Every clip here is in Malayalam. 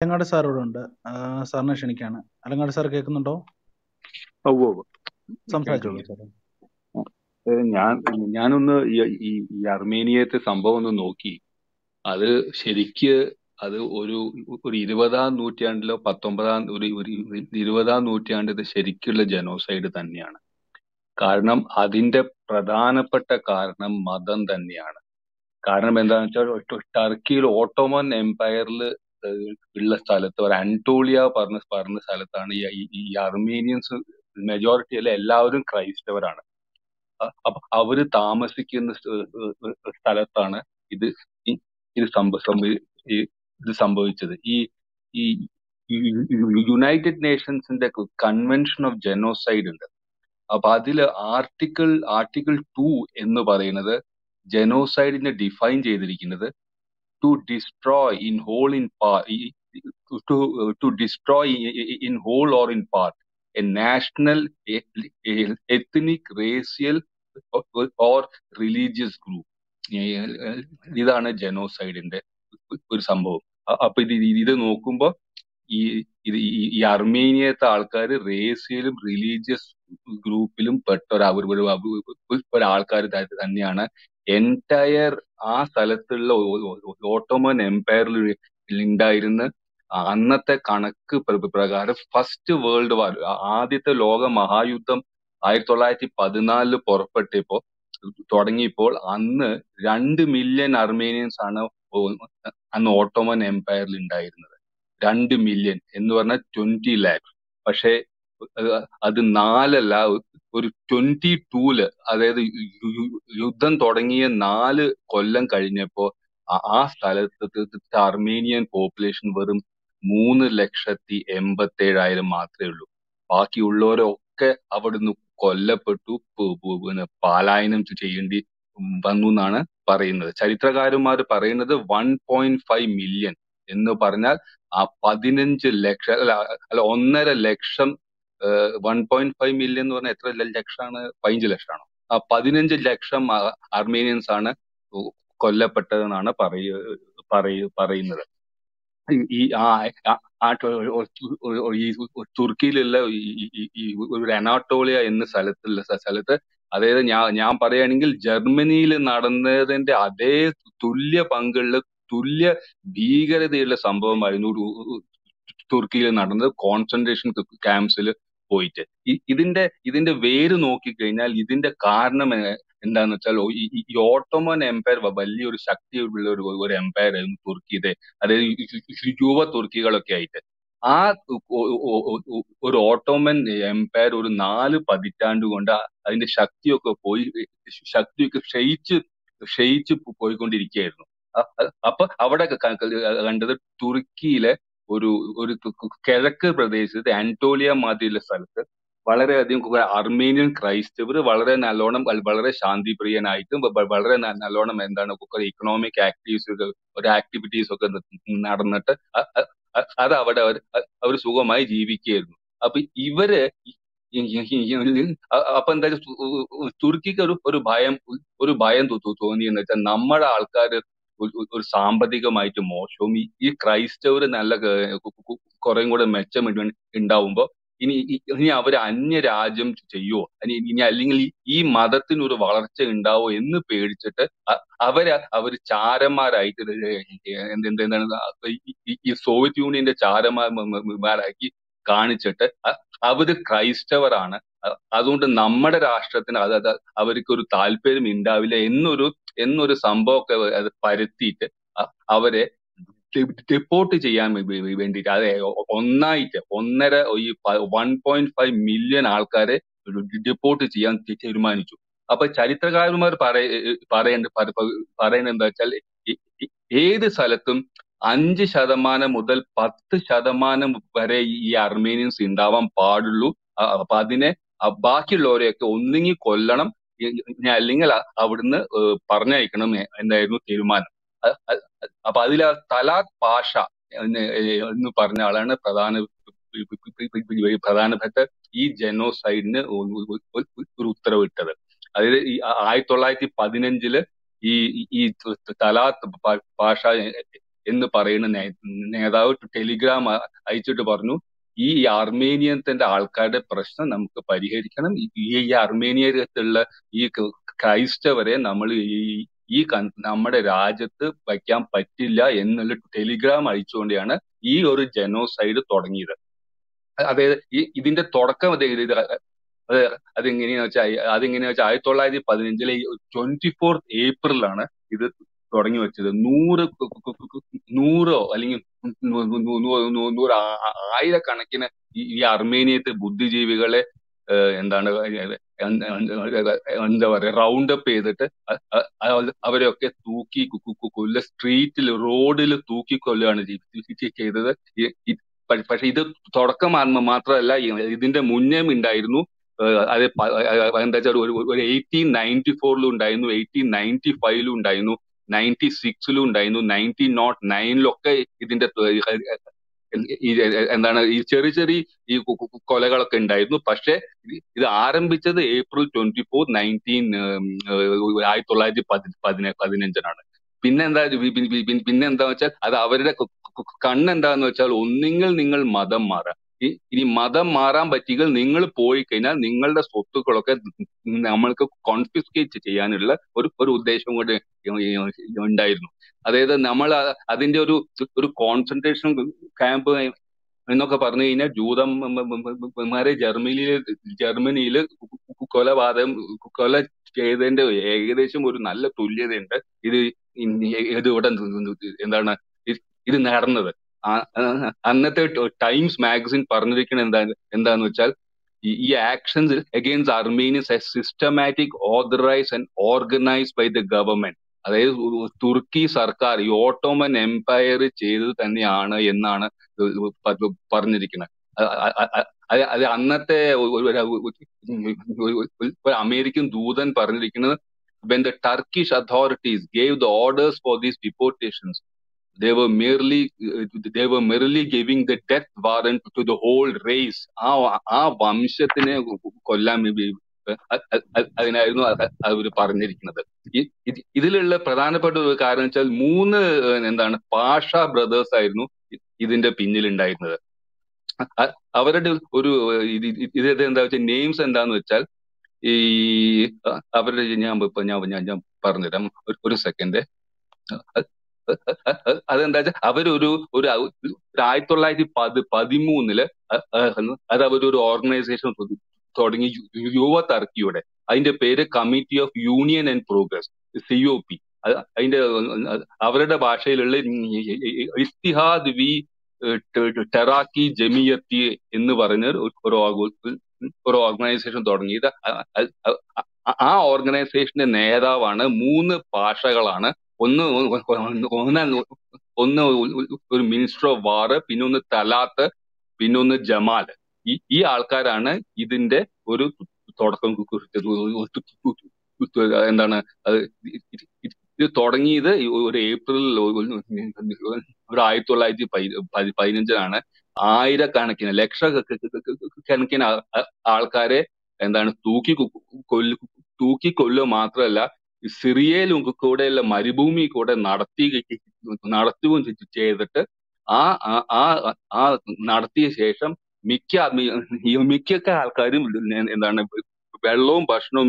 Sir Runda, Sarna Shenikana, Alanga Sir Kekundo? Oh, some such of Yanun Yarmania, the Samba on the Noki, other Sherikia, other Uru Rivada, Nutiandla, Patombaran, Rivada, Nutiand, the Sherikula genocide Danyana. Karnam Adinda Pradana Pata Karnam Madan Danyana. Karnam and the Turkey Ottoman Empire. Villa Salat or Anatolia, Parnas Salatani, Armenians, majority allowed in Christ ever on our Thamasik in the Salatana. It is some each other. United Nations in the Convention of Genocide under Article 2 in the Baranada, genocide in the defined Jadrikinada. To destroy in whole in part, to destroy in whole or in part a national, ethnic, racial, or religious group. This is a genocide in the Sambo. This is the Armenia, the racial, religious group, but the entire Ottoman Empire Linda Anata Kanak Pragara, First World War Aditha Loga Mahayutam Ayatolati Padanal Porpatepo, Todangipol, Anna 2 million Armenians an Ottoman Empire Linda 2 million, Enverna 20 lakhs. Pashe Adinala 22 other Yudan Todangi and Nal Kolan Kadinepo asked the Armenian population were moon lekshati embate matrelu. Paki Uloroke Abadanu Kollaputu Palainum to Chindi Banunana Parena. Charitra Garumar Parena 1.5 million in the Parnal a Padinanj lecture honor election. 1.5 million or natural election, Pine election. A Padinanj election Armenian sana, Kola Patanana Parainra. Or Turkey Lilla, Anatolia in the Salata, other than Yam Parayangal, Germany, Nadana, then the Ade, Tulia Pangal, Tulia, bigger the Samba Marinu, Turkey and another concentration camps. This is the way to know that the Karnam and the Ottoman Empire is a Shakti Empire in Turkey. That is Turkey. That Ottoman Empire is a Shakti of Shakti. Under the Turkey. Character Pradesh, the Anatolia Madila Salter, Valera Armenian Christ, Valera and Alonum, Valera Shandi Priyan item, but Valera and Alonum and then economic activities of the Naranata, other Suga my GVK. Even upon that Turkey or Bayan to Tony and the number alkar. Or somebody might show me Christ over and Alaga Korango Matcham in Daumba in our Anya Rajam to you and in a lingly E. Madathin or Valarcha in Dao in the page chatter. Our Charama right and then the Soviet Union, the Charama Maraki, Karnichatter. Our the Christ over Anna. As on the numbered Ashtra than other Averikur Talper Mindavilla in Nuru. Ennore Sambok as a pirate theatre, our deported Jayam went it on night, on 1.5 million Alcare, deported Jayam Titirmanichu. Up a Charitra Garumar Pare and Parain and the Chal, E. the Salatum, Anji Shadamana Mudal, Pat Shadamanam Pare Armenians in Davam Padulu, Padine, a Baki Lorek, only Kolanam. Lingala, Avadna, Parna economy, and the Tiruman. Apadilla Talaat Pasha, Parnalana, Padana Petter, E. genocide, Ruthravita. I told like the Padinangela, E. Talaat Pasha, എന്ന് പറയുന്ന നേതാവ് ടെലിഗ്രാം അയച്ചിട്ട് പറഞ്ഞു, ഈ അർമേനിയത്തിന്റെ ആൾക്കാരുടെ പ്രശ്നം നമുക്ക് പരിഹരിക്കണം, ഈ അർമേനിയത്തുള്ള ഈ ക്രൈസ്തവരെ നമ്മൾ ഈ നമ്മുടെ രാജ്യത്ത് വയ്ക്കാൻ പറ്റില്ല എന്നുള്ള ടെലിഗ്രാം അയച്ചുകൊണ്ടാണ് ഈ ഒരു ജനോസൈഡ് തുടങ്ങിയത്. അതായത് ഇതിന്റെ തുടക്കം അതെങ്ങനെയാ വെച്ചാൽ 1915 24 ഏപ്രിലാണ് ഇത് തുടങ്ങി വെച്ചത്. 100 അല്ലെങ്കിൽ 100,000 ഈ അർമേനിയത്തെ ബുദ്ധിജീവികളെ എന്താ പറയാ റൗണ്ടപ്പ് ചെയ്തിട്ട് അവരെയൊക്കെ തൂക്കി കൊല്ല, സ്ട്രീറ്റിൽ റോഡിൽ തൂക്കിക്കൊല്ലുകയാണ് ചെയ്തത്. പക്ഷെ ഇത് തുടക്കം മാത്രമല്ല, ഇതിന്റെ മുന്നേ ഉണ്ടായിരുന്നു. അത് എന്താ വെച്ചാൽ ഒരു 1894 ഉണ്ടായിരുന്നു, 1895 ഉണ്ടായിരുന്നു, 96 ഉണ്ടായിരുന്നു, 1909 ഇതിന്റെ ഈ ചെറിയ ഈ കൊലകളൊക്കെ ഉണ്ടായിരുന്നു. പക്ഷെ ഇത് ആരംഭിച്ചത് ഏപ്രിൽ 24, 1915 പിന്നെന്താ വെച്ചാൽ അത് അവരുടെ കണ്ണെന്താന്ന് വെച്ചാൽ ഒന്നെങ്കിൽ നിങ്ങൾ മതം മാറാം, ഇനി മതം മാറാൻ പറ്റിയെങ്കിൽ നിങ്ങൾ പോയി കഴിഞ്ഞാൽ നിങ്ങളുടെ സ്വത്തുക്കളൊക്കെ നമ്മൾക്ക് കോൺഫിസ്കേറ്റ് ചെയ്യാനുള്ള ഒരു ഉദ്ദേശം കൂടെ ഉണ്ടായിരുന്നു. അതായത് നമ്മൾ അതിന്റെ ഒരു കോൺസെൻട്രേഷൻ ക്യാമ്പ് എന്നൊക്കെ പറഞ്ഞു കഴിഞ്ഞാൽ ജൂതന്മാരെ ജർമ്മനിയിൽ കൊല ചെയ്തതിന്റെ ഏകദേശം ഒരു നല്ല തുല്യതയുണ്ട് ഇതിവിടെ ഇത് നടന്നത്. അന്നത്തെ ടൈംസ് മാഗസിൻ പറഞ്ഞിരിക്കുന്നത് എന്താന്ന് വെച്ചാൽ ഈ actions against Armenians as systematic, authorised and organised by the government. അതായത് തുർക്കി സർക്കാർ, ഈ ഓട്ടോമൻ എംപയർ ചെയ്തത് തന്നെയാണ് എന്നാണ് പറഞ്ഞിരിക്കുന്നത്. അത് അന്നത്തെ ഒരു അമേരിക്കൻ ദൂതൻ പറഞ്ഞിരിക്കുന്നത്, when the Turkish authorities gave the orders for these deportations, they were merely giving the death warrant to the whole race. വംശത്തിനെ കൊല്ലാൻ അതിനായിരുന്നു അവര് പറഞ്ഞിരിക്കുന്നത്. ഇതിലുള്ള പ്രധാനപ്പെട്ട ഒരു കാരണം വെച്ചാൽ 3 പാഷ ബ്രദേഴ്സ് ആയിരുന്നു ഇതിന്റെ പിന്നിലുണ്ടായിരുന്നത്. അവരുടെ ഒരു ഇത് എന്താ വെച്ചാൽ നെയിംസ് എന്താന്ന് വെച്ചാൽ ഈ അവരുടെ ഞാൻ പറഞ്ഞുതരാം, ഒരു സെക്കൻഡ്. അതെന്താ വെച്ചാൽ അവരൊരു 1913 അത് അവരൊരു ഓർഗനൈസേഷൻ തുടങ്ങി, യുവ ടർക്കിയുടെ. അതിന്റെ പേര് committee of union and progress, COP. അതിന്റെ അവരുടെ ഭാഷയിലുള്ള ഇത്തിഹാദ് വി ടെറാക്കി ജമിയത്തി എന്ന് പറഞ്ഞ ഒരു ഓർഗനൈസേഷൻ തുടങ്ങിയത്. ആ ഓർഗനൈസേഷന്റെ നേതാവാണ് 3 പാഷകളാണ്. ഒന്ന് ഒരു മിനിസ്റ്റർ ഓഫ് വാർ, പിന്നെ ഒന്ന് തലാത്ത്, പിന്നെ ഒന്ന് ജമാൽ. ഈ ആൾക്കാരാണ് ഇതിന്റെ ഒരു തുടക്കം ഇത് തുടങ്ങിയത്. ഒരു ഏപ്രിൽ 1915 ആയിരക്കണക്കിന് ലക്ഷക്കണക്കിന് ആൾക്കാരെ തൂക്കിക്കൊല്ലുക മാത്രമല്ല, സിറിയയിലും കൂടെയുള്ള മരുഭൂമി കൂടെ നടത്തുകയും ചെയ്തിട്ട് ആ നടത്തിയ ശേഷം മിക്ക ആൾക്കാരും വെള്ളവും ഭക്ഷണവും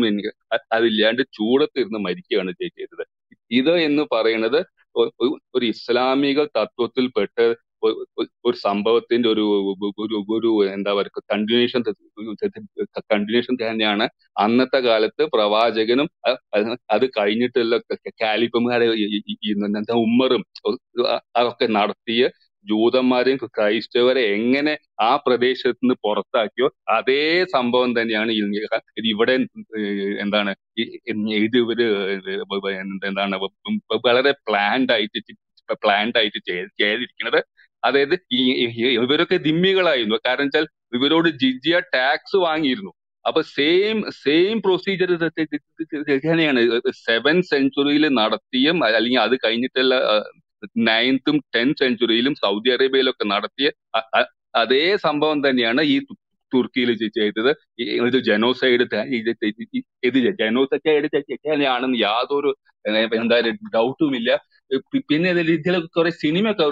അതില്ലാണ്ട് ചൂടത്തിരുന്ന് മരിക്കുകയാണ് ചെയ്തത്. ഇത് എന്ന് പറയുന്നത് ഒരു ഇസ്ലാമിക തത്വത്തിൽപ്പെട്ട് ഒരു സംഭവത്തിന്റെ ഒരു എന്താ പറയുക കണ്ടിന്യൂഷൻ തന്നെയാണ്. അന്നത്തെ കാലത്ത് പ്രവാചകനും അത് കഴിഞ്ഞിട്ടുള്ള കാലിഫന്മാരെ ഉമ്മറും അതൊക്കെ നടത്തിയ ജൂതന്മാരെയും ക്രൈസ്തവരെ എങ്ങനെ ആ പ്രദേശത്ത് നിന്ന് പുറത്താക്കിയോ അതേ സംഭവം തന്നെയാണ് ഇവിടെ വളരെ പ്ലാൻഡ് ആയിട്ട് ചെയ്തിരിക്കുന്നത്. അതായത് ഇവരൊക്കെ ദിമ്മികളായിരുന്നു. കാരണം വെച്ചാൽ ഇവരോട് ജിജിയ ടാക്സ് വാങ്ങിയിരുന്നു. അപ്പൊ സെയിം പ്രൊസീജിയർ തന്നെയാണ് 7th century നടത്തിയും അല്ലെങ്കിൽ അത് കഴിഞ്ഞിട്ടുള്ള 9th, 10th century സൗദി അറേബ്യയിലൊക്കെ നടത്തിയ അതേ സംഭവം തന്നെയാണ് ഈ തുർക്കിയിൽ ചെയ്തത്. ജനോസൈഡ് തന്നെയാണെന്ന് യാതൊരു ഡൗട്ടുമില്ല. പിന്നെ രീതിയിൽ കുറെ സിനിമയൊക്കെ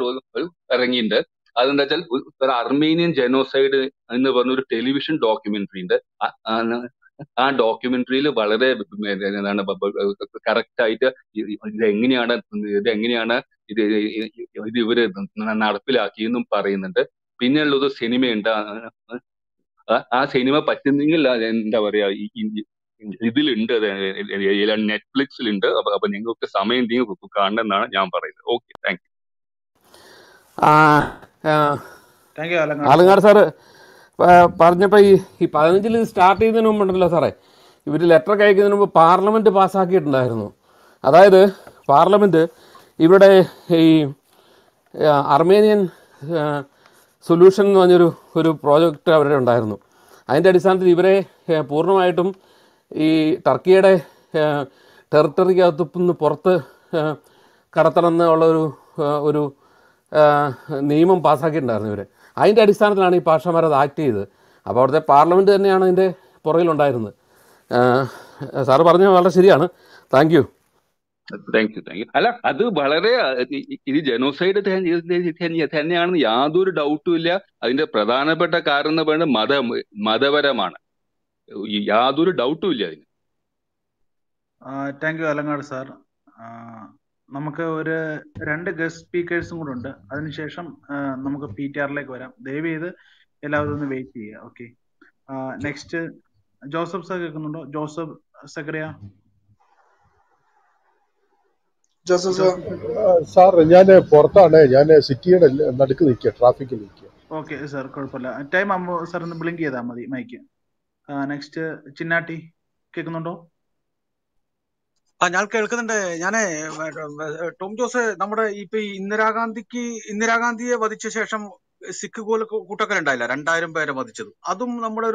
ഇറങ്ങിയിട്ടുണ്ട്. അതെന്താ വെച്ചാൽ ഒരു അർമേനിയൻ ജനോസൈഡ് എന്ന് പറഞ്ഞൊരു ടെലിവിഷൻ ഡോക്യുമെന്ററി ഉണ്ട്. ആ ഡോക്യുമെന്ററിയിൽ വളരെ എന്താണ് കറക്റ്റ് ആയിട്ട് ഇത് എങ്ങനെയാണ് ഇവര് നടപ്പിലാക്കിയെന്നും പറയുന്നുണ്ട്. പിന്നെയുള്ളത് സിനിമയുണ്ട്. ആ സിനിമ പറ്റുന്നെങ്കിൽ എന്താ പറയാ ഇതിലുണ്ട്, നെറ്റ്ഫ്ലിക്സിലുണ്ട്. അപ്പൊ നിങ്ങൾക്ക് സമയം എന്തെങ്കിലും കാണണമെന്നാണ് ഞാൻ പറയുന്നത്. Okay, thank you. Alangad sir പറഞ്ഞപ്പോൾ ഈ 15-ൽ സ്റ്റാർട്ട് ചെയ്യുന്നതിന് മുമ്പുണ്ടല്ലോ സാറേ, ഇവർ ലെറ്ററൊക്കെ അയക്കുന്നതിന് മുമ്പ് പാർലമെൻറ്റ് പാസ്സാക്കിയിട്ടുണ്ടായിരുന്നു. അതായത് പാർലമെൻറ്റ് ഇവിടെ ഈ അർമേനിയൻ സൊല്യൂഷൻ എന്ന് പറഞ്ഞൊരു പ്രോജക്റ്റ് അവരുടെ ഉണ്ടായിരുന്നു. അതിൻ്റെ അടിസ്ഥാനത്തിൽ ഇവരെ പൂർണ്ണമായിട്ടും ഈ ടർക്കിയുടെ ടെറിട്ടറിക്കകത്തുനിന്ന് പുറത്ത് കടത്തണം എന്നുള്ളൊരു നിയമം പാസ്സാക്കിയിട്ടുണ്ടായിരുന്നു ഇവർ. അതിൻ്റെ അടിസ്ഥാനത്തിലാണ് ഈ പാഷമാരത് ആക്ട് ചെയ്തത്. അപ്പോൾ അവിടുത്തെ പാർലമെൻറ്റ് തന്നെയാണ് അതിൻ്റെ പുറകിലുണ്ടായിരുന്നത്. സാറ് പറഞ്ഞത് വളരെ ശരിയാണ്. Thank you. അല്ല, അത് വളരെ ഇത് ജനോസൈഡ് തന്നെയാണെന്ന് യാതൊരു ഡൗട്ടും ഇല്ല. അതിൻ്റെ പ്രധാനപ്പെട്ട കാരണം എന്ന് പറയുന്നത് മതപരമാണ്. യാതൊരു ഡൗട്ടും ഇല്ല അതിന്. Thank you Alangad sir. നമുക്ക് ഒരു 2 ഗസ്റ്റ് സ്പീക്കേഴ്സും കൂടെ ഉണ്ട്. അതിനുശേഷം നമുക്ക് PTRലേക്ക് വരാം. ദയവ് ചെയ്ത് എല്ലാവരും ഒന്ന് വെയിറ്റ് ചെയ്യുക. ഓക്കെ, നെക്സ്റ്റ് ജോസഫ് സാർ കേൾക്കുന്നുണ്ടോ? ജോസഫ് സക്കറിയ. സാർ, ഞാൻ പുറത്താണ്, ഞാൻ സിറ്റിയുടെ നടുക്ക് നിൽക്കുക, ട്രാഫിക്കിൽ നിൽക്കുക. ഓക്കെ സാർ, കുഴപ്പമില്ല. ടൈം ആകുമ്പോൾ സാർ ഒന്ന് ബ്ലിങ്ക് ചെയ്താൽ മതി മൈക്ക്. നെക്സ്റ്റ് ചിന്നാട്ടി കേൾക്കുന്നുണ്ടോ? ഞാൻ കേൾക്കുന്നുണ്ട്. ഞാനേ ടോം ജോസ്, നമ്മുടെ ഇപ്പൊ ഇന്ദിരാഗാന്ധിയെ വധിച്ച ശേഷം സിഖ് കൂട്ടക്കലുണ്ടായില്ല, 2000 പേരെ വധിച്ചത്, അതും നമ്മുടെ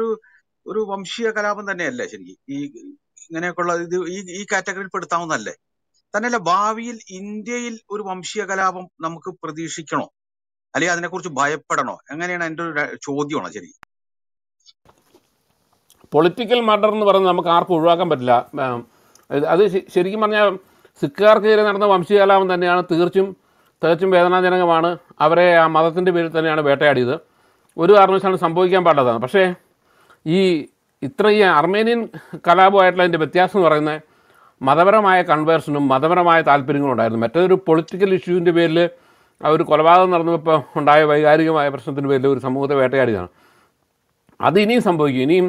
ഒരു വംശീയ കലാപം തന്നെയല്ലേ ശരിക്കും? ഈ ഇങ്ങനെയൊക്കെയുള്ള ഇത് ഈ കാറ്റഗറിയിൽ പെടുത്താവുന്നതല്ലേ? തന്നെയല്ല, ഭാവിയിൽ ഇന്ത്യയിൽ ഒരു വംശീയ കലാപം നമുക്ക് പ്രതീക്ഷിക്കണോ, അല്ലെങ്കിൽ അതിനെക്കുറിച്ച് ഭയപ്പെടണോ? എങ്ങനെയാണ് എൻ്റെ ഒരു ചോദ്യമാണോ ശരിക്കും? പൊളിറ്റിക്കൽ മർഡർ എന്ന് പറയുന്നത് നമുക്ക് ആർക്കും ഒഴിവാക്കാൻ പറ്റില്ല. അത് ശരിക്കും പറഞ്ഞാൽ സിഖുകാർക്കെതിരെ നടന്ന വംശീയ കലാപം തന്നെയാണ്. തികച്ചും വേദനാജനകമാണ്. അവരെ ആ മതത്തിൻ്റെ പേരിൽ തന്നെയാണ് വേട്ടയാടിയത്. ഒരു കാരണവശാലും സംഭവിക്കാൻ പാടില്ലാത്തതാണ്. പക്ഷേ ഈ അർമേനിയൻ കലാപമായിട്ടുള്ള അതിൻ്റെ വ്യത്യാസം എന്ന് പറയുന്നത് മതപരമായ കൺവേർഷനും മതപരമായ താല്പര്യങ്ങളും ഉണ്ടായിരുന്നു. മറ്റൊരു പൊളിറ്റിക്കൽ ഇഷ്യൂവിൻ്റെ പേരിൽ ആ ഒരു കൊലപാതകം നടന്നപ്പോൾ ഉണ്ടായ വൈകാരികമായ പ്രശ്നത്തിൻ്റെ പേരിൽ ഒരു സമൂഹത്തെ വേട്ടയാടിയതാണ്. അത് ഇനിയും സംഭവിക്കും. ഇനിയും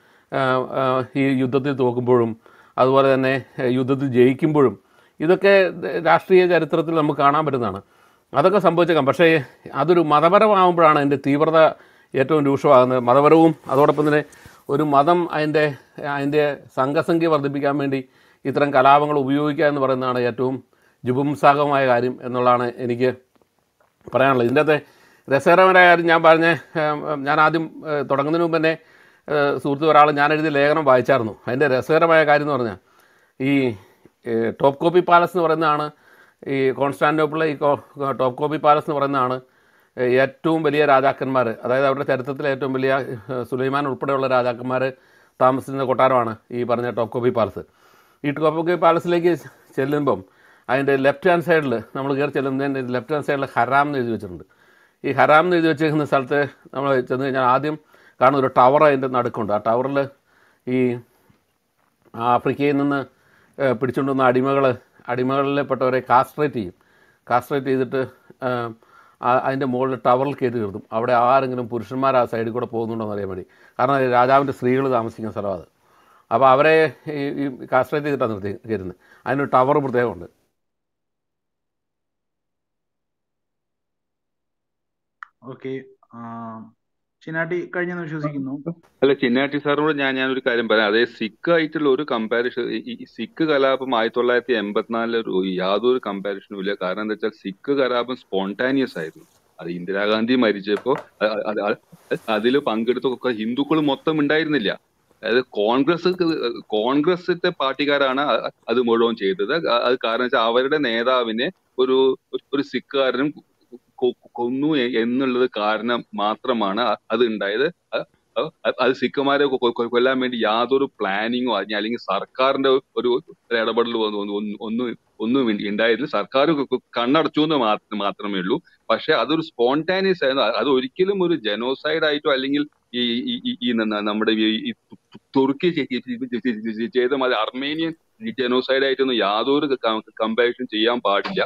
ഈ യുദ്ധത്തിൽ തോക്കുമ്പോഴും അതുപോലെ തന്നെ യുദ്ധത്തിൽ ജയിക്കുമ്പോഴും ഇതൊക്കെ രാഷ്ട്രീയ ചരിത്രത്തിൽ നമുക്ക് കാണാൻ പറ്റുന്നതാണ്. അതൊക്കെ സംഭവിച്ചേക്കാം. പക്ഷേ അതൊരു മതപരമാകുമ്പോഴാണ് അതിൻ്റെ തീവ്രത ഏറ്റവും രൂക്ഷമാകുന്നത്. മതപരവും അതോടൊപ്പം തന്നെ ഒരു മതം അതിൻ്റെ സംഘസംഖ്യ വർദ്ധിപ്പിക്കാൻ വേണ്ടി ഇത്തരം കലാപങ്ങൾ ഉപയോഗിക്കുക എന്ന് പറയുന്നതാണ് ഏറ്റവും ജുപുംസാകമായ കാര്യം എന്നുള്ളതാണ് എനിക്ക് പറയാനുള്ളത്. ഇതിൻ്റെ അകത്തെ രസകരമായ കാര്യം ഞാൻ ആദ്യം തുടങ്ങുന്നതിന് മുമ്പ് തന്നെ സുഹൃത്ത് ഒരാൾ ഞാൻ എഴുതിയ ലേഖനം വായിച്ചായിരുന്നു. അതിൻ്റെ രസകരമായ കാര്യം എന്ന് പറഞ്ഞാൽ ഈ ടോപ്കാപ്പി പാലസ് എന്ന് പറയുന്നതാണ് ഈ കോൺസ്റ്റാന്റിനോപ്പിളിലെ ഈ ടോപ്കാപ്പി പാലസ് എന്ന് പറയുന്നതാണ് ഏറ്റവും വലിയ രാജാക്കന്മാർ, അതായത് അവരുടെ ചരിത്രത്തിലെ ഏറ്റവും വലിയ സുലൈമാൻ ഉൾപ്പെടെയുള്ള രാജാക്കന്മാർ താമസിക്കുന്ന കൊട്ടാരമാണ് ഈ പറഞ്ഞ ടോപ്കാപ്പി പാലസ്. ഈ ടോപ്കാപ്പി പാലസിലേക്ക് ചെല്ലുമ്പം അതിൻ്റെ ലെഫ്റ്റ് ഹാൻഡ് സൈഡിൽ നമ്മൾ കയറി ചെല്ലുന്നതിൻ്റെ ലെഫ്റ്റ് ഹാൻഡ് സൈഡിൽ ഹറാം എന്ന് എഴുതി വെച്ചിട്ടുണ്ട്. ഈ ഹറാം എന്ന് എഴുതി വെച്ചേക്കുന്ന സ്ഥലത്ത് നമ്മൾ ചെന്ന് കഴിഞ്ഞാൽ ആദ്യം കാണുന്ന ഒരു ടവർ അതിൻ്റെ നടുക്കുണ്ട്. ആ ടവറിൽ ഈ ആഫ്രിക്കയിൽ നിന്ന് പിടിച്ചുകൊണ്ടുവന്ന അടിമകളിൽപ്പെട്ടവരെ കാസ്ട്രേറ്റ് ചെയ്തിട്ട് അതിൻ്റെ മുകളിൽ ടവറിൽ കയറ്റി നിർത്തും. അവിടെ ആരെങ്കിലും പുരുഷന്മാർ ആ സൈഡിൽ കൂടെ പോകുന്നുണ്ടോയെന്ന് അറിയാൻ വേണ്ടി. കാരണം രാജാവിൻ്റെ സ്ത്രീകൾ താമസിക്കുന്ന സ്ഥലമാണ് അത്. അപ്പോൾ അവരെ ഈ കാസ്ട്രേറ്റ് ചെയ്തിട്ടാണ് കയറ്റുന്നത്. അതിനൊരു ടവർ പ്രത്യേകമുണ്ട്. Okay, Chinati Sarur Janyan Karimba, they Sikha Italoru comparison Sikha Galapa Maitola, the Embatnal, Yadur comparison will occur and the Sikha Garab spontaneous item. Indira Gandhi, Marijepo Adilo Pangato Hindu Kulmotam and Diarnilia. The Congress at the party Garana, other Modon Cheta, Karanja Avar and Eda Vine, Uru Sikha. Konu another Karna Matramana, other than either Sikamara Coca-Cola made Yadur planning or yelling Sarkarno or Radabal on India, Sarkar Kanar Chuna Matramelu, Pasha, other spontaneous and other Kilumur genocide. I to Aling in a number of Turkish, Armenian genocide. I to Yadur compassion to Yam Partia.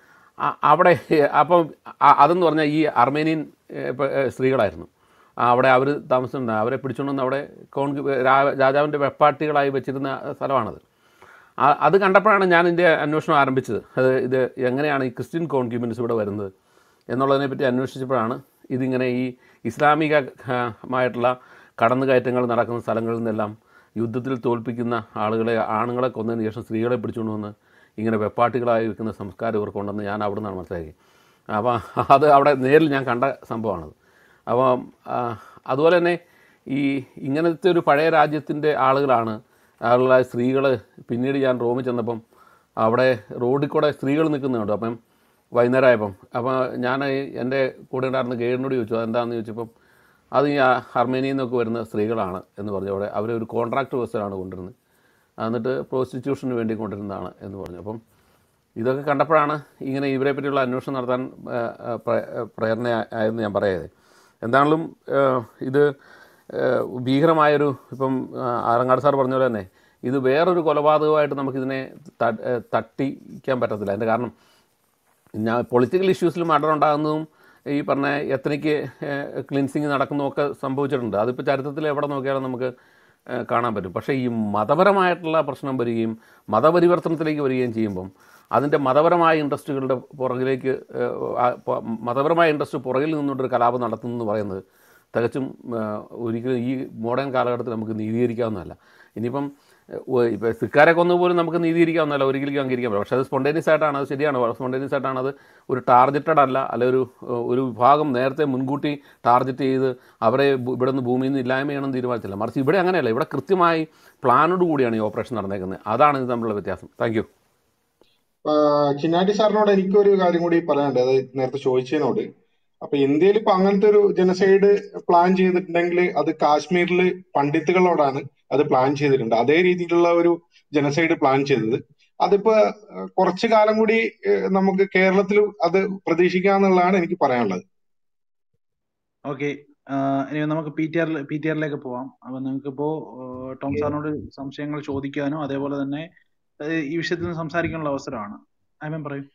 Upon Adan Armenian. Srigalan. Our Thompson, our Pichun, our Rajavan party, Vichina Saravana. Other Kantapan and Jan in the Anushan Arm Pitcher, the younger and Christian concubines would have been the Enolanapit and Nushipana, eating an Islamic Maitla, Karangai Tangal, Narakan Salangal in the Lam, Udil Tolpikina, Argala, Angla, Condemnation, Sriga Pichununa, in a particular, you can some scar over Condan Abdulmasai. Other out of Nail Yankanda, some bonus. Adolene Inganatur Pare Rajit in the Algrana, Arla, Srigal, Pinidi and Romich and the Bum, Avade, Rodicota, Srigal Nikunodopem, Vinerabum, Yana and the Kodan and the Gay Nudu, and then the Chipum, Adia, Armenian Governor Srigalana, and the Vordora, I will contract to us around the Wundern, and the prostitution went to Contana and the Vordapum. Either Kandaprana, even a reputable notion other than prayer and the Ambare. And then either Bigramayu from Arangasar Bornolene, either where to Colabado at the Makine, Tatti Campata, the Landagarnum. Now, political issues matter on Danum, Epana, ethnic cleansing in Arakanoka, some butcher and the other Pachata, the Lebanon. Carnabet, Pasha, Matavaramatla, personal beam, Matavarivertum, Telegory and Jimbum. Other Matavarama industry of Porgilek, Matavarama industry Porgilun, Calaban, Latin, Tagachum, modern Kalar, the Mugani Rikanala. In Ipum, the Karakon over Namukani Rikanala, Rikan Girika, spontaneous at another city and our spontaneous at another, would target Tadala, Aluru, Urufagam, Nerte, Munguti, Target, Avre, Budan Boomin, Lime, and the Rivatilla. Marcy, but I'm going to Kritimai plan to do any operation or Nagan. Adan is the Thank you. Chinati are not any curry regarding what he planned, never show it in order. Up in the Pangantur genocide, plan J the Nangle, other Kashmir, Panditical or Dana, other plan J and other editorial genocide plan J. Other Korchikalamudi, Namaka Kerala through other Pradeshikan land and Kiparanda. Okay, and Namaka Peter like a poem. Avanakapo, Tom Sarno, some Shangle Chodikano, other than I. You should do some Sarikan Lavasarana. I remember.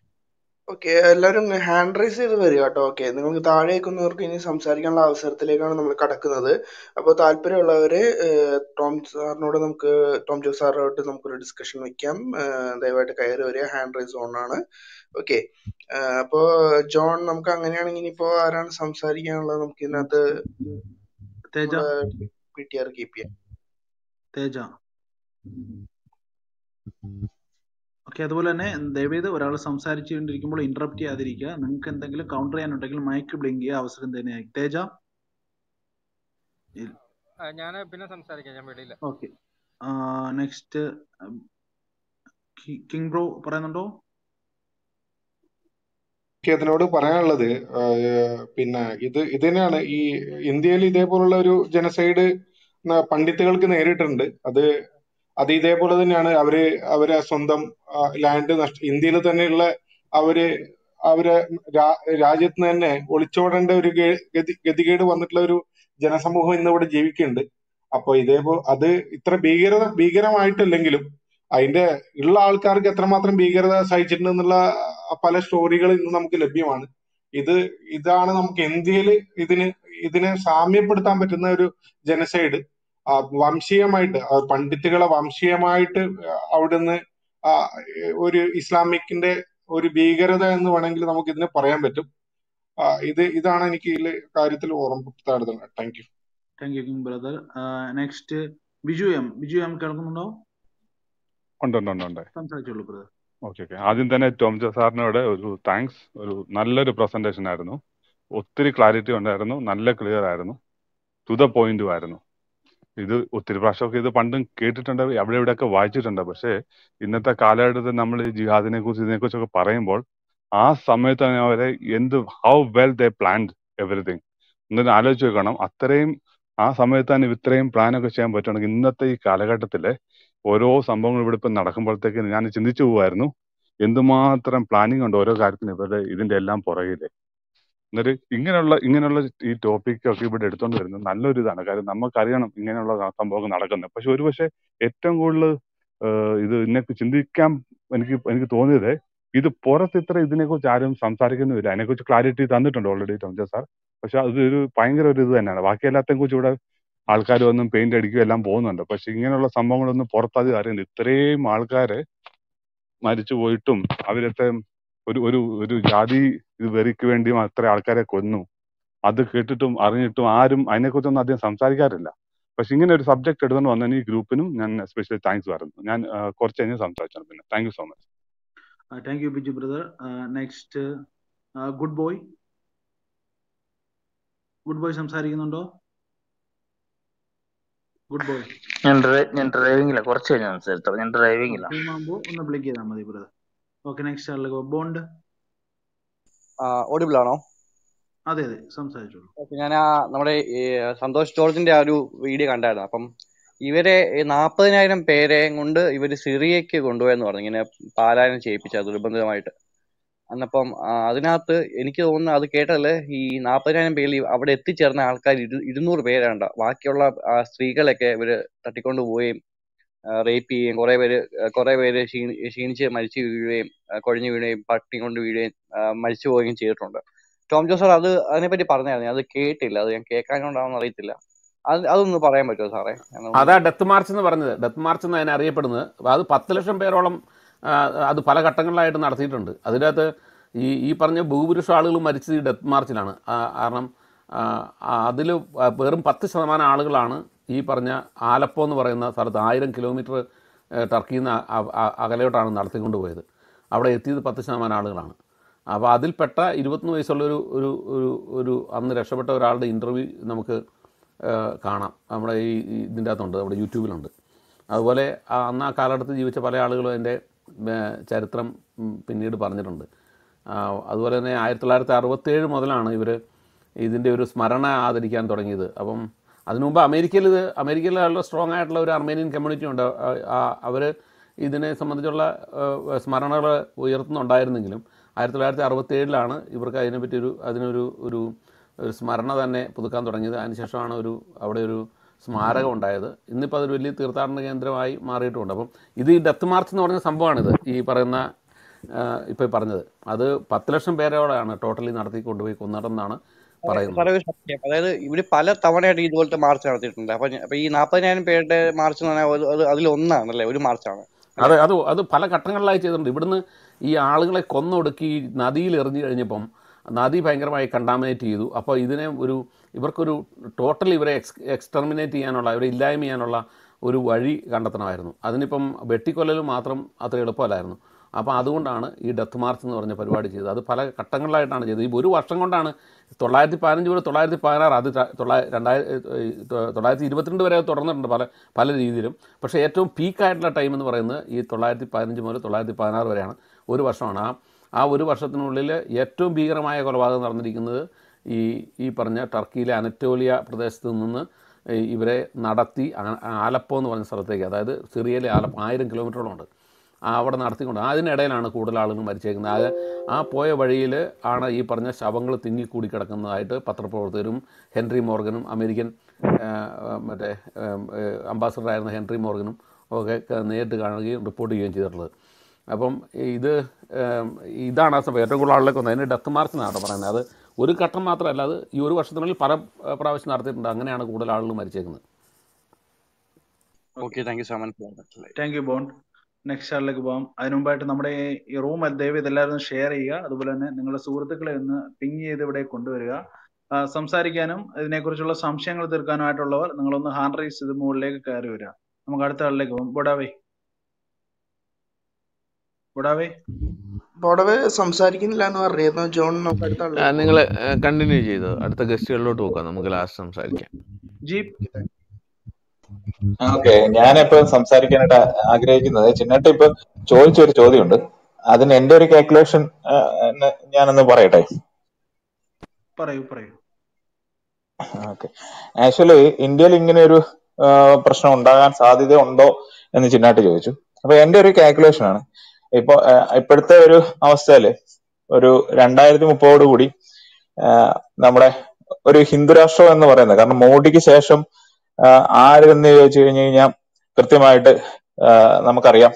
Okay, let him hand raise the very okay. Then the Tarekunurkin, some Sarikan Lavasar, Telegon, the Katakanade, about Alpere Lavare, Tom's Nodam, Tom Josar, Tom discussion with Kim, they were to Kairo, hand raise on. Okay, John Namkanganian for and some Sarikan Lamkin at the Teja PTR KPA Teja. Okay, that's why they were all some sarich and interrupt the Adrika, Nankan the counter and tackle Mike Blingy, I was in the neck. Teja Anana Binasam Sarika. Okay, next King Bro Paranando Katanodo Paranala de Pina Idena India de Polo genocide Panditical can irritant. Adi de Polana, Avera Sondam land in the Latanilla, Avera Rajatnane, Old Chord and Gedicated one that Laru, Janasamu in the Jewikind. അപ്പൊ ഇതേപോലെ അത് ഇത്ര ഭീകരമായിട്ടില്ലെങ്കിലും അതിന്റെ ഉള്ള ആൾക്കാർക്ക് എത്രമാത്രം ഭീകരത സഹിച്ചിട്ടുണ്ടെന്നുള്ള പല സ്റ്റോറികൾ ഇന്ന് നമുക്ക് ലഭ്യമാണ്. ഇതാണ് നമുക്ക് ഇന്ത്യയിൽ ഇതിനെ സാമ്യപ്പെടുത്താൻ പറ്റുന്ന ഒരു ജനസൈഡ്. വംശീയമായിട്ട് പണ്ഡിറ്റുകളെ വംശീയമായിട്ട് അവിടുന്ന് ഒരു ഇസ്ലാമിക്കിന്റെ ഒരു ഭീകരത എന്ന് വേണമെങ്കിൽ നമുക്ക് ഇതിനെ പറയാൻ പറ്റും. ഇതാണ് എനിക്ക് ഇതിൽ കാര്യത്തിൽ ഓർമ്മപ്പെടുത്താറുള്ളത്. Thank you. Thank you king brother. Next Biju M. Biju M കേൾക്കുന്നുണ്ടോ? ഉണ്ട്. സംസാരിച്ചോളൂ ബ്രദർ. Okay okay. ആദ്യം തന്നെ ടോം സാറിനോട് ഒരു താങ്ക്സ്. ഒരു നല്ലൊരു പ്രസന്റേഷൻ ആയിരുന്നു, ഒത്തിരി ക്ലാരിറ്റി ഉണ്ടായിരുന്നു, നല്ല ക്ലിയർ ആയിരുന്നു, ടു ദ പോയിന്റും ആയിരുന്നു. ഇത് ഒത്തിരി പ്രാവശ്യമൊക്കെ ഇത് പണ്ടും കേട്ടിട്ടുണ്ട്, അവിടെ ഇവിടെയൊക്കെ വായിച്ചിട്ടുണ്ട്. പക്ഷേ ഇന്നത്തെ കാലഘട്ടത്തിൽ നമ്മൾ ഈ ജിഹാദിനെ കുറിച്ച് ഇതിനെക്കുറിച്ചൊക്കെ പറയുമ്പോൾ ആ സമയത്ത് തന്നെ അവരെ how well they planned everything എന്നൊന്ന് ആലോചിച്ച് നോക്കണം. അത്രയും ആ സമയത്ത് തന്നെ ഇത്രയും പ്ലാനൊക്കെ ചെയ്യാൻ പറ്റുകയാണെങ്കിൽ ഇന്നത്തെ ഈ കാലഘട്ടത്തിലെ ഓരോ സംഭവങ്ങൾ ഇവിടെ ഇപ്പം നടക്കുമ്പോഴത്തേക്ക് ഞാൻ ചിന്തിച്ചു പോവായിരുന്നു, എന്തുമാത്രം പ്ലാനിങ് ഉണ്ട് ഓരോ കാര്യത്തിനും ഇവരുടെ ഇതിൻ്റെ എല്ലാം പുറകില്. എന്നിട്ട് ഇങ്ങനെയുള്ള ഈ ടോപ്പിക്കൊക്കെ ഇവിടെ എടുത്തുകൊണ്ട് വരുന്നത് നല്ലൊരു ഇതാണ്. കാര്യം നമുക്കറിയണം ഇങ്ങനെയുള്ള സംഭവങ്ങൾ നടക്കുന്നത്. പക്ഷെ ഒരു പക്ഷേ ഏറ്റവും കൂടുതൽ ഇതിനെ ചിന്തിക്കാൻ എനിക്ക് തോന്നിയത് ഇത് പുറത്ത് ഇത്ര ഇതിനെക്കുറിച്ച് ആരും സംസാരിക്കുന്നില്ല. അതിനെക്കുറിച്ച് ക്ലാരിറ്റി തന്നിട്ടുണ്ട് ഓൾറെഡി ടോം ജെ സാർ. പക്ഷെ അതൊരു ഭയങ്കര ഒരു ഇത് തന്നെയാണ്. ബാക്കി എല്ലാത്തിനെ കുറിച്ച് ഇവിടെ ആൾക്കാർ ഒന്നും പെയിന്റ് അടിക്കുകയും എല്ലാം പോകുന്നുണ്ട്. പക്ഷെ ഇങ്ങനെയുള്ള സംഭവങ്ങളൊന്നും പുറത്താതി അറിയുന്നത്. ഇത്രയും ആൾക്കാര് മരിച്ചു പോയിട്ടും അവരത്തെ ഒരു ഒരു ഒരു ജാതി ഇത് വെറിക്ക് വേണ്ടിയും അത്ര ആൾക്കാരെ കൊന്നു. അത് കേട്ടിട്ടും അറിഞ്ഞിട്ടും ആരും അതിനെക്കുറിച്ചൊന്നും അധികം സംസാരിക്കാറില്ല. പക്ഷെ ഇങ്ങനെ ഒരു സബ്ജക്ട് എടുത്തുകൊണ്ട് വന്നതിന് ഈ ഗ്രൂപ്പിനും ഞാൻ സ്പെഷ്യലി താങ്ക്സ് പറയുന്നു. ഞാൻ കുറച്ച് കഴിഞ്ഞ് സംസാരിച്ചാണ്. പിന്നെ thank you so much. Thank you Biju brother. Next good boy. Good boy സംസാരിക്കുന്നുണ്ടോ? Good boy. ഞാൻ ഡ്രൈവിംഗില്ല, കുറച്ച് കഴിഞ്ഞ് സംസാരിച്ചോളൂ. ഞാൻ ഡ്രൈവിംഗില്ല. ഒന്ന് ബ്ലിക്ക് ചെയ്താൽ മതി ബ്രദർ. ഓക്കെ. നെക്സ്റ്റ് ആളിലേക്ക് ബോണ്ട്. ഓഡിബിൾ ആണോ? അതെ അതെ, സംസാരിച്ചോളൂ. ഓക്കെ. ഞാൻ നമ്മുടെ സന്തോഷ് ജോർജിന്റെ ആ ഒരു വീഡിയോ കണ്ടായിരുന്നു. അപ്പം ഇവരെ 40,000 പേരെ കൊണ്ട് ഇവര് സിറിയക്ക് കൊണ്ടുപോയെന്ന് പറഞ്ഞു, ഇങ്ങനെ പാലായനം ചെയ്യിപ്പിച്ച നിർബന്ധിതമായിട്ട്. അന്നപ്പം അതിനകത്ത് എനിക്ക് തോന്നുന്നു അത് കേട്ടല്ലേ, ഈ 40,000 പേരിൽ അവിടെ എത്തിച്ചേർന്ന ആൾക്കാർ 200 പേരാണ്ട. ബാക്കിയുള്ള സ്ത്രീകളെയൊക്കെ ഇവര് തട്ടിക്കൊണ്ട് പോവുകയും റേപ്പ് ചെയ്യുകയും കുറെ പേര് ക്ഷീണിച്ച് മരിച്ചു വീഴുകയും കുഴഞ്ഞു വീഴുകയും പട്ടി കൊണ്ട് വീഴുകയും മരിച്ചു പോവുകയും ചെയ്തിട്ടുണ്ട്. ടോം ജോസ് സാർ അത് അതിനെപ്പറ്റി പറഞ്ഞായിരുന്നു, അത് കേട്ടില്ല. അത് ഞാൻ കേൾക്കാനുണ്ടാവുമെന്ന് അറിയത്തില്ല. അതൊന്ന് പറയാൻ പറ്റുമോ സാറേ? അതാ ഡെത്ത് മാർച്ച് എന്ന് പറഞ്ഞത്. ഡെത്ത് മാർച്ച് എന്ന് അതിനെ അറിയപ്പെടുന്നത്. അത് 10 ലക്ഷം പേരോളം അത് പല ഘട്ടങ്ങളിലായിട്ട് നടത്തിയിട്ടുണ്ട്. അതിനകത്ത് ഈ പറഞ്ഞ ഭൂപുരുഷ ആളുകൾ മരിച്ചത് ഈ ഡെത്ത് മാർച്ചിലാണ്. കാരണം അതിൽ വെറും 10% ആളുകളാണ് ഈ പറഞ്ഞ ആലപ്പോ എന്ന് പറയുന്ന സ്ഥലത്ത് 1000 കിലോമീറ്റർ ടർക്കിയിൽ നിന്ന് അകലോട്ടാണ് നടത്തിക്കൊണ്ട് പോയത്. അവിടെ എത്തിയത് 10% ആളുകളാണ്. അപ്പോൾ അതിൽപ്പെട്ട 23 വയസ്സുള്ളൊരു ഒരു ഒരു ഒരു അന്ന് രക്ഷപ്പെട്ട ഒരാളുടെ ഇൻ്റർവ്യൂ നമുക്ക് കാണാം. നമ്മുടെ ഈ ഇതിൻ്റെ അകത്തുണ്ട്, നമ്മുടെ യൂട്യൂബിലുണ്ട്. അതുപോലെ അന്ന് ആ കാലഘട്ടത്തിൽ ജീവിച്ച പല ആളുകളും അതിൻ്റെ ചരിത്രം പിന്നീട് പറഞ്ഞിട്ടുണ്ട്. അതുപോലെ തന്നെ 1967 മുതലാണ് ഇവർ ഇതിൻ്റെ ഒരു സ്മരണ ആദരിക്കാൻ തുടങ്ങിയത്. അപ്പം അതിനുമുമ്പ് അമേരിക്കയിൽ വളരെ സ്ട്രോങ് ആയിട്ടുള്ള ഒരു അർമേനിയൻ കമ്മ്യൂണിറ്റി ഉണ്ട്. അവർ ഇതിനെ സംബന്ധിച്ചുള്ള സ്മരണകൾ ഉയർത്തുന്നുണ്ടായിരുന്നെങ്കിലും 1967 ഇവർക്ക് അതിനൊരു സ്മരണ തന്നെ പുതുക്കാൻ തുടങ്ങിയത്. അതിനുശേഷമാണ് അവിടെ ഒരു സ്മാരകം ഉണ്ടായത്. ഇന്നിപ്പോൾ അതൊരു വലിയ തീർത്ഥാടന കേന്ദ്രമായി മാറിയിട്ടുണ്ട്. അപ്പം ഇത് ഈ ഡെത്ത് മാർച്ച് എന്ന് പറഞ്ഞ സംഭവമാണിത്. ഈ പറയുന്ന ഇപ്പോൾ പറഞ്ഞത് അത് 10 ലക്ഷം പേരോടെയാണ് ടോട്ടലി നടത്തി കൊണ്ടുപോയി കൊന്നതെന്നാണ് പറയുന്നത്. അതായത് ഇവർ പല തവണയായിട്ട് ഇതുപോലത്തെ മാർച്ച് നടത്തിയിട്ടുണ്ട്. അപ്പം ഈ 40,000 പേരുടെ മാർച്ച് എന്ന് പറഞ്ഞാൽ അതിലൊന്നാണല്ലേ, ഒരു മാർച്ചാണ്. അത് പല ഘട്ടങ്ങളിലായി ചെയ്തിട്ടുണ്ട്. ഇവിടുന്ന് ഈ ആളുകളെ കൊന്നൊടുക്കി നദിയിൽ എറിഞ്ഞു കഴിഞ്ഞപ്പം നദി ഭയങ്കരമായി കണ്ടാമിനേറ്റ് ചെയ്തു. അപ്പോൾ ഇതിനെ ഇവർക്കൊരു ടോട്ടൽ ഇവരെ എക്സ്റ്റർമിനേറ്റ് ചെയ്യാനുള്ള, ഇവരെ ഇല്ലായ്മ ചെയ്യാനുള്ള ഒരു വഴി കണ്ടെത്തണമായിരുന്നു. അതിനിപ്പം വെട്ടിക്കൊല്ലൽ മാത്രം അത്ര എളുപ്പമല്ലായിരുന്നു. അപ്പോൾ അതുകൊണ്ടാണ് ഈ ഡെത്ത് മാർച്ച് എന്ന് പറഞ്ഞ പരിപാടി ചെയ്തത്. അത് പല ഘട്ടങ്ങളിലായിട്ടാണ് ചെയ്തത്. ഈ ഒരു വർഷം കൊണ്ടാണ് 1915 മുതൽ 1916 അത് 1922 വരെ തുടർന്നിട്ടുണ്ട് പല രീതിയിലും. പക്ഷേ ഏറ്റവും പീക്കായിട്ടുള്ള ടൈം എന്ന് പറയുന്നത് ഈ 1915 മുതൽ 1916 വരെയാണ്. ഒരു വർഷമാണ്. ആ ഒരു വർഷത്തിനുള്ളിൽ ഏറ്റവും ഭീകരമായ കൊലപാതകം നടന്നിരിക്കുന്നത് ഈ പറഞ്ഞ ടർക്കിയിലെ അനറ്റോലിയ പ്രദേശത്ത് നിന്ന് ഇവരെ നടത്തി ആലപ്പോ എന്ന് പറഞ്ഞ സ്ഥലത്തേക്ക്, അതായത് സിറിയയിലെ ആലപ്പോ 1000 കിലോമീറ്ററോളം ഉണ്ട്. അവിടെ നടത്തിക്കൊണ്ട് അതിനിടയിലാണ് കൂടുതൽ ആളുകൾ മരിച്ചേക്കുന്നത്. അത് ആ പോയ വഴിയിൽ ആണ് ഈ പറഞ്ഞ ശവങ്ങൾ തിങ്ങിക്കൂടി കിടക്കുന്നതായിട്ട് പത്രപ്രവർത്തകരും ഹെൻറി മോർഗനും അമേരിക്കൻ മറ്റേ അംബാസഡറായിരുന്ന ഹെൻറി മോർഗനും ഒക്കെ നേരിട്ട് കാണുകയും റിപ്പോർട്ട് ചെയ്യുകയും ചെയ്തിട്ടുള്ളത്. അപ്പം ഇതാണ് ആ സമയം ഏറ്റവും കൂടുതൽ ആളുകളൊക്കെ വന്നത്. അതിന് ഡെത്ത് മാർച്ച് എന്നാണ് പറയുന്നത്. അത് ഒരു ഘട്ടം മാത്രമല്ല, അത് ഈ ഒരു വർഷത്തിനുള്ളിൽ പല പ്രാവശ്യം നടത്തിയിട്ടുണ്ട്. അങ്ങനെയാണ് കൂടുതൽ ആളുകൾ മരിച്ചേക്കുന്നത്. Okay, thank you so much. Thank you Bond. Next ആളിലേക്ക് പോകാം. അതിന് മുമ്പായിട്ട് നമ്മുടെ ഈ റൂം ദയവ് ഇതെല്ലാവരും ഷെയർ ചെയ്യുക. അതുപോലെ തന്നെ നിങ്ങളുടെ സുഹൃത്തുക്കളെ ഒന്ന് പിങ് ചെയ്ത് ഇവിടെ കൊണ്ടുവരിക. സംസാരിക്കാനും ഇതിനെക്കുറിച്ചുള്ള സംശയങ്ങൾ തീർക്കാനുമായിട്ടുള്ളവർ നിങ്ങളൊന്ന് ഹാൻഡ് റൈസ് ചെയ്ത് മുകളിലേക്ക് കയറി വരിക. നമുക്ക് അടുത്ത ആളിലേക്ക് പോകാം. ബോഡാവേ സംസാരിക്കുന്നില്ല എന്ന് പറഞ്ഞിരുന്നു ജോൺ. നിങ്ങൾ കണ്ടിന്യൂ ചെയ്തു, അടുത്ത ഗസ്റ്റുകളിലോട്ട് പോകാം. നമുക്ക് ലാസ്റ്റ് സംസാരിക്കാം. ഓക്കെ, ഞാനിപ്പോ സംസാരിക്കാനായിട്ട് ആഗ്രഹിക്കുന്നത് ചിന്നേട്ട ഇപ്പൊ ചോദിച്ചൊരു ചോദ്യമുണ്ട്. അതിന് എന്റെ ഒരു കാൽക്കുലേഷൻ ഞാനൊന്ന് പറയട്ടെ. ഓക്കെ, ആക്ച്വലി ഇന്ത്യയിൽ ഇങ്ങനെ ഒരു പ്രശ്നം ഉണ്ടാകാൻ സാധ്യത ഉണ്ടോ എന്ന് ചിന്നാട്ട് ചോദിച്ചു. അപ്പൊ എന്റെ ഒരു കാൽക്കുലേഷൻ ആണ്, ഇപ്പൊ ഇപ്പോഴത്തെ ഒരു അവസ്ഥയില് ഒരു 2030 കൂടി നമ്മുടെ ഒരു ഹിന്ദുരാഷ്ട്രം എന്ന് പറയുന്നത്, കാരണം മോഡിക്ക് ശേഷം ആരെന്ന് ചോദിച്ചു കഴിഞ്ഞു കഴിഞ്ഞാൽ കൃത്യമായിട്ട് നമുക്കറിയാം.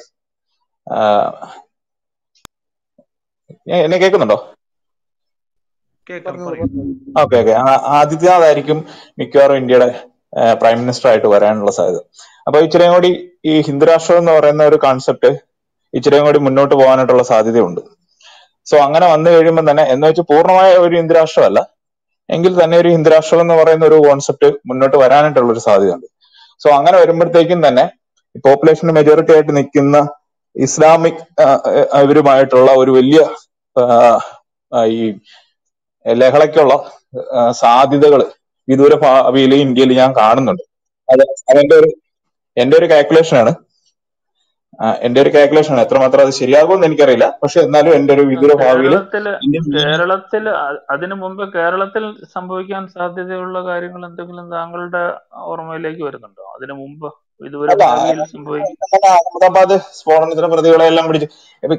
എന്നെ കേൾക്കുന്നുണ്ടോ? Okay okay. ആദിത്യനാഥായിരിക്കും മിക്കവാറും ഇന്ത്യയുടെ പ്രൈം മിനിസ്റ്റർ ആയിട്ട് വരാനുള്ള സാധ്യത. അപ്പൊ ഇച്ചിരിയും കൂടി ഈ ഹിന്ദുരാഷ്ട്രം എന്ന് പറയുന്ന ഒരു കോൺസെപ്റ്റ് ഇച്ചിരിയും കൂടി മുന്നോട്ട് പോകാനായിട്ടുള്ള സാധ്യതയുണ്ട്. സോ അങ്ങനെ വന്നു കഴിയുമ്പോൾ തന്നെ എന്ന് വെച്ചാൽ പൂർണ്ണമായ ഒരു ഹിന്ദുരാഷ്ട്രമല്ല എങ്കിൽ തന്നെ ഒരു ഹിന്ദുരാഷ്ട്രം എന്ന് പറയുന്ന ഒരു കോൺസെപ്റ്റ് മുന്നോട്ട് വരാനായിട്ടുള്ള ഒരു സാധ്യതയുണ്ട്. സോ അങ്ങനെ വരുമ്പോഴത്തേക്കും തന്നെ പോപ്പുലേഷന് മെജോറിറ്റി ആയിട്ട് നിൽക്കുന്ന ഇസ്ലാമിക് ഇവരുമായിട്ടുള്ള ഒരു വലിയ ഈ ലഹളയ്ക്കുള്ള സാധ്യതകൾ വിദൂര ഭാവിയിൽ ഇന്ത്യയിൽ ഞാൻ കാണുന്നുണ്ട്. എന്റെ ഒരു കാൽക്കുലേഷനാണ്, എത്രമാത്രം അത് ശരിയാകുമെന്ന് എനിക്കറിയില്ല. പക്ഷെ എന്നാലും എന്റെ ഒരു വിദൂര ഭാവിയിൽ കേരളത്തിൽ, അതിനു മുമ്പ് കേരളത്തിൽ സംഭവിക്കാൻ സാധ്യതയുള്ള കാര്യങ്ങൾ എന്തെങ്കിലും താങ്കളുടെ ഓർമ്മയിലേക്ക് വരുന്നുണ്ടോ? അതിനു മുമ്പ് അഹമ്മദാബാദ് സ്ഫോടനത്തിന് പ്രതികളെല്ലാം പിടിച്ച് ഇപ്പൊ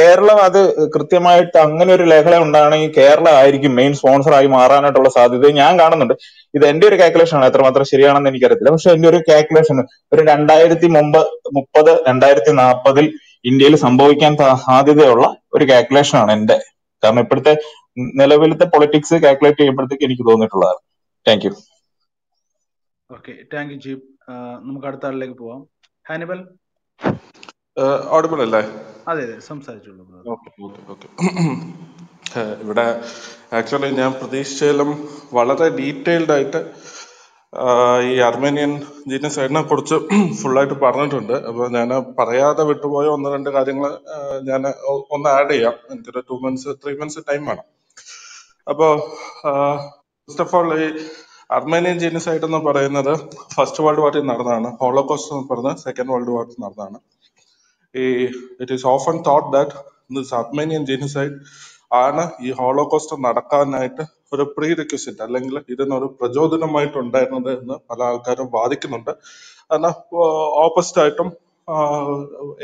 കേരളം അത് കൃത്യമായിട്ട് അങ്ങനെ ഒരു ലഹള ഉണ്ടാണെങ്കിൽ കേരളം ആയിരിക്കും മെയിൻ സ്പോൺസർ ആയി മാറാനായിട്ടുള്ള സാധ്യത ഞാൻ കാണുന്നുണ്ട്. ഇത് എന്റെ ഒരു കാൽക്കുലേഷൻ ആണ്, എത്രമാത്രം ശരിയാണെന്ന് എനിക്കറിയത്തില്ല. പക്ഷെ എന്റെ ഒരു കാൽക്കുലേഷൻ ഒരു 2030 2040 ഇന്ത്യയിൽ സംഭവിക്കാൻ സാധ്യതയുള്ള ഒരു കാൽക്കുലേഷൻ ആണ് എന്റെ, കാരണം ഇപ്പോഴത്തെ നിലവിലത്തെ പൊളിറ്റിക്സ് കാൽക്കുലേറ്റ് ചെയ്യുമ്പോഴത്തേക്ക് എനിക്ക് തോന്നിയിട്ടുള്ളതാണ്. Thank you. Okay, thank you Jeep. നമുക്ക് അടുത്ത ആളിലേക്ക് പോവാം. ഹാനിബൽ ഓഡിബിൾ അല്ലേ? അതെ അതെ, സംസാരിച്ചോളൂ. ഇവിടെ ആക്ച്വലി ഞാൻ പ്രതീക്ഷിച്ചാലും വളരെ ഡീറ്റെയിൽഡ് ആയിട്ട് ഈ അർമേനിയൻ ജീനസൈഡിനെ കുറിച്ച് ഫുള്ളായിട്ട് പറഞ്ഞിട്ടുണ്ട്. അപ്പൊ ഞാൻ പറയാതെ വിട്ടുപോയ 1-2 കാര്യങ്ങൾ ഞാൻ ഒന്ന് ആഡ് ചെയ്യാം. എനിക്കൊരു 2-3 months ടൈം വേണം. അപ്പോ ഫസ്റ്റ് ഓഫ് ഓൾ ഈ അർമേനിയൻ ജീനസൈഡ് എന്ന് പറയുന്നത് ഫസ്റ്റ് വേൾഡ് വാറിൽ നടന്നതാണ്. ഹോളോകോസ്റ്റ് എന്ന് പറയുന്നത് സെക്കൻഡ് വേൾഡ് വാറിൽ നടന്നതാണ്. ഈ it is often thought that this Armenian genocide ആണ് ഈ ഹോളോകോസ്റ്റ് നടക്കാനായിട്ട് ഒരു പ്രീ റിക്വസിറ്റ് അല്ലെങ്കിൽ ഇതിനൊരു പ്രചോദനമായിട്ടുണ്ടായിരുന്നത് എന്ന് പല ആൾക്കാരും വാദിക്കുന്നുണ്ട്. എന്നാൽ ഓപ്പോസിറ്റ് ആയിട്ടും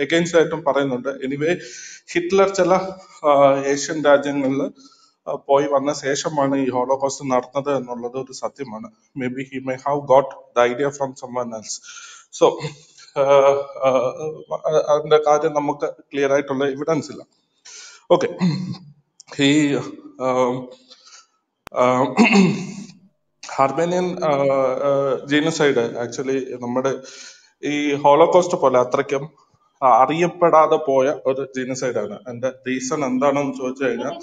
എഗെയിൻസ്റ്റ് ആയിട്ടും പറയുന്നുണ്ട്. എനിവേ ഹിറ്റ്ലർ ചില ഏഷ്യൻ രാജ്യങ്ങളിൽ പോയി വന്ന ശേഷമാണ് ഈ ഹോളോകോസ്റ്റ് നടന്നത് എന്നുള്ളത് ഒരു സത്യമാണ്. Maybe he may have got the idea from someone else. So അതിന്റെ കാര്യം നമുക്ക് ക്ലിയർ ആയിട്ടുള്ള എവിഡൻസ് ഇല്ല. ഓക്കെ, ഈ അർമേനിയൻ ജീനസൈഡ് ആക്ച്വലി നമ്മുടെ ഈ ഹോളോകോസ്റ്റ് പോലെ അത്രയ്ക്കും അറിയപ്പെടാതെ പോയ ഒരു ജീനസൈഡ് ആണ്. അതിന്റെ റീസൺ എന്താണെന്ന് ചോദിച്ചു കഴിഞ്ഞാൽ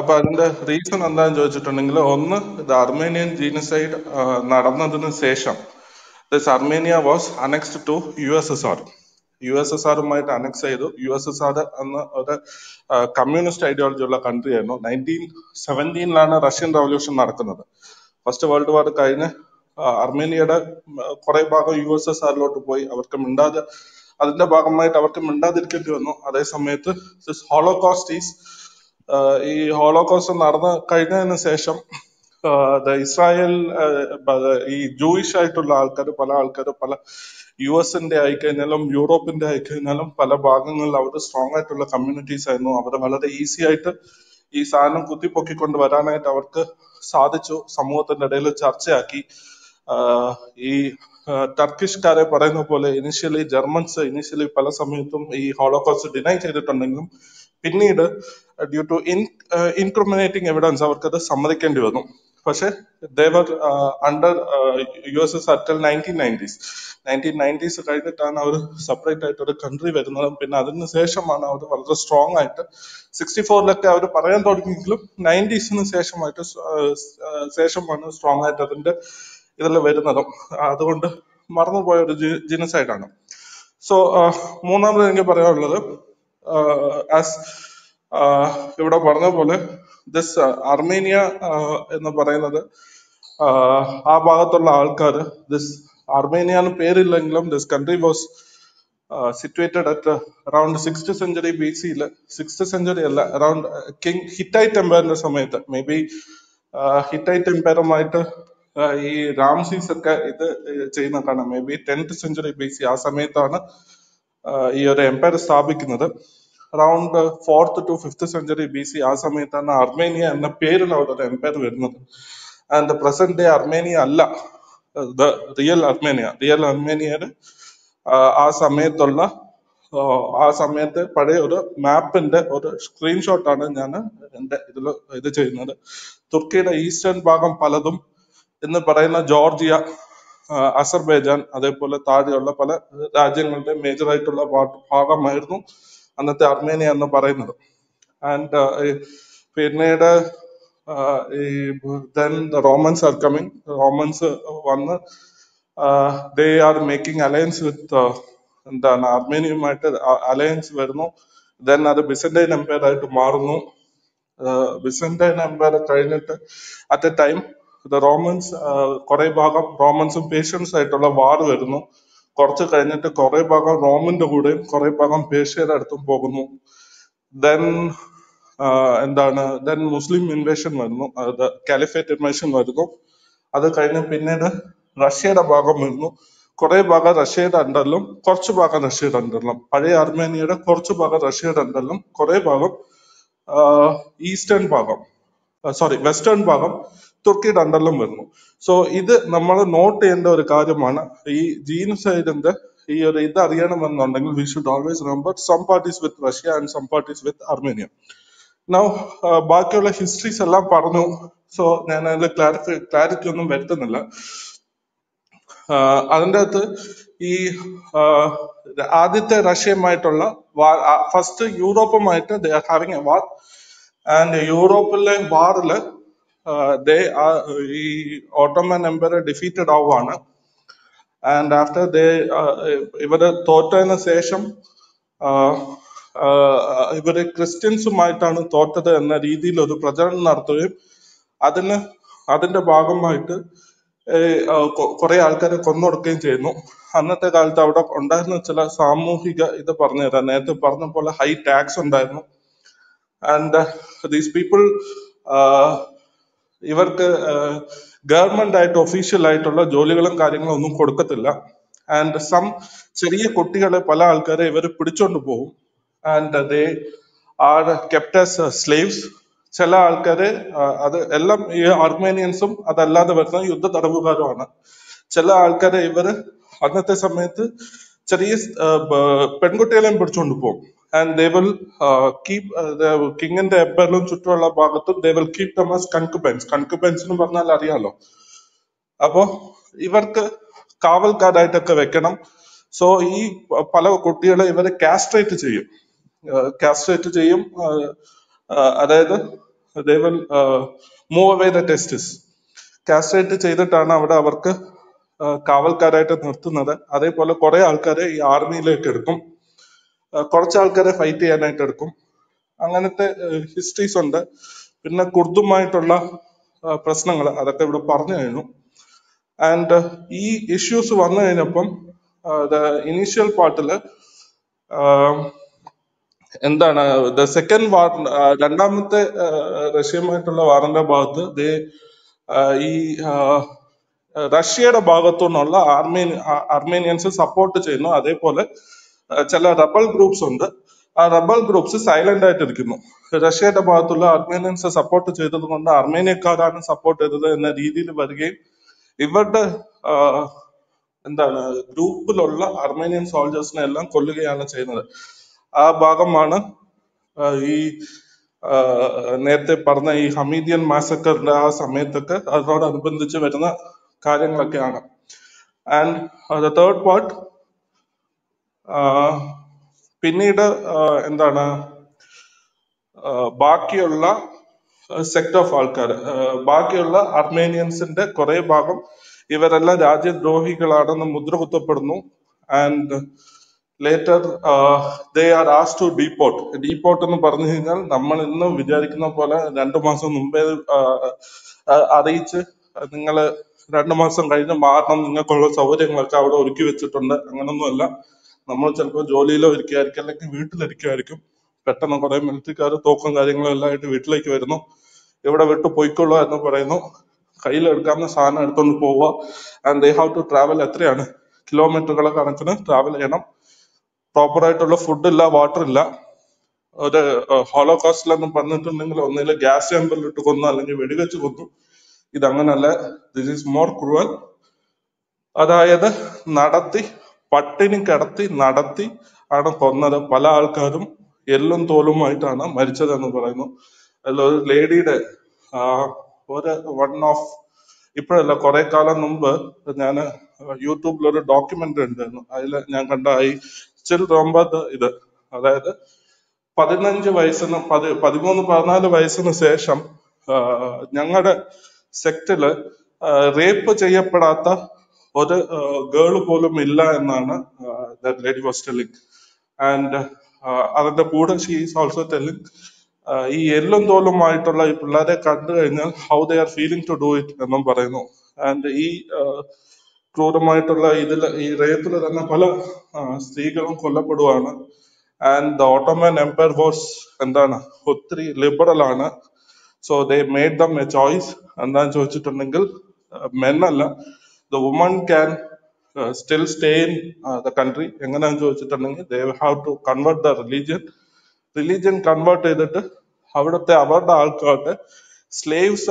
അപ്പൊ അതിന്റെ റീസൺ എന്താണെന്ന് ചോദിച്ചിട്ടുണ്ടെങ്കിൽ, ഒന്ന് ദ അർമേനിയൻ ജീനസൈഡ് നടന്നതിന് ശേഷം this Armenia was annexed to USSR. USSRമായിട്ട് അനക്സ് ചെയ്തു. USSR എന്ന ഒരു കമ്മ്യൂണിസ്റ്റ് ഐഡിയോളജി ഉള്ള കൺട്രി ആയിരുന്നു. 1917 റഷ്യൻ റവല്യൂഷൻ നടക്കുന്നത്. ഫസ്റ്റ് വേൾഡ് വാർ കഴിഞ്ഞ് അർമേനിയയുടെ കുറെ ഭാഗം USSRലോട്ട് പോയി. അതിന്റെ ഭാഗമായിട്ട് അവർക്ക് മിണ്ടാതിരിക്കേണ്ടി വന്നു. അതേ സമയത്ത് ഈ ഹോളോകോസ്റ്റ് നടന്നു കഴിഞ്ഞതിന് ശേഷം the Israel ഈ ജൂയിഷ് ആയിട്ടുള്ള ആൾക്കാർ പല യുഎസിന്റെ ആയിക്കഴിഞ്ഞാലും യൂറോപ്പിന്റെ ആയിക്കഴിഞ്ഞാലും പല ഭാഗങ്ങളിൽ അവർ സ്ട്രോങ് ആയിട്ടുള്ള കമ്മ്യൂണിറ്റീസ് ആയിരുന്നു. അവർ വളരെ ഈസി ആയിട്ട് ഈ സാധനം കുത്തിപ്പൊക്കിക്കൊണ്ട് വരാനായിട്ട് അവർക്ക് സാധിച്ചു. സമൂഹത്തിന്റെ ഇടയിൽ ചർച്ചയാക്കി. ഈ ടർക്കിഷ്കാരെ പറയുന്ന പോലെ ഇനിഷ്യലി ജർമ്മൻസ് ഇനിഷ്യലി പല സമയത്തും ഈ ഹോളോകോസ്റ്റ് ഡിനൈ ചെയ്തിട്ടുണ്ടെങ്കിലും പിന്നീട് ഡ്യൂ ടു ഇൻക്രിമിനേറ്റിംഗ് എവിഡൻസ് അവർക്കത് സമ്മതിക്കേണ്ടി വന്നു. പക്ഷെ they were under U S S until 1990s കഴിഞ്ഞിട്ടാണ് അവർ സെപ്പറേറ്റ് ആയിട്ട് ഒരു കൺട്രി വരുന്നതും. പിന്നെ അതിന് ശേഷമാണ് അവർ വളരെ സ്ട്രോങ് ആയിട്ട് 64 അവർ പറയാൻ തുടങ്ങിയെങ്കിലും 90s ശേഷമാണ് സ്ട്രോങ് ആയിട്ട് അതിന്റെ ഇതിൽ വരുന്നതും. അതുകൊണ്ട് മറന്നുപോയ ഒരു ജിനസൈഡാണ്. സോ മൂന്നാമത് എനിക്ക് പറയാനുള്ളത് ഇവിടെ പറഞ്ഞ പോലെ ദിസ് അർമേനിയ എന്ന് പറയുന്നത് ആ ഭാഗത്തുള്ള ആൾക്കാർ ദിസ് അർമേനിയ എന്ന് പേരില്ലെങ്കിലും this country was situated at around 6th century BC 6th century അല്ല അറൌണ്ട് കിങ് ഹിറ്റൈറ്റ് എംപയറിന്റെ സമയത്ത് മേ ബി ഹിറ്റൈറ്റ് എംപയറുമായിട്ട് ഈ രാംസീസ് ഒക്കെ ഇത് ചെയ്യുന്ന കാണാം. May be 10th century BC ആ സമയത്താണ് ഈ ഒരു എംപയർ സ്ഥാപിക്കുന്നത്. Around 4th to 5th century BC ആ സമയത്താണ് അർമേനിയ എന്ന പേരിൽ അവരുടെ എംപയർ വരുന്നത്. ആൻഡ് പ്രസന്റ് ഡേ അർമേനിയ അല്ല റിയൽ അർമേനിയയുടെ ആ സമയത്ത് പഴയ ഒരു മാപ്പിന്റെ ഒരു സ്ക്രീൻഷോട്ടാണ് ഞാൻ എൻ്റെ ഇത് ചെയ്യുന്നത്. തുർക്കിയുടെ ഈസ്റ്റേൺ ഭാഗം പലതും എന്ന് പറയുന്ന ജോർജിയ, അസർബൈജാൻ, അതേപോലെ താഴെയുള്ള പല രാജ്യങ്ങളുടെ മേജറായിട്ടുള്ള ഭാഗമായിരുന്നു അന്നത്തെ അർമേനിയ എന്ന് പറയുന്നത്. ആൻഡ് പിന്നീട് ഈ then Romans are coming. Romans വന്ന് they are making alliance with അർമേനിയുമായിട്ട് അലയൻസ് വരുന്നു. ദെൻ അത് ബിസന്റൈൻ എംപയർ ആയിട്ട് മാറുന്നു. ബിസന്റൈൻ എംപയർ കഴിഞ്ഞിട്ട് അറ്റ് എ ടൈം റോമൻസ് കുറെ ഭാഗം റോമൻസും പേഷ്യൻസ് ആയിട്ടുള്ള വാർ വരുന്നു. കുറച്ച് കഴിഞ്ഞിട്ട് കുറെ ഭാഗം റോമിന്റെ കൂടെയും കുറെ ഭാഗം പേഷ്യയുടെ അടുത്തും പോകുന്നു. ദെൻ മുസ്ലിം ഇൻവേഷൻ വരുന്നു, കാലിഫേറ്റ് ഇൻവേഷൻ വരുന്നു. അത് കഴിഞ്ഞ് പിന്നീട് റഷ്യയുടെ ഭാഗം വരുന്നു. കുറെ ഭാഗം റഷ്യയുടെ അണ്ടറിലും കുറച്ച് ഭാഗം റഷ്യയുടെ അണ്ടറിലും, പഴയ അർമേനിയയുടെ കുറച്ച് ഭാഗം റഷ്യയുടെ അണ്ടറിലും കുറെ ഭാഗം വെസ്റ്റേൺ ഭാഗം തുർക്കിയുടെ അണ്ടറിലും വരുന്നു. സോ ഇത് നമ്മൾ നോട്ട് ചെയ്യേണ്ട ഒരു കാര്യമാണ്. ഈ ജീനസൈഡിന്റെ ഈ ഒരു ഇത് അറിയണമെന്നുണ്ടെങ്കിൽ we should always remember some parties with Russia and some parties with Armenia. Now ബാക്കിയുള്ള ഹിസ്റ്ററീസ് എല്ലാം പറഞ്ഞു. സോ ഞാൻ അതിൽ ക്ലാരിറ്റി ഒന്നും വരുത്തുന്നില്ല. അതിൻ്റെ അകത്ത് ഈ ആദ്യത്തെ റഷ്യയുമായിട്ടുള്ള ഫസ്റ്റ് യൂറോപ്പുമായിട്ട് they are having a war. And യൂറോപ്പിലെ വാറില് ഈ ഓട്ടോമൻ എംപയർ ഡിഫീറ്റഡ് ആവുകയാണ്. ആൻഡ് ആഫ്റ്റർ ഇവര് തോറ്റതിന് ശേഷം ഇവര് ക്രിസ്ത്യൻസുമായിട്ടാണ് തോറ്റത് എന്ന രീതിയിൽ ഒരു പ്രചരണം നടത്തുകയും അതിന്റെ ഭാഗമായിട്ട് കുറെ ആൾക്കാരെ കൊന്നൊടുക്കുകയും ചെയ്യുന്നു. അന്നത്തെ കാലത്ത് അവിടെ ഉണ്ടായിരുന്ന ചില സാമൂഹിക ഇത് പറഞ്ഞുതരാം. നേരത്തെ പറഞ്ഞ പോലെ ഹൈ ടാക്സ് ഉണ്ടായിരുന്നു. ആൻഡ് ദീസ് പീപ്പിൾ ഇവർക്ക് ഗവൺമെന്റ് ആയിട്ട് ഒഫീഷ്യൽ ആയിട്ടുള്ള ജോലികളും കാര്യങ്ങളും ഒന്നും കൊടുക്കത്തില്ല. ആൻഡ് സം ചെറിയ കുട്ടികളെ പല ആൾക്കാരെ ഇവർ പിടിച്ചോണ്ട് പോകും. And they are kept as slaves. ചില ആൾക്കാര് അത് എല്ലാം ഈ അർമേനിയൻസും അതല്ലാതെ വരുന്ന യുദ്ധ തടവുകാരുമാണ്. ചില ആൾക്കാരെ ഇവര് അന്നത്തെ സമയത്ത് ചെറിയ പെൺകുട്ടികളെയും പിടിച്ചോണ്ട് പോകും. And they will keep the king and the emperor ചുറ്റുമുള്ള ഭാഗത്തും they will keep them as concubines. Concubines എന്ന് പറഞ്ഞാൽ അറിയാലോ. അപ്പോ ഇവർക്ക് കാവൽക്കാരായിട്ടൊക്കെ വെക്കണം. സോ ഈ പല കുട്ടികളെ ഇവരെ കാസ്ട്രേറ്റ് ചെയ്യും. അതായത് they will move away the testes. Castrate ചെയ്തിട്ടാണ് അവിടെ അവർക്ക് കാവൽക്കാരായിട്ട് നിർത്തുന്നത്. അതേപോലെ കുറെ ആൾക്കാരെ ഈ ആർമിയിലേക്ക് എടുക്കും, കുറച്ച് ആൾക്കാരെ ഫൈറ്റ് ചെയ്യാനായിട്ട് എടുക്കും. അങ്ങനത്തെ ഹിസ്റ്ററീസ് ഉണ്ട്. പിന്നെ കുർദുമായിട്ടുള്ള പ്രശ്നങ്ങൾ അതൊക്കെ ഇവിടെ പറഞ്ഞു കഴിഞ്ഞു. ആൻഡ് ഈ ഇഷ്യൂസ് വന്നു കഴിഞ്ഞപ്പം ഇനീഷ്യൽ പാർട്ടില് സെക്കൻഡ് വാർ, രണ്ടാമത്തെ റഷ്യയുമായിട്ടുള്ള വാറിന്റെ ഭാഗത്ത് Russia Bagatunala Armenians support China, Chala rebel groups on the rebel groups silent at Russia Batula Armenians support Chetan Armenia Karan support and the Riddle and the group Lola Armenian soldiers Nella Kolugana China. A Bagamana Nete Parna Hamidian massacre Sametaka Arad Anbandicha Vetana Karan Lakiana. And the third part Pinida and Bakiola sector of Alkar Bakiola Armenians in the Korea Bagam, Iverella Rajid Rohi Kaladan Mudra and later they are asked to deport. Deport on the Parnhinal, Namanino, Vijarikna Pola, Randomason Arich, Randomason Raina Martin, Nicolas, Avakao, Rikivichitunda, Anganola, Namachalko, Jolilo, Rikaraka, Vital Rikaricum, Patanakoda, Miltica, Tokan, Garangla, Vitlake Verno, Evada to Poicola, and Parano, Kaila, Kamasana, and Tonpova, and they have to travel at 300 kilometers travel enough. Proper food, water, Holocaust, gas sample, this is more cruel. That's Nadati, Patini Karati, Nadati, and Pala Alkarum, Yellum Tolumaitana, Maricha Danabarano, a lady, one of Iprella Korekala number, YouTube loaded document and I still remember the other Padinanja Vaisana Padimon Parnada Vaisana Sesham Yangada sectilla rape Chaya Parata or the girl Polo Milla and Nana that lady was telling. And other Buddha she is also telling Yellon Dolo Maitola Pulada Kadra how they are feeling to do it and he and the Ottoman Empire was liberal, so they made them a choice. And then men, the woman can still stay in the country. They have to convert the religion. Religion converted it. However, they are slaves.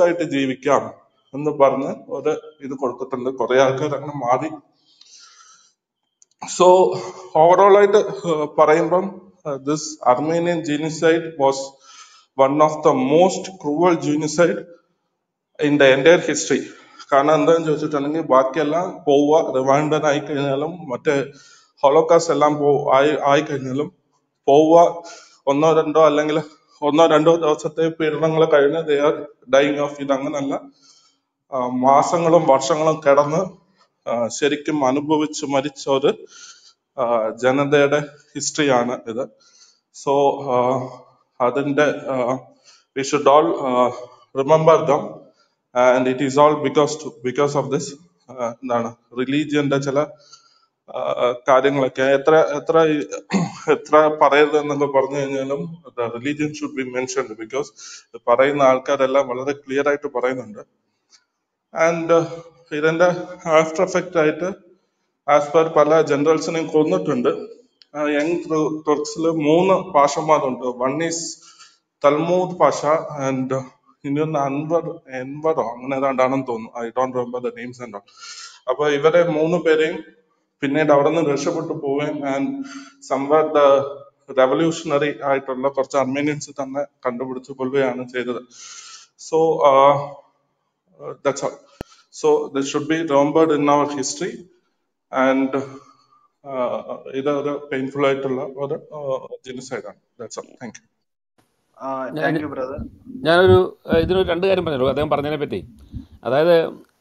So overall, this Armenian genocide was one of the most cruel genocide in the entire history. Kanandan Josutangi Bakella, Pova, Rwandan Icanalum, Mate Holocaust Elampo Icanalum, Pova, Onor and they are dying of Idanganala. Masangalam, Varsangalam, Kadana, Sherikim, Manubovich, Marich, or Janadeda, Histriana. So, we should all remember them, and it is all because of this religion. The religion should be mentioned because the Parayana Alkarella is clear to Parayana. And after effect as per Pala generals in Kodnatunda, young Turks, Moon Pasha Madunda. One is Talmud Pasha and Indian Anwar, I don't remember the names and all. About even a moon pairing, Pinay Davaran Russia to Poem and somewhere the revolutionary I told the Armenians and Kandabuchupulve. So, that's all. So this should be remembered in our history, and either painful or genocide. That's all. Thank you. Thank you, brother.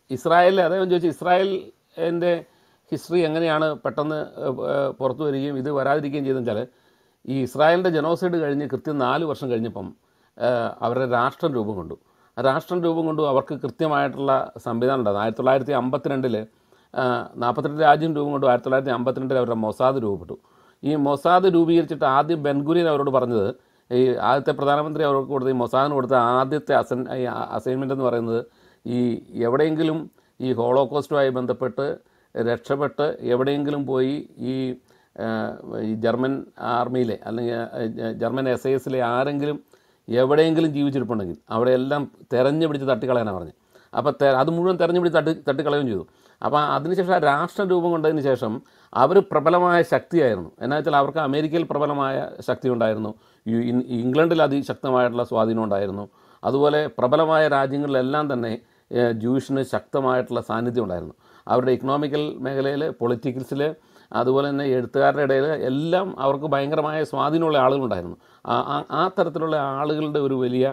Israel and the history Israel Rashtan Dubugundu, our Kirtimaitla, Sambidan, Itolite, the Ambatrandele, Napatri Ajin Dugundu, Itolite, the Ambatrandele, Mosad Rubutu. In Mosad Dubi, Adi Ben Gurin, our Barnada, Alta Pradamantri, our Mossan, or the Adi assignment and Varanda, എവിടെയെങ്കിലും ഈ ഹോളോകോസ്റ്റുമായി ബന്ധപ്പെട്ട് രക്ഷപ്പെട്ട് എവിടെയെങ്കിലും പോയി ഈ ജർമ്മൻ ആർമിയിലെ അല്ലെങ്കിൽ ജർമ്മൻ എസ്ഐഎസിലെ ആരെങ്കിലും എവിടെയെങ്കിലും ജീവിച്ചിട്ടുണ്ടെങ്കിൽ അവിടെയെല്ലാം തെരഞ്ഞു പിടിച്ച് തട്ടിക്കളയാനാണ് പറഞ്ഞത്. അപ്പോൾ അത് മുഴുവൻ തെരഞ്ഞു പിടിച്ച് തട്ടിക്കളയുകയും ചെയ്തു. അപ്പോൾ അതിനുശേഷം ആ രാഷ്ട്രം രൂപം കൊണ്ടതിന് ശേഷം അവർ പ്രബലമായ ശക്തിയായിരുന്നു. എന്നാ വെച്ചാൽ അവർക്ക് അമേരിക്കയിൽ പ്രബലമായ ശക്തി ഉണ്ടായിരുന്നു, ഇംഗ്ലണ്ടിൽ അതിശക്തമായിട്ടുള്ള സ്വാധീനം ഉണ്ടായിരുന്നു, അതുപോലെ പ്രബലമായ രാജ്യങ്ങളിലെല്ലാം തന്നെ ജൂയിഷിന് ശക്തമായിട്ടുള്ള സാന്നിധ്യം ഉണ്ടായിരുന്നു. അവരുടെ ഇക്കണോമിക്കൽ മേഖലയിൽ, പൊളിറ്റിക്സിൽ, അതുപോലെ തന്നെ എഴുത്തുകാരുടെ ഇടയിൽ എല്ലാം അവർക്ക് ഭയങ്കരമായ സ്വാധീനമുള്ള ആളുകളുണ്ടായിരുന്നു. ആ തരത്തിലുള്ള ആളുകളുടെ ഒരു വലിയ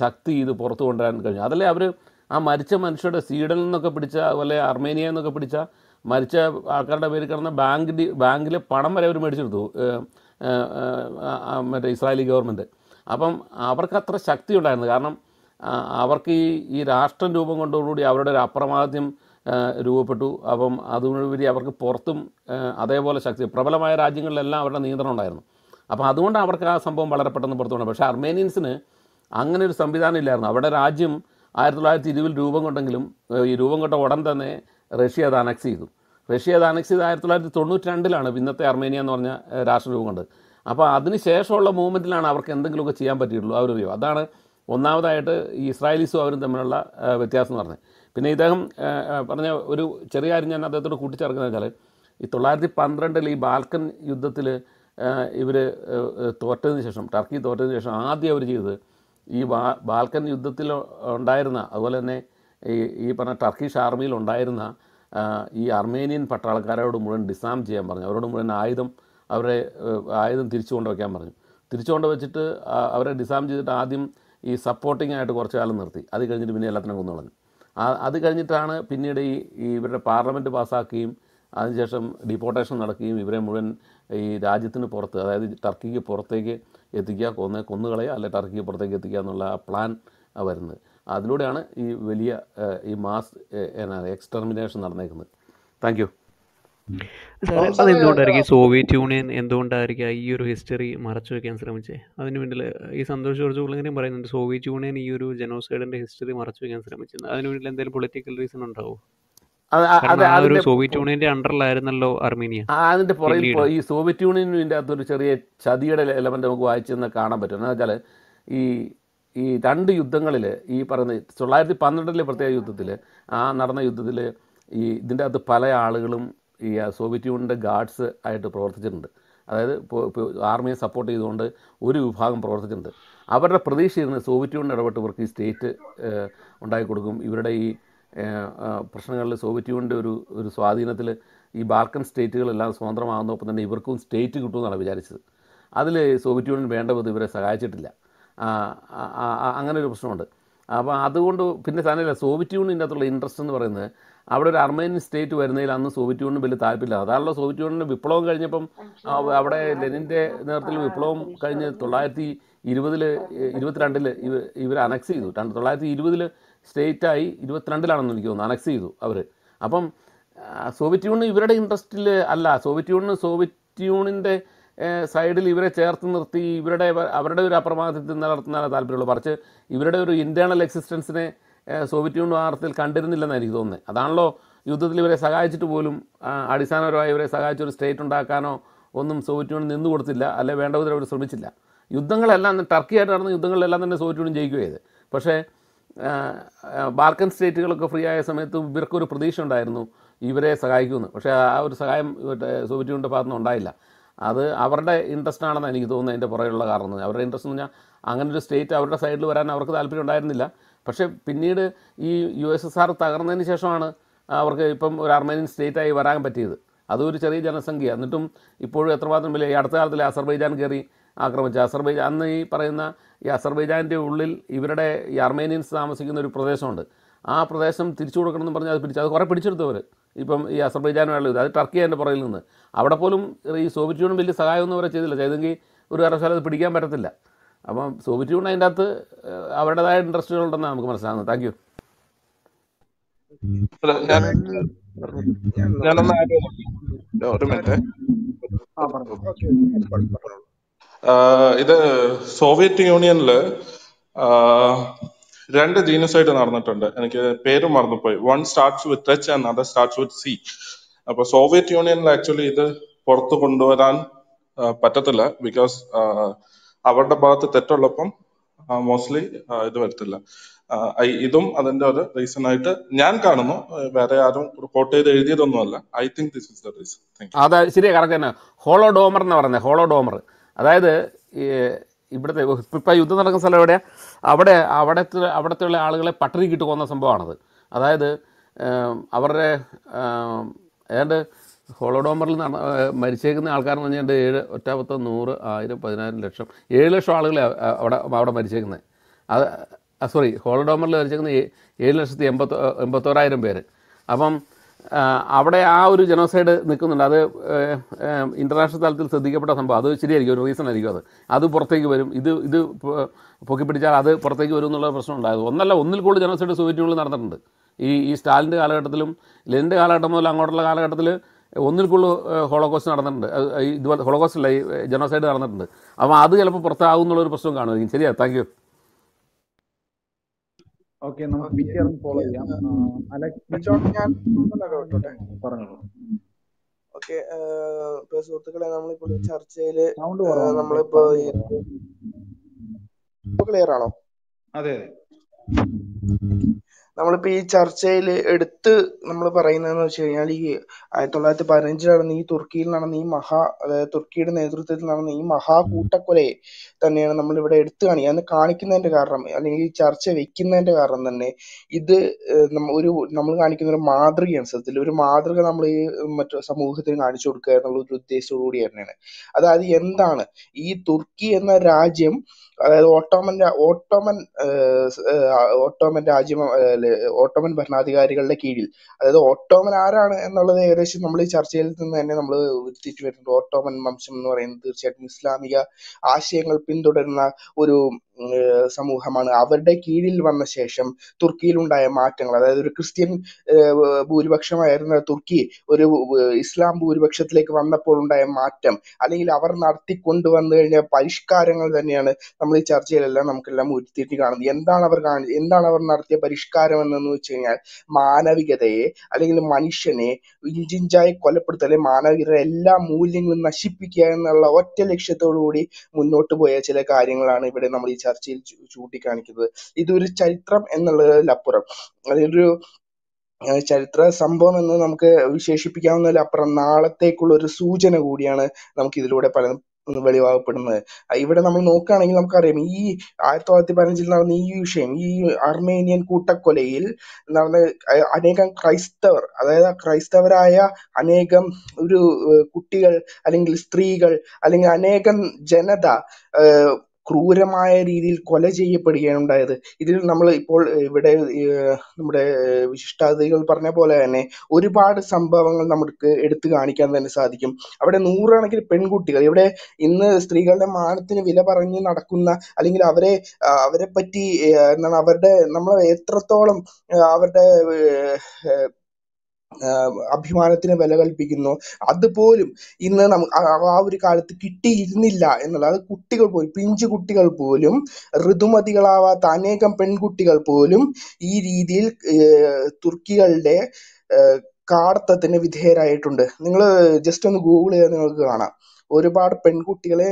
ശക്തി ഇത് പുറത്തു കൊണ്ടുവരാൻ കഴിഞ്ഞു. അതല്ലേ അവർ ആ മരിച്ച മനുഷ്യരുടെ സ്വീഡനിൽ നിന്നൊക്കെ പിടിച്ച, അതുപോലെ അർമേനിയ എന്നൊക്കെ പിടിച്ച മരിച്ച ആൾക്കാരുടെ പേര് കിടന്ന ബാങ്കിലെ പണം വരെ അവർ മേടിച്ചെടുത്തു മറ്റേ ഇസ്രായേലി ഗവൺമെൻറ്. അപ്പം അവർക്ക് അത്ര ശക്തി ഉണ്ടായിരുന്നു. കാരണം അവർക്ക് ഈ രാഷ്ട്രം രൂപം കൊണ്ടോടുകൂടി അവരുടെ ഒരു അപ്രമാദിത്യം രൂപപ്പെട്ടു. അപ്പം അതിനുപരി അവർക്ക് പുറത്തും അതേപോലെ ശക്തി, പ്രബലമായ രാജ്യങ്ങളിലെല്ലാം അവരുടെ നിയന്ത്രണം ഉണ്ടായിരുന്നു. അപ്പോൾ അതുകൊണ്ട് അവർക്ക് ആ സംഭവം വളരെ പെട്ടെന്ന് പുറത്തുകൊണ്ട്. പക്ഷേ അർമേനിയൻസിന് അങ്ങനെ ഒരു സംവിധാനം ഇല്ലായിരുന്നു. അവരുടെ രാജ്യം 1920 രൂപം കൊണ്ടെങ്കിലും ഈ രൂപം കൊണ്ട ഉടൻ തന്നെ റഷ്യ അത് അനക്സ് ചെയ്തു. റഷ്യ അത് അനക്സ് ചെയ്ത് 1992 ഇന്നത്തെ അർമേനിയ എന്ന് പറഞ്ഞ രാഷ്ട്ര രൂപം കൊണ്ട്. അപ്പോൾ അതിന് ശേഷമുള്ള മൂവ്മെൻറ്റിലാണ് അവർക്ക് എന്തെങ്കിലുമൊക്കെ ചെയ്യാൻ പറ്റിയിട്ടുള്ളൂ. അവരറിയോ, അതാണ് ഒന്നാമതായിട്ട് ഈ ഇസ്രായേലീസും അവരും തമ്മിലുള്ള വ്യത്യാസം എന്ന് പറഞ്ഞത്. പിന്നെ ഇദ്ദേഹം പറഞ്ഞ ഒരു ചെറിയ കാര്യം ഞാൻ അദ്ദേഹത്തോട് കൂട്ടിച്ചേർക്കുന്നത് വെച്ചാൽ, ഈ 1912 ഈ ബാൽക്കൻ യുദ്ധത്തിൽ ഇവർ തോറ്റതിന് ശേഷം, ടർക്കി തോറ്റതിന് ശേഷം ആദ്യം അവർ ചെയ്തത് ഈ ബാൽക്കൻ യുദ്ധത്തിൽ ഉണ്ടായിരുന്ന, അതുപോലെ തന്നെ ഈ പറഞ്ഞ ടർക്കിഷ് ആർമിയിൽ ഉണ്ടായിരുന്ന ഈ അർമേനിയൻ പട്ടാളക്കാരോട് മുഴുവൻ ഡിസാം ചെയ്യാൻ പറഞ്ഞു. അവരോട് മുഴുവൻ അവരുടെ ആയുധം തിരിച്ചു കൊണ്ട് വയ്ക്കാൻ പറഞ്ഞു. തിരിച്ചു കൊണ്ട് വെച്ചിട്ട് അവരെ ഡിസാം ചെയ്തിട്ട് ആദ്യം ഈ സപ്പോർട്ടിംഗ് ആയിട്ട് കുറച്ച് കാലം നിർത്തി. അത് കഴിഞ്ഞിട്ട് പിന്നെ എല്ലാത്തിനും കൊന്നു കളഞ്ഞു. അത് കഴിഞ്ഞിട്ടാണ് പിന്നീട് ഈ ഇവരുടെ പാർലമെൻറ്റ് പാസ്സാക്കുകയും അതിനുശേഷം ഡിപ്പോർട്ടേഷൻ നടക്കുകയും ഇവരെ മുഴുവൻ ഈ രാജ്യത്തിന് പുറത്ത്, അതായത് ടർക്കിക്ക് പുറത്തേക്ക് എത്തിക്കുക, കൊന്നുകളയുക, അല്ലെ ടർക്കിക്ക് പുറത്തേക്ക് എത്തിക്കുക എന്നുള്ള പ്ലാൻ വരുന്നത്. അതിലൂടെയാണ് ഈ വലിയ ഈ മാസ് എക്സ്റ്റർമിനേഷൻ നടന്നേക്കുന്നത്. Thank you. അതെന്തുകൊണ്ടായിരിക്കും സോവിയറ്റ് യൂണിയൻ എന്തുകൊണ്ടായിരിക്കും ഈ ഒരു ഹിസ്റ്ററി മറച്ചു വയ്ക്കാൻ ശ്രമിച്ചത്? അതിന് വേണ്ടി ഈ സന്തോഷ് ജോർജ് ഉള്ളങ്ങനെയും പറയുന്നുണ്ട് സോവിയറ്റ് യൂണിയൻ ഈ ഒരു ജനോസൈഡിന്റെ ഹിസ്റ്ററി മറച്ചു വയ്ക്കാൻ ശ്രമിച്ചത്. അതിന് വേണ്ടി എന്തെങ്കിലും പൊളിറ്റിക്കൽ റീസൺ ഉണ്ടാവും? സോവിയറ്റ് യൂണിയന്റെ അണ്ടറിലായിരുന്നല്ലോ അർമേനിയ. അതിന്റെ പുറകിൽ ഈ സോവിയറ്റ് യൂണിയനിൻ്റെ അകത്തൊരു ചെറിയ ചതിയുടെ എലമെന്റ് നമുക്ക് വായിച്ചെന്ന് കാണാൻ പറ്റും. എന്താ വെച്ചാൽ ഈ രണ്ട് യുദ്ധങ്ങളിൽ ഈ പറയുന്ന 1912 പ്രത്യേക യുദ്ധത്തിൽ, ആ നടന്ന യുദ്ധത്തിൽ ഈ ഇതിൻ്റെ അകത്ത് പല ആളുകളും ഈ സോവിയറ്റ് യൂണിയൻ്റെ ഗാർഡ്സ് ആയിട്ട് പ്രവർത്തിച്ചിട്ടുണ്ട്. അതായത് ആർമിയെ സപ്പോർട്ട് ചെയ്തുകൊണ്ട് ഒരു വിഭാഗം പ്രവർത്തിച്ചിട്ടുണ്ട്. അവരുടെ പ്രതീക്ഷയിരുന്ന് സോവിയറ്റ് യൂണിയൻ ഇടപെട്ട് ഇവർക്ക് ഈ സ്റ്റേറ്റ് ഉണ്ടാക്കിക്കൊടുക്കും, ഇവരുടെ ഈ പ്രശ്നങ്ങളിൽ സോവിയറ്റ് യൂണിയൻ്റെ ഒരു സ്വാധീനത്തിൽ ഈ ബാൽക്കൻ സ്റ്റേറ്റുകളെല്ലാം സ്വതന്ത്രമാകുന്നതൊപ്പം തന്നെ ഇവർക്കും സ്റ്റേറ്റ് കിട്ടുമെന്നാണ് വിചാരിച്ചത്. അതിൽ സോവിയറ്റ് യൂണിയൻ വേണ്ടത് ഇവരെ സഹായിച്ചിട്ടില്ല. അങ്ങനെ ഒരു പ്രശ്നമുണ്ട്. അപ്പോൾ അതുകൊണ്ട് പിന്നെ തന്നെയല്ല സോവിയറ്റ് യൂണിയൻ്റെ അകത്തുള്ള ഇൻട്രസ്റ്റ് എന്ന് പറയുന്നത്, അവിടെ ഒരു അർമേനിയൻ സ്റ്റേറ്റ് വരുന്നതിൽ അന്ന് സോവിയറ്റ് യൂണിയൻ വലിയ താല്പര്യമില്ല. അതാണല്ലോ സോവിയറ്റ് യൂണിയൻ വിപ്ലവം കഴിഞ്ഞപ്പം അവിടെ ലെനിൻ്റെ നേതൃത്വത്തിൽ വിപ്ലവം കഴിഞ്ഞ് 1922 ഇവർ അനക്സ് ചെയ്തു. 1920 സ്റ്റേറ്റായി, 22 എനിക്ക് തോന്നുന്നു അനക്സ് ചെയ്തു അവർ. അപ്പം സോവിയറ്റ് യൂണിയൻ ഇവരുടെ ഇൻട്രസ്റ്റിൽ അല്ല. സോവിയറ്റ് യൂണിയൻ്റെ സൈഡിൽ ഇവരെ ചേർത്ത് നിർത്തി അവരുടെ ഒരു അപ്രമാദിത്വം നിലനിർത്തുന്നതാണ് താല്പര്യമുള്ളൂ. മറിച്ച് ഇവരുടെ ഒരു ഇൻറ്റേർണൽ എക്സിസ്റ്റൻസിനെ സോവിയറ്റ് യൂണിയൻ വാർത്തയിൽ കണ്ടിരുന്നില്ലെന്നാണ് എനിക്ക് തോന്നുന്നത്. അതാണല്ലോ യുദ്ധത്തിൽ ഇവരെ സഹായിച്ചിട്ട് പോലും അടിസ്ഥാനപരമായി ഇവരെ സഹായിച്ചൊരു സ്റ്റേറ്റ് ഉണ്ടാക്കാനോ ഒന്നും സോവിയറ്റ് യൂണിയൻ നിന്നു കൊടുത്തില്ല, അല്ലെ വേണ്ടവിധം അവർ ശ്രമിച്ചില്ല. യുദ്ധങ്ങളെല്ലാം ടർക്കിയായിട്ട് നടന്ന യുദ്ധങ്ങളിലെല്ലാം തന്നെ സോവിയറ്റ് യൂണിയൻ ജയിക്കുകയത്. പക്ഷേ ബാൽക്കൻ സ്റ്റേറ്റുകളൊക്കെ ഫ്രീ ആയ സമയത്ത് ഇവർക്കൊരു പ്രതീക്ഷ ഉണ്ടായിരുന്നു ഇവരെ സഹായിക്കുമെന്ന്. പക്ഷേ ആ ഒരു സഹായം സോവിയറ്റ് യൂണിയൻ്റെ ഭാഗത്തു നിന്ന് ഉണ്ടായില്ല. അത് അവരുടെ ഇൻട്രസ്റ്റ് ആണെന്ന് എനിക്ക് തോന്നുന്നത്. അതിൻ്റെ പുറകിലുള്ള കാരണം അവരുടെ ഇൻട്രസ്റ്റ് എന്ന് പറഞ്ഞാൽ അങ്ങനെ ഒരു സ്റ്റേറ്റ് അവരുടെ സൈഡിൽ വരാൻ അവർക്ക് താല്പര്യം ഉണ്ടായിരുന്നില്ല. പക്ഷേ പിന്നീട് ഈ USSR തകർന്നതിന് ശേഷമാണ് അവർക്ക് ഇപ്പം ഒരു അർമേനിയൻ സ്റ്റേറ്റായി വരാൻ പറ്റിയത്. അതൊരു ചെറിയ ജനസംഖ്യ, എന്നിട്ടും ഇപ്പോഴും എത്രമാത്രം വലിയ. ഈ അടുത്ത കാലത്തിൽ അസർബൈജാൻ കയറി ആക്രമിച്ച അന്ന് ഈ പറയുന്ന ഈ അസർബൈജാൻ്റെ ഉള്ളിൽ ഇവരുടെ ഈ അർമേനിയൻസ് താമസിക്കുന്ന ഒരു പ്രദേശമുണ്ട്. ആ പ്രദേശം തിരിച്ചു കൊടുക്കണമെന്ന് പറഞ്ഞാൽ അത് കുറേ പിടിച്ചെടുത്തവർ. ഇപ്പം ഈ അസർബൈജാനുള്ള ഇത്, അത് ടർക്കി അതിൻ്റെ പുറകിൽ നിന്ന്. അവിടെ പോലും ഈ സോവിയറ്റ് യൂണിയൻ വലിയ സഹായമൊന്നും അവരെ ചെയ്തില്ല. ചെയ്തെങ്കിൽ ഒരു കാരണവശാലും അത് പിടിക്കാൻ പറ്റത്തില്ല. അപ്പം സോവിയറ്റ് യൂണിയൻ അതിൻ്റെ അകത്ത് അവരുടേതായ ഇൻട്രസ്റ്റുകളുണ്ടെന്നാണ് നമുക്ക് മനസ്സിലാകുന്നത്. Thank you. ഇത് സോവിയറ്റ് യൂണിയനില് രണ്ട് ജീനോസൈഡ് നടന്നിട്ടുണ്ട്, എനിക്ക് പേര് മറന്നുപോയി. One starts with H and other starts with C. അപ്പൊ സോവിയറ്റ് യൂണിയനിൽ ആക്ച്വലി ഇത് പുറത്തു കൊണ്ടുവരാൻ പറ്റത്തില്ല, ബിക്കോസ് അവരുടെ ഭാഗത്ത് തെറ്റുള്ളപ്പം മോസ്റ്റ്ലി ഇത് വരത്തില്ല. ഇതും അതിന്റെ ഒരു റീസൺ ആയിട്ട് ഞാൻ കാണുന്നു, വേറെ ആരും റിപ്പോർട്ട് ചെയ്ത് എഴുതിയതൊന്നുമല്ല. I think this is the reason. അതാ ശരിയാ, കറക്റ്റ് തന്നെ. ഹോളോഡോമർ എന്ന് പറയുന്നത്, ഹോളോഡോമർ അതായത് ഇവിടുത്തെ ഇപ്പം യുദ്ധം നടക്കുന്ന സ്ഥലം എവിടെയാണ്, അവിടത്തെയുള്ള ആളുകളെ പട്ടിണിക്കിട്ട് പോകുന്ന സംഭവമാണത്. അതായത് അവരുടെ ഏതാണ്ട് ഹോളോഡോമറിൽ മരിച്ചേക്കുന്ന ആൾക്കാരെന്ന് പറഞ്ഞാൽ 7,100,000,10,000,000 7,00,000 ആളുകളെ അവിടെ മരിച്ചേക്കുന്നത്. അത് സോറി, ഹോളോഡോമറിൽ മരിച്ചേക്കുന്ന 7,81,000 പേര്. അപ്പം അവിടെ ആ ഒരു ജനോസൈഡ് നിൽക്കുന്നുണ്ട്. അത് ഇൻ്റർനാഷണൽ തലത്തിൽ ശ്രദ്ധിക്കപ്പെട്ട സംഭവം. അത് ശരിയായിരിക്കും, ഒരു റീസൺ ആയിരിക്കും. അത് പുറത്തേക്ക് വരും. ഇത് പൊക്കിപ്പിടിച്ചാൽ അത് പുറത്തേക്ക് വരും എന്നുള്ള പ്രശ്നം ഉണ്ടായത്. ഒന്നിൽ കൂടുതൽ ജനോസൈഡ് സോവിയറ്റുകളിൽ നടന്നിട്ടുണ്ട്. ഈ സ്റ്റാലിൻ്റെ കാലഘട്ടത്തിലും ലെനിൻ്റെ കാലഘട്ടം മുതൽ അങ്ങോട്ടുള്ള കാലഘട്ടത്തിൽ ഒന്നിൽ കൂടുതൽ ഹോളോകോസ്റ്റ് നടന്നിട്ടുണ്ട്. ഇതുപോലെ ഹോളോകോസ്റ്റ് അല്ല, ഈ ജനോസൈഡ് നടന്നിട്ടുണ്ട്. അപ്പം അത് ചിലപ്പോൾ പുറത്താകും എന്നുള്ളൊരു പ്രശ്നം കാണുമായിരിക്കും. ശരിയാ, താങ്ക് യു. ഓക്കെ, നമുക്ക് മിക്കവാറും ഫോളോ ചെയ്യാം. ഓക്കെ സുഹൃത്തുക്കളെ, നമ്മളിപ്പോൾ ചർച്ചയിൽ നമ്മളിപ്പോ ക്ലിയർ ആണോ? അതെ, നമ്മളിപ്പോ ഈ ചർച്ചയിൽ എടുത്ത് നമ്മൾ പറയുന്നതെന്ന് വെച്ച് കഴിഞ്ഞാൽ, ഈ 1915 നടന്ന ഈ തുർക്കിയിൽ നടന്ന ഈ തുർക്കിയുടെ നേതൃത്വത്തിൽ നടന്ന ഈ മഹാകൂട്ടക്കൊലയെ തന്നെയാണ് നമ്മളിവിടെ എടുത്തു കാണിക്കുന്നതിന്റെ കാരണം, അല്ലെങ്കിൽ ഈ ചർച്ച വെക്കുന്നതിന്റെ കാരണം തന്നെ ഇത് നമ്മൾ കാണിക്കുന്ന ഒരു മാതൃകയാണ്. സത്യത്തിൽ ഒരു മാതൃക നമ്മൾ ഈ മറ്റു സമൂഹത്തിന് കാണിച്ചു കൊടുക്കുക എന്നുള്ള ഒരു ഉദ്ദേശത്തോടുകൂടി തന്നെയാണ്. അതായത് എന്താണ് ഈ തുർക്കി എന്ന രാജ്യം, അതായത് ഓട്ടോമൻ രാജ്യം, ഓട്ടോമൻ ഭരണാധികാരികളുടെ കീഴിൽ, അതായത് ഓട്ടോമൻ ആരാണ് എന്നുള്ളത് ഏകദേശം നമ്മൾ ഈ ചർച്ചയിൽ നിന്ന് തന്നെ നമ്മൾ ഉരുത്തിരിച്ചു വരുന്നുണ്ട്. ഓട്ടോമൻ വംശം എന്ന് പറയുന്നത് തീർച്ചയായിട്ടും ഇസ്ലാമിക ആശയങ്ങൾ പിന്തുടരുന്ന ഒരു സമൂഹമാണ്. അവരുടെ കീഴിൽ വന്ന ശേഷം തുർക്കിയിലുണ്ടായ മാറ്റങ്ങൾ, അതായത് ഒരു ക്രിസ്ത്യൻ ഭൂരിപക്ഷമായിരുന്ന തുർക്കി ഒരു ഇസ്ലാം ഭൂരിപക്ഷത്തിലേക്ക് വന്നപ്പോൾ ഉണ്ടായ മാറ്റം, അല്ലെങ്കിൽ അവർ നടത്തിക്കൊണ്ടുവന്നു കഴിഞ്ഞ പരിഷ്കാരങ്ങൾ തന്നെയാണ് നമ്മൾ ഈ ചർച്ചയിലെല്ലാം നമുക്കെല്ലാം ഉരുത്തിരിഞ്ഞ് കാണുന്നത്. എന്താണ് അവർ നടത്തിയ പരിഷ്കാരം എന്നു വെച്ച് കഴിഞ്ഞാൽ, മാനവികതയെ അല്ലെങ്കിൽ മനുഷ്യനെ ഇഞ്ചിഞ്ചായി കൊലപ്പെടുത്തുക, അല്ലെങ്കിൽ മാനവികതയുടെ എല്ലാ മൂല്യങ്ങളും നശിപ്പിക്കുക എന്നുള്ള ഒറ്റ ലക്ഷ്യത്തോടുകൂടി മുന്നോട്ട് പോയ ചില കാര്യങ്ങളാണ് ഇവിടെ നമ്മൾ ഈ ചർച്ചയിൽ ചൂണ്ടിക്കാണിക്കുന്നത്. ഇതൊരു ചരിത്രം എന്നുള്ളതിലപ്പുറം, അതിലൊരു ചരിത്ര സംഭവം എന്ന് നമുക്ക് വിശേഷിപ്പിക്കാവുന്നതിലപ്പുറം നാളത്തേക്കുള്ള ഒരു സൂചന കൂടിയാണ് നമുക്ക് ഇതിലൂടെ പലതും വെളിവാകപ്പെടുന്നത്. ഇവിടെ നമ്മൾ നോക്കുകയാണെങ്കിൽ നമുക്കറിയാം, ഈ 1915 നടന്ന ഈ വിഷയം, ഈ അർമേനിയൻ കൂട്ടക്കൊലയിൽ നടന്ന അനേകം ക്രൈസ്തവർ, അതായത് ക്രൈസ്തവരായ അനേകം ഒരു കുട്ടികൾ അല്ലെങ്കിൽ സ്ത്രീകൾ അല്ലെങ്കിൽ അനേകം ജനത ക്രൂരമായ രീതിയിൽ കൊല ചെയ്യപ്പെടുകയാണ് ഉണ്ടായത്. ഇതിൽ നമ്മൾ ഇപ്പോൾ ഇവിടെ നമ്മുടെ വിശിഷ്ടാതിഥികൾ പറഞ്ഞ പോലെ തന്നെ ഒരുപാട് സംഭവങ്ങൾ നമുക്ക് എടുത്തു കാണിക്കാൻ തന്നെ സാധിക്കും. അവിടെ 100,000 പെൺകുട്ടികൾ, ഇവിടെ ഇന്ന് സ്ത്രീകളുടെ മാനത്തിന് വില പറഞ്ഞ് നടക്കുന്ന, അല്ലെങ്കിൽ അവരെ പറ്റി എന്താണ് നമ്മൾ എത്രത്തോളം അവരുടെ അഭിമാനത്തിന് വില കൽപ്പിക്കുന്നു, അതുപോലും ഇന്ന് ആ ഒരു കാലത്ത് കിട്ടിയിരുന്നില്ല എന്നുള്ളത്. അത് കുട്ടികൾ പോലും, പിഞ്ചു കുട്ടികൾ പോലും, ഋതുമതികളാവാത്ത അനേകം പെൺകുട്ടികൾ പോലും ഈ രീതിയിൽ തുർക്കികളുടെ കാടത്തത്തിന് വിധേയരായിട്ടുണ്ട്. നിങ്ങൾ ജസ്റ്റ് ഒന്ന് ഗൂഗിൾ ചെയ്താൽ നിങ്ങൾക്ക് കാണാം, ഒരുപാട് പെൺകുട്ടികളെ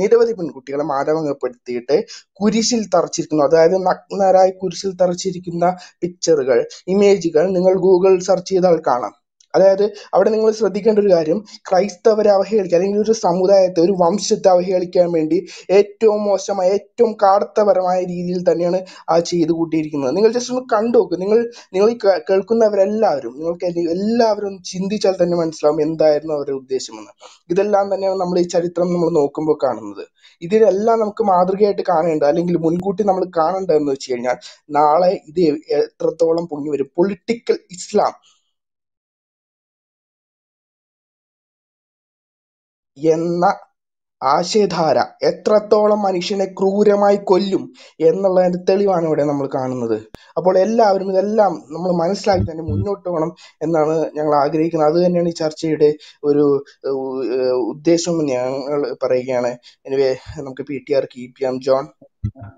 നിരവധി പെൺകുട്ടികളെ മാനഭംഗപ്പെടുത്തിയിട്ട് കുരിശിൽ തറച്ചിരിക്കുന്നു. അതായത് നഗ്നരായി കുരിശിൽ തറച്ചിരിക്കുന്ന പിക്ചറുകൾ, ഇമേജുകൾ നിങ്ങൾ ഗൂഗിൾ സെർച്ച് ചെയ്താൽ കാണാം. അതായത് അവിടെ നിങ്ങൾ ശ്രദ്ധിക്കേണ്ട ഒരു കാര്യം, ക്രൈസ്തവരെ അവഹേളിക്കുക, അല്ലെങ്കിൽ ഒരു സമുദായത്തെ, ഒരു വംശത്തെ അവഹേളിക്കാൻ വേണ്ടി ഏറ്റവും മോശമായ, ഏറ്റവും കാടത്തപരമായ രീതിയിൽ തന്നെയാണ് ആ ചെയ്തു കൂട്ടിയിരിക്കുന്നത്. നിങ്ങൾ ജസ്റ്റ് ഒന്ന് കണ്ടു നോക്ക്. നിങ്ങൾ കേൾക്കുന്നവരെല്ലാവരും, നിങ്ങൾക്ക് എല്ലാവരും ചിന്തിച്ചാൽ തന്നെ മനസ്സിലാവും എന്തായിരുന്നു അവരുടെ ഉദ്ദേശമെന്ന്. ഇതെല്ലാം തന്നെയാണ് നമ്മൾ ഈ ചരിത്രം നമ്മൾ നോക്കുമ്പോൾ കാണുന്നത്. ഇതിലെല്ലാം നമുക്ക് മാതൃകയായിട്ട് കാണേണ്ടത്, അല്ലെങ്കിൽ മുൻകൂട്ടി നമ്മൾ കാണേണ്ടതെന്ന് വെച്ച് കഴിഞ്ഞാൽ, നാളെ ഇത് എത്രത്തോളം പൊങ്ങി വരും. പൊളിറ്റിക്കൽ ഇസ്ലാം എന്ന ആശയധാര എത്രത്തോളം മനുഷ്യനെ ക്രൂരമായി കൊല്ലും എന്നുള്ളതിന്റെ തെളിവാണ് ഇവിടെ നമ്മൾ കാണുന്നത്. അപ്പോൾ എല്ലാവരും ഇതെല്ലാം നമ്മൾ മനസ്സിലാക്കി തന്നെ മുന്നോട്ട് പോകണം എന്നാണ് ഞങ്ങൾ ആഗ്രഹിക്കുന്നത്. അത് തന്നെയാണ് ഈ ചർച്ചയുടെ ഒരു ഉദ്ദേശം എന്ന് ഞങ്ങൾ പറയുകയാണ്. എനിവേ, നമുക്ക് PTR കീപ് ചെയ്യാം. John,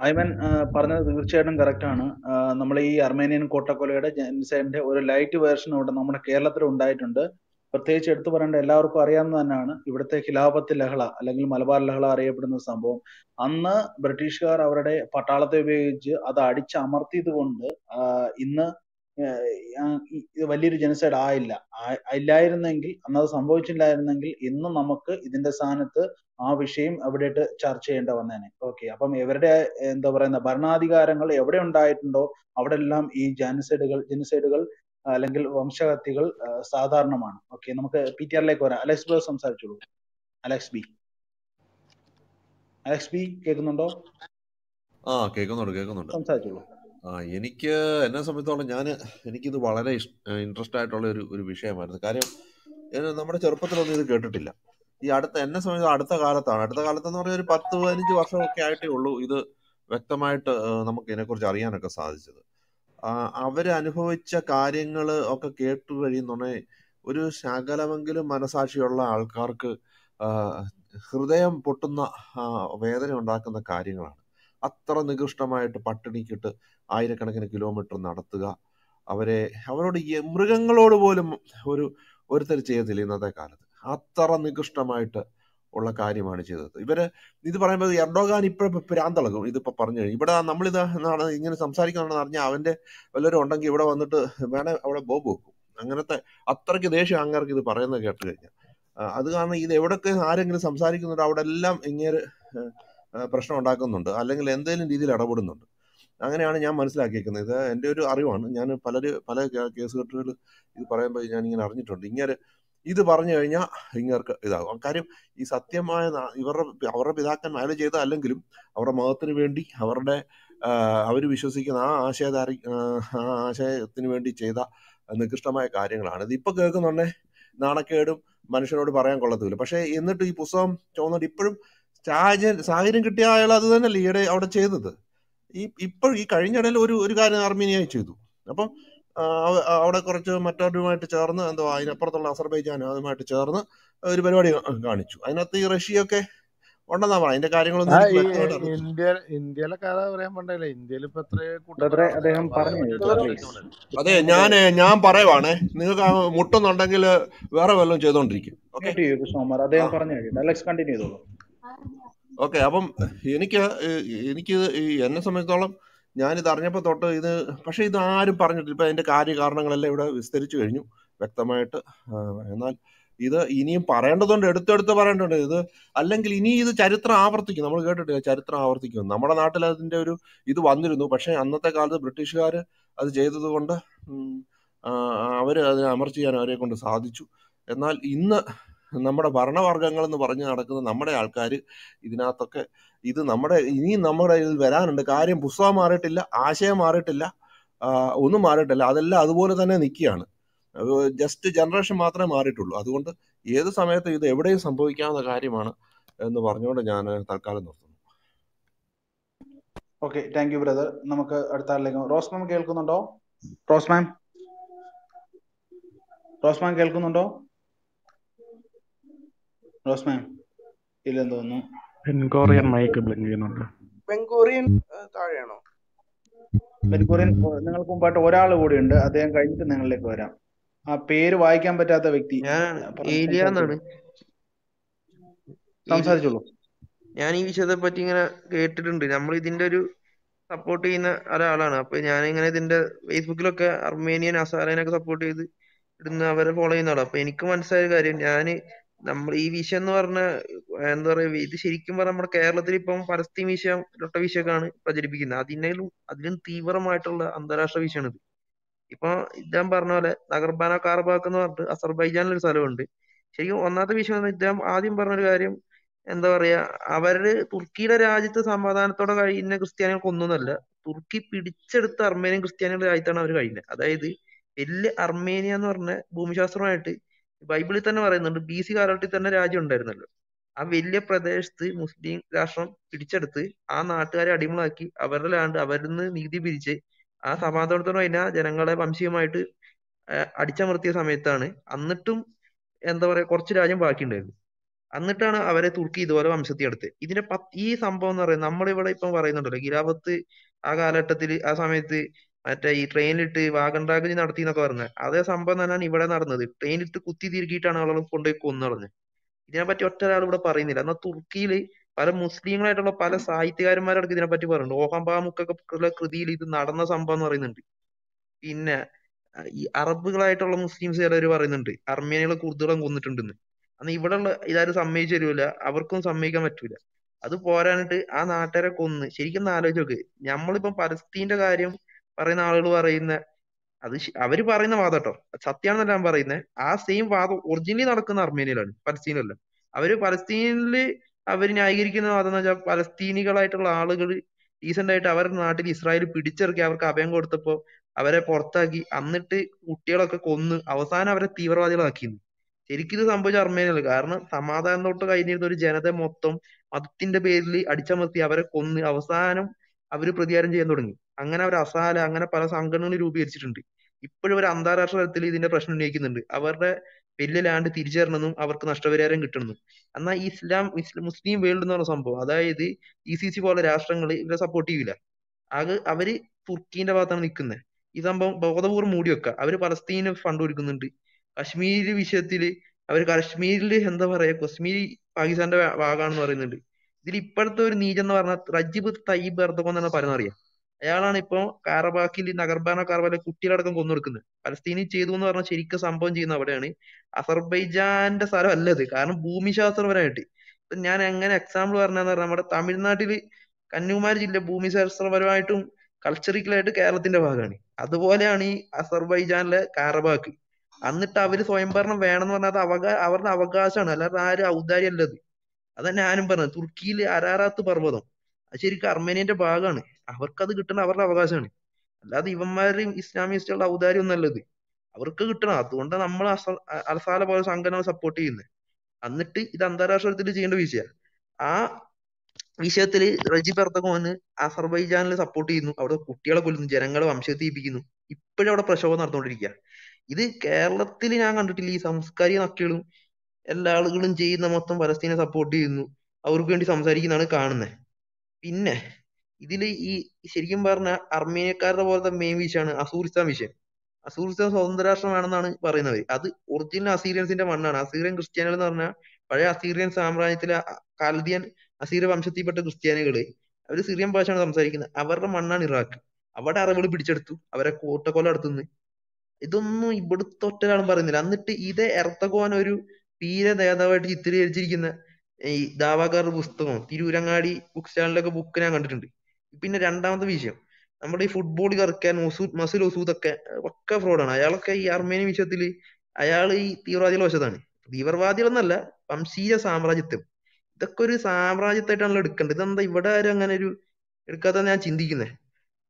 Ivan Parna Richard Garakana, Namali Armenian Kota Colada send or a light version of the Kerala Thrun diet under, but they chet to and allow Pariana, you would take Hilapati Lahala, Langu Malabar Lahala Raped the Sambo. Anna British car our day Patala Vij Ada Chamarti the Wonder in the Valir genocide Isla. I lied in the angle, another Sambochin liar in the angle, in the Namaka, in the Sanata. Shame about church and okay. Upon every day in the Barnadigar and everyone died and though Abdelam e genocide, Langal Vamsha Tigal, Sadar Naman. Okay, Namaka Peter like or Alex B. Some search. Alex B. Kegondo? Ah, Kegondo. Some search. Yenika and Samitolana, Yeniki the Valerish interest at all Rubisham. The carrier in a number of the Gertilla. The Adatana Sam is Adatha or Patu and you also carry Ulu either Vectamite Namakanako Jariana Casaz. Avery Anipovich carrying a cape to very none, would you Shagalavangil, Manasachiola, Alcark, Hurdeam Putuna, weather and dark on the carrying land. Athara Nigustamite, Patani Kit, I reckon a kilometer Natataga. Avere, however, Yemrigangalod Volum, Urther Chazilina the Carta. Atara Nigustamite or Lacari manages. Either the Paramba Yardoga and Perandalago, either Paparni, but Namalida, some Sarikan Arnavende, Valero on give on the Vana out of Bobu. Anganata Atarkadesha Anger the Parana Gatriga. Adagana, they would have some Sarikan out of Lam in your personal Dagonunda, Alang Lendel and Didi Ladabudund. Angana Yamans like and due to Ariwan, Yan Palaka case to the Paramba Yan in Arnit. This Barnaya Hinger Karim is Satyama our Bidakan Malajeda Alangrim, our Martin Vendi, our day Vishosika, Asha Tinivendi Cheda, and the Kustama carrying Lana. The Pakakan Nana Kedum, Manisha Barangola Pashe in the Tipusum, Chona Dipper, Charge and Siren Kitia other than a leader out of Cheda. Iper carrying Armenia Chedu. Out of Korcho, Matadu, Matarna, and the Inaportal Azerbaijan, and Matacharna, everybody garnish. I know the Russia, okay? One of the mind, the carrying on the India, Ramandale, Delipatre, Kudadam Parana. But then Yan Paravane, Muton and Angela, wherever lunches don't drink. Okay, to you, Somar, Adam Parana. Let's continue. Okay, Abum Yeniki, Yenasamadolum. Yanni the Arnapa thought either Pashi the Iron Parnit and the Kari Garnanga Levada with Sterichu, Vectamite, either Ini Paranda than Red Third the Paranda, either Alankini the Charitra Avarthikin, Namaka Charitra Avarthikin, Namanatala in Devu, either one no Pasha, another called the British Gara as Jay the Wonder, Amarchi and Arekon to Sadichu, and all in the number of Barna or Gangal and the Barna, the number Alkari, Idinatoke. This number is Veran and the Karim Busa Maratilla, Asha Maratilla, Unu Maratilla, other water than a Nikian. Just a generation Matra Maritul. Other wonder, either Samata, the everyday Sampoikan, the Karimana, and the Varno Jana Tarkalan. Okay, thank you, brother. Namaka Arthalang. Rosman Kelkunondo? Rosman Kelkunondo? Rosman Ilandono. Bengorian mic blending. Bengorian Tariano. Bengorian Nangalkumbat Oral would end, then guide the Nangalekora. A pair, why can better the victim? Alien. Some Sajulo. Yanni, each other putting a created in Dinamri Dindu, supporting Aralana, Penyaning and the Facebook locker, Armenian Asarana supported the following up. Any command side, Yanni. Number Evision or and the Shirikim or Kerala Tripum, Parastimish, Doctor Vishagan, Pajabikin, Adinalu, Adin Tivera Matala, and the Rasha Vision. Ipa Dambarno, Nagarbana Karbakan, Azerbaijan Salundi. Shiryu another vision with them, Adim Bernarium, and the Avare Turkira Ajita Samadan Toda in a Christian Kundunella, Turki Pidichet Armenian Christian Aitana, Adaidi, Idle Armenian or Bumishasronati. Bible is another BC artist and Rajan Dernal. A Villa Pradesh, the Muslim, Rasham, Pitcherti, An Atari Adimaki, Averla and Averna Nidi Birche, as Amadorna, Jarangala Pamshimite, Adichamarti Sametane, Anatum, and the Korchirajam Barkindale. എന്നിട്ടാണ് അവരെ തുർക്കി ഇതുപോലെ വംശത്തിയെടുത്ത്. ഇതിന്റെ ഈ സംഭവം എന്ന് പറയുന്നത് നമ്മളിവിടെ ഇപ്പം പറയുന്നുണ്ടല്ലോ, ഗിലാഫത്ത് ആ കാലഘട്ടത്തിൽ ആ സമയത്ത് മറ്റേ ഈ ട്രെയിനിലിട്ട് വാഗൺ റാഗിൽ നടത്തി എന്നൊക്കെ പറഞ്ഞത് അതേ സംഭവം തന്നെയാണ് ഇവിടെ നടന്നത്. ട്രെയിനിലിട്ട് കുത്തി തിരിക്കിയിട്ടാണ് ആളുകൾ കൊണ്ടുപോയി കൊന്നുകളഞ്ഞത്. ഇതിനെപ്പറ്റി ഒറ്റ ഒരാൾ ഇവിടെ പറയുന്നില്ല. എന്നാൽ തുർക്കിയിൽ പല മുസ്ലിങ്ങളായിട്ടുള്ള പല സാഹിത്യകാരന്മാരടക്കം ഇതിനെപ്പറ്റി പറയുന്നുണ്ട്. ഓഹംബാമുക്കുള്ള കൃതിയിൽ ഇത് നടന്ന സംഭവം എന്ന് പറയുന്നുണ്ട്. പിന്നെ ഈ അറബുകളായിട്ടുള്ള മുസ്ലിംസ് ചിലർ പറയുന്നുണ്ട് അർമേനികളെ കുർദുകളും കൊന്നിട്ടുണ്ടെന്ന്. അന്ന് ഇവിടെയുള്ള ഇതാരും സമ്മതിച്ചു തരൂല, അവർക്കും സമ്മതിക്കാൻ പറ്റൂല. അത് പോരാനിട്ട് ആ നാട്ടുകാരെ കൊന്ന്. ശരിക്കും ആലോചിച്ച് നോക്ക്, നമ്മളിപ്പം പലസ്തീന്റെ കാര്യം പറയുന്ന ആളുകൾ പറയുന്ന അത് അവര് പറയുന്ന വാദം കേട്ടോ, സത്യമാണെന്നല്ല ഞാൻ പറയുന്നത്. ആ സെയിം വാദം ഒറിജിനലി നടക്കുന്ന അർമേനിയയിലാണ്, പലസ്തീനിലല്ല. പലസ്തീനിൽ അവർ ന്യായീകരിക്കുന്ന വാദം എന്ന് വെച്ചാൽ പലസ്തീനികളായിട്ടുള്ള ആളുകൾ റീസെന്റ് ആയിട്ട് അവരുടെ നാട്ടിൽ ഇസ്രായേൽ പിടിച്ചിറക്കി അവർക്ക് അഭയം കൊടുത്തപ്പോ അവരെ പുറത്താക്കി, എന്നിട്ട് കുട്ടികളൊക്കെ കൊന്ന് അവസാനം അവരെ തീവ്രവാദികളാക്കിയിരുന്നു. ശരിക്കും ഇത് സംഭവിച്ച അർമേനിയല്ല. കാരണം സമാധാനത്തോട്ട് കഴിഞ്ഞിരുന്ന ഒരു ജനത മൊത്തം മതത്തിന്റെ പേരിൽ അടിച്ചമർത്തി അവരെ കൊന്ന് അവസാനം അവര് പ്രതികാരം ചെയ്യാൻ തുടങ്ങി. അങ്ങനെ അവർ അസാല അങ്ങനെ പല സംഘടനകൾ രൂപീകരിച്ചിട്ടുണ്ട്. ഇപ്പോഴും അവർ അന്താരാഷ്ട്ര തലത്തിൽ ഇതിന്റെ പ്രശ്നം ഉന്നയിക്കുന്നുണ്ട്. അവരുടെ വലിയ ലാൻഡ് തിരിച്ചു തരണമെന്നും അവർക്ക് നഷ്ടപരിഹാരം കിട്ടണമെന്നും. എന്നാൽ മുസ്ലിം വേൾഡ് എന്ന് പറഞ്ഞ സംഭവം, അതായത് ICC പോലെ രാഷ്ട്രങ്ങൾ ഇവരെ സപ്പോർട്ട് ചെയ്യില്ല. അവര് തുർക്കീന്റെ ഭാഗത്താണ് നിൽക്കുന്നത്. ഈ സംഭവം ബോധപൂർവ്വം മൂടി വെക്കുക. അവര് പലസ്തീന് ഫണ്ട് കൊടുക്കുന്നുണ്ട്. കശ്മീരി വിഷയത്തില് അവർ കശ്മീരില് എന്താ പറയാ, കശ്മീരി പാകിസ്ഥാന്റെ ഭാഗമാണെന്ന് പറയുന്നുണ്ട്. ഇതിൽ ഇപ്പോഴത്തെ ഒരു നീചെന്ന് പറഞ്ഞാൽ റജീബ് തയ്യിബ് എർദോഗൻ എന്നാണ് പറയുന്നറിയാം. അയാളാണ് ഇപ്പൊ കാറബാക്കിൽ നഗർബാന കാറബാലെ കുട്ടികളടക്കം കൊന്നൊടുക്കുന്നത്. പലസ്തീനിൽ ചെയ്തു എന്ന് പറഞ്ഞാൽ ശരിക്കും സംഭവം ചെയ്യുന്ന അവിടെയാണ്. അസർബൈജാന്റെ സ്ഥലം അല്ലത്. കാരണം ഭൂമിശാസ്ത്രപരമായിട്ട് ഇപ്പൊ ഞാൻ എങ്ങനെ എക്സാമ്പിൾ പറഞ്ഞാന്ന് പറഞ്ഞാൽ, നമ്മുടെ തമിഴ്നാട്ടില് കന്യാകുമാരി ജില്ല ഭൂമിശാസ്ത്രപരമായിട്ടും കൾച്ചറിക്കലായിട്ട് കേരളത്തിന്റെ ഭാഗമാണ്. അതുപോലെയാണ് ഈ അസർബൈജാനിലെ കാറബാക്ക്. എന്നിട്ട് അവര് സ്വയംഭരണം വേണമെന്ന് പറഞ്ഞാൽ അവരുടെ അവകാശമാണ്, അല്ലാതെ ആരും ഔദാര്യം അല്ലത്. അതന്നെ ഞാനും പറഞ്ഞത്. തുർക്കിയിൽ അരാറാത്ത് പർവ്വതം അത് ശരിക്കും അർമേനിയന്റെ ഭാഗമാണ്. അവർക്കത് കിട്ടണ അവരുടെ അവകാശമാണ്, അല്ലാതെ ഇവന്മാരും ഇസ്ലാമിസ്റ്റുകളുടെ ഔദാര്യം ഒന്നല്ലത്. അവർക്ക് കിട്ടണം. അതുകൊണ്ടാണ് നമ്മൾ അൽസാല പോലെ സംഘടന സപ്പോർട്ട് ചെയ്യുന്നത്. എന്നിട്ട് ഇത് അന്താരാഷ്ട്ര തലത്തിൽ ചെയ്യേണ്ട വിഷയമാണ്. ആ വിഷയത്തില് റജീബ് എർദോഗന് അസർബൈജാനിൽ സപ്പോർട്ട് ചെയ്യുന്നു. അവിടെ കുട്ടികളെ കൊല്ലുന്നു, ജനങ്ങളെ വംശത്തിപ്പിക്കുന്നു. ഇപ്പോഴും അവിടെ പ്രക്ഷോഭം നടന്നുകൊണ്ടിരിക്കുക. ഇത് കേരളത്തിൽ ഞാൻ കണ്ടിട്ടില്ല. ഈ സാംസ്കാരിക നക്കികളും എല്ലാ ആളുകളും ചെയ്യുന്ന മൊത്തം പലസ്തീനെ സപ്പോർട്ട് ചെയ്യുന്നു, അവർക്ക് വേണ്ടി സംസാരിക്കുന്നതാണ് കാണുന്നത്. പിന്നെ ഇതില് ഈ ശരിക്കും പറഞ്ഞ അർമേനിയക്കാരുടെ പോലത്തെ മെയിൻ വിഷയമാണ് അസൂറിസ്ഥാൻ വിഷയം. അസൂറിസ്ഥാൻ സ്വതന്ത്ര രാഷ്ട്രം വേണമെന്നാണ് പറയുന്നവര്. അത് ഒറിജിനൽ അസീറിയൻസിന്റെ മണ്ണാണ്. അസീറിയൻ ക്രിസ്ത്യാനികൾ എന്ന് പറഞ്ഞാൽ പഴയ അസീറിയൻ സാമ്രാജ്യത്തിലെ കൽദിയൻ അസീറിയ വംശത്തിൽപ്പെട്ട ക്രിസ്ത്യാനികള്. അവര് സിറിയൻ ഭാഷയാണ് സംസാരിക്കുന്നത്. അവരുടെ മണ്ണാണ് ഇറാഖ്. അവിടെ അറബികൾ പിടിച്ചെടുത്തു, അവരെ കോട്ടക്കൊല നടത്തുന്നു. ഇതൊന്നും ഇവിടുത്തെ ഒറ്റരാളും പറയുന്നില്ല. എന്നിട്ട് ഇതേ എർദോഗൻ ഒരു പീര നേതാവായിട്ട് ചിത്രീകരിച്ചിരിക്കുന്ന ഈ ദാവാക്കാരുടെ പുസ്തകം തിരൂരങ്ങാടി ബുക്ക് സ്റ്റാളിലൊക്കെ ബുക്ക് ഞാൻ കണ്ടിട്ടുണ്ട്. പിന്നെ രണ്ടാമത്തെ വിഷയം, നമ്മുടെ ഈ ഫുട്ബോൾ കറക്കാൻ മസൂദ് ഒസൂദൊക്കെ ഒക്കെ ഫ്രോഡാണ്. അയാളൊക്കെ ഈ അർമേനിയൻ വിഷയത്തില് അയാൾ ഈ തീവ്രവാദികളുടെ വശത്താണ്. തീവ്രവാദികളെന്നല്ല, വംശീയ സാമ്രാജ്യത്വം. ഇതൊക്കെ ഒരു സാമ്രാജ്യത്വമായിട്ടാണല്ലോ എടുക്കേണ്ടത്. ഇതെന്താ ഇവിടെ ആരും അങ്ങനെ ഒരു എടുക്കാത്ത ഞാൻ ചിന്തിക്കുന്നത്.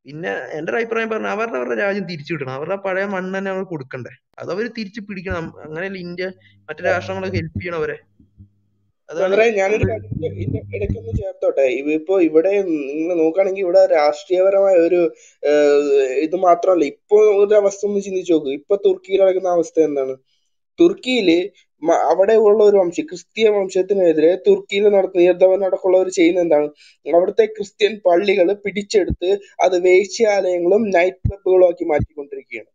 പിന്നെ എൻ്റെ ഒരു അഭിപ്രായം പറഞ്ഞാൽ അവരുടെ രാജ്യം തിരിച്ചു കിട്ടണം. അവരുടെ പഴയ മണ്ണ് തന്നെ അവർ കൊടുക്കണ്ടേ, അത് അവർ തിരിച്ചു പിടിക്കണം. അങ്ങനെയല്ല ഇന്ത്യ മറ്റു രാഷ്ട്രങ്ങളൊക്കെ ഹെൽപ്പ് ചെയ്യണം അവരെ. ഞാനൊരു ഇടയ്ക്കൊന്ന് ചേർത്തോട്ടെ. ഇപ്പൊ ഇവിടെ നിങ്ങൾ നോക്കുകയാണെങ്കിൽ ഇവിടെ രാഷ്ട്രീയപരമായ ഒരു ഇത് മാത്രമല്ല. ഇപ്പൊ ഒരു അവസ്ഥ ഒന്ന് ചിന്തിച്ചു നോക്കൂ. ഇപ്പൊ തുർക്കിയിൽ നടക്കുന്ന അവസ്ഥ എന്താണ്? തുർക്കിയില് അവിടെ ഉള്ള ഒരു വംശം ക്രിസ്ത്യൻ വംശത്തിനെതിരെ തുർക്കിയിൽ നടത്തുന്ന യർദവനടക്കമുള്ള ഒരു ചെയ്യുന്ന എന്താണ്? അവിടുത്തെ ക്രിസ്ത്യൻ പള്ളികൾ പിടിച്ചെടുത്ത് അത് വേശ്യാലയങ്ങളും നൈറ്റ് ക്ലബുകളും ആക്കി മാറ്റിക്കൊണ്ടിരിക്കുകയാണ്.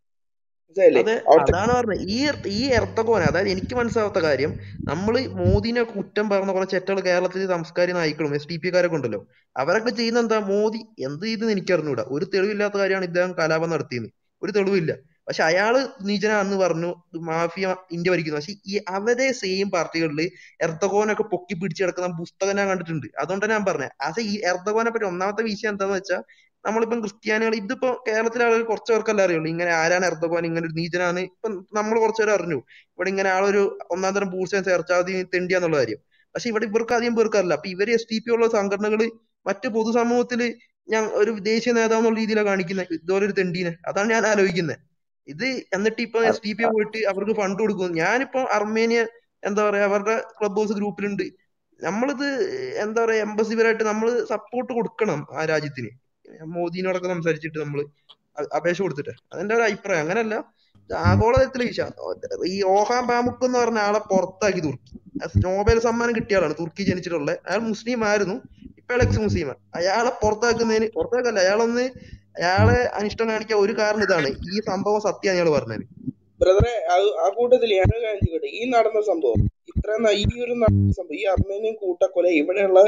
അതാണ് പറഞ്ഞത് ഈ എർദോഗൻ. അതായത് എനിക്ക് മനസ്സിലാവാത്ത കാര്യം, നമ്മള് മോദിനെ കുറ്റം പറഞ്ഞ കുറച്ച് ചെറ്റകൾ കേരളത്തിലെ സംസ്കാരിക നായിക്കളും SDP കാരൊക്കെ ഉണ്ടല്ലോ, അവരൊക്കെ ചെയ്യുന്ന എന്താ? മോദി എന്ത് ചെയ്തെന്ന് എനിക്കറിഞ്ഞൂടാ. ഒരു തെളിവില്ലാത്ത കാര്യമാണ് ഇദ്ദേഹം കലാപം നടത്തിയത്. ഒരു തെളിവില്ല. പക്ഷെ അയാള് നീചനാണെന്ന് പറഞ്ഞു, മാഫിയ ഇന്ത്യ ഭരിക്കുന്നു. പക്ഷെ ഈ അവരെ സെയിം പാർട്ടികളില് എർദോഗനൊക്കെ പൊക്കി പിടിച്ചു കിടക്കുന്ന പുസ്തകം ഞാൻ കണ്ടിട്ടുണ്ട്. അതുകൊണ്ടാണ് ഞാൻ പറഞ്ഞത്. പക്ഷെ ഈ എർദോഗനെ പറ്റി ഒന്നാമത്തെ വിഷയം എന്താന്ന് വെച്ചാൽ, നമ്മളിപ്പം ക്രിസ്ത്യാനികൾ ഇതിപ്പോ കേരളത്തിലെ ആളുകൾ കുറച്ചുപേർക്കല്ലേ അറിയുള്ളൂ ഇങ്ങനെ ആരാണ് എർദോഗൻ, ഇങ്ങനെ ഒരു നീചനാണ്. ഇപ്പൊ നമ്മൾ കുറച്ചുപേരെ അറിഞ്ഞു ഇവിടെ ഇങ്ങനെ ആളൊരു ഒന്നാം തരം പൂർച്ച ചേർച്ചാതി തെണ്ടിയാന്നുള്ള കാര്യം. പക്ഷെ ഇവിടെ ഇവർക്ക് അധികം പേർക്കറിയില്ല. അപ്പൊ ഇവര് SDP ഉള്ള സംഘടനകള് മറ്റു പൊതുസമൂഹത്തില് ഞാൻ ഒരു ദേശീയ നേതാവെന്നുള്ള രീതിയിലാണ് കാണിക്കുന്നത് ഇതുപോലെ ഒരു തെണ്ടീനെ. അതാണ് ഞാൻ ആലോചിക്കുന്നത്. ഇത് എന്നിട്ട് ഇപ്പൊ SDP പോയിട്ട് അവർക്ക് ഫണ്ട് കൊടുക്കുന്നു. ഞാനിപ്പോ അർമേനിയ എന്താ പറയാ അവരുടെ ക്ലബ് ഹൗസ് ഗ്രൂപ്പിലുണ്ട്. നമ്മളിത് എന്താ പറയാ എംബസിപരായിട്ട് നമ്മൾ സപ്പോർട്ട് കൊടുക്കണം ആ രാജ്യത്തിന്. മോദിനോടൊക്കെ സംസാരിച്ചിട്ട് നമ്മള് അപേക്ഷ കൊടുത്തിട്ട്. അതെന്റെ ഒരു അഭിപ്രായം. അങ്ങനല്ല ആഗോളതലത്തിലേക്കാണ് ഈ ഓഹാൻ പാമുക്ക് എന്ന് പറഞ്ഞ ആളെ പുറത്താക്കി തുർക്കി. നോബൽ സമ്മാനം കിട്ടിയ ആളാണ്, തുർക്കി ജനിച്ചിട്ടുള്ള. അയാൾ മുസ്ലിം ആയിരുന്നു, ഇപ്പോൾ എക്സ് മുസ്ലിമാണ്. അയാളെ പുറത്താക്കുന്നതിന്, പുറത്താക്കല്ല, അയാളെ അനിഷ്ടം കാണിക്കാൻ ഒരു കാരണം ഇതാണ്, ഈ സംഭവം സത്യം അയാൾ പറഞ്ഞത്. ബ്രദറെ, ആ കൂട്ടത്തിൽ ഈ നടന്ന സംഭവം ഇത്രയും ഈ ഒരു നടന്ന സംഭവം ഈ അർമേനിയൻ കൂട്ടക്കൊല ഇവിടെയുള്ള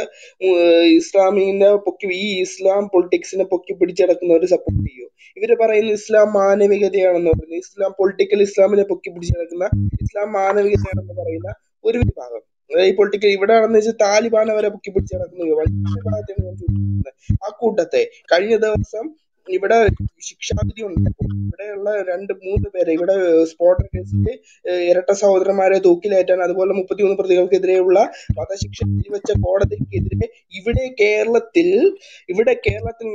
ഇസ്ലാമിനെ പൊക്കി, ഈ ഇസ്ലാം പൊളിറ്റിക്സിനെ പൊക്കി പിടിച്ചടക്കുന്നവർ സപ്പോർട്ട് ചെയ്യും. ഇവര് പറയുന്ന ഇസ്ലാം മാനവികതയാണെന്ന് പറയുന്നത്, ഇസ്ലാം പൊളിറ്റിക്കൽ ഇസ്ലാമിനെ പൊക്കി പിടിച്ചടക്കുന്ന ഇസ്ലാം മാനവികതയാണെന്ന് പറയുന്ന ഒരു വിഭാഗം. ഈ പൊളിറ്റിക്കൽ ഇവിടെ ആണെന്ന് വെച്ചാൽ താലിബാനെ വരെ പൊക്കി പിടിച്ചടക്കുന്ന ആ കൂട്ടത്തെ കഴിഞ്ഞ ദിവസം ഇവിടെ ശിക്ഷാവിധി ഉണ്ടായിരുന്നു. ഇവിടെയുള്ള 2-3 പേരെ ഇവിടെ സ്പോട്ടർ കേസിൽ ഇരട്ട സഹോദരന്മാരെ തൂക്കിലേറ്റാൻ, അതുപോലെ 33 പ്രതികൾക്കെതിരെയുള്ള വധശിക്ഷ വെച്ച കോടതിക്കെതിരെ ഇവിടെ കേരളത്തിൽ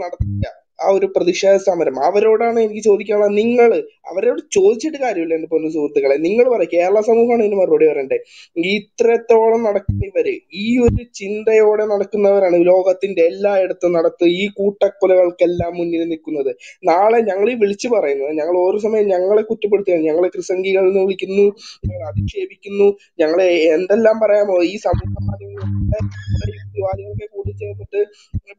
നടത്തിയ ആ ഒരു പ്രതിഷേധ സമരം, അവരോടാണ് എനിക്ക് ചോദിക്കാനുള്ളത്. നിങ്ങൾ അവരോട് ചോദിച്ചിട്ട് കാര്യമില്ല എൻ്റെ പൊന്നു സുഹൃത്തുക്കളെ. നിങ്ങൾ പറയും, കേരള സമൂഹമാണ് ഇതിന് മറുപടി പറയണ്ടേ. ഇത്രത്തോളം നടക്കുന്നവര് ഈ ഒരു ചിന്തയോടെ നടക്കുന്നവരാണ് ലോകത്തിന്റെ എല്ലായിടത്തും ഈ കൂട്ടക്കൊലകൾക്കെല്ലാം മുന്നിൽ നിൽക്കുന്നത്. നാളെ ഞങ്ങൾ ഈ വിളിച്ചു പറയുന്നത്, ഞങ്ങൾ ഓരോ സമയം ഞങ്ങളെ കുറ്റപ്പെടുത്തുകയാണ്, ഞങ്ങളെ ക്രിസംഗികൾ എന്ന് വിളിക്കുന്നു, ഞങ്ങൾ അധിക്ഷേപിക്കുന്നു, ഞങ്ങളെ എന്തെല്ലാം പറയാമോ ഈ സമൂഹ മാധ്യമങ്ങളൊക്കെ കൂട്ടിച്ചേർന്നിട്ട്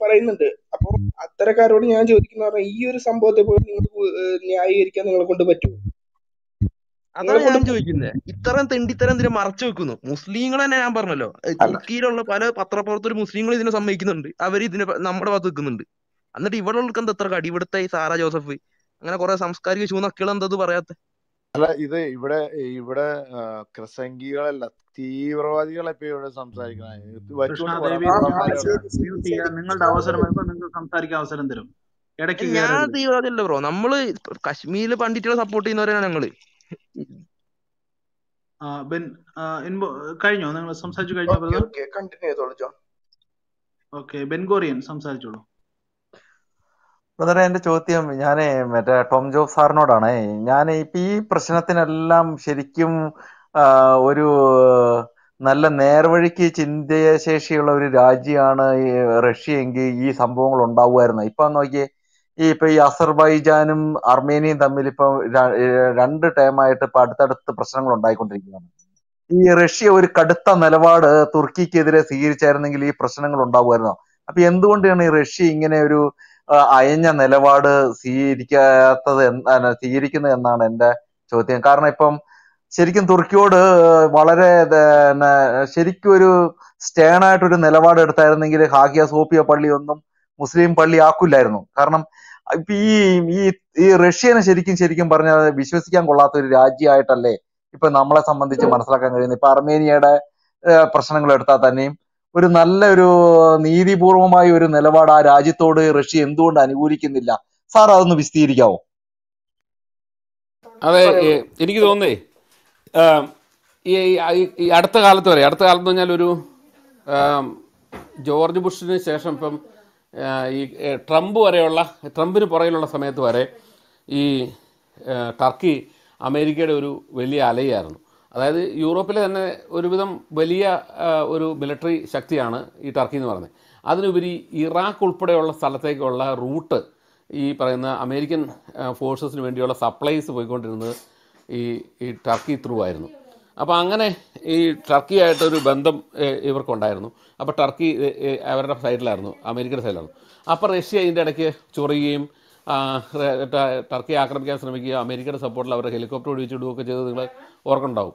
പറയുന്നുണ്ട്. അപ്പോൾ അത്തരക്കാരോട് ഞാൻ ചോദിക്കുന്ന പറഞ്ഞാൽ ഈ ഒരു സംഭവത്തെ പോലും നിങ്ങൾക്ക് ന്യായീകരിക്കാൻ നിങ്ങളെ കൊണ്ട് പറ്റുമോ? അതാണ് ഞാൻ ചോദിക്കുന്നത്. ഇത്തരം തെണ്ടിത്തരം ഇതിനെ മറച്ചു വെക്കുന്നു മുസ്ലിങ്ങൾ തന്നെ. ഞാൻ പറഞ്ഞല്ലോ, തുർക്കിയിലുള്ള പല പത്രപ്രവർത്തകർ മുസ്ലിങ്ങൾ ഇതിനെ സമ്മതിക്കുന്നുണ്ട്, അവർ ഇതിനെ നമ്മുടെ ഭാഗത്ത് വെക്കുന്നുണ്ട്. എന്നിട്ട് ഇവിടെ ഉള്ളവർക്ക് എന്താ അത്ര അടി? ഇവിടുത്തെ സാറാ ജോസഫ് അങ്ങനെ കുറെ സാംസ്കാരിക ചൂന്നക്കൾ എന്തത് പറയാത്ത? അല്ല, ഇത് ഇവിടെ ക്രിസംഗികളല്ല, തീവ്രവാദികളെ നിങ്ങളുടെ അവസരം സംസാരിക്കാൻ അവസരം തരും. ഞാൻ തീവ്രവാദിയല്ല ബ്രോ, നമ്മള് കശ്മീരിൽ പണ്ഡിറ്റുകളെ സപ്പോർട്ട് ചെയ്യുന്നവരാണ് ഞങ്ങള്. കഴിഞ്ഞോ, നിങ്ങൾ സംസാരിച്ചു കഴിഞ്ഞോ? ഓക്കെ, ബെൻഗോറിയൻ സംസാരിച്ചോളൂ. ബ്രദറെ, എൻ്റെ ചോദ്യം മറ്റേ ടോം ജോസ് സാറിനോടാണ്. ഇപ്പം ഈ പ്രശ്നത്തിനെല്ലാം ശരിക്കും ഒരു നല്ല നേർവഴിക്ക് ചിന്തയശേഷിയുള്ള ഒരു രാജ്യമാണ് റഷ്യയെങ്കിൽ ഈ സംഭവങ്ങൾ ഉണ്ടാവുമായിരുന്നു. ഇപ്പം നോക്കിയേ, ഈ അസർബൈജാനും അർമേനിയയും തമ്മിൽ ഇപ്പം 2 ടൈമായിട്ട് ഇപ്പം അടുത്തടുത്ത് പ്രശ്നങ്ങൾ ഉണ്ടായിക്കൊണ്ടിരിക്കുകയാണ്. ഈ റഷ്യ ഒരു കടുത്ത നിലപാട് തുർക്കിക്കെതിരെ സ്വീകരിച്ചായിരുന്നെങ്കിൽ ഈ പ്രശ്നങ്ങൾ ഉണ്ടാവുമായിരുന്നു. അപ്പം എന്തുകൊണ്ടാണ് ഈ റഷ്യ ഇങ്ങനെ ഒരു അയഞ്ഞ നിലപാട് സ്വീകരിക്കുന്നത് എന്നാണ് എൻ്റെ ചോദ്യം. കാരണം ഇപ്പം ശരിക്കും തുർക്കിയോട് വളരെ ശരിക്കും ഒരു സ്റ്റേണായിട്ടൊരു നിലപാട് എടുത്തായിരുന്നെങ്കിൽ ഹാഗിയ സോഫിയ പള്ളിയൊന്നും മുസ്ലിം പള്ളി ആക്കില്ലായിരുന്നു. കാരണം ഇപ്പം ഈ റഷ്യനെ ശരിക്കും പറഞ്ഞാൽ വിശ്വസിക്കാൻ കൊള്ളാത്ത ഒരു രാജ്യമായിട്ടല്ലേ ഇപ്പം നമ്മളെ സംബന്ധിച്ച് മനസ്സിലാക്കാൻ കഴിയുന്നത്. ഇപ്പം അർമേനിയയുടെ പ്രശ്നങ്ങൾ എടുത്താൽ തന്നെയും ഒരു നല്ലൊരു നീതിപൂർവമായ ഒരു നിലപാട് ആ രാജ്യത്തോട് റഷ്യ എന്തുകൊണ്ട് അനുകൂലിക്കുന്നില്ല? സാർ അതൊന്ന് വിശദീകരിക്കാവോ? അതെ, എനിക്ക് തോന്നുന്നേ ഈ അടുത്ത കാലത്ത് പറഞ്ഞാൽ ഒരു ജോർജ് ബുഷിന് ശേഷം ഇപ്പം ഈ ട്രംപിന് പുറകിലുള്ള സമയത്ത് വരെ ഈ ടർക്കി അമേരിക്കയുടെ ഒരു വലിയ അലയായിരുന്നു. അതായത് യൂറോപ്പിലെ തന്നെ ഒരുവിധം വലിയ ഒരു മിലിറ്ററി ശക്തിയാണ് ഈ ടർക്കി എന്ന് പറയുന്നത്. അതിനുപരി ഇറാഖ് ഉൾപ്പെടെയുള്ള സ്ഥലത്തേക്കുള്ള റൂട്ട് ഈ പറയുന്ന അമേരിക്കൻ ഫോഴ്സസിന് വേണ്ടിയുള്ള സപ്ലൈസ് പോയിക്കൊണ്ടിരുന്നത് ഈ ടർക്കി ത്രൂ ആയിരുന്നു. അപ്പോൾ അങ്ങനെ ഈ ടർക്കിയായിട്ടൊരു ബന്ധം ഇവർക്കുണ്ടായിരുന്നു. അപ്പോൾ ടർക്കി അവരുടെ സൈഡിലായിരുന്നു, അമേരിക്കയുടെ സൈഡിലായിരുന്നു. അപ്പോൾ റഷ്യ ഇതിൻ്റെ ഇടയ്ക്ക് ചൊറിയുകയും ടർക്കി ആക്രമിക്കാൻ ശ്രമിക്കുക, അമേരിക്കയുടെ സപ്പോർട്ടിൽ അവരുടെ ഹെലികോപ്റ്റർ ഒഴിച്ചിടുകയൊക്കെ ചെയ്ത് നിങ്ങൾ ഓർക്കുന്നുണ്ടാവും.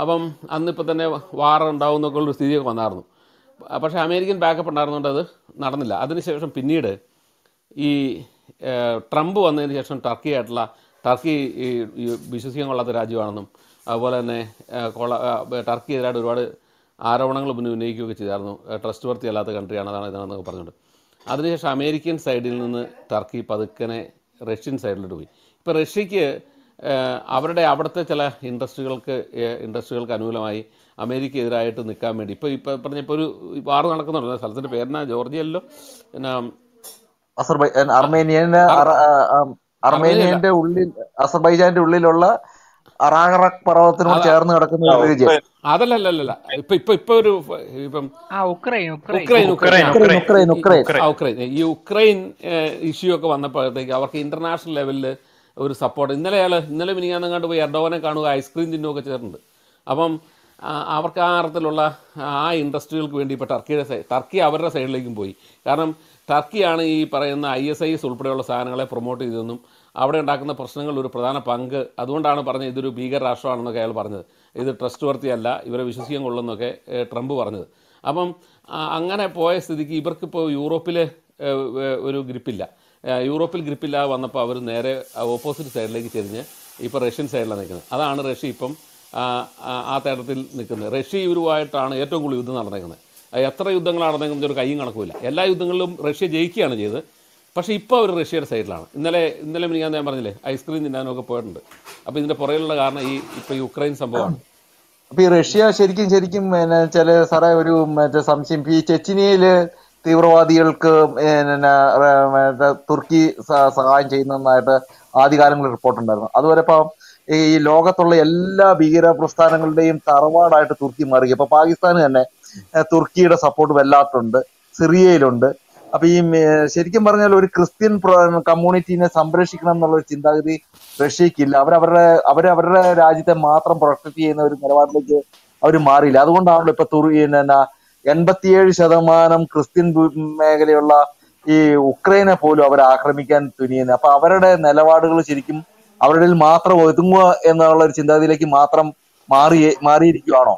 അപ്പം അന്നിപ്പോൾ തന്നെ വാറുണ്ടാവും എന്നൊക്കെ ഉള്ളൊരു സ്ഥിതിയൊക്കെ വന്നായിരുന്നു. പക്ഷേ അമേരിക്കൻ ബാക്കപ്പ് ഉണ്ടായിരുന്നുകൊണ്ട് അത് നടന്നില്ല. അതിനുശേഷം പിന്നീട് ഈ ട്രംപ് വന്നതിന് ശേഷം ടർക്കി വിശ്വസിക്കാൻ കൊള്ളാത്ത രാജ്യമാണെന്നും അതുപോലെ തന്നെ ടർക്കിയെതിരായിട്ട് ഒരുപാട് ആരോപണങ്ങൾ മുന്നിൽ ഉന്നയിക്കുകയൊക്കെ ചെയ്തായിരുന്നു. ട്രസ്റ്റ് വർത്തി അല്ലാത്ത കൺട്രിയാണ്, അതാണ് ഇതാണെന്നൊക്കെ പറഞ്ഞുകൊണ്ട്. അതിനുശേഷം അമേരിക്കൻ സൈഡിൽ നിന്ന് ടർക്കി പതുക്കനെ റഷ്യൻ സൈഡിലോട്ട് പോയി. ഇപ്പോൾ റഷ്യക്ക് അവിടുത്തെ ചില ഇൻഡസ്ട്രികൾക്ക് അനുകൂലമായി അമേരിക്കെതിരായിട്ട് നിൽക്കാൻ വേണ്ടി ഇപ്പോൾ പറഞ്ഞപ്പോൾ ഒരു വാർ നടക്കുന്നുണ്ട്. സ്ഥലത്തിൻ്റെ പേരെന്നാ? ജോർജിയല്ലോ, പിന്നെ അർമേനിയന്റെ ഉള്ളിൽ, അസർബൈജാന്റെ ഉള്ളിലുള്ള അറാഖ് പർവ്വതത്തിനോട് ചേർന്ന് കിടക്കുന്ന അതല്ല ഉക്രൈൻ ഇഷ്യൂ ഒക്കെ വന്നപ്പോഴത്തേക്ക് അവർക്ക് ഇന്റർനാഷണൽ ലെവലിൽ ഒരു സപ്പോർട്ട്. ഇന്നലെ മിനിങ്ങാന്നങ്ങാണ്ട് പോയി എർഡോവനെ കാണുക, ഐസ്ക്രീം തിന്നുകയൊക്കെ ചേർന്നത്. അപ്പം അവർക്ക് ആ അർത്ഥത്തിലുള്ള ആ ഇൻഡസ്ട്രികൾക്ക് വേണ്ടി ഇപ്പോൾ ടർക്കി അവരുടെ സൈഡിലേക്കും പോയി. കാരണം ടർക്കിയാണ് ഈ പറയുന്ന ISIS ഉൾപ്പെടെയുള്ള സാധനങ്ങളെ പ്രൊമോട്ട് ചെയ്തതെന്നും അവിടെ ഉണ്ടാക്കുന്ന പ്രശ്നങ്ങൾ ഒരു പ്രധാന പങ്ക്, അതുകൊണ്ടാണ് പറഞ്ഞത് ഇതൊരു ഭീകരരാഷ്ട്രമാണെന്നൊക്കെ അയാൾ പറഞ്ഞത്, ഇത് ട്രസ്റ്റ് വർത്തി അല്ല, ഇവരെ വിശ്വസിക്കാൻ കൊള്ളുന്നൊക്കെ ട്രംപ് പറഞ്ഞത്. അപ്പം അങ്ങനെ പോയ സ്ഥിതിക്ക് ഇവർക്കിപ്പോൾ യൂറോപ്പിൽ ഒരു ഗ്രിപ്പില്ല, യൂറോപ്പിൽ ഗ്രിപ്പില്ലാതെ വന്നപ്പോൾ അവർ നേരെ ഓപ്പോസിറ്റ് സൈഡിലേക്ക് തിരിഞ്ഞ് ഇപ്പോൾ റഷ്യൻ സൈഡിലാണ് നിൽക്കുന്നത്. അതാണ് റഷ്യ ഇപ്പം ആ തരത്തിൽ നിൽക്കുന്നത്. റഷ്യ ഇവരുമായിട്ടാണ് ഏറ്റവും കൂടുതൽ യുദ്ധം നടന്നേക്കുന്നത്. എത്ര യുദ്ധങ്ങളാണ് നടന്നേക്കുന്നത് ഒരു കൈയും കണക്കുമില്ല. എല്ലാ യുദ്ധങ്ങളിലും റഷ്യ ജയിക്കുകയാണ് ചെയ്തത്. പക്ഷേ ഇപ്പോൾ അവർ റഷ്യയുടെ സൈഡിലാണ്. ഇന്നലെ ഞാൻ പറഞ്ഞില്ലേ ഐസ്ക്രീം തിന്നാനൊക്കെ പോയിട്ടുണ്ട്. അപ്പോൾ ഇതിൻ്റെ പുറകിലുള്ള കാരണം ഈ ഇപ്പോൾ യുക്രൈൻ സംഭവമാണ്. അപ്പോൾ ഈ റഷ്യ ശരിക്കും ചില സാറേ ഒരു സംശയം, ഈ ചെച്ചിനിയയിൽ തീവ്രവാദികൾക്ക് തുർക്കി സഹായം ചെയ്യുന്നതായിട്ട് ആദ്യകാലങ്ങളിൽ റിപ്പോർട്ടുണ്ടായിരുന്നു. അതുപോലെ ഇപ്പം ഈ ലോകത്തുള്ള എല്ലാ ഭീകര പ്രസ്ഥാനങ്ങളുടെയും തറവാടായിട്ട് തുർക്കി മാറി. ഇപ്പൊ പാകിസ്ഥാന് തന്നെ തുർക്കിയുടെ സപ്പോർട്ട് വല്ലാത്തുണ്ട്, സിറിയയിലുണ്ട്. അപ്പൊ ഈ ശരിക്കും പറഞ്ഞാൽ ഒരു ക്രിസ്ത്യൻ കമ്മ്യൂണിറ്റീനെ സംരക്ഷിക്കണം എന്നുള്ള ഒരു ചിന്താഗതി റഷ്യക്കില്ല. അവരവരുടെ രാജ്യത്തെ മാത്രം പ്രൊട്ടക്ട് ചെയ്യുന്ന ഒരു നിലപാടിലേക്ക് അവർ മാറിയില്ല. അതുകൊണ്ടാണല്ലോ ഇപ്പൊ 87% ക്രിസ്ത്യൻ മേഖലയുള്ള ഈ ഉക്രൈനെ പോലും അവർ ആക്രമിക്കാൻ തുനിയുന്നത്. അപ്പൊ അവരുടെ നിലപാടുകൾ ശരിക്കും അവരുടെ മാത്രം ഒതുങ്ങുക എന്നുള്ള ഒരു ചിന്താഗതിയിലേക്ക് മാത്രം മാറിയിരിക്കുകയാണോ?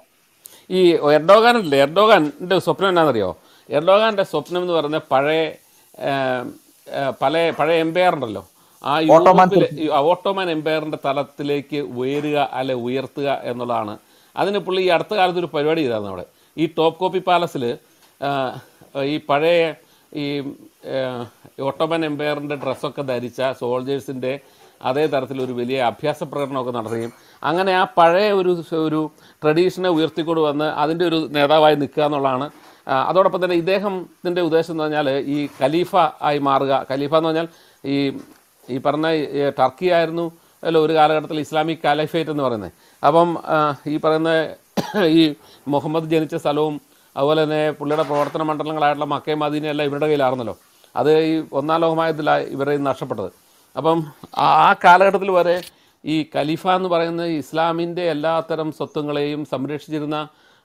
ഈ എർഡോഗാനില്ലേ, എർഡോഗാൻ്റെ സ്വപ്നം എന്നാണെന്നറിയോ? എർഡോഗാൻ്റെ സ്വപ്നം എന്ന് പറയുന്നത് പഴയ എംപയർ ഉണ്ടല്ലോ, ആ ഓട്ടോമാൻ എംപയറിൻ്റെ തലത്തിലേക്ക് ഉയരുക അല്ലെ ഉയർത്തുക എന്നുള്ളതാണ്. അതിന് പുള്ളി ഈ അടുത്ത കാലത്ത് ഒരു പരിപാടി ചെയ്തായിരുന്നു. അവിടെ ഈ ടോപ്കോപ്പി പാലസിൽ ഈ പഴയ ഈ ഓട്ടോമൻ എംപയറിൻ്റെ ഡ്രസ്സൊക്കെ ധരിച്ച സോൾജേഴ്സിൻ്റെ അതേ തരത്തിലൊരു വലിയ അഭ്യാസ പ്രകടനമൊക്കെ നടത്തുകയും അങ്ങനെ ആ പഴയ ഒരു ട്രഡീഷനെ ഉയർത്തിക്കൊണ്ട് വന്ന് അതിൻ്റെ ഒരു നേതാവായി നിൽക്കുക എന്നുള്ളതാണ്. അതോടൊപ്പം തന്നെ ഇദ്ദേഹത്തിൻ്റെ ഉദ്ദേശം എന്ന് പറഞ്ഞാൽ ഈ ഖലീഫ ആയി മാറുക. ഖലീഫ എന്ന് പറഞ്ഞാൽ ഈ പറഞ്ഞ ടർക്കി ആയിരുന്നു അല്ല ഒരു കാലഘട്ടത്തിൽ ഇസ്ലാമിക് കാലിഫേറ്റ് എന്ന് പറയുന്നത്. അപ്പം ഈ പറയുന്ന ഈ മുഹമ്മദ് ജനിച്ച സ്ഥലവും അതുപോലെ തന്നെ പുള്ളിയുടെ പ്രവർത്തന മണ്ഡലങ്ങളായിട്ടുള്ള മക്കയും മദീനയെല്ലാം ഇവരുടെ കയ്യിലായിരുന്നല്ലോ. അത് ഈ ഒന്നാം ലോകമായതിലാണ് ഇവരെ നഷ്ടപ്പെട്ടത്. അപ്പം ആ കാലഘട്ടത്തിൽ വരെ ഈ ഖലീഫ എന്ന് പറയുന്ന ഇസ്ലാമിൻ്റെ എല്ലാത്തരം സ്വത്വങ്ങളെയും സംരക്ഷിച്ചിരുന്ന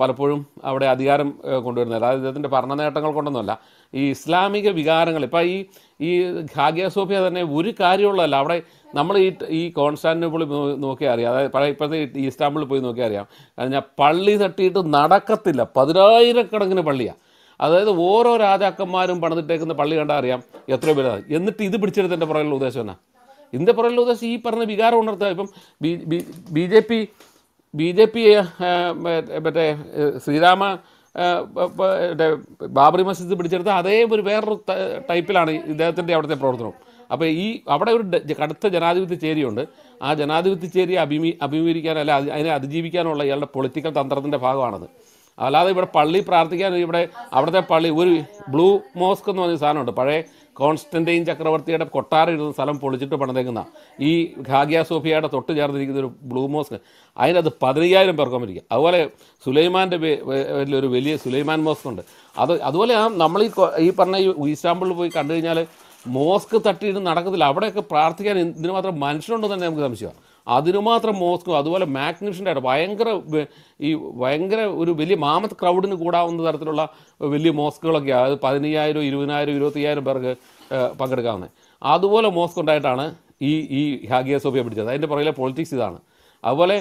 പലപ്പോഴും അവിടെ അധികാരം കൊണ്ടുവരുന്നത്. അതായത് ഇദ്ദേഹത്തിൻ്റെ ഭരണ നേട്ടങ്ങൾ കൊണ്ടൊന്നുമല്ല, ഈ ഇസ്ലാമിക വികാരങ്ങൾ. ഇപ്പം ഈ ഹാഗിയ സോഫിയ തന്നെ ഒരു കാര്യമുള്ളതല്ല. അവിടെ നമ്മൾ ഈ കോൺസ്റ്റാന്റിനോപ്പിൾ നോക്കിയാൽ അറിയാം, അതായത് പഴയ ഇപ്പോഴത്തെ ഇസ്താംബിളിൽ പോയി നോക്കിയാൽ അറിയാം, കഴിഞ്ഞാൽ പള്ളി തട്ടിയിട്ട് നടക്കത്തില്ല, 10,000 കണക്കിന് പള്ളിയാണ്. അതായത് ഓരോ രാജാക്കന്മാരും പണിതിട്ടേക്കുന്ന പള്ളി കണ്ടാൽ അറിയാം എത്രയോ പേരാണ്. എന്നിട്ട് ഇത് പിടിച്ചെടുത്തതിൻ്റെ പുറകിലുള്ള ഉദ്ദേശം എന്നാ? ഇതിൻ്റെ പുറകിലുള്ള ഉദ്ദേശം ഈ പറഞ്ഞ വികാരം ഉണർത്തുക. ഇപ്പം ബി ജെ പി മറ്റേ ശ്രീരാമ ബാബറി മസ്ജിദ് പിടിച്ചെടുത്ത അതേ ഒരു വേറൊരു ടൈപ്പിലാണ് ഇദ്ദേഹത്തിൻ്റെ അവിടുത്തെ പ്രവർത്തനം. അപ്പോൾ ഈ അവിടെ ഒരു കടുത്ത ജനാധിപത്യ ചേരിയുണ്ട്. ആ ജനാധിപത്യ ചേരിയെ അഭിമുഖീകരിക്കാനല്ല അതിനെ അതിജീവിക്കാനുള്ള ഇയാളുടെ പൊളിറ്റിക്കൽ തന്ത്രത്തിൻ്റെ ഭാഗമാണത്. അല്ലാതെ ഇവിടെ പള്ളി പ്രാർത്ഥിക്കാൻ അവിടുത്തെ പള്ളി ഒരു ബ്ലൂ മോസ്ക് എന്ന് പറഞ്ഞ സാധനമുണ്ട്, പഴയ കോൺസ്റ്റൻ്റൈൻ ചക്രവർത്തിയുടെ കൊട്ടാരം ഇരുന്ന സ്ഥലം പൊളിച്ചിട്ട് പണിതേക്കുന്ന ഈ ഹാഗിയ സോഫിയയുടെ തൊട്ട് ചേർന്നിരിക്കുന്ന ഒരു ബ്ലൂ മോസ്ക്, അതിനകത്ത് 15,000 പേർക്കാൻ പറ്റിക്കും. അതുപോലെ സുലൈമാൻ്റെ ഒരു വലിയ സുലൈമാൻ മോസ്ക് ഉണ്ട്. അതുപോലെ നമ്മൾ ഈ പറഞ്ഞ ഈ ഇസ്താംബിളിൽ പോയി കണ്ടു കഴിഞ്ഞാൽ മോസ്ക് തട്ടിയിട്ട് നടക്കത്തില്ല. അവിടെയൊക്കെ പ്രാർത്ഥിക്കാൻ ഇതിന് മാത്രം മനുഷ്യനുണ്ടെന്ന് തന്നെ നമുക്ക് സംശയമാണ്. അതിനുമാത്രം മോസ്കും അതുപോലെ മാഗ്നിഫിഷ്യൻ്റായിട്ട് ഭയങ്കര ഒരു വലിയ മാമത്ത് ക്രൗഡിന് കൂടാവുന്ന തരത്തിലുള്ള വലിയ മോസ്കുകളൊക്കെയാണ്. അത് 15,000, 20,000, 25,000 പേർക്ക് പങ്കെടുക്കാവുന്നത് അതുപോലെ മോസ്ക് ഉണ്ടായിട്ടാണ് ഈ ഹാഗിയ സോഫിയ പിടിച്ചത്. അതിൻ്റെ പുറകിലെ പൊളിറ്റിക്സ് ഇതാണ്. അതുപോലെ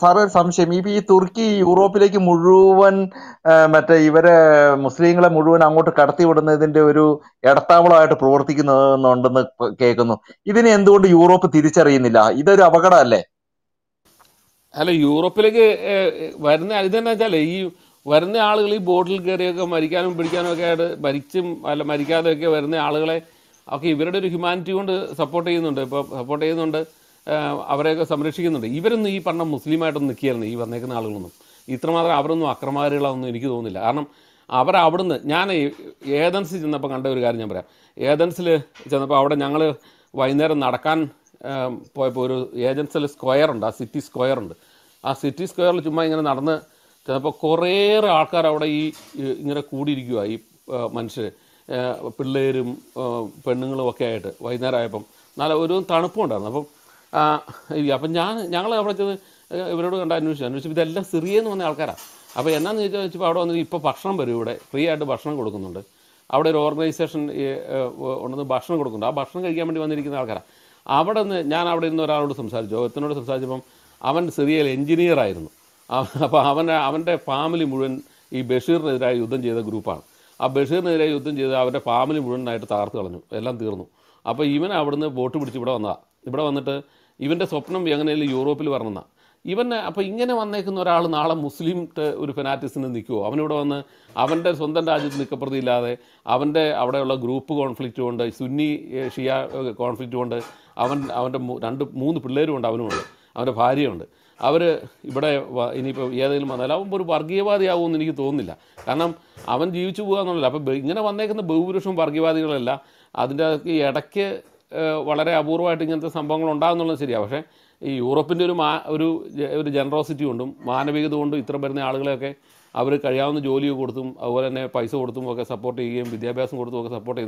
സാറ് ഒരു സംശയം, ഈ തുർക്കി യൂറോപ്പിലേക്ക് മുഴുവൻ ഇവരെ മുസ്ലിങ്ങളെ മുഴുവൻ അങ്ങോട്ട് കടത്തിവിടുന്നതിന്റെ ഒരു ഇടത്താവളമായിട്ട് പ്രവർത്തിക്കുന്നുണ്ടെന്ന് കേൾക്കുന്നു. ഇതിനെ എന്തുകൊണ്ട് യൂറോപ്പ് തിരിച്ചറിയുന്നില്ല? ഇതൊരു അപകടമല്ലേ? അല്ല, യൂറോപ്പിലേക്ക് വരുന്ന ഇതെന്നു വെച്ചാൽ ഈ വരുന്ന ആളുകൾ ഈ ബോട്ടിൽ കയറിയൊക്കെ മരിക്കാനും പിടിക്കാനും ഒക്കെ ആയിട്ട് മരിച്ചും അല്ല മരിക്കാതെയൊക്കെ വരുന്ന ആളുകളെ Okay, we are humanity and support the Avareka Samaritan. Even the Ipana Muslim at the Kirni, even the Nakanalunum. Itramar Abrano Akramarilla on the Nikon. Anam Abra Yana Adansi in the Paganda Garnabra. Adansil Janapa Yangler, Winer and Narakan Poipuru, Adansil Square and a city square and a city square to mine and another Korea Arka out a Kudi Manche. Pillarum Pendula Cat, Winer Ibum. Now we don't turn upon Yapan Yangla and I knew which with the less Syrian on Alcara. Abayanan out on the Pasham Berry, free at the Bashan Gurukunda. Out of organization on the Bashan Gurukunda, Bashan came to the Alcara. Abad and Yan out in the round some Sarjo, Tonot of Sajum, Avant serial engineer Iron. Avant a family movement, he Bashir that I use the group on. A Bashir is a family wouldn't night at Arthur. Upper even out on the boat to Chibana. The even the Sopnum Yanganelli Europe Varana. Even up in one neck or Alan Muslim fanaticism in the Q. Avenue Avante Sundanaj Nikapodila, Avante Avadala group conflict on the Sunni Shia conflict on the Avant Moon Pularu and Avenue, out of Hari on the Our but I Yadil Manala Bargiva the own Nitonilla. Canam Avant Yuchu on Lapa Big one neck and the Burushum Bargiva the Lella, Adaki Atake Valera Buru against the Sambang down on the city of Europe into generosity on them, Manavigondo Itraberna, our Karyan, the Jolie Gurtum, our and a Paiso Gurtum support again with their best work support.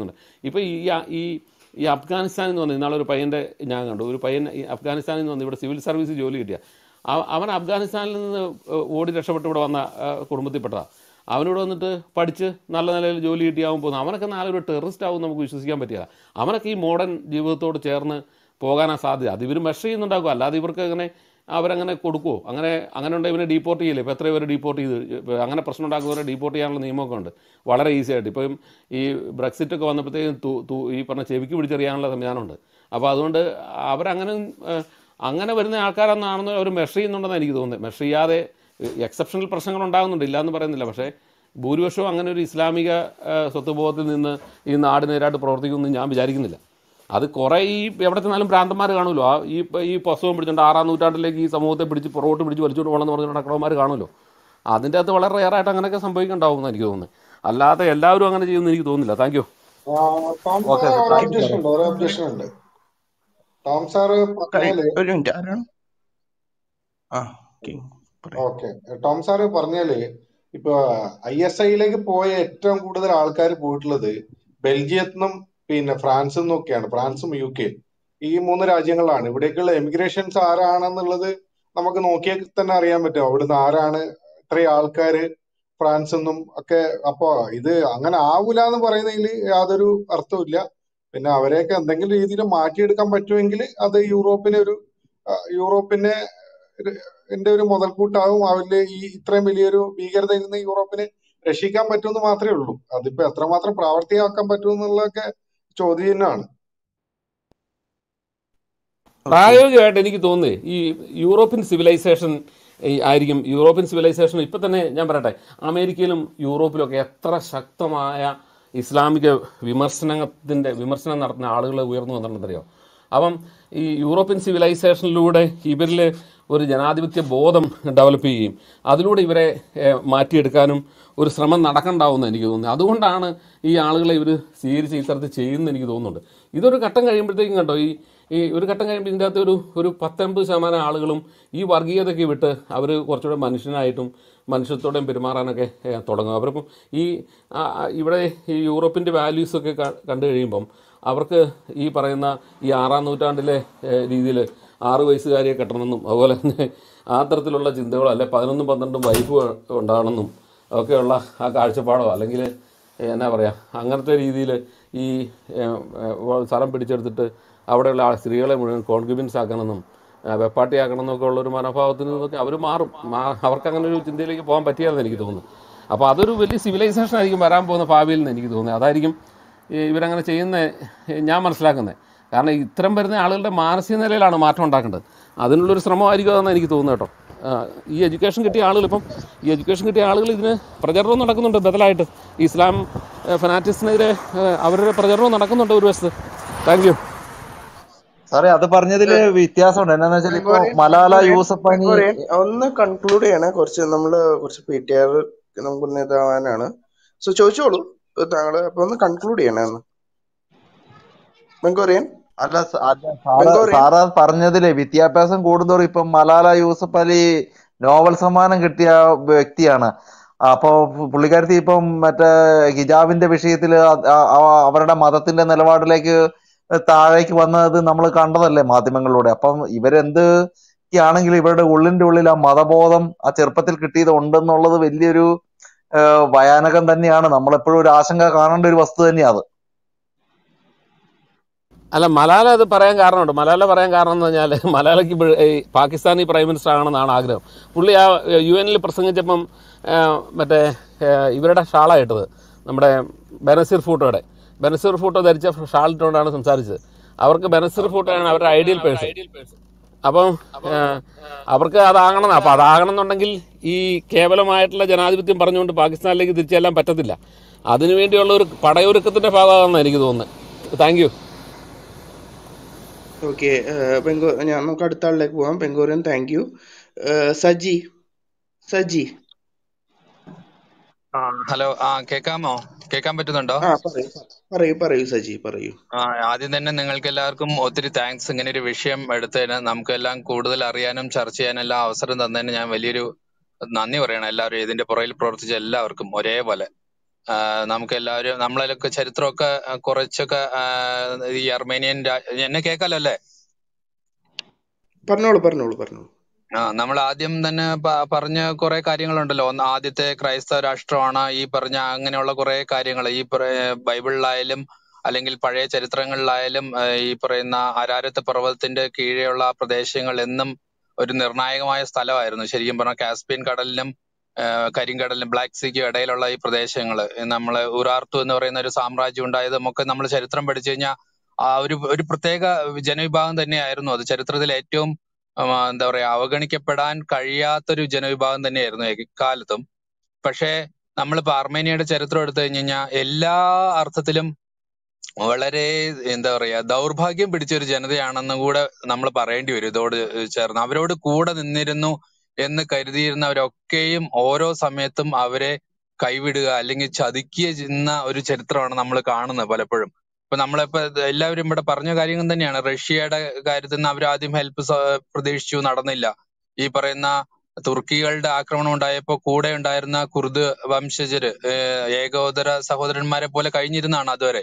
If Afghanistan on another Payan Yangan, Afghanistan on the civil service Jolie. Our Afghanistan voted a shepherd on the Kurmutipata. Our on the Padicha, Nalana Jolie Diam, American Allo terrorist town of Gushamatia. Amaraki modern Divoto Cherna, Pogana Sadia, the machine on Dagala, the Burkane, Avarangana Kuduku, Angana deportee, Petra deportee, Angana Persona Dagora deportee and the Imogonda. Whatever is a depot, Brexit to Ganapate to Ipanachevic, which are Yanla Mianonda. Abadonda Avarangan. Angana when the Alcarana or Mercy on the Mercia, exceptional person on down the Lanbar and the Lavashe, Burusho Angana Islamica Sotobotan in the Ardinera to Proteum in Yamijarinilla. Other Korai, Everton Brandamarganula, E. Possum Bridge and Aranuta Legi, some of the Bridge Pro to Bridge or Acromarganulo. Adinta Valara, some bacon down and you. Allah, the Eldoranga, you need to thank you. Okay, Tom sir, okay. Tom sir, Parnele, if ISI like a poet, Alcari Portlade, Belgium, Pin, France, no can, France, UK. E. Munarajangalan, if we take immigrations are on the Lade, Namakanoke, Tanariamete, over the Arana, three Alcari, France, Apa, either Angana, Avula, Paranili, Adaru, Arthulia. In America, and then either market come back to English, other Europe in Europe in a mother put out 3 million bigger than the Europe in a Reshika Batu Matrulu, at the Petramatra Pravarti, a compatun like Chodi Nan. European civilization, European civilization, American Europe, Shaktamaya. Islamic Vimersan Article we are no other. Avam European civilization Lude, Iberle, or Janadivke Bodam develop. Adlude Matium, or Sraman Natakan down and you Adundana E Angle series are the chain and you don't. Either Katanga imitating a doi, Katanga in that Patambu Samana Algulum, E Vargia the Kivita, Abu Cortura Manishan item. Manchester and Pirmarana Totanga. E. European values country rimbum. Averka E. Parana, Yaranutandele, Dizile, Arway Catanum, Oval, Arthur Lola Jindola, Paranum, Pantan, Waifu, Dananum, Okeola, Akarchapado, Langile, Navaria, Angarte Dizile, E. Saram Picture that our last real and concubine Saganum. Patiakan Color Manafa, Havarkan, Chindelic, Pompatia, the Nigidon. A father who will civilization, I give Marambo the Pavil, the Nigidon, Adarigim, Iberanga, Yaman Slagan. Can I tremble the Alda Marcin and Maton Dakan? Other Lursamo, I go on the Nigidon. education get the education get the Prajaron Nakunda, the light, Islam fanatics, our Prajaron Nakunda. Thank you. Sorry, other Parnadile, Vithias and Anajalico, Malala Yousafzai. On the conclude, Anna Corsanamla, Corsipeter, Namuneda, and Anna. So Chocholo, upon the conclude, Anna. Mangorian? Alas, Sarah Parnadile, Vithiapas and Gurdor, Malala Yousafzai, novel Saman and Gitia Bektiana. Apo Puligartipum at Gijavin the Vishitilla, Avarada Matatil and Elavad like. Tarek one of the number of candles, Matimangalode upon Iberenda, Yanangi, Woolen Dulila, Madabodam, a Cherpatil Kitty, the Undan, all of the Villiru, Vianakan, the Niana, Namapur, Asanga, Kanandi was the any other. Ala Malala the Parangaran, Malala Parangaran, Malala Pakistani Prime Minister Anagra. Pulia, UN percentage of them, but Iberta Shala at the number Benazir photo. Benazir photo that is a child don't answer. Our Benazir photo and our ideal person. Above Abarka, Padanangil, E. Kavalamitla, Janaz with Parno to Pakistan, like the Chelam Patadilla. Adinu, Padayurka, thank you. Okay, Pengo and Yanakata like one, Pengoran, thank you. Saji. Hello, Kekamo. Thanks again to Visham, Medathan, Namkalan, Kudal, Arianum, Charchi, and Allah, Saran, and then I value Nani or an Allah in the Poral Protogella or Moreval. Namkala, Namla Chetroka, Korachaka, the Armenian Yanakala. Parnol. Namaladim than Parna Kore carrying alone, Adite, Christ, Astrona, Iperna, Anganola Kore carrying a Bible Lilem, Alingil Pare, Cheritrangal Lilem, Iperna, Ararat, Parvatinde, Kiriola, Pradeshing, Alenum, Udinernaimas, Tala, Sherimbana, Caspian, Catalum, Karin Catalan, Black Sea, Adela, Pradeshing, Namla Urartu, Norena, Samra, Junda, the Mokanam, Cheritram, Virginia, Protega, Genuban, the Nairno, the Cheritra Latium. The Ravaganike Padan, Karia, the Geneva, and the Nair, Kalatum. Pashe, Namalapa Armenia, Cheritro, the Nina, Ella, Arthatilum, Valere in the Rea, Daurbhagim, Pitur, Geneva, and the Guda, Namalapa Rendu, Chernavro, Kuda, the Nirino, in the Kaidir, Navakim, Oro, Sametum, Avere, Kaivid, Alingi, Chadiki, Jina, Urichetra, and Namalakan, and the Valapurum. Namapa, the 11 but a Parna Garing and the Nana, Russia, Gair, the Navradim helps Pradesh, Nadanilla, Iparena, Turkey, Akron, Diapo, Kuda, and Diarna, Kurdu, Vamshajer, Ego, the Sahodran Marapola, Kainir, and another.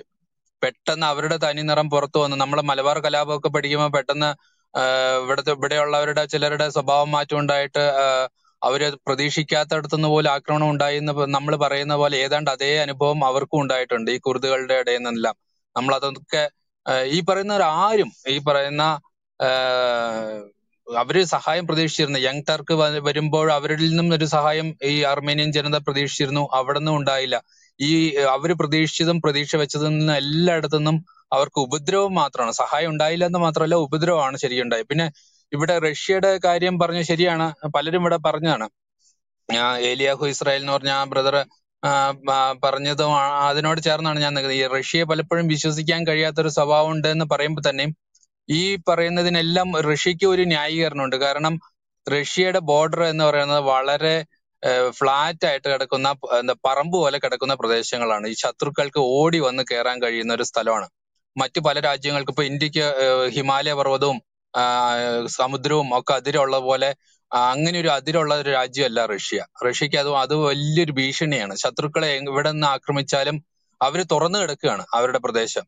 Petan Avreda, Taninaram Porto, and the Namala Malabar, Calabo, Capatima, Petana, Veda, Lavreda, Chelerada, Sabah, Matun Diet, Avred Pradeshi Kathar, the Nola, Akron, and Dai in the Namla Parena, Valedan, Ade, and Bom, our Kundite, and the Kurdu, and Lam. Namlatanke, Iparena Arim, Iparena Avri Sahayam Pradesh in the Young Turk, Verimbo, Avridinum, Sahayam, E. Armenian Janada Pradesh, Avadano Daila, E. Avri Pradeshism, Pradesh, which is in Ladanum, our Kubudro Matron, Sahayam Daila, the Matrala, Ubudro, and Sherian Dipine, if it a Russia, Kariam Parna Sheriana, Paladimada Parnana, Eliahu Israel Norna, brother. Parnado, Adinot Charnan, Russia, Palapur, Bishosikan, Kariatur, Sava, and then the Parampatanim. E. Parena than Elam, Rushikur in Ayer, Nondagaranum, Russia, a border and or another Valare flat at Katakuna and the Parambu, Katakuna Pradesh, and Chaturkalko, Odi on the Karangari in the Stalona. Matipalata, Jangalkupa, Indica, Himalaya, Varodum, Samudrum, Okadirola Vole. Angani Adirola Rajala Russia. Rashikado Adu Lir Bishanian, Shatrukala, Vedana Akramichalam, Avri Torana Dakan, Avra Pradesha.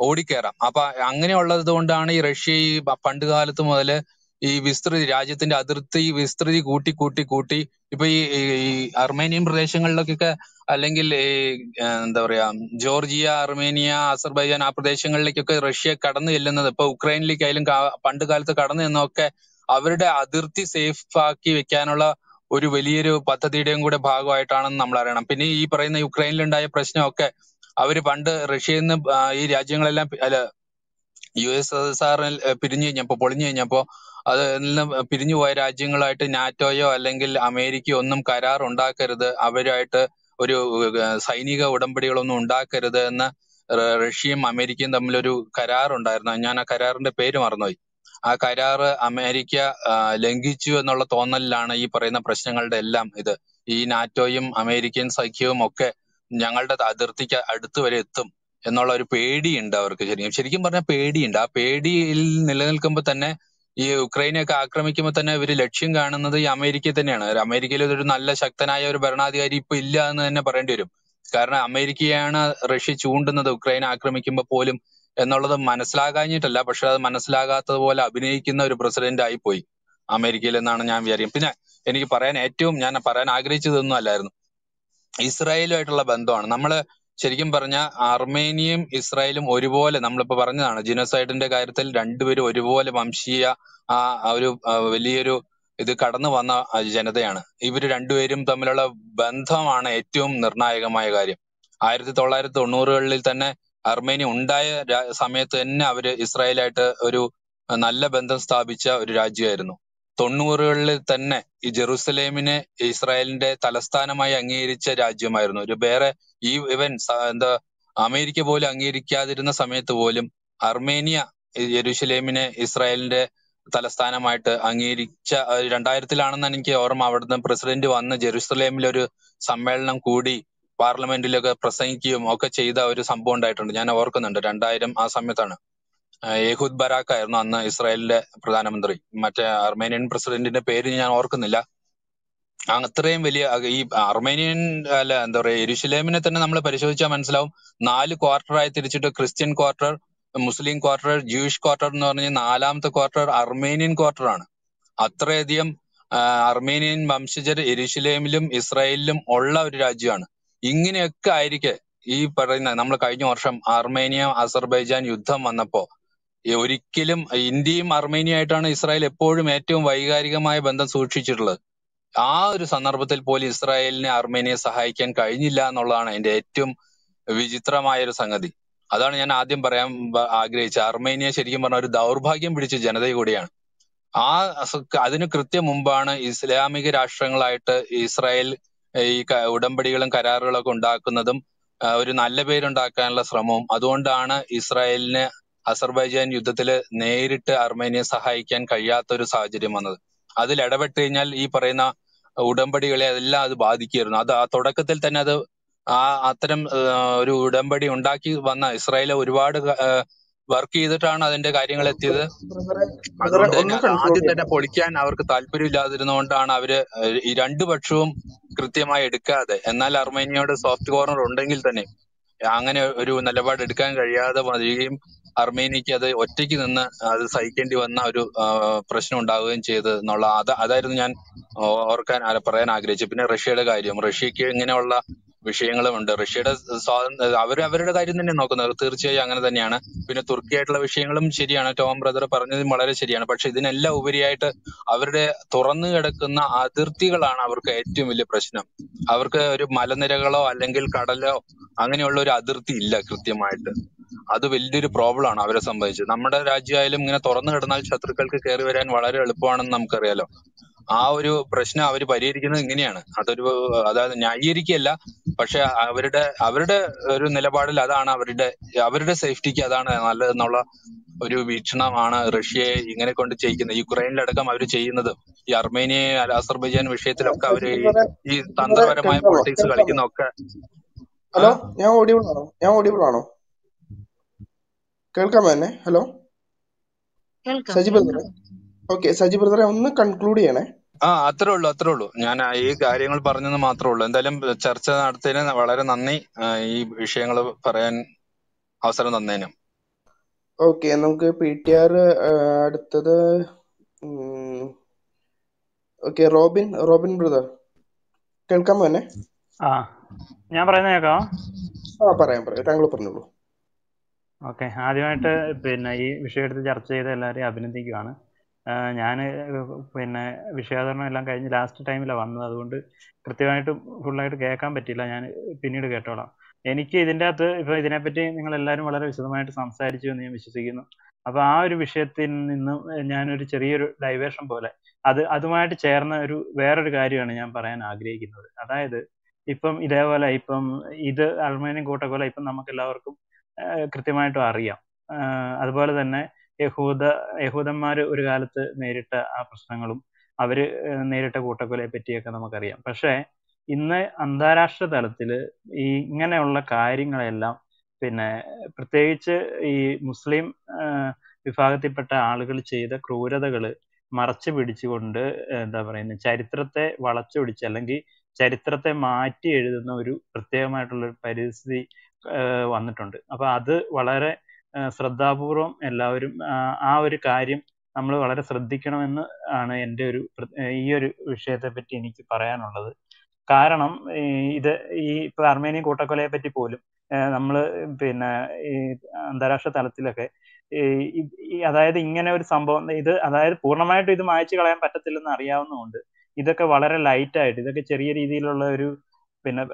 Odikara. Apa Angani Ola Dondani, Rashi, Pandagalatumale, E. Vistri Rajatin Adurti, Vistri, Kuti, Ipi Armenian Pradeshangal Lokika, Alangil, Georgia, Armenia, Azerbaijan, Apradeshangal Lakika, Russia, Katan, Elena, the Ukraine, Likalanka, Pandagalta Katan, and Oka. Averda Adurti safe Faki Vicanola, Uri Veliru, Pathadi Denguda Bago, Itan, Namlaran, Pini, Parana, Ukraine, and I press okay. Aver Panda, Russian, Irajang, USSR, Pirini, Yapo, Polini, Yapo, പിരിഞ്ഞു പോയ രാജ്യങ്ങളായിട്ട് നാറ്റോയോ അല്ലെങ്കിൽ അമേരിക്കയോ ഒന്നും കരാർ ഉണ്ടാക്കരുത്, അവരായിട്ട് ഒരു സൈനിക ഉടമ്പടികളൊന്നും ഉണ്ടാക്കരുത് എന്ന് റഷ്യയും അമേരിക്കയും തമ്മിലൊരു കരാർ ഉണ്ടായിരുന്നു. ഞാൻ ആ കരാറിന്റെ പേര് മറന്നുപോയി. ആ കരാർ അമേരിക്ക ലംഘിച്ചു എന്നുള്ള തോന്നലിലാണ് ഈ പറയുന്ന പ്രശ്നങ്ങളുടെ എല്ലാം. ഇത് ഈ നാറ്റോയും അമേരിക്കൻ സഖ്യവും ഒക്കെ ഞങ്ങളുടെ അതിർത്തിക്ക് അടുത്ത് വരെ എത്തും എന്നുള്ള ഒരു പേടിയുണ്ട് അവർക്ക്. ശരിക്കും പറഞ്ഞാൽ പേടിയുണ്ട്. ആ പേടിയിൽ നിലനിൽക്കുമ്പോൾ തന്നെ ഈ ഉക്രൈനെയൊക്കെ ആക്രമിക്കുമ്പോൾ തന്നെ ഇവര് ലക്ഷ്യം കാണുന്നത് ഈ അമേരിക്കയെ തന്നെയാണ്. അമേരിക്കയിൽ ഒരു നല്ല ശക്തനായ ഒരു ഭരണാധികാരി ഇപ്പൊ ഇല്ല എന്ന് തന്നെ പറയേണ്ടി വരും. കാരണം അമേരിക്കയാണ് റഷ്യ ചൂണ്ടുന്നത് ഉക്രൈനെ ആക്രമിക്കുമ്പോൾ പോലും എന്നുള്ളത് മനസ്സിലാകാഞ്ഞിട്ടല്ല, പക്ഷെ അത് മനസ്സിലാകാത്തതുപോലെ അഭിനയിക്കുന്ന ഒരു പ്രസിഡന്റ് ആയിപ്പോയി അമേരിക്കയിൽ എന്നാണ് ഞാൻ വിചാരിക്കുന്നത്. പിന്നെ എനിക്ക് പറയാൻ ഞാൻ പറയാൻ ആഗ്രഹിച്ചതൊന്നും അല്ലായിരുന്നു, ഇസ്രായേലുമായിട്ടുള്ള ബന്ധമാണ്. നമ്മള് ശരിക്കും പറഞ്ഞാൽ അർമേനിയയും ഇസ്രായേലും ഒരുപോലെ, നമ്മളിപ്പോ പറഞ്ഞതാണ് ജിനോസൈഡിന്റെ കാര്യത്തിൽ രണ്ടുപേരും ഒരുപോലെ വംശീയ ആ ഒരു വലിയൊരു ഇത് കടന്നു വന്ന ജനതയാണ്. ഇവര് രണ്ടുപേരും തമ്മിലുള്ള ബന്ധമാണ് ഏറ്റവും നിർണായകമായ കാര്യം. 1990s തന്നെ അർമേനിയ ഉണ്ടായ സമയത്ത് തന്നെ അവര് ഇസ്രായേലായിട്ട് ഒരു നല്ല ബന്ധം സ്ഥാപിച്ച ഒരു രാജ്യമായിരുന്നു. 1990s തന്നെ ഈ ജെറുസലേമിനെ ഇസ്രായേലിന്റെ തലസ്ഥാനമായി അംഗീകരിച്ച രാജ്യമായിരുന്നു. ഒരു വേറെ ഈ അമേരിക്ക പോലും അംഗീകരിക്കാതിരുന്ന സമയത്ത് പോലും അർമേനിയ ജെറുസലേമിനെ ഇസ്രായേലിന്റെ തലസ്ഥാനമായിട്ട് അംഗീകരിച്ച 2000s എനിക്ക് ഓർമ്മ. അവിടുന്ന് പ്രസിഡന്റ് വന്ന് ജെറുസലേമിലൊരു സമ്മേളനം കൂടി പാർലമെന്റിലൊക്കെ പ്രസംഗിക്കുകയും ഒക്കെ ചെയ്ത ഒരു സംഭവം ഉണ്ടായിട്ടുണ്ട്. ഞാൻ ഓർക്കുന്നുണ്ട് 2000 ആ സമയത്താണ്. യഹൂദ് ബരാക്ക് ആയിരുന്നു അന്ന് ഇസ്രായേലിന്റെ പ്രധാനമന്ത്രി. മറ്റേ അർമേനിയൻ പ്രസിഡന്റിന്റെ പേര് ഞാൻ ഓർക്കുന്നില്ല. അത്രയും വലിയ ഈ അർമേനിയൻ അല്ല എന്താ പറയാ, ജെറുസലേമിനെ തന്നെ നമ്മൾ പരിശോധിച്ചാൽ മനസ്സിലാവും. 4 ക്വാർട്ടറായി തിരിച്ചിട്ട് Christian quarter, Muslim quarter, Jewish quarter എന്ന് പറഞ്ഞ 4th ക്വാർട്ടർ അർമേനിയൻ ക്വാർട്ടറാണ്. അത്രയധികം അർമേനിയൻ വംശജർ ജെറുസലേമിലും ഇസ്രായേലിലും ഉള്ള ഒരു രാജ്യമാണ്. ഇങ്ങനെയൊക്കെ ആയിരിക്കെ ഈ പറയുന്ന നമ്മൾ കഴിഞ്ഞ വർഷം അർമേനിയ അസർബൈജാൻ യുദ്ധം വന്നപ്പോ ഒരിക്കലും ഇന്ത്യയും അർമേനിയായിട്ടാണ് ഇസ്രായേൽ എപ്പോഴും ഏറ്റവും വൈകാരികമായ ബന്ധം സൂക്ഷിച്ചിട്ടുള്ളത്. ആ ഒരു സന്ദർഭത്തിൽ പോലും ഇസ്രായേലിനെ അർമേനിയെ സഹായിക്കാൻ കഴിഞ്ഞില്ല എന്നുള്ളതാണ് അതിന്റെ ഏറ്റവും വിചിത്രമായ ഒരു സംഗതി. അതാണ് ഞാൻ ആദ്യം പറയാൻ ആഗ്രഹിച്ചത്. അർമേനിയ ശരിക്കും പറഞ്ഞ ഒരു ദൗർഭാഗ്യം പിടിച്ച ജനത കൂടിയാണ്. അതിന് കൃത്യം മുമ്പാണ് ഇസ്ലാമിക രാഷ്ട്രങ്ങളായിട്ട് ഇസ്രായേൽ ഈ ഉടമ്പടികളും കരാറുകളൊക്കെ ഉണ്ടാക്കുന്നതും ഒരു നല്ല പേരുണ്ടാക്കാനുള്ള ശ്രമവും. അതുകൊണ്ടാണ് ഇസ്രായേലിന് അസർബൈജാൻ യുദ്ധത്തില് നേരിട്ട് അർമേനിയെ സഹായിക്കാൻ കഴിയാത്ത ഒരു സാഹചര്യം വന്നത്. അതിൽ ഇടപെട്ട് കഴിഞ്ഞാൽ ഈ പറയുന്ന ഉടമ്പടികളെ എല്ലാം അത് ബാധിക്കുകയായിരുന്നു. അത് ആ തുടക്കത്തിൽ തന്നെ അത് അത്തരം ഒരു ഉടമ്പടി ഉണ്ടാക്കി വന്ന ഇസ്രായേല് ഒരുപാട് വർക്ക് ചെയ്തിട്ടാണ് അതിന്റെ കാര്യങ്ങൾ എത്തിയത്. അതുകൊണ്ട് തന്നെ ആദ്യം തന്നെ പൊളിക്കാൻ അവർക്ക് താല്പര്യമില്ലാതിരുന്നുകൊണ്ടാണ് അവര് ഈ രണ്ടു പക്ഷവും കൃത്യമായി എടുക്കാതെ, എന്നാൽ അർമേനിയയുടെ സോഫ്റ്റ് കോർണർ ഉണ്ടെങ്കിൽ തന്നെ അങ്ങനെ ഒരു നിലപാട് എടുക്കാൻ കഴിയാതെ വരികയും അർമേനിയക്ക് അത് ഒറ്റയ്ക്ക് നിന്ന് അത് സഹിക്കേണ്ടി വന്ന ഒരു പ്രശ്നം ഉണ്ടാവുകയും ചെയ്ത് എന്നുള്ള അതായിരുന്നു ഞാൻ പറയാൻ ആഗ്രഹിച്ചത്. പിന്നെ റഷ്യയുടെ കാര്യം, റഷ്യക്ക് ഇങ്ങനെയുള്ള വിഷയങ്ങളുമുണ്ട്. റഷ്യയുടെ അവരുടെ കാര്യം തന്നെ നോക്കുന്നത് തീർച്ചയായും അങ്ങനെ തന്നെയാണ്. പിന്നെ തുർക്കിയായിട്ടുള്ള വിഷയങ്ങളും ശരിയാണ്. ടോം ബ്രദർ പറഞ്ഞതും വളരെ ശരിയാണ്. പക്ഷെ ഇതിനെല്ലാം ഉപരിയായിട്ട് അവരുടെ തുറന്നു കിടക്കുന്ന അതിർത്തികളാണ് അവർക്ക് ഏറ്റവും വലിയ പ്രശ്നം. അവർക്ക് ഒരു മലനിരകളോ അല്ലെങ്കിൽ കടലോ അങ്ങനെയുള്ള ഒരു അതിർത്തി ഇല്ല കൃത്യമായിട്ട്. അത് വലിയൊരു പ്രോബ്ലം ആണ് അവരെ സംബന്ധിച്ച്. നമ്മുടെ രാജ്യമായാലും ഇങ്ങനെ തുറന്നു കിടന്നാൽ ശത്രുക്കൾക്ക് കയറി വരാൻ വളരെ എളുപ്പമാണെന്ന് നമുക്കറിയാലോ. ആ ഒരു പ്രശ്നം അവർ പരിഹരിക്കുന്നത് ഇങ്ങനെയാണ്. അതായത് ന്യായീകരിക്കുകയല്ല, പക്ഷെ അവരുടെ ഒരു നിലപാടിൽ അതാണ് അവരുടെ സേഫ്റ്റിക്ക് അതാണ് നല്ലതെന്നുള്ള ഒരു വീക്ഷണമാണ് റഷ്യയെ ഇങ്ങനെ കൊണ്ട് ചെയ്യിക്കുന്നത്. യുക്രൈനിലടക്കം അവർ ചെയ്യുന്നത് ഈ അർമേനിയ അസർബൈജാൻ വിഷയത്തിലൊക്കെ അവർ ഈ തന്ത്രപരമായ പൊളിറ്റിക്സ് കളിക്കുന്നൊക്കെ. ഹലോ, ഞാൻ ഓഡിയബിൾ ആണോ? കേൾക്കാമോ എന്നെ? ഹലോ സജി ബ്രദറെ. ഓക്കെ സജി ബ്രദറെ, ഒന്ന് കൺക്ലൂഡ് ചെയ്യണേ. അത്രേ ഉള്ളൂ. ഞാൻ ഈ കാര്യങ്ങൾ പറഞ്ഞെന്ന് മാത്രമേ ഉള്ളൂ. എന്തായാലും ചർച്ച നടത്തിയതിന് വളരെ നന്ദി, ഈ വിഷയങ്ങൾ പറയാൻ അവസരം തന്നതിനും. ഓക്കെ, നമുക്ക് PTR അടുത്തത്. ഓക്കെ, റോബിൻ ബ്രദർ, കേൾക്കാമോ എന്നെ? ഞാൻ പറയുന്നത് കേൾക്കാമോ? പറയാം, താങ്കൾ പറഞ്ഞോളൂ. ഓക്കെ, ആദ്യമായിട്ട് ഈ വിഷയമെടുത്ത് ചർച്ച ചെയ്ത് എല്ലാവരെയും അഭിനന്ദിക്കുകയാണ്. ഞാൻ വിഷയാവതരണം എല്ലാം കഴിഞ്ഞ് ലാസ്റ്റ് ടൈമിലാണ് വന്നത്, അതുകൊണ്ട് കൃത്യമായിട്ട് ഫുള്ളായിട്ട് കേൾക്കാൻ പറ്റിയില്ല. ഞാൻ പിന്നീട് കേട്ടോളാം. എനിക്ക് ഇതിൻ്റെ അകത്ത് ഇതിനെപ്പറ്റി നിങ്ങളെല്ലാവരും വളരെ വിശദമായിട്ട് സംസാരിച്ചു എന്ന് ഞാൻ വിശ്വസിക്കുന്നു. അപ്പൊ ആ ഒരു വിഷയത്തിൽ നിന്നും ഞാനൊരു ചെറിയൊരു ഡൈവേർഷൻ പോലെ അതുമായിട്ട് ചേർന്ന ഒരു വേറൊരു കാര്യമാണ് ഞാൻ പറയാൻ ആഗ്രഹിക്കുന്നത്. അതായത് ഇപ്പം ഇതേപോലെ ഇപ്പം ഇത് അൾമേനിയൻ കൂട്ടക്കൊല ഇപ്പം നമുക്ക് എല്ലാവർക്കും കൃത്യമായിട്ടും അറിയാം. അതുപോലെ തന്നെ യഹൂദന്മാർ ഒരു കാലത്ത് നേരിട്ട ആ പ്രശ്നങ്ങളും അവര് നേരിട്ട കൂട്ടക്കൊലയെ പറ്റിയൊക്കെ നമുക്കറിയാം. പക്ഷെ ഇന്ന് അന്താരാഷ്ട്ര തലത്തിൽ ഈ ഇങ്ങനെയുള്ള കാര്യങ്ങളെല്ലാം പിന്നെ പ്രത്യേകിച്ച് ഈ മുസ്ലിം വിഭാഗത്തിൽപ്പെട്ട ആളുകൾ ചെയ്ത ക്രൂരതകള് മറച്ചു പിടിച്ചുകൊണ്ട് എന്താ പറയുന്നത് ചരിത്രത്തെ വളച്ചൊടിച്ച് അല്ലെങ്കിൽ ചരിത്രത്തെ മാറ്റി എഴുതുന്ന ഒരു പ്രത്യേകമായിട്ടുള്ളൊരു പരിസ്ഥിതി വന്നിട്ടുണ്ട്. അപ്പൊ അത് വളരെ ശ്രദ്ധാപൂർവം എല്ലാവരും ആ ഒരു കാര്യം നമ്മൾ വളരെ ശ്രദ്ധിക്കണമെന്ന് ആണ് എൻ്റെ ഒരു ഈ ഒരു വിഷയത്തെ പറ്റി എനിക്ക് പറയാനുള്ളത്. കാരണം ഇത് ഈ ഇപ്പൊ അർമേനിയൻ കൂട്ടക്കൊലയെ പറ്റി പോലും നമ്മൾ പിന്നെ ഈ അന്താരാഷ്ട്ര തലത്തിലൊക്കെ അതായത് ഇങ്ങനെ ഒരു സംഭവം ഇത് അതായത് പൂർണ്ണമായിട്ടും ഇത് മായ്ച്ചു കളയാൻ പറ്റത്തില്ലെന്ന് അറിയാവുന്നതുകൊണ്ട് ഇതൊക്കെ വളരെ ലൈറ്റായിട്ട് ഇതൊക്കെ ചെറിയ രീതിയിലുള്ള ഒരു പിന്നെ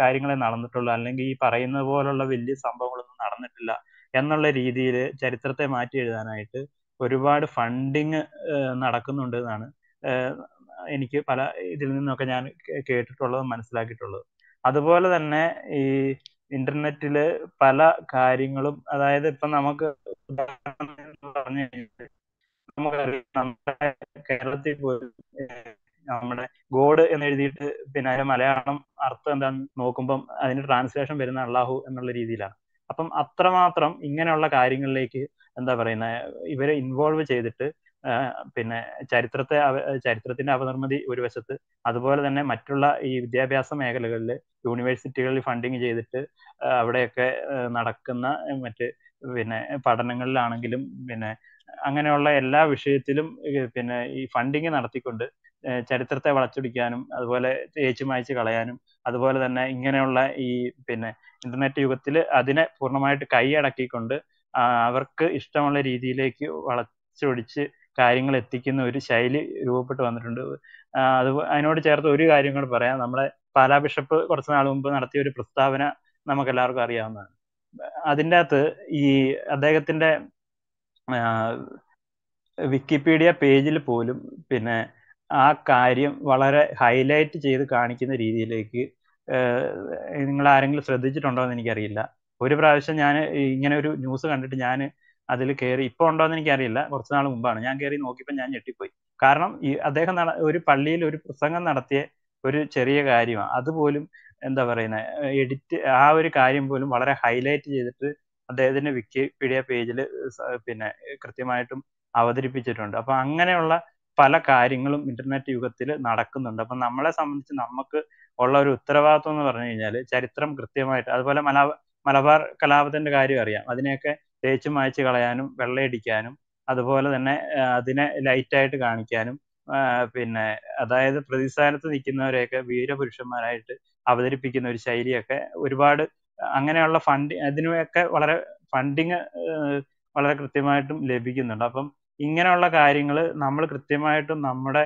കാര്യങ്ങളെ നടന്നിട്ടുള്ളൂ അല്ലെങ്കിൽ ഈ പറയുന്ന പോലുള്ള വലിയ സംഭവങ്ങളൊന്നും നടന്നിട്ടില്ല എന്നുള്ള രീതിയിൽ ചരിത്രത്തെ മാറ്റി എഴുതാനായിട്ട് ഒരുപാട് ഫണ്ടിങ് നടക്കുന്നുണ്ട് എന്നാണ് എനിക്ക് പല ഇതിൽ നിന്നൊക്കെ ഞാൻ കേട്ടിട്ടുള്ളതും മനസ്സിലാക്കിയിട്ടുള്ളത്. അതുപോലെ തന്നെ ഈ ഇന്റർനെറ്റില് പല കാര്യങ്ങളും അതായത് ഇപ്പൊ നമുക്ക് പറഞ്ഞു കഴിഞ്ഞാൽ നമുക്കറിയാം നമ്മുടെ കേരളത്തിൽ പോലും നമ്മുടെ ഗോഡ് എന്നെഴുതിയിട്ട് പിന്നെ അതിന്റെ മലയാളം അർത്ഥം എന്താണെന്ന് നോക്കുമ്പം അതിന്റെ ട്രാൻസ്ലേഷൻ വരുന്ന അള്ളാഹു എന്നുള്ള രീതിയിലാണ്. അപ്പം അത്രമാത്രം ഇങ്ങനെയുള്ള കാര്യങ്ങളിലേക്ക് എന്താ പറയുന്ന ഇവരെ ഇൻവോൾവ് ചെയ്തിട്ട് പിന്നെ ചരിത്രത്തിന്റെ അപനിർമ്മിതി ഒരു വശത്ത്, അതുപോലെ തന്നെ മറ്റുള്ള ഈ വിദ്യാഭ്യാസ മേഖലകളിൽ യൂണിവേഴ്സിറ്റികളിൽ ഫണ്ടിങ് ചെയ്തിട്ട് അവിടെയൊക്കെ നടക്കുന്ന മറ്റ് പിന്നെ പഠനങ്ങളിലാണെങ്കിലും പിന്നെ അങ്ങനെയുള്ള എല്ലാ വിഷയത്തിലും പിന്നെ ഈ ഫണ്ടിങ് നടത്തിക്കൊണ്ട് ചരിത്രത്തെ വളച്ചൊടിക്കാനും അതുപോലെ തേച്ചു മായ്ച്ചു കളയാനും അതുപോലെ തന്നെ ഇങ്ങനെയുള്ള ഈ പിന്നെ ഇന്റർനെറ്റ് യുഗത്തിൽ അതിനെ പൂർണ്ണമായിട്ട് കൈയടക്കിക്കൊണ്ട് അവർക്ക് ഇഷ്ടമുള്ള രീതിയിലേക്ക് വളച്ചൊടിച്ച് കാര്യങ്ങൾ എത്തിക്കുന്ന ഒരു ശൈലി രൂപപ്പെട്ട് വന്നിട്ടുണ്ട്. അതിനോട് ചേർത്ത് ഒരു കാര്യം കൂടെ പറയാം. നമ്മുടെ പാലാ ബിഷപ്പ് കുറച്ച് നാൾ മുമ്പ് നടത്തിയ ഒരു പ്രസ്താവന നമുക്ക് എല്ലാവർക്കും അറിയാവുന്നതാണ്. അതിൻ്റെ അകത്ത് ഈ അദ്ദേഹത്തിന്റെ വിക്കിപീഡിയ പേജിൽ പോലും പിന്നെ ആ കാര്യം വളരെ ഹൈലൈറ്റ് ചെയ്ത് കാണിക്കുന്ന രീതിയിലേക്ക് നിങ്ങൾ ആരെങ്കിലും ശ്രദ്ധിച്ചിട്ടുണ്ടോ എന്ന് എനിക്കറിയില്ല. ഒരു പ്രാവശ്യം ഞാൻ ഇങ്ങനെ ഒരു ന്യൂസ് കണ്ടിട്ട് ഞാൻ അതിൽ കയറി, ഇപ്പോൾ ഉണ്ടോ എന്ന് എനിക്കറിയില്ല, കുറച്ച് നാൾ മുമ്പാണ് ഞാൻ കയറി നോക്കിയപ്പോൾ ഞാൻ ഞെട്ടിപ്പോയി. കാരണം ഈ അദ്ദേഹം ഒരു പള്ളിയിൽ ഒരു പ്രസംഗം നടത്തിയ ഒരു ചെറിയ കാര്യമാണ്, അതുപോലും എന്താ പറയുന്നത് എഡിറ്റ് ആ ഒരു കാര്യം പോലും വളരെ ഹൈലൈറ്റ് ചെയ്തിട്ട് അദ്ദേഹത്തിന്റെ വിക്കിപീഡിയ പേജിൽ പിന്നെ കൃത്യമായിട്ടും അവതരിപ്പിച്ചിട്ടുണ്ട്. അപ്പൊ അങ്ങനെയുള്ള പല കാര്യങ്ങളും ഇന്റർനെറ്റ് യുഗത്തിൽ നടക്കുന്നുണ്ട്. അപ്പം നമ്മളെ സംബന്ധിച്ച് നമുക്ക് ഉള്ള ഒരു ഉത്തരവാദിത്വം എന്ന് പറഞ്ഞു കഴിഞ്ഞാൽ ചരിത്രം കൃത്യമായിട്ട്, അതുപോലെ മലബാർ കലാപത്തിന്റെ കാര്യം അറിയാം, അതിനെയൊക്കെ തേച്ചു മായ്ച്ചു കളയാനും വെള്ളയടിക്കാനും അതുപോലെ തന്നെ അതിനെ ലൈറ്റായിട്ട് കാണിക്കാനും പിന്നെ അതായത് പ്രതിസ്ഥാനത്ത് നിൽക്കുന്നവരെയൊക്കെ വീരപുരുഷന്മാരായിട്ട് അവതരിപ്പിക്കുന്ന ഒരു ശൈലിയൊക്കെ ഒരുപാട് അങ്ങനെയുള്ള അതിനൊക്കെ വളരെ ഫണ്ടിങ് വളരെ കൃത്യമായിട്ടും ലഭിക്കുന്നുണ്ട്. അപ്പം ഇങ്ങനെയുള്ള കാര്യങ്ങൾ നമ്മൾ കൃത്യമായിട്ടും നമ്മുടെ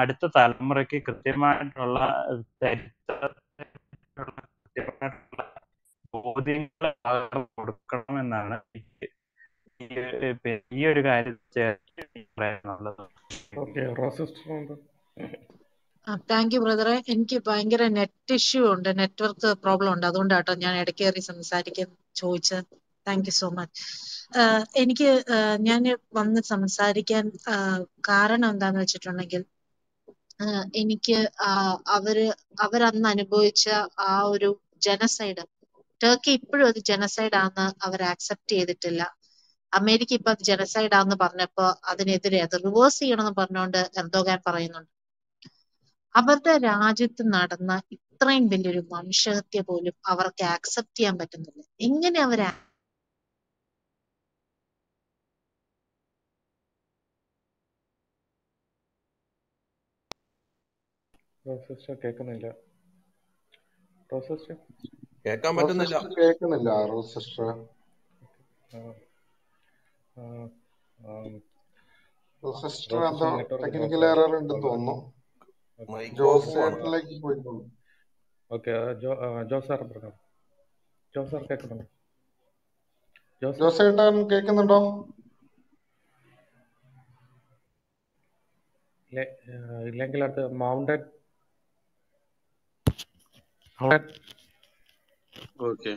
അടുത്ത തലമുറയ്ക്ക് കൃത്യമായിട്ടുള്ള ചരിത്രമായിട്ടുള്ള ബോധ്യങ്ങൾ കൊടുക്കണമെന്നാണ് ഈ ഒരു കാര്യത്തിൽ. താങ്ക് യു ബ്രദറെ. എനിക്ക് ഭയങ്കര നെറ്റ് ഇഷ്യൂ ഉണ്ട്, നെറ്റ്വർക്ക് പ്രോബ്ലം ഉണ്ട്, അതുകൊണ്ടാട്ടോ ഞാൻ ഇടയ്ക്ക് കയറി സംസാരിക്കാൻ ചോദിച്ചത്. Thank you so much. ഞാൻ വന്ന് സംസാരിക്കാൻ കാരണം എന്താന്ന് വെച്ചിട്ടുണ്ടെങ്കിൽ എനിക്ക് അവരന്ന് അനുഭവിച്ച ആ ഒരു ജനസൈഡ്, ടർക്കി ഇപ്പോഴും അത് ജനസൈഡ് ആണെന്ന് അവർ ആക്സെപ്റ്റ് ചെയ്തിട്ടില്ല. അമേരിക്ക ഇപ്പൊ അത് ജനസൈഡ് ആണെന്ന് പറഞ്ഞപ്പോ അതിനെതിരെ അത് റിവേഴ്സ് ചെയ്യണമെന്ന് പറഞ്ഞുകൊണ്ട് എർദോഗാൻ പറയുന്നുണ്ട്. അവരുടെ രാജ്യത്ത് നടന്ന ഇത്രയും വലിയൊരു മനുഷ്യഹത്യ പോലും അവർക്ക് ആക്സെപ്റ്റ് ചെയ്യാൻ പറ്റുന്നില്ല. എങ്ങനെ അവർ Mounted. Okay.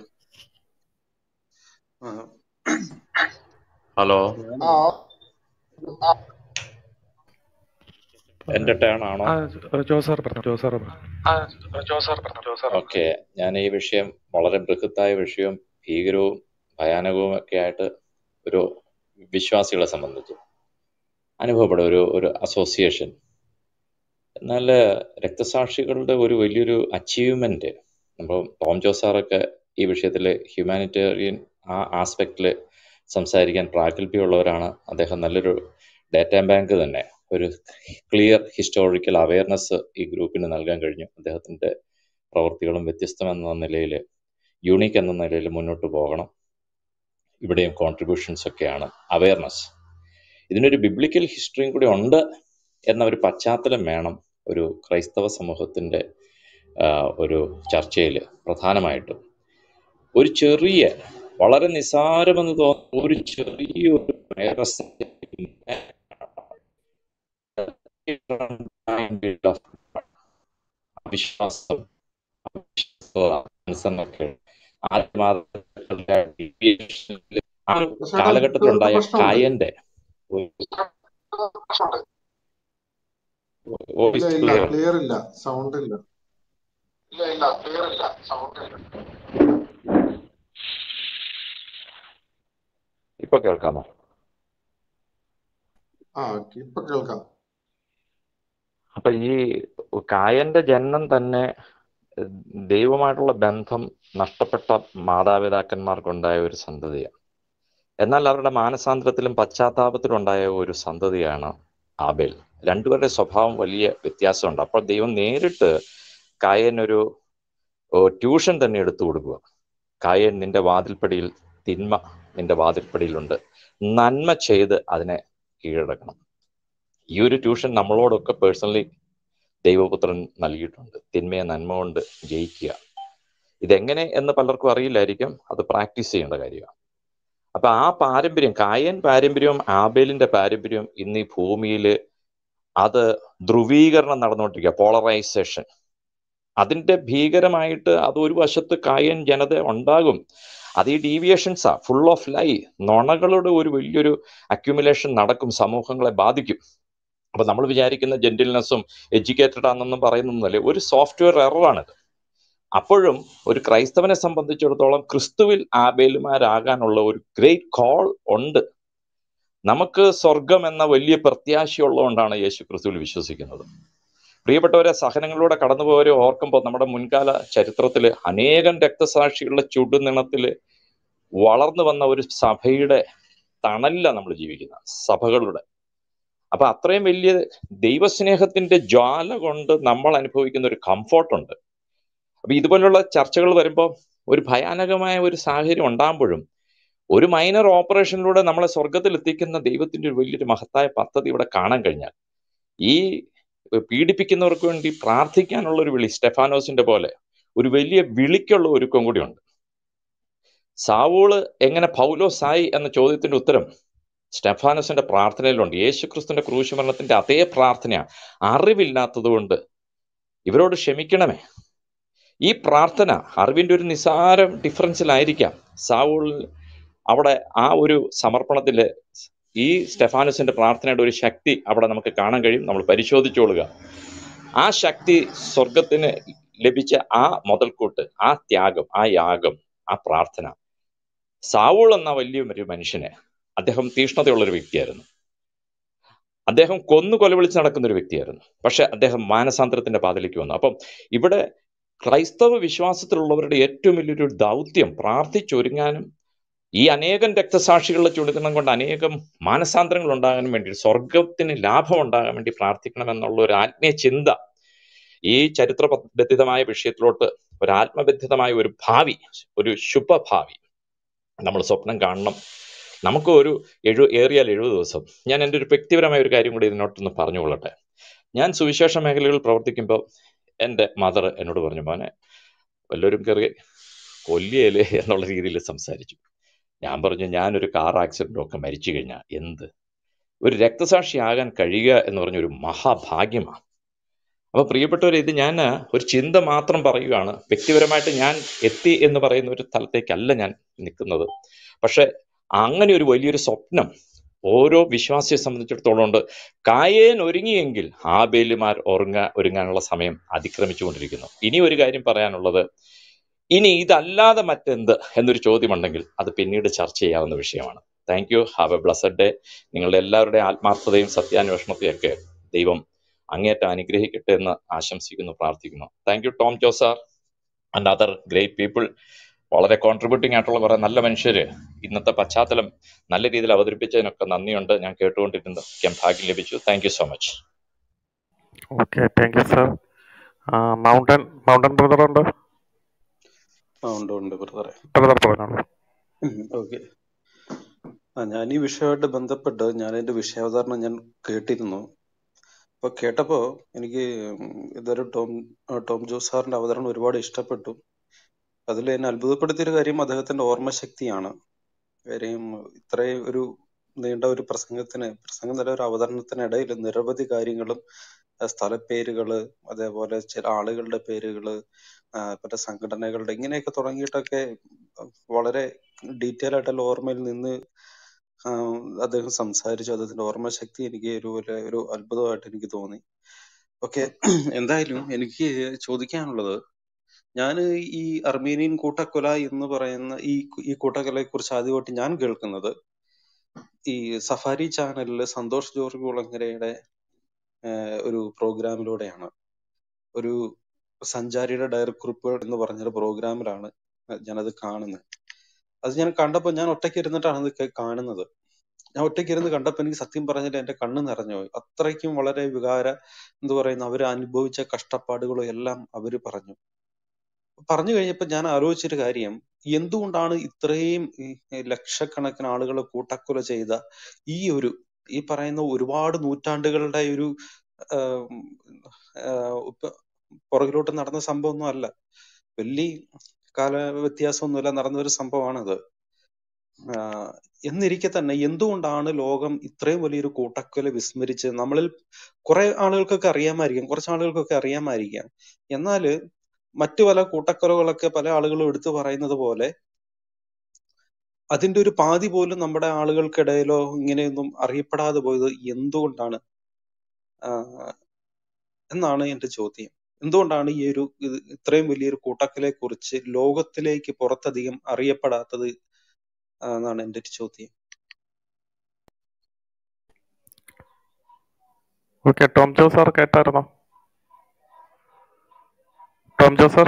Hello. Entertain or not? Okay. Yani Vishim, Molare Brikutai, Vishim, Pigru, Bayanago, Kata, Vishwasila Samandu. And over association. നല്ല രക്തസാക്ഷികളുടെ ഒരു വലിയൊരു അച്ചീവ്മെന്റ് നമ്മൾ ടോം ജോസാറൊക്കെ ഈ വിഷയത്തിലെ ഹ്യൂമാനിറ്റേറിയൻ ആ ആസ്പെക്റ്റിൽ സംസാരിക്കാൻ പ്രാഗൽഭ്യമുള്ളവരാണ് അദ്ദേഹം നല്ലൊരു ഡാറ്റാ ബാങ്ക് തന്നെ ഒരു ക്ലിയർ ഹിസ്റ്റോറിക്കൽ അവെയർനെസ് ഈ ഗ്രൂപ്പിന് നൽകാൻ കഴിഞ്ഞു അദ്ദേഹത്തിന്റെ പ്രവർത്തികളും വ്യത്യസ്തമെന്ന നിലയിൽ യൂണിക് എന്ന നിലയിൽ മുന്നോട്ട് പോകണം ഇവിടെയും കോൺട്രിബ്യൂഷൻസ് ഒക്കെയാണ് അവെയർനെസ് ഇതിനൊരു ബൈബിളിക്കൽ ഹിസ്റ്ററിയും കൂടി ഉണ്ട് എന്ന ഒരു പശ്ചാത്തലം വേണം ഒരു ക്രൈസ്തവ സമൂഹത്തിന്റെ ഒരു ചർച്ചയിൽ പ്രധാനമായിട്ടും ഒരു ചെറിയ വളരെ നിസാരമെന്ന് തോന്നുന്ന ഒരു ചെറിയ ഒരു വൈറസ് വിശ്വാസം കാലഘട്ടത്തിലുണ്ടായ കായന്റെ clear illa sound illa illa clear illa sound ipo kelkama ipo kelkam appo ee kaayante janam thanne deivamaayittulla bandham nashtapetta maadavidakkanmarkkundaaya oru sandhadiya ennal avarude maanasaandrathilum pachchaathapathilundaya oru sandhadiyana Abel രണ്ടുപേരുടെ സ്വഭാവം വലിയ വ്യത്യാസമുണ്ട് അപ്പോൾ ദൈവം നേരിട്ട് കായനൊരു ട്യൂഷൻ തന്നെ എടുത്തു കൊടുക്കുക കായൻ നിന്റെ വാതിൽപ്പടിയിൽ തിന്മ നിന്റെ വാതിൽപ്പടിയിലുണ്ട് നന്മ ചെയ്ത് അതിനെ കീഴടക്കണം ഈ ഒരു ട്യൂഷൻ നമ്മളോടൊക്കെ പേഴ്സണലി ദൈവപുത്രൻ നൽകിയിട്ടുണ്ട് തിന്മയെ നന്മ കൊണ്ട് ജയിക്കുക ഇതെങ്ങനെ എന്ന് പലർക്കും അറിയില്ലായിരിക്കും അത് പ്രാക്ടീസ് ചെയ്യേണ്ട കാര്യമാണ് അപ്പൊ ആ പാരമ്പര്യം കായൻ പാരമ്പര്യവും ആബേലിന്റെ പാരമ്പര്യവും ഇന്ന് ഈ ഭൂമിയിൽ അത് ധ്രുവീകരണം നടന്നുകൊണ്ടിരിക്കുക പോളറൈസേഷൻ അതിൻ്റെ ഭീകരമായിട്ട് അത് ഒരു വശത്ത് കായൻ ജനത ഉണ്ടാകും അത് ഈ ഡീവിയേഷൻസാ ഫുൾ ഓഫ് ലൈ നുണകളുടെ ഒരു വലിയൊരു അക്യുമുലേഷൻ നടക്കും സമൂഹങ്ങളെ ബാധിക്കും അപ്പൊ നമ്മൾ വിചാരിക്കുന്ന ജെന്റിൽനെസ്സും എഡ്യൂക്കേറ്റഡ് ആണെന്നും പറയുന്നതല്ലേ ഒരു സോഫ്റ്റ്വെയർ എററാണിത് അപ്പോഴും ഒരു ക്രൈസ്തവനെ സംബന്ധിച്ചിടത്തോളം ക്രിസ്തുവിൽ ആബേലുമാരാകാനുള്ള ഒരു ഗ്രേറ്റ് കോൾ ഉണ്ട് നമുക്ക് സ്വർഗം എന്ന വലിയ പ്രത്യാശയുള്ളതുകൊണ്ടാണ് യേശു ക്രിസ്തുവിൽ വിശ്വസിക്കുന്നത് പ്രിയപ്പെട്ടവരെ സഹനങ്ങളിലൂടെ കടന്നുപോയവരെ ഓർക്കുമ്പോൾ നമ്മുടെ മുൻകാല ചരിത്രത്തിൽ അനേകം രക്തസാക്ഷികളുടെ ചുടുനിണത്തിൽ വളർന്നു വന്ന ഒരു സഭയുടെ തണലിലാണ് നമ്മൾ ജീവിക്കുന്ന സഭകളുടെ അപ്പൊ അത്രയും വലിയ ദൈവസ്നേഹത്തിന്റെ ജ്വാല കൊണ്ട് നമ്മൾ അനുഭവിക്കുന്ന ഒരു കംഫോർട്ടുണ്ട് അപ്പൊ ഇതുപോലുള്ള ചർച്ചകൾ വരുമ്പോൾ ഒരു ഭയാനകമായ ഒരു സാഹചര്യം ഉണ്ടാകുമ്പോഴും ഒരു മൈനർ ഓപ്പറേഷനിലൂടെ നമ്മളെ സ്വർഗത്തിൽ എത്തിക്കുന്ന ദൈവത്തിന്റെ ഒരു വലിയൊരു മഹത്തായ പദ്ധതി ഇവിടെ കാണാൻ കഴിഞ്ഞാൽ ഈ പീഡിപ്പിക്കുന്നവർക്ക് വേണ്ടി പ്രാർത്ഥിക്കാനുള്ള ഒരു വിളി സ്റ്റെഫാനോസിന്റെ പോലെ ഒരു വലിയ വിളിക്കുള്ള ഒരുക്കം കൂടിയുണ്ട് സാവൂള് എങ്ങനെ പൗലോസായി എന്ന ചോദ്യത്തിന്റെ ഉത്തരം സ്റ്റെഫാനോസിന്റെ പ്രാർത്ഥനയിലുണ്ട് യേശുക്രിസ്തുവിന്റെ ക്രൂശുമരണത്തിന്റെ അതേ പ്രാർത്ഥനയാണ് അറിവില്ലാത്തത് കൊണ്ട് ഇവരോട് ക്ഷമിക്കണമേ ഈ പ്രാർത്ഥന അറിവിൻ്റെ ഒരു നിസാര ഡിഫറൻസിലായിരിക്കാം സാവൂൾ അവിടെ ആ ഒരു സമർപ്പണത്തിൽ ഈ സ്റ്റെഫാനസിന്റെ പ്രാർത്ഥനയുടെ ഒരു ശക്തി അവിടെ നമുക്ക് കാണാൻ കഴിയും നമ്മൾ പരിശോധിച്ചോളുക ആ ശക്തി സ്വർഗത്തിന് ലഭിച്ച ആ മുതൽക്കൂട്ട് ആ ത്യാഗം ആ യാഗം ആ പ്രാർത്ഥന സാവൂൾ എന്ന വലിയൊരു മനുഷ്യനെ അദ്ദേഹം തീഷ്ണതയുള്ളൊരു വ്യക്തിയായിരുന്നു അദ്ദേഹം കൊന്നു കൊലവിളിച്ച് നടക്കുന്നൊരു വ്യക്തിയായിരുന്നു പക്ഷെ അദ്ദേഹം മാനസാന്തരത്തിന്റെ പാതയിലേക്ക് വന്നു അപ്പം ഇവിടെ ക്രൈസ്തവ വിശ്വാസത്തിലുള്ളവരുടെ ഏറ്റവും വലിയൊരു ദൗത്യം പ്രാർത്ഥിച്ചൊരുങ്ങാനും ഈ അനേകം രക്തസാക്ഷികളുടെ ചുടുതിണം കൊണ്ട് അനേകം മാനസാന്തരങ്ങൾ ഉണ്ടാകാനും വേണ്ടി സ്വർഗത്തിന് ലാഭം ഉണ്ടാകാൻ വേണ്ടി പ്രാർത്ഥിക്കണമെന്നുള്ള ഒരു ആത്മീയചിന്ത ഈ ചരിത്രബന്ധിതമായ വിഷയത്തിലോട്ട് ഒരു ആത്മബന്ധിതമായ ഒരു ഭാവി ഒരു ശുഭഭാവി നമ്മൾ സ്വപ്നം കാണണം നമുക്ക് ഒരു ഏറിയാൽ 70 ദിവസം ഞാൻ എൻ്റെ ഒരു വ്യക്തിപരമായ ഒരു കാര്യം കൂടി ഇതിനോട്ടൊന്ന് പറഞ്ഞുകൊള്ളട്ടെ ഞാൻ സുവിശേഷ മേഖലകളിൽ പ്രവർത്തിക്കുമ്പോൾ എൻ്റെ മദർ എന്നോട് പറഞ്ഞു മോനെ വല്ലവരും കയറി കൊല്ലിയല്ലേ എന്നുള്ള രീതിയിൽ സംസാരിച്ചു ഞാൻ പറഞ്ഞു, ഞാനൊരു കാർ ആക്സിഡൻറ്റൊക്കെ മരിച്ചു കഴിഞ്ഞാൽ എന്ത് ഒരു രക്തസാക്ഷിയാകാൻ കഴിയുക എന്ന് പറഞ്ഞൊരു മഹാഭാഗ്യമാണ്. അപ്പോൾ പ്രിയപ്പെട്ടവരെ, ഇത് ഞാൻ ഒരു ചിന്ത മാത്രം പറയുകയാണ്. വ്യക്തിപരമായിട്ട് ഞാൻ എത്തി എന്ന് പറയുന്ന ഒരു സ്ഥലത്തേക്കല്ല ഞാൻ നിൽക്കുന്നത്. പക്ഷെ അങ്ങനെ ഒരു വലിയൊരു സ്വപ്നം ഓരോ വിശ്വാസിയെ സംബന്ധിച്ചിടത്തോളം ഉണ്ട്. കായേൻ ഒരുങ്ങിയെങ്കിൽ ആബേലുമാർ ഒരുങ്ങാനുള്ള സമയം അതിക്രമിച്ചുകൊണ്ടിരിക്കുന്നു. ഇനി ഒരു കാര്യം പറയാനുള്ളത്, ഇനി ഇതല്ലാതെ മറ്റെന്ത് എന്നൊരു ചോദ്യമുണ്ടെങ്കിൽ അത് പിന്നീട് ചർച്ച ചെയ്യാവുന്ന വിഷയമാണ്. Thank you. Have a blessed day. നിങ്ങളുടെ എല്ലാവരുടെയും ആത്മാർത്ഥതയും സത്യാന്വേഷണത്തെയൊക്കെ ദൈവം അങ്ങേറ്റം അനുഗ്രഹിക്കട്ടെ എന്ന് ആശംസിക്കുന്നു, പ്രാർത്ഥിക്കുന്നു. Thank you Tom Jose sir and other great people. വളരെ കോൺട്രിബ്യൂട്ടിംഗ് ആയിട്ടുള്ള കുറേ നല്ല മനുഷ്യർ ഇന്നത്തെ പശ്ചാത്തലം നല്ല രീതിയിൽ അവതരിപ്പിച്ചതിനൊക്കെ നന്ദിയുണ്ട്. ഞാൻ കേട്ടുകൊണ്ടിരുന്നത് ഭാഗ്യം ലഭിച്ചു. Thank you so much. Okay, thank you sir. Mountain brother ഉണ്ടോ? ഉണ്ട് ബ്രദറെ. ഓക്കെ, ഞാൻ ഈ വിഷയമായിട്ട് ബന്ധപ്പെട്ട് ഞാൻ എൻ്റെ വിഷയാവതരണം ഞാൻ കേട്ടിരുന്നു. അപ്പോൾ കേട്ടപ്പോൾ എനിക്ക് ഇതൊരു ടോം ജോസ് സാറിൻ്റെ അവതരണം ഒരുപാട് ഇഷ്ടപ്പെട്ടു. അതിൽ എന്നെ അത്ഭുതപ്പെടുത്തിയൊരു കാര്യം അദ്ദേഹത്തിൻ്റെ ഓർമ്മശക്തിയാണ്. കാര്യം ഇത്രയും ഒരു നീണ്ട ഒരു പ്രസംഗം നല്ല ഒരു അവതരണത്തിനിടയിൽ നിരവധി കാര്യങ്ങളും, സ്ഥലപ്പേരുകള്, അതേപോലെ ചില ആളുകളുടെ പേരുകള്, മറ്റേ സംഘടനകളുടെ, ഇങ്ങനെയൊക്കെ തുടങ്ങിയിട്ടൊക്കെ വളരെ ഡീറ്റെയിൽ ആയിട്ടുള്ള ഓർമ്മയിൽ നിന്ന് അദ്ദേഹം സംസാരിച്ചു. അദ്ദേഹത്തിന്റെ ഓർമ്മശക്തി എനിക്ക് ഒരു അത്ഭുതമായിട്ട് എനിക്ക് തോന്നി. ഓക്കെ, എന്തായാലും എനിക്ക് ചോദിക്കാനുള്ളത്, ഞാൻ ഈ അർമേനിയൻ കൂട്ടക്കൊല എന്ന് പറയുന്ന ഈ കൂട്ടക്കൊലയെ കുറിച്ച് ആദ്യമായിട്ട് ഞാൻ കേൾക്കുന്നത് ഈ സഫാരി ചാനലില് സന്തോഷ് ജോർജ് കുളങ്ങരയുടെ ഒരു പ്രോഗ്രാമിലൂടെയാണ്. ഒരു സഞ്ചാരിയുടെ ഡയറി കുറിപ്പുകൾ എന്ന് പറഞ്ഞൊരു പ്രോഗ്രാമിലാണ് ഞാനത് കാണുന്നത്. അത് ഞാൻ കണ്ടപ്പോൾ ഞാൻ ഒറ്റയ്ക്കിരുന്നിട്ടാണ് ഇത് കാണുന്നത്. ഞാൻ ഒറ്റയ്ക്കിരുന്ന് കണ്ടപ്പോൾ എനിക്ക് സത്യം പറഞ്ഞിട്ട് എൻ്റെ കണ്ണ് നിറഞ്ഞു പോയി. അത്രയ്ക്കും വളരെ അവർ അനുഭവിച്ച കഷ്ടപ്പാടുകളും എല്ലാം അവർ പറഞ്ഞു കഴിഞ്ഞപ്പോൾ ഞാൻ ആലോചിച്ചൊരു കാര്യം, എന്തുകൊണ്ടാണ് ഇത്രയും ലക്ഷക്കണക്കിന് ആളുകളെ കൂട്ടക്കൊല ചെയ്ത ഈ പറയുന്ന ഒരുപാട് നൂറ്റാണ്ടുകളുടെ ഒരു പുറകിലോട്ട് നടന്ന സംഭവമൊന്നും അല്ല, വലിയ കാല വ്യത്യാസമൊന്നുമില്ല, നടന്നൊരു സംഭവമാണത്. എന്നിരിക്കെ തന്നെ എന്തുകൊണ്ടാണ് ലോകം ഇത്രയും വലിയൊരു കൂട്ടക്കൊല വിസ്മരിച്ച്? നമ്മളിൽ കുറെ ആളുകൾക്കൊക്കെ അറിയാമായിരിക്കാം, കുറച്ച് ആളുകൾക്കൊക്കെ അറിയാമായിരിക്കാം, എന്നാൽ മറ്റു പല കൂട്ടക്കൊലകളൊക്കെ പല ആളുകളും എടുത്തു പറയുന്നത് പോലെ അതിന്റെ ഒരു പാതി പോലും നമ്മുടെ ആളുകൾക്കിടയിലോ ഇങ്ങനെയൊന്നും അറിയപ്പെടാതെ പോയത് എന്തുകൊണ്ടാണ് എന്നാണ് എൻ്റെ ചോദ്യം. എന്തുകൊണ്ടാണ് ഈ ഒരു ഇത്രയും വലിയൊരു കൂട്ടക്കൊലയെ കുറിച്ച് ലോകത്തിലേക്ക് പുറത്തധികം അറിയപ്പെടാത്തത് എന്നാണ് എൻ്റെ ഒരു ചോദ്യം. ഓക്കെ, ടോം ജോസ് സാർ കേട്ടായിരുന്നോ? Tom Jose sir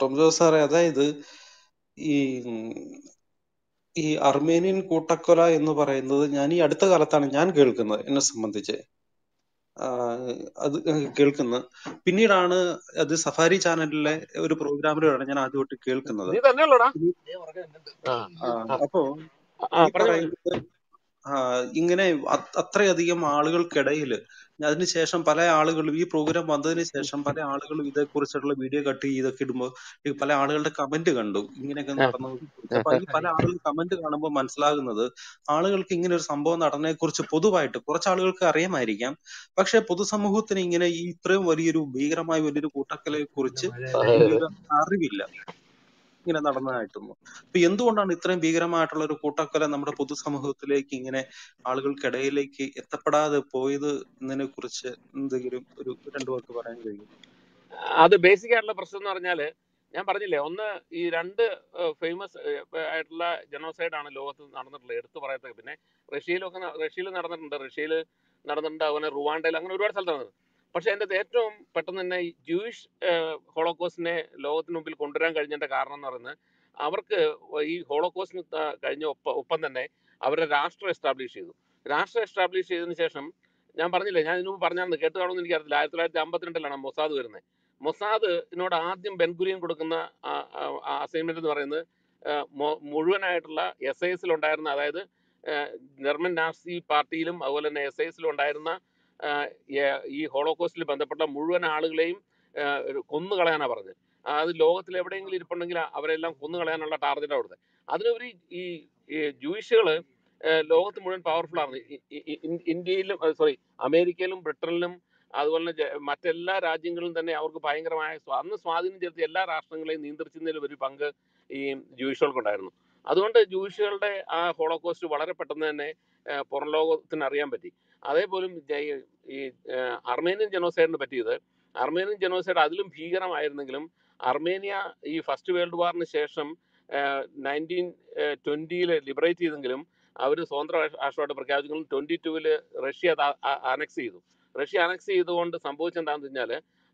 Tom Jose സാറേ, അതായത് ഈ അർമേനിയൻ കൂട്ടക്കൊല എന്ന് പറയുന്നത് ഞാൻ ഈ അടുത്ത കാലത്താണ് ഞാൻ കേൾക്കുന്നത്. എന്നെ സംബന്ധിച്ച് അത് കേൾക്കുന്നത് പിന്നീടാണ്. അത് സഫാരി ചാനലിലെ ഒരു പ്രോഗ്രാമിലൂടെയാണ് ഞാൻ ആദ്യമായിട്ട് കേൾക്കുന്നത്. അപ്പോ ഇങ്ങനെ അത്രയധികം ആളുകൾക്കിടയിൽ അതിനുശേഷം പല ആളുകളും ഈ പ്രോഗ്രാം വന്നതിന് ശേഷം പല ആളുകളും ഇതേക്കുറിച്ചുള്ള വീഡിയോ കട്ട് ചെയ്തൊക്കെ ഇടുമ്പോൾ പല ആളുകളുടെ കമന്റ് കണ്ടു, ഇങ്ങനെയൊക്കെ നടന്നു. അപ്പൊ ഈ പല ആളുകളും കമന്റ് കാണുമ്പോൾ മനസ്സിലാകുന്നത് ആളുകൾക്ക് ഇങ്ങനെ ഒരു സംഭവം നടന്നതിനെ കുറിച്ച് പൊതുവായിട്ട് കുറച്ച് ആളുകൾക്ക് അറിയാമായിരിക്കാം, പക്ഷെ പൊതുസമൂഹത്തിന് ഇങ്ങനെ ഈ ഇത്രയും വലിയൊരു ഭീകരമായ വലിയൊരു കൂട്ടക്കൊലയെ കുറിച്ച് അറിവില്ല, ഇങ്ങനെ നടന്നതായിട്ടൊന്നും. അപ്പൊ എന്തുകൊണ്ടാണ് ഇത്രയും ഭീകരമായിട്ടുള്ള ഒരു കൂട്ടക്കൊല നമ്മുടെ പൊതുസമൂഹത്തിലേക്ക് ഇങ്ങനെ ആളുകൾക്കിടയിലേക്ക് എത്തപ്പെടാതെ പോയത് എന്നതിനെ കുറിച്ച് എന്തെങ്കിലും ഒരു രണ്ടു വാക്ക് പറയാൻ കഴിയും? അത് ബേസിക് ആയിട്ടുള്ള പ്രശ്നം എന്ന് പറഞ്ഞാല്, ഞാൻ പറഞ്ഞില്ലേ, ഒന്ന് ഈ രണ്ട് ഫേമസ് ആയിട്ടുള്ള ജനോസൈഡ് ആണ് ലോകത്ത് നടന്നിട്ടുള്ളത്, എടുത്തു പറയത്തക്ക. പിന്നെ റഷ്യയിൽ നടന്നിട്ടുണ്ട്, അതുപോലെ റുവാണ്ടയിൽ, അങ്ങനെ ഒരുപാട് സ്ഥലത്ത് നടന്നത്. പക്ഷെ അതിൻ്റെ ഏറ്റവും പെട്ടെന്ന് തന്നെ ജൂയിഷ് ഹോളോകോസ്റ്റിനെ ലോകത്തിന് മുമ്പിൽ കൊണ്ടുവരാൻ കഴിഞ്ഞതിൻ്റെ കാരണം എന്ന് പറയുന്നത് അവർക്ക് ഈ ഹോളോകോസ്റ്റിന് കഴിഞ്ഞ ഒപ്പം തന്നെ അവരുടെ രാഷ്ട്രം എസ്റ്റാബ്ലിഷ് ചെയ്തു. രാഷ്ട്രം എസ്റ്റാബ്ലിഷ് ചെയ്തതിന് ശേഷം ഞാൻ പറഞ്ഞില്ലേ, ഞാൻ ഇതിനു മുമ്പ് പറഞ്ഞാൽ കേട്ടതാണെന്ന് എനിക്കറിയില്ല, 1952 മൊസാദ് വരുന്നത്. മൊസാദിനോട് ആദ്യം ബെൻഗുരിയൻ കൊടുക്കുന്ന അസൈൻമെന്റ് എന്ന് പറയുന്നത് മുഴുവനായിട്ടുള്ള എസ്ഐസിലുണ്ടായിരുന്ന, അതായത് ജർമ്മൻ നാസി പാർട്ടിയിലും അതുപോലെ തന്നെ എസ്ഐസിലും ഉണ്ടായിരുന്ന ഈ ഹോളോകോസ്റ്റിൽ ബന്ധപ്പെട്ട മുഴുവൻ ആളുകളെയും Kungalana Barthe. The lower Televangle Pandangla, Avrella Kungalana Target out there. Other Jewish lower modern powerful army India, sorry, Americanum, Britolum, Adwana Matella, Rajingal, then our Pangra, so I'm the Swadin Jella, Rastangle, and Interchinal very Panga, Jewish Codarno. അതുകൊണ്ട് ജൂയിഷുകളുടെ ആ ഹോളോകോസ്റ്റ് വളരെ പെട്ടെന്ന് തന്നെ പുറംലോകത്തിന് അറിയാൻ പറ്റി. അതേപോലെ ഈ അർമേനിയൻ ജനോസൈഡിനെ പറ്റിയത് അർമേനിയൻ ജനോസൈഡ് അതിലും ഭീകരമായിരുന്നെങ്കിലും അർമേനിയ ഈ ഫസ്റ്റ് വേൾഡ് വാറിന് ശേഷം 1920 ൽ ലിബറേറ്റ് ചെയ്തെങ്കിലും അവർ സ്വതന്ത്ര രാഷ്ട്രമായിട്ട് പ്രഖ്യാപിച്ചെങ്കിലും 22 ൽ റഷ്യ അനക്സ് ചെയ്തു. റഷ്യ അനക്സ് ചെയ്തുകൊണ്ട് സംഭവിച്ചത് എന്താണെന്ന് പറഞ്ഞാൽ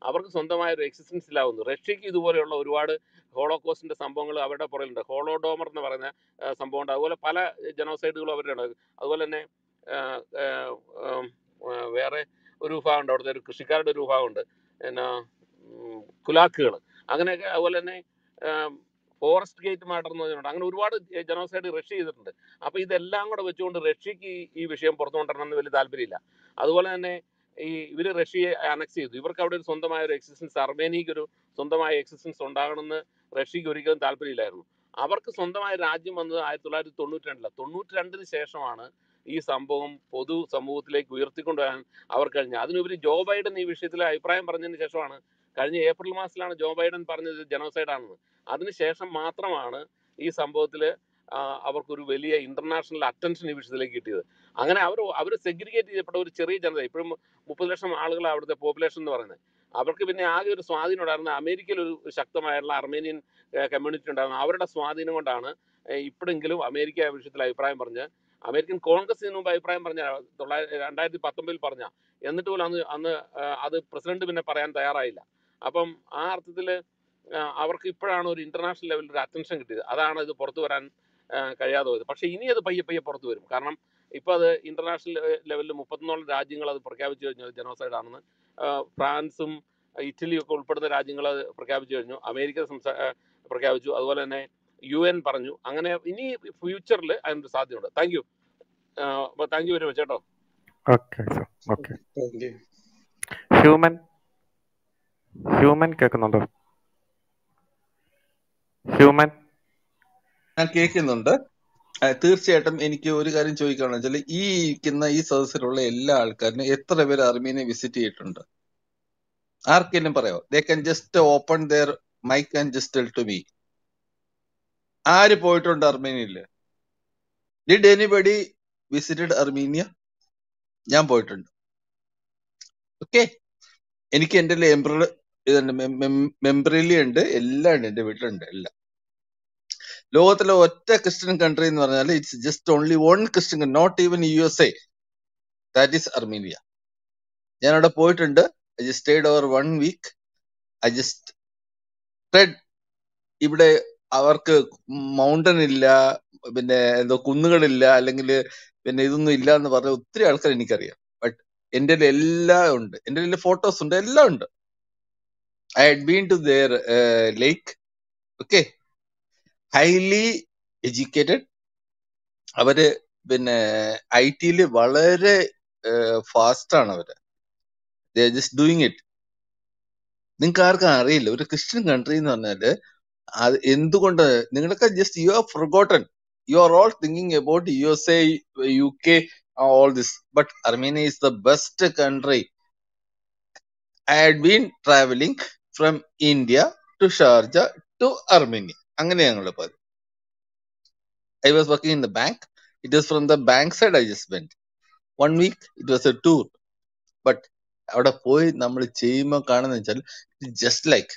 അവർക്ക് സ്വന്തമായ ഒരു എക്സിസ്റ്റൻസ് ഇല്ലാവുന്നു. റഷ്യക്ക് ഇതുപോലെയുള്ള ഒരുപാട് ഹോളോകോസ്റ്റിന്റെ സംഭവങ്ങൾ അവരുടെ പുറകിലുണ്ട്. ഹോളോഡോമർ എന്ന് പറയുന്ന സംഭവം ഉണ്ട്. അതുപോലെ പല ജനോസൈഡുകളും അവരുടെ അതുപോലെ തന്നെ വേറെ ഒരു വിഭാഗമുണ്ട്, അവിടുത്തെ ഒരു കൃഷിക്കാരുടെ ഒരു വിഭാഗമുണ്ട്, പിന്നെ കുലാക്കുകൾ, അങ്ങനെയൊക്കെ. അതുപോലെ തന്നെ ഫോറസ്റ്റ് ഗേറ്റ് മാർഡർ എന്ന് പറഞ്ഞിട്ടുണ്ട്. അങ്ങനെ ഒരുപാട് ജനോസൈഡ് റഷ്യ ചെയ്തിട്ടുണ്ട്. അപ്പോൾ ഇതെല്ലാം കൂടെ വെച്ചുകൊണ്ട് റഷ്യക്ക് ഈ വിഷയം പുറത്തു കൊണ്ടുവരണമെന്ന് വലിയ താല്പര്യമില്ല. അതുപോലെ തന്നെ ഇവര് റഷ്യയെ അനക്സ് ചെയ്തു. ഇവർക്ക് അവിടെ ഒരു സ്വന്തമായ ഒരു എക്സിസ്റ്റൻസ്, അർമേനിയക്ക് ഒരു സ്വന്തമായ എക്സിസ്റ്റൻസ് ഉണ്ടാകണമെന്ന് റഷ്യക്ക് ഒരിക്കലും താല്പര്യമില്ലായിരുന്നു. അവർക്ക് സ്വന്തമായ രാജ്യം വന്നത് 1992. 92-ന് ശേഷമാണ് ഈ സംഭവം പൊതു സമൂഹത്തിലേക്ക് ഉയർത്തിക്കൊണ്ടുവരാൻ അവർ കഴിഞ്ഞത്. അതിനുപരി ജോ ബൈഡൻ ഈ വിഷയത്തിൽ അഭിപ്രായം പറഞ്ഞതിന് ശേഷമാണ്, കഴിഞ്ഞ ഏപ്രിൽ മാസത്തിലാണ് ജോ ബൈഡൻ പറഞ്ഞത് ജനോസൈഡാണെന്ന്. അതിനുശേഷം മാത്രമാണ് ഈ സംഭവത്തിൽ അവർക്കൊരു വലിയ ഇന്റർനാഷണൽ അറ്റൻഷൻ ഈ വിഷയത്തിലേക്ക് കിട്ടിയത്. അങ്ങനെ അവർ സെഗ്രിഗേറ്റ് ചെയ്യപ്പെട്ട ഒരു ചെറിയ ജനത, ഇപ്പോഴും 30 ലക്ഷം ആളുകൾ അവിടുത്തെ പോപ്പുലേഷൻ എന്ന് പറയുന്നത്. അവർക്ക് പിന്നെ ആകെ ഒരു സ്വാധീനം ഉണ്ടായിരുന്ന അമേരിക്കയിൽ ഒരു ശക്തമായുള്ള അർമേനിയൻ കമ്മ്യൂണിറ്റി ഉണ്ടായിരുന്നു. അവരുടെ സ്വാധീനം കൊണ്ടാണ് ഇപ്പോഴെങ്കിലും അമേരിക്ക വിഷയത്തിൽ അഭിപ്രായം പറഞ്ഞ്, അമേരിക്കൻ കോൺഗ്രസ് മുമ്പ് അഭിപ്രായം പറഞ്ഞ 2019 പറഞ്ഞ, എന്നിട്ട് പോലും അന്ന് അത് പ്രസിഡന്റ് പിന്നെ പറയാൻ തയ്യാറായില്ല. അപ്പം ആ അർത്ഥത്തിൽ അവർക്ക് ഇപ്പോഴാണ് ഒരു ഇന്റർനാഷണൽ ലെവലിൽ ഒരു അറ്റൻഷൻ കിട്ടിയത്. അതാണ് ഇത് പുറത്തു വരാൻ കഴിയാതെ പോയത്. പക്ഷേ ഇനി അത് പയ്യെ പയ്യെ പുറത്തു വരും. കാരണം ഇപ്പോൾ അത് ഇന്റർനാഷണൽ ലെവലിൽ 31 രാജ്യങ്ങൾ അത് പ്രഖ്യാപിച്ചു കഴിഞ്ഞു ജനോസൈഡ് ആണെന്ന്. ഫ്രാൻസും ഇറ്റലിയും ഒക്കെ ഉൾപ്പെടുന്ന രാജ്യങ്ങൾ അത് പ്രഖ്യാപിച്ചു കഴിഞ്ഞു. അമേരിക്ക പ്രഖ്യാപിച്ചു. അതുപോലെ തന്നെ UN പറഞ്ഞു. അങ്ങനെ ഇനി ഫ്യൂച്ചറിൽ അതിനൊരു സാധ്യതയുണ്ട്. താങ്ക് യു വെരി മച്ച് കേട്ടോ. ഹ്യൂമൻ കേൾക്കുന്നുണ്ടോ? ഹ്യൂമൻ ഞാൻ കേൾക്കുന്നുണ്ട്. തീർച്ചയായിട്ടും എനിക്ക് ഒരു കാര്യം ചോദിക്കുകയാണെന്ന് വെച്ചാൽ, ഈ ഇരിക്കുന്ന ഈ സദസ്സിലുള്ള എല്ലാ ആൾക്കാരിനും എത്ര പേര് അർമേനിയ വിസിറ്റ് ചെയ്തിട്ടുണ്ട്? ആർക്കെങ്കിലും പറയാമോ? They can just open there mic and just tell to me, ആര് പോയിട്ടുണ്ട് അർമേനിയയിൽ? Did anybody visited Armenia? ഞാൻ പോയിട്ടുണ്ട്. ഓക്കെ, എനിക്ക് എൻ്റെ മെമ്പറിലി ഉണ്ട്, എല്ലാം ഉണ്ട്, എൻ്റെ വീട്ടിലുണ്ട് എല്ലാം. ലോകത്തിലെ ഒറ്റ ക്രിസ്ത്യൻ കൺട്രി എന്ന് പറഞ്ഞാൽ it's just only one Christian country, not even USA, that is Armenia. ഞാൻ അവിടെ പോയിട്ടുണ്ട്. I just stayed over 1 week. I just read, ഇവിടെ അവർക്ക് മൗണ്ടൻ ഇല്ല, പിന്നെ എന്തോ കുന്നുകളില്ല, അല്ലെങ്കിൽ പിന്നെ ഇതൊന്നും ഇല്ല എന്ന് പറഞ്ഞ ഒത്തിരി ആൾക്കാർ എനിക്കറിയാം. ബട്ട് എൻ്റെ എല്ലാം ഉണ്ട്, എൻ്റെ കയ്യിൽ ഫോട്ടോസ് ഉണ്ട്, എല്ലാം ഉണ്ട്. I had been to their lake. Okay. Highly educated. അവര് പിന്നെ IT-യിൽ വളരെ ഫാസ്റ്റാണ് അവര്. They are just doing it. നിങ്ങൾക്ക് ആർക്കും അറിയില്ല ഒരു ക്രിസ്ത്യൻ കൺട്രി എന്ന് പറഞ്ഞാല് അത് എന്തുകൊണ്ട് നിങ്ങളൊക്കെ just you are forgotten. You are all thinking about USA, UK, all this. But Armenia is the best country. I had been traveling from India to Sharjah to Armenia. അങ്ങനെ ഞങ്ങൾ പോയത്. I was working in the bank. It was from the bank side. I just went 1 week. It was a tour. But അവിടെ പോയി നമ്മൾ ചെയ്യുമ്പോൾ കാണുന്ന വെച്ചാൽ ജസ്റ്റ് ലൈക്ക്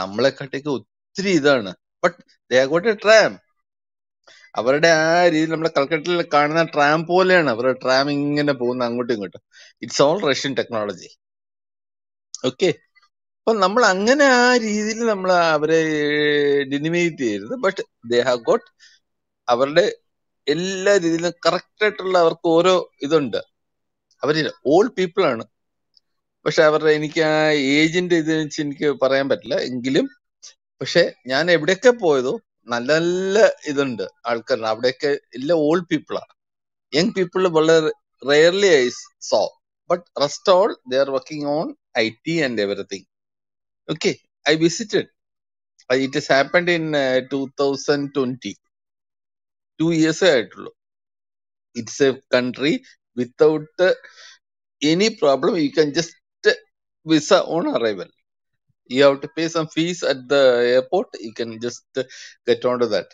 നമ്മളെക്കാട്ടേക്ക് ഒത്തിരി ഇതാണ്. But they are got a tram. അവരുടെ ആ രീതിയിൽ നമ്മളെ കൽക്കട്ടയിൽ കാണുന്ന ട്രാം പോലെയാണ് അവരുടെ ട്രാം, ഇങ്ങനെ പോകുന്ന അങ്ങോട്ടും ഇങ്ങോട്ടും. It's all Russian technology. Okay, അപ്പൊ നമ്മൾ അങ്ങനെ ആ രീതിയിൽ നമ്മൾ അവരെ ഡിനിമേറ്റ് ചെയ്യരുത്. ബട്ട് ദേ ഹാവ് ഗോട്ട് അവരുടെ എല്ലാ രീതിയിലും കറക്റ്റ് ആയിട്ടുള്ള അവർക്ക് ഓരോ ഇതുണ്ട്. അവർ ഓൾഡ് പീപ്പിൾ ആണ്. പക്ഷെ അവരുടെ എനിക്ക് ആ ഏജിന്റെ ഇത് വെച്ച് എനിക്ക് പറയാൻ പറ്റില്ല എങ്കിലും, പക്ഷെ ഞാൻ എവിടെയൊക്കെ പോയതോ നല്ല നല്ല ഇതുണ്ട് ആൾക്കാരുണ്ട്. അവിടെയൊക്കെ എല്ലാം ഓൾഡ് പീപ്പിളാണ്. യങ് പീപ്പിൾ വളരെ rarely I saw. But rest all they are working on IT and everything. Okay, I visited. It has happened in 2020. 2 years ആയിട്ടുള്ളൂ. It's a country without any problem. You can just visa on arrival. You have to pay some fees at the airport. You can just get on to that.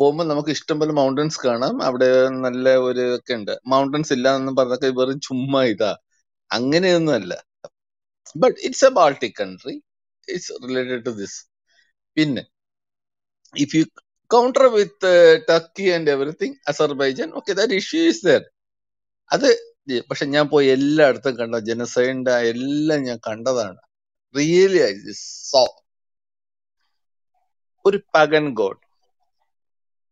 പോകുമ്പോൾ നമുക്ക് ഇഷ്ടംപോലെ മൗണ്ടൻസ് കാണാം. അവിടെ നല്ല ഒരു ഒക്കെ ഉണ്ട്. മൗണ്ടൻസ് ഇല്ല എന്ന് പറഞ്ഞൊക്കെ വെറും ചുമ്മാ ഇതാ, അങ്ങനെയൊന്നും അല്ല. But it's a Baltic country. It's related to this. പിന്നെ if you counter with Turkey and everything, Azerbaijan, okay, that issue is there. അത് പക്ഷെ ഞാൻ പോയി എല്ലായിടത്തും കണ്ട ജനസൈഡ് എല്ലാം ഞാൻ കണ്ടതാണ്. റിയലി ഐ സോ ഒരു pagan god.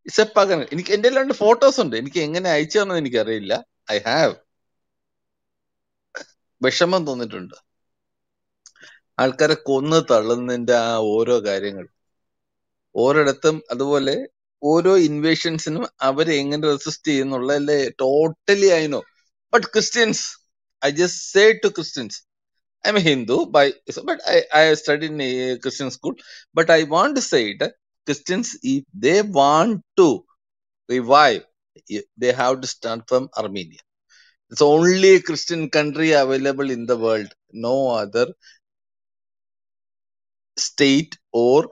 It's a pagan. എനിക്ക് എന്റെ രണ്ട് ഫോട്ടോസ് ഉണ്ട്. എനിക്ക് എങ്ങനെ അയച്ചു തന്നെന്ന് എനിക്കറിയില്ല. ഐ ഹാവ് വിഷമം തോന്നിയിട്ടുണ്ട്. ആൾക്കാരെ കൊന്ന് തള്ളുന്നതിന്റെ ആ ഓരോ കാര്യങ്ങൾ ഓരോടത്തും. അതുപോലെ ഓരോ ഇൻവേഷൻസിനും അവര് എങ്ങനെ റെസിസ്റ്റ് ചെയ്യുന്നുള്ള അല്ലേ totally I know. But Christians, I just say to Christians, I am a Hindu by but I study in Christian school. But I want to say it. Christians if they want to revive, they have to start from Armenia. It's only Christian country available in the world. No other state or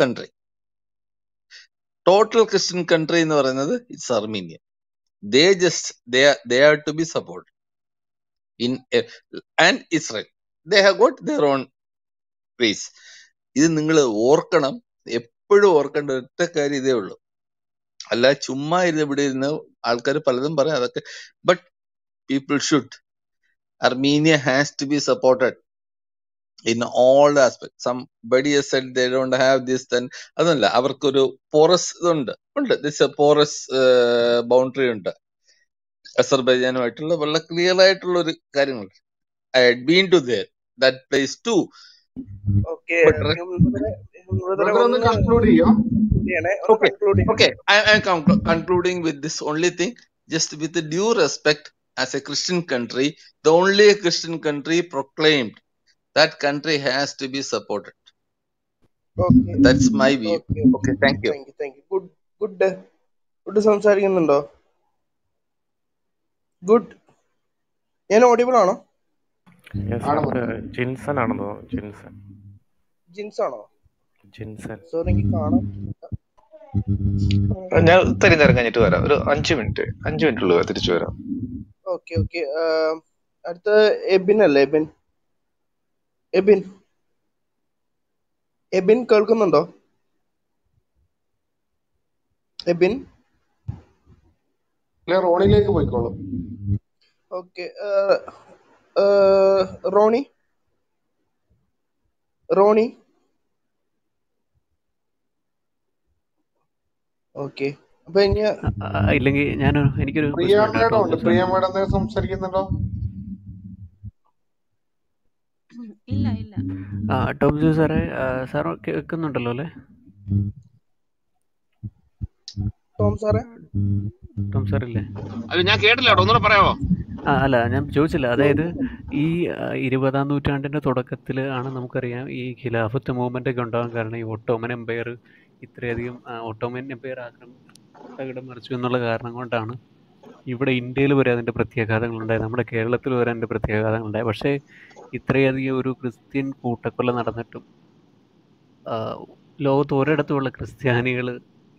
country. Total Christian country ennu parayunnathu it's Armenia. They are to be supported in and Israel. They have got their own ways. Idu ningal orkanam, eppozhum orkanda oru karyam idhe ullu. Alla chumma iruvide irunna aalkar paladum parayum adakke. But people should. Armenia has to be supported in all aspects. Somebody has said they don't have this, then adalla avarku oru porous undu. This is a porous boundary undu Azerbaijan aayittulla valla clear aayittulla oru karyangal. I had been to there, that place too. Okay, I am concluding with this only thing, just with the due respect, as a Christian country, the only Christian country proclaimed, that country has to be supported. Okay, that's my view. Okay, thank you. Good സംസാരിക്കുന്നുണ്ടോ? Good. ഞാൻ ഓഡിബിൾ ആണോ? ജിൻസൺ ആണോ? ജിൻസൺ സോ എനിക്ക് കാണാം. ഞാൻ തിരിഞ്ഞിറങ്ങിട്ട് വരാം. ഒരു 5 മിനിറ്റ് ഉള്ളൂ, തിരിച്ചു വരാം. ഓക്കേ. അടുത്ത എബിൻ അല്ലേ? എബിൻ കേൾക്കുന്നുണ്ടോ? എബിൻ റോണിലേക്ക് പോയിക്കോളൂ. Okay, Ronnie okay. അപ്പൊ ഇല്ലെങ്കിൽ ഞാൻ എനിക്കൊരു പ്രിയ മേഡം സംസാരിക്കുന്നുണ്ടോ? ഇല്ല. ടോം ജോസ് സാറേ, സാർ കേൾക്കുന്നുണ്ടല്ലോ അല്ലേ? ടോം സാറില്ലേ? അല്ല, ഞാൻ കേട്ടില്ല. ഒന്നുകൂടെ പറയാമോ? അല്ല, ഞാൻ ചോദിച്ചില്ല. അതായത് ഈ 20-ാം നൂറ്റാണ്ടിന്റെ തുടക്കത്തിൽ ആണ്, നമുക്കറിയാം, ഈ ഖിലാഫത്ത് മൂവ്മെന്റ് ഒക്കെ ഉണ്ടാകാൻ കാരണം ഈ ഒട്ടോമൻ എംപയർ ഇത്രയധികം തകിടം മറിച്ചു എന്നുള്ള കാരണം കൊണ്ടാണ്. ഇവിടെ ഇന്ത്യയിൽ വരെ അതിൻ്റെ പ്രത്യാഘാതങ്ങളുണ്ടായി, നമ്മുടെ കേരളത്തിൽ വരെ അതിൻ്റെ പ്രത്യാഘാതങ്ങളുണ്ടായി. പക്ഷേ ഇത്രയധികം ഒരു ക്രിസ്ത്യൻ കൂട്ടക്കൊല നടന്നിട്ടും ലോകത്ത് ഒരിടത്തുമുള്ള ക്രിസ്ത്യാനികൾ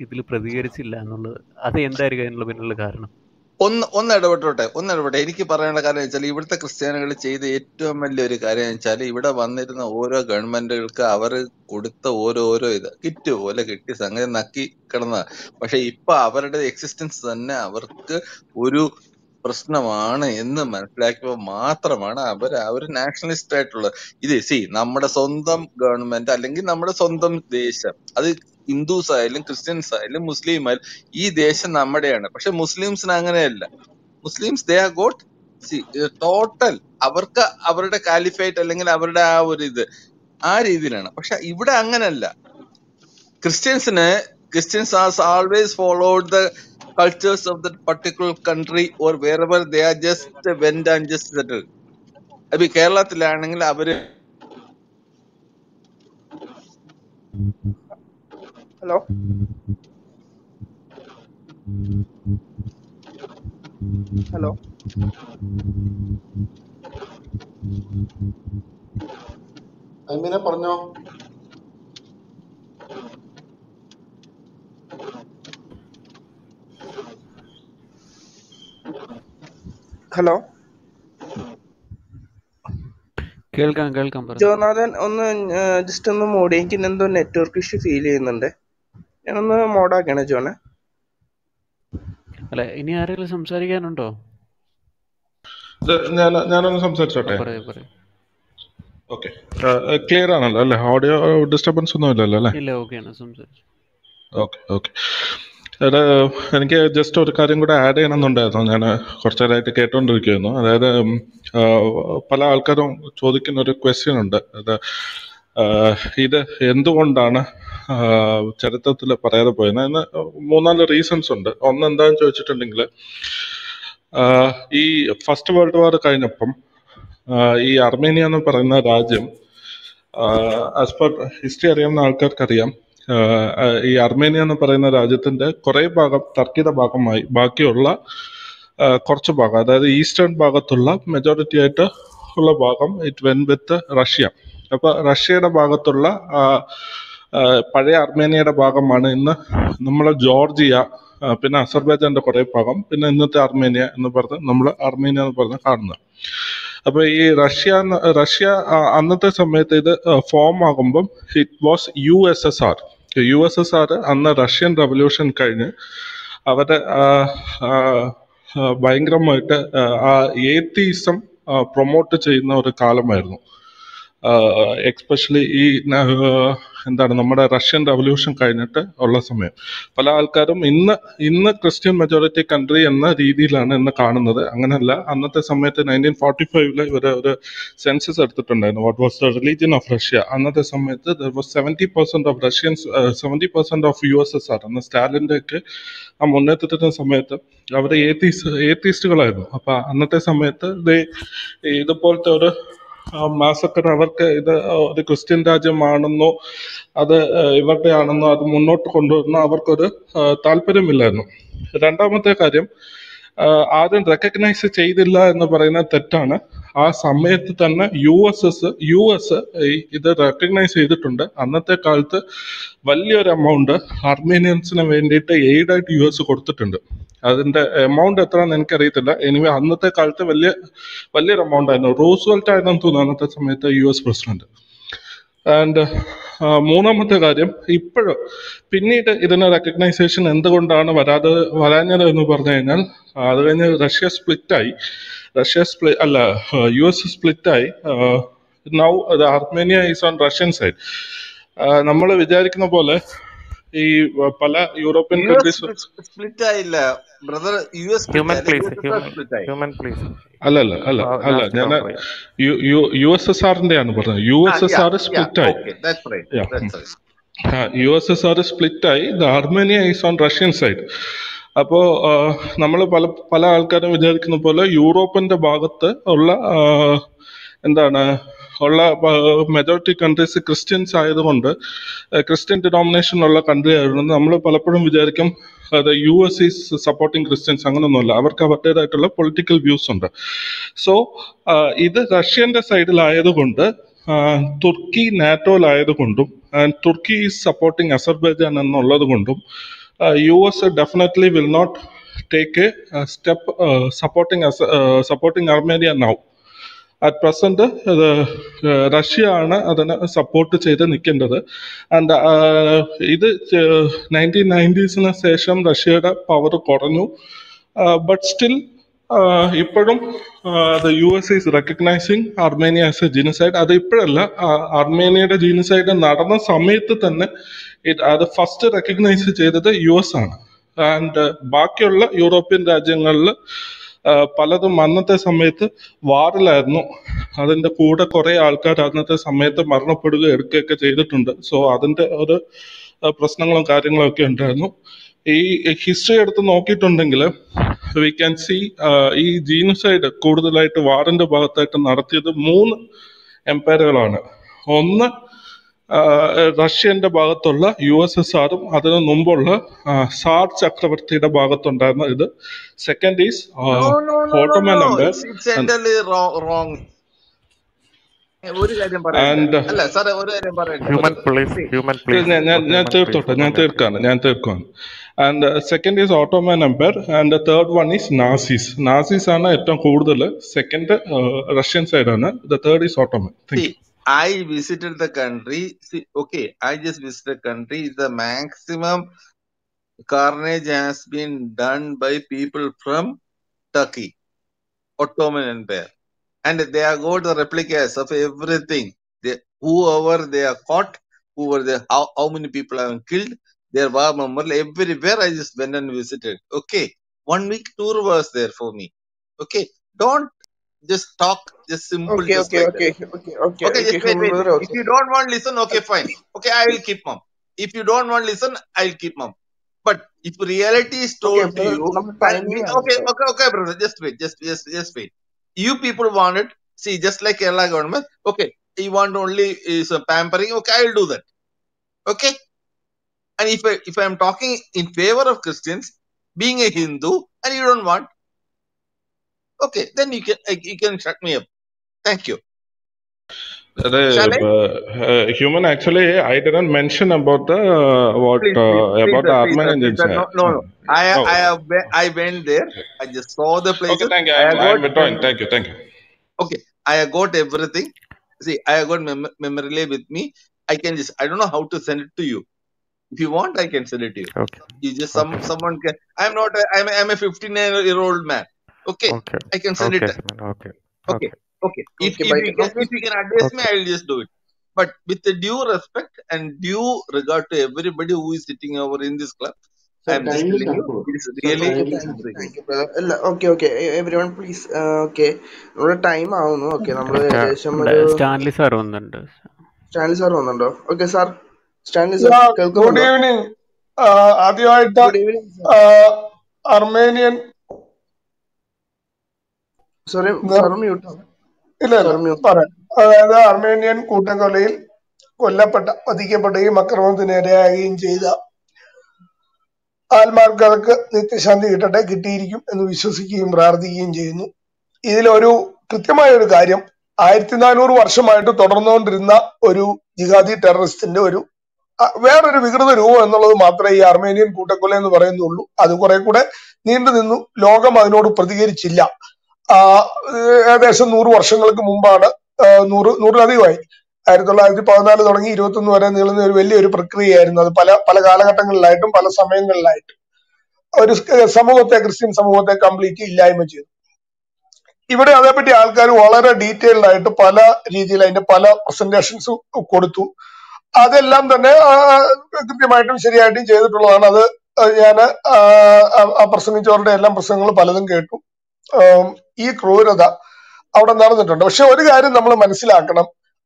ഇതിൽ പ്രതികരിച്ചില്ല എന്നുള്ളത്, അത് എന്തായിരിക്കും അതിനുള്ള പിന്നിലുള്ള കാരണം? ഒന്ന് ഇടപെട്ടോട്ടെ. എനിക്ക് പറയാനുള്ള കാര്യം വെച്ചാൽ, ഇവിടുത്തെ ക്രിസ്ത്യാനികൾ ചെയ്ത ഏറ്റവും വലിയൊരു കാര്യം വെച്ചാൽ, ഇവിടെ വന്നിരുന്ന ഓരോ ഗവൺമെന്റുകൾക്ക് അവർ കൊടുത്ത ഓരോരോ ഇത് കിറ്റ് പോലെ കിട്ടി സംഗതി നക്കി കിടന്നതാണ്. പക്ഷെ ഇപ്പൊ അവരുടെ എക്സിസ്റ്റൻസ് തന്നെ അവർക്ക് ഒരു പ്രശ്നമാണ് എന്ന് മനസ്സിലാക്കിയപ്പോൾ മാത്രമാണ് അവർ ആ ഒരു നാഷണലിസ്റ്റ് ആയിട്ടുള്ളത്. ഇത് നമ്മുടെ സ്വന്തം ഗവൺമെന്റ് അല്ലെങ്കിൽ നമ്മുടെ സ്വന്തം ദേശം, അത് ഹിന്ദുസ് ആയാലും ക്രിസ്ത്യൻസ് ആയാലും മുസ്ലിം ആയാലും, ഈ ദേശം നമ്മുടെയാണ്. പക്ഷെ മുസ്ലിംസിന് അങ്ങനെയല്ല. Muslims they have got total, അവർക്ക് അവരുടെ കാലിഫേറ്റ് അല്ലെങ്കിൽ അവരുടെ ആ ഒരു ഇത് ആ രീതിയിലാണ്. പക്ഷെ ഇവിടെ അങ്ങനല്ല. Christians has always followed the cultures of that particular country or wherever they are, just went and just settled. Kerala thil anengil avaru Hello? Hello? I mean, hello? Welcome. Jonathan, just on the mode, I can do network issue feeling in the mode again, Jonah. Any other some sorry again on top? No, some such. Okay. Clear on audio disturbance. Okay, some such. Okay. Just to add in on that, Corsair Cat on Palalcarum Chodikin or question on the either Endondana Charatula Parada and Mona reasons on the on the church at Lingla. E First World War kind of pump, E Armenian Parana Rajam, as per Historiam Alcar Kariam. Armenian Parana Rajatanda, Korea Bagab, Turkey the Bakamai, Bakiola, Korchabaga, the Eastern Bagatullah, majority at Hula Bagam, it went with Russia. Russia Bagatullah, Pare Armenia Bagamana in Namala Georgia, Pina Azerbaijan the Korea Bagam, Pina Armenia, and the Bertha, Namala Armenian Bertha Karna. Russia, another summit form Agambum, it was USSR. The USSR and the Russian Revolution kind of atheism promoted in our column, especially in the Russian Revolution kind of all summer. Palalkarum in the Christian majority country and the Ridi land and the Kananada, Anganala, another summit in 1945 census at the Tundan. What was the religion of Russia? Another summit there was 70% of Russians, 70% of USSR, and the Stalin Deke, a Monathan summit, our atheist alive. Another summit, they the Polter. Massacre the Christian Dajamano, other Evatianano, the Munot Condorna, our Koda, Talpere Milano. Randamata Karim, Arden recognized Chaidilla and the Barana Tetana, are Samet Tana, US, either recognized either Tunda, Anatha Kalta, Value amount, Armenians and Vendita aid at US Kortunda. As in the amount of Atran and Karitala, anyway, another cult value amount. I know Roosevelt and Tunanata Sameta, US President. And Mona Matagarium, Ipper Pinita Idana recognition and the Gondana Varana and Uberdanal, other Russia split tie, US split tie. Now the Armenia is on Russian side. Namala Vijarikna Bole. European countries split brother US human please USSR USSR split okay that's right USSR split the Armenia is on Russian side appo nammal pala aalkarum vidharikkunna pole Europeinte bhagathe ulla endana all majority countries Christians either Christian denomination or country Vijaricum the US is supporting Christians political views on so either Russian side Turkey NATO and Turkey is supporting Azerbaijan and US definitely will not take a step supporting Armenia now. At present, Russia and support the and either 1990s in a session, Russia power to but still, the US is recognizing Armenia as a genocide. That is Armenia as genocide and Narada Summit, it the first recognized the US and European Rajangal. Paladu Manata Samet, War Larno, other the Koda Korea Alka, Anata Samet, Marno Pudu, Erkaka Tunda, so Adanta other Prasnangal Karing Lokandano. A history at the Noki Tundangla, we can see E. genocide, Koda light, War and the Bathak and Arthi, the moon, imperial honor. On Russian Bagatola, USSR, other Numbola, Sar Chakravartida Bagatondana either. Second is Ottoman Empire. It's entirely wrong. And second is Ottoman Empire, and the third one is Nazis. Nazis are the second Russian side, the third is Ottoman. See, I visited the country. See, okay, I just visited the country. The maximum carnage has been done by people from Turkey, Ottoman Empire. And they are got the replicas of everything. They, whoever they are caught, whoever they, how many people have been killed, their war memorial everywhere. I just went and visited. Okay, 1 week tour was there for me. Okay, don't just talk. Just simple. Okay, just okay. Just wait. If you don't want to listen, okay, fine. Okay, I will keep mum. If you don't want to listen, I will keep mum. But if reality is told to you, okay, brother, just wait. You people want it. See, just like Kerala government. Okay, you want only is pampering. Okay, I will do that. Okay. And if I am talking in favor of Christians, being a Hindu, and you don't want, okay, then you can shut me up. Thank you. Human, actually, I didn't mention about the Armenian. No. I went there. I just saw the place. Okay, thank you. Thank you. Okay, I got everything. See, I got memory with me. I don't know how to send it to you. If you want, I can send it to you. Okay. You just someone can. I'm a 59-year-old man. Okay. I can send it. Okay. If you can address me, I will just do it. But with the due respect and due regard to everybody who is sitting over in this club, so I am just telling you, it is really interesting. Okay. Everyone, please. Okay. Time out. Okay. Stanley sir on the Okay, sir. Stanley sir. Good evening. Good evening, sir. Armenian. Sorry, sir, mute. The Armenian Kutangalil, Kollapata, Adikapati, Makarondinea, Jeda Almar Galka, Nitishandi, Kitirium, and Vishosikim Radi in Jenu. Iloru, Kutamaya Garium, Aitinanur, Varshamai to Toronon, Rina, Uru, Jigadi terrorist in Doru. Where are we going to do another Matra, Armenian Kutakol and Varendulu, Adukorakuda, named the Logamano to Pradigir Chilla. There's a Nur Washington Mumbana, Nuradiway. I realize the Pana Longi Ruth and Illinois Valley Repercreate, another Palagala and Light and Palasamang and Light. Some of the Christian, some of the completely image. Even other petty Alcaru, all are a detailed light to Pala, Rigi line to Pala, presentations of Kurtu. Other London, the item Shariati, Jay to another Yana, a percentage or a lump single Paladan Gatu. E Crorada out of Narada. Show the guy in the Manasilakanam.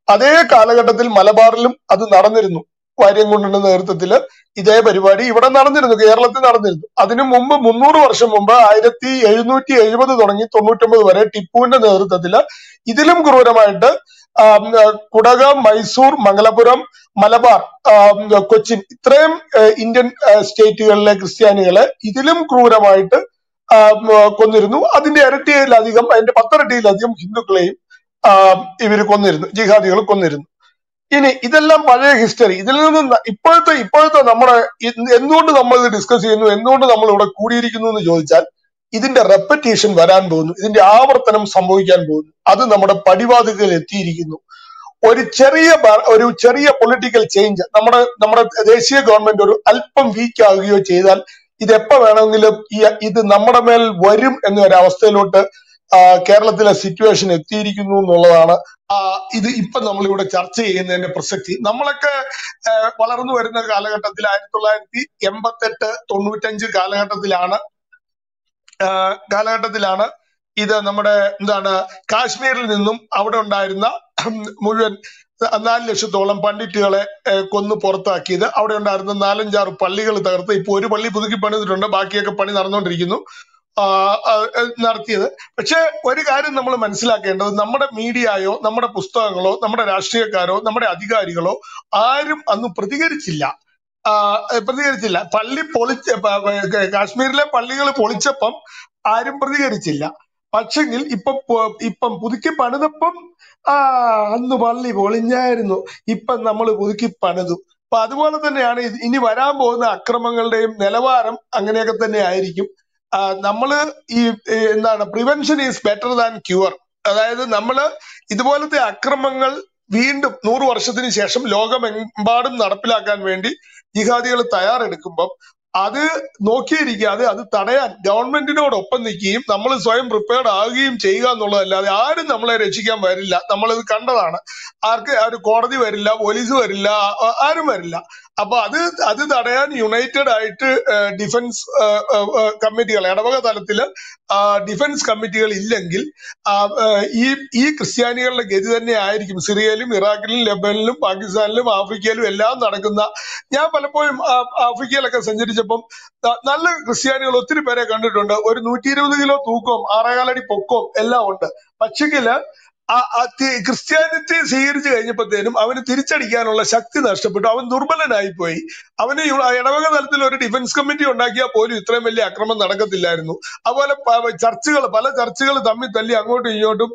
Ade Kalagatil Malabarlum, Ada Naranirnu, Wiring Mundan the Dilla, Ida everybody, even another in the Kerala Naranil. Adinimumba, Munur or Shamumba, Ida T, Ayunuti, Ayuba the Dongi, Tomutum, Tipun and the Dilla, Idilum Groramanda, Kudaga, Mysore, Mangalapuram, Malabar, Cochin, Trem, Indian state like Christianella, Idilum Groramita. Condirnu, Adinari Ladigam and Patarati Ladium Hindu claim, Iviriconir, Jihadi Conirn. In Idella Pale history, Iperta number, no to number discussion, no to number of Kudirikun Jojan, isn't a repetition Varan Boon, isn't the Avartanam Samboyan Boon, other number of Padiva the Tirigino. Or a cherry a political change, number of Asia government or Alpam Vika Chedal. This is the number of people in Kerala situation. This is the number of people in the perspective. We have a lot of people in the Kerala. This is the Kashmir. Shotolam Panditole Kondu Porta Kida, out and Nalanjar Paligal Tarta, Puri Pali Puki Pandit Runda Bakia Panin Arno Rigino, നടത്തിയത്. പക്ഷെ ഒരു കാര്യം നമ്മൾ മനസ്സിലാക്കേണ്ടത്, നമ്മുടെ മീഡിയയോ നമ്മുടെ പുസ്തകങ്ങളോ നമ്മുടെ രാഷ്ട്രീയക്കാരോ നമ്മുടെ അധികാരികളോ ആരും അന്ന് പ്രതികരിച്ചില്ല. കാശ്മീരിലെ പള്ളികൾ പൊളിച്ചപ്പം ആരും പ്രതികരിച്ചില്ല. പക്ഷെങ്കിൽ ഇപ്പം പുതുക്കി പണിതപ്പം അന്ന് പള്ളി പൊളിഞ്ഞായിരുന്നു, ഇപ്പം നമ്മൾ പുതുക്കി പണിതു. അപ്പൊ അതുപോലെ തന്നെയാണ് ഇനി വരാൻ പോകുന്ന അക്രമങ്ങളുടെയും നിലവാരം അങ്ങനെയൊക്കെ തന്നെ ആയിരിക്കും. നമ്മള് ഈ എന്താണ് prevention is better than cure. അതായത് നമ്മള് ഇതുപോലത്തെ അക്രമങ്ങൾ വീണ്ടും 100 വർഷത്തിന് ശേഷം ലോകമെമ്പാടും നടപ്പിലാക്കാൻ വേണ്ടി ജിഹാദികൾ തയ്യാറെടുക്കുമ്പം അത് നോക്കിയിരിക്കാതെ അത് തടയാൻ ഗവൺമെന്റിനോടൊപ്പം നിൽക്കുകയും നമ്മൾ സ്വയം പ്രിപ്പയർഡ് ആവുകയും ചെയ്യുക എന്നുള്ളതല്ലാതെ ആരും നമ്മളെ രക്ഷിക്കാൻ വരില്ല. നമ്മളിത് കണ്ടതാണ്. ഒരു കോടതി വരില്ല, പോലീസ് വരില്ല, ആരും വരില്ല. അപ്പൊ അത് തടയാൻ യുണൈറ്റഡ് ആയിട്ട് ഡിഫൻസ് കമ്മിറ്റികൾ, ഇടവക തലത്തില് ഡിഫൻസ് കമ്മിറ്റികൾ ഇല്ലെങ്കിൽ ഈ ക്രിസ്ത്യാനികളുടെ ഗതി തന്നെ ആയിരിക്കും സിറിയയിലും ഇറാഖിലും ലെബനനിലും പാകിസ്ഥാനിലും ആഫ്രിക്കയിലും എല്ലാം നടക്കുന്ന. ഞാൻ പലപ്പോഴും ആഫ്രിക്കയിലൊക്കെ സഞ്ചരിച്ചപ്പം നല്ല ക്രിസ്ത്യാനികൾ ഒത്തിരി പേരെ കണ്ടിട്ടുണ്ട്. ഒരു 120 കിലോ തൂക്കവും 6.5 അടി പൊക്കവും എല്ലാം ഉണ്ട്. പക്ഷെങ്കില് ക്രിസ്ത്യാനിറ്റി സ്വീകരിച്ചു കഴിഞ്ഞപ്പോഴത്തേനും അവന് തിരിച്ചടിക്കാനുള്ള ശക്തി നഷ്ടപ്പെട്ടു, അവൻ ദുർബലനായി പോയി. അവന് ഇടവക തലത്തിൽ ഒരു ഡിഫൻസ് കമ്മിറ്റി ഉണ്ടാക്കിയാൽ പോലും ഇത്രയും വലിയ അക്രമം നടക്കത്തില്ലായിരുന്നു. അതുപോലെ പല ചർച്ചകൾ തമ്മിൽ തല്ലി അങ്ങോട്ടും ഇങ്ങോട്ടും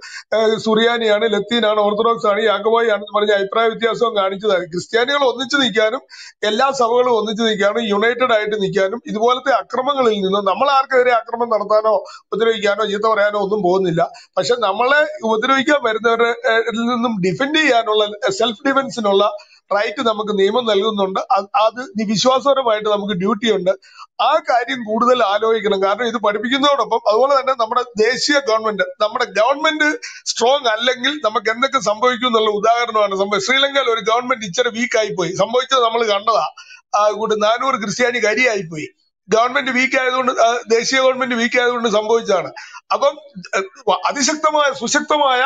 സുറിയാനിയാണ്, ലത്തീനാണ്, ഓർത്തഡോക്സ് ആണ്, യാക്കോബായി ആണെന്ന് പറഞ്ഞ അഭിപ്രായ വ്യത്യാസവും കാണിച്ചതായി. ക്രിസ്ത്യാനികൾ ഒന്നിച്ചു നിൽക്കാനും എല്ലാ സഭകളും ഒന്നിച്ചു നിൽക്കാനും യുണൈറ്റഡ് ആയിട്ട് നിൽക്കാനും ഇതുപോലത്തെ അക്രമങ്ങളിൽ നിന്ന് നമ്മൾ ആർക്കെതിരെ അക്രമം നടത്താനോ ഉപദ്രവിക്കാനോ ചീത്ത പറയാനോ ഒന്നും പോകുന്നില്ല. പക്ഷെ നമ്മളെ ഉപദ്രവിക്കാൻ വരുന്നവരിൽ നിന്നും ഡിഫെൻഡ് ചെയ്യാനുള്ള സെൽഫ് ഡിഫൻസിനുള്ള റൈറ്റ് നമുക്ക് നിയമം നൽകുന്നുണ്ട്. അത് വിശ്വാസപരമായിട്ട് നമുക്ക് ഡ്യൂട്ടി ഉണ്ട്. ആ കാര്യം കൂടുതൽ ആലോചിക്കണം. കാരണം ഇത് പഠിപ്പിക്കുന്നതോടൊപ്പം അതുപോലെ തന്നെ നമ്മുടെ ദേശീയ ഗവൺമെന്റ്, നമ്മുടെ ഗവൺമെന്റ് സ്ട്രോങ് അല്ലെങ്കിൽ നമുക്ക് എന്തൊക്കെ സംഭവിക്കും എന്നുള്ള ഉദാഹരണമാണ് ശ്രീലങ്കയിൽ ഒരു ഗവൺമെന്റ് ഇച്ചിരി വീക്കായി പോയി. സംഭവിച്ചത് നമ്മൾ കണ്ടതാ. കൂട്ട് 400 ക്രിസ്ത്യാനി കരിയായി പോയി. ഗവൺമെന്റ് വീക്ക് ആയതുകൊണ്ട്, ദേശീയ ഗവൺമെന്റ് വീക്ക് ആയതുകൊണ്ട് സംഭവിച്ചതാണ്. അപ്പം സുശക്തമായ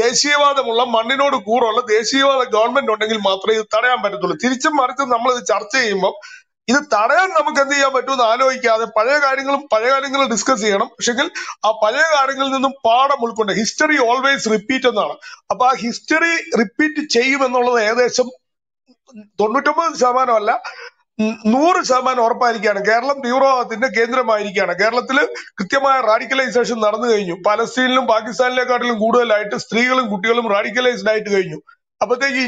ദേശീയവാദമുള്ള, മണ്ണിനോട് കൂറുള്ള ദേശീയവാദ ഗവൺമെന്റ് ഉണ്ടെങ്കിൽ മാത്രമേ ഇത് തടയാൻ പറ്റത്തുള്ളൂ. തിരിച്ചും മറിച്ചും നമ്മൾ ഇത് ചർച്ച ചെയ്യുമ്പോൾ ഇത് തടയാൻ നമുക്ക് എന്ത് ചെയ്യാൻ പറ്റുമെന്ന് ആലോചിക്കാതെ പഴയ കാര്യങ്ങൾ ഡിസ്കസ് ചെയ്യണം. പക്ഷെങ്കിൽ ആ പഴയ കാര്യങ്ങളിൽ നിന്നും പാഠം ഉൾക്കൊണ്ട്, ഹിസ്റ്ററി ഓൾവേസ് റിപ്പീറ്റ് എന്നാണ്. അപ്പൊ ആ ഹിസ്റ്ററി റിപ്പീറ്റ് ചെയ്യുമെന്നുള്ളത് ഏകദേശം 99% അല്ല 100% ഉറപ്പായിരിക്കുകയാണ്. കേരളം തീവ്രവാദത്തിന്റെ കേന്ദ്രമായിരിക്കുകയാണ്. കേരളത്തിൽ കൃത്യമായ റാഡിക്കലൈസേഷൻ നടന്നു കഴിഞ്ഞു. പലസ്തീനിലും പാകിസ്ഥാനിലെക്കാട്ടിലും കൂടുതലായിട്ട് സ്ത്രീകളും കുട്ടികളും റാഡിക്കലൈസ്ഡ് ആയിട്ട് കഴിഞ്ഞു. അപ്പോഴത്തേക്ക്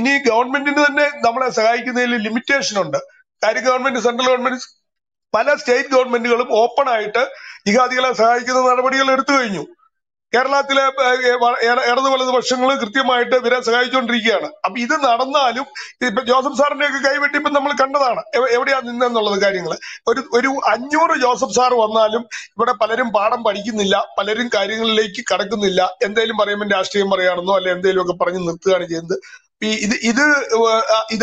ഇനി ഗവൺമെന്റിന് തന്നെ നമ്മളെ സഹായിക്കുന്നതിൽ ലിമിറ്റേഷൻ ഉണ്ട്. കാര്യം ഗവൺമെന്റ്, സെൻട്രൽ ഗവൺമെന്റ്, പല സ്റ്റേറ്റ് ഗവൺമെന്റുകളും ഓപ്പൺ ആയിട്ട് ജിഹാദികളെ സഹായിക്കുന്ന നടപടികൾ എടുത്തു കഴിഞ്ഞു. കേരളത്തിലെ ഇടതു വലതുപക്ഷങ്ങൾ കൃത്യമായിട്ട് ഇവരെ സഹായിച്ചുകൊണ്ടിരിക്കുകയാണ്. അപ്പൊ ഇത് നടന്നാലും ഇപ്പൊ ജോസഫ് സാറിന്റെ ഒക്കെ കൈവെട്ടിപ്പം നമ്മൾ കണ്ടതാണ് എവിടെയാ നിന്നെന്നുള്ളത് കാര്യങ്ങൾ. ഒരു 500 ജോസഫ് സാർ വന്നാലും ഇവിടെ പലരും പാഠം പഠിക്കുന്നില്ല, പലരും കാര്യങ്ങളിലേക്ക് കടക്കുന്നില്ല. എന്തേലും പറയുമ്പോൾ രാഷ്ട്രീയം പറയാണെന്നോ അല്ലെ എന്തേലും ഒക്കെ പറഞ്ഞ് നിർത്തുകയാണ് ചെയ്യുന്നത്. ഇത്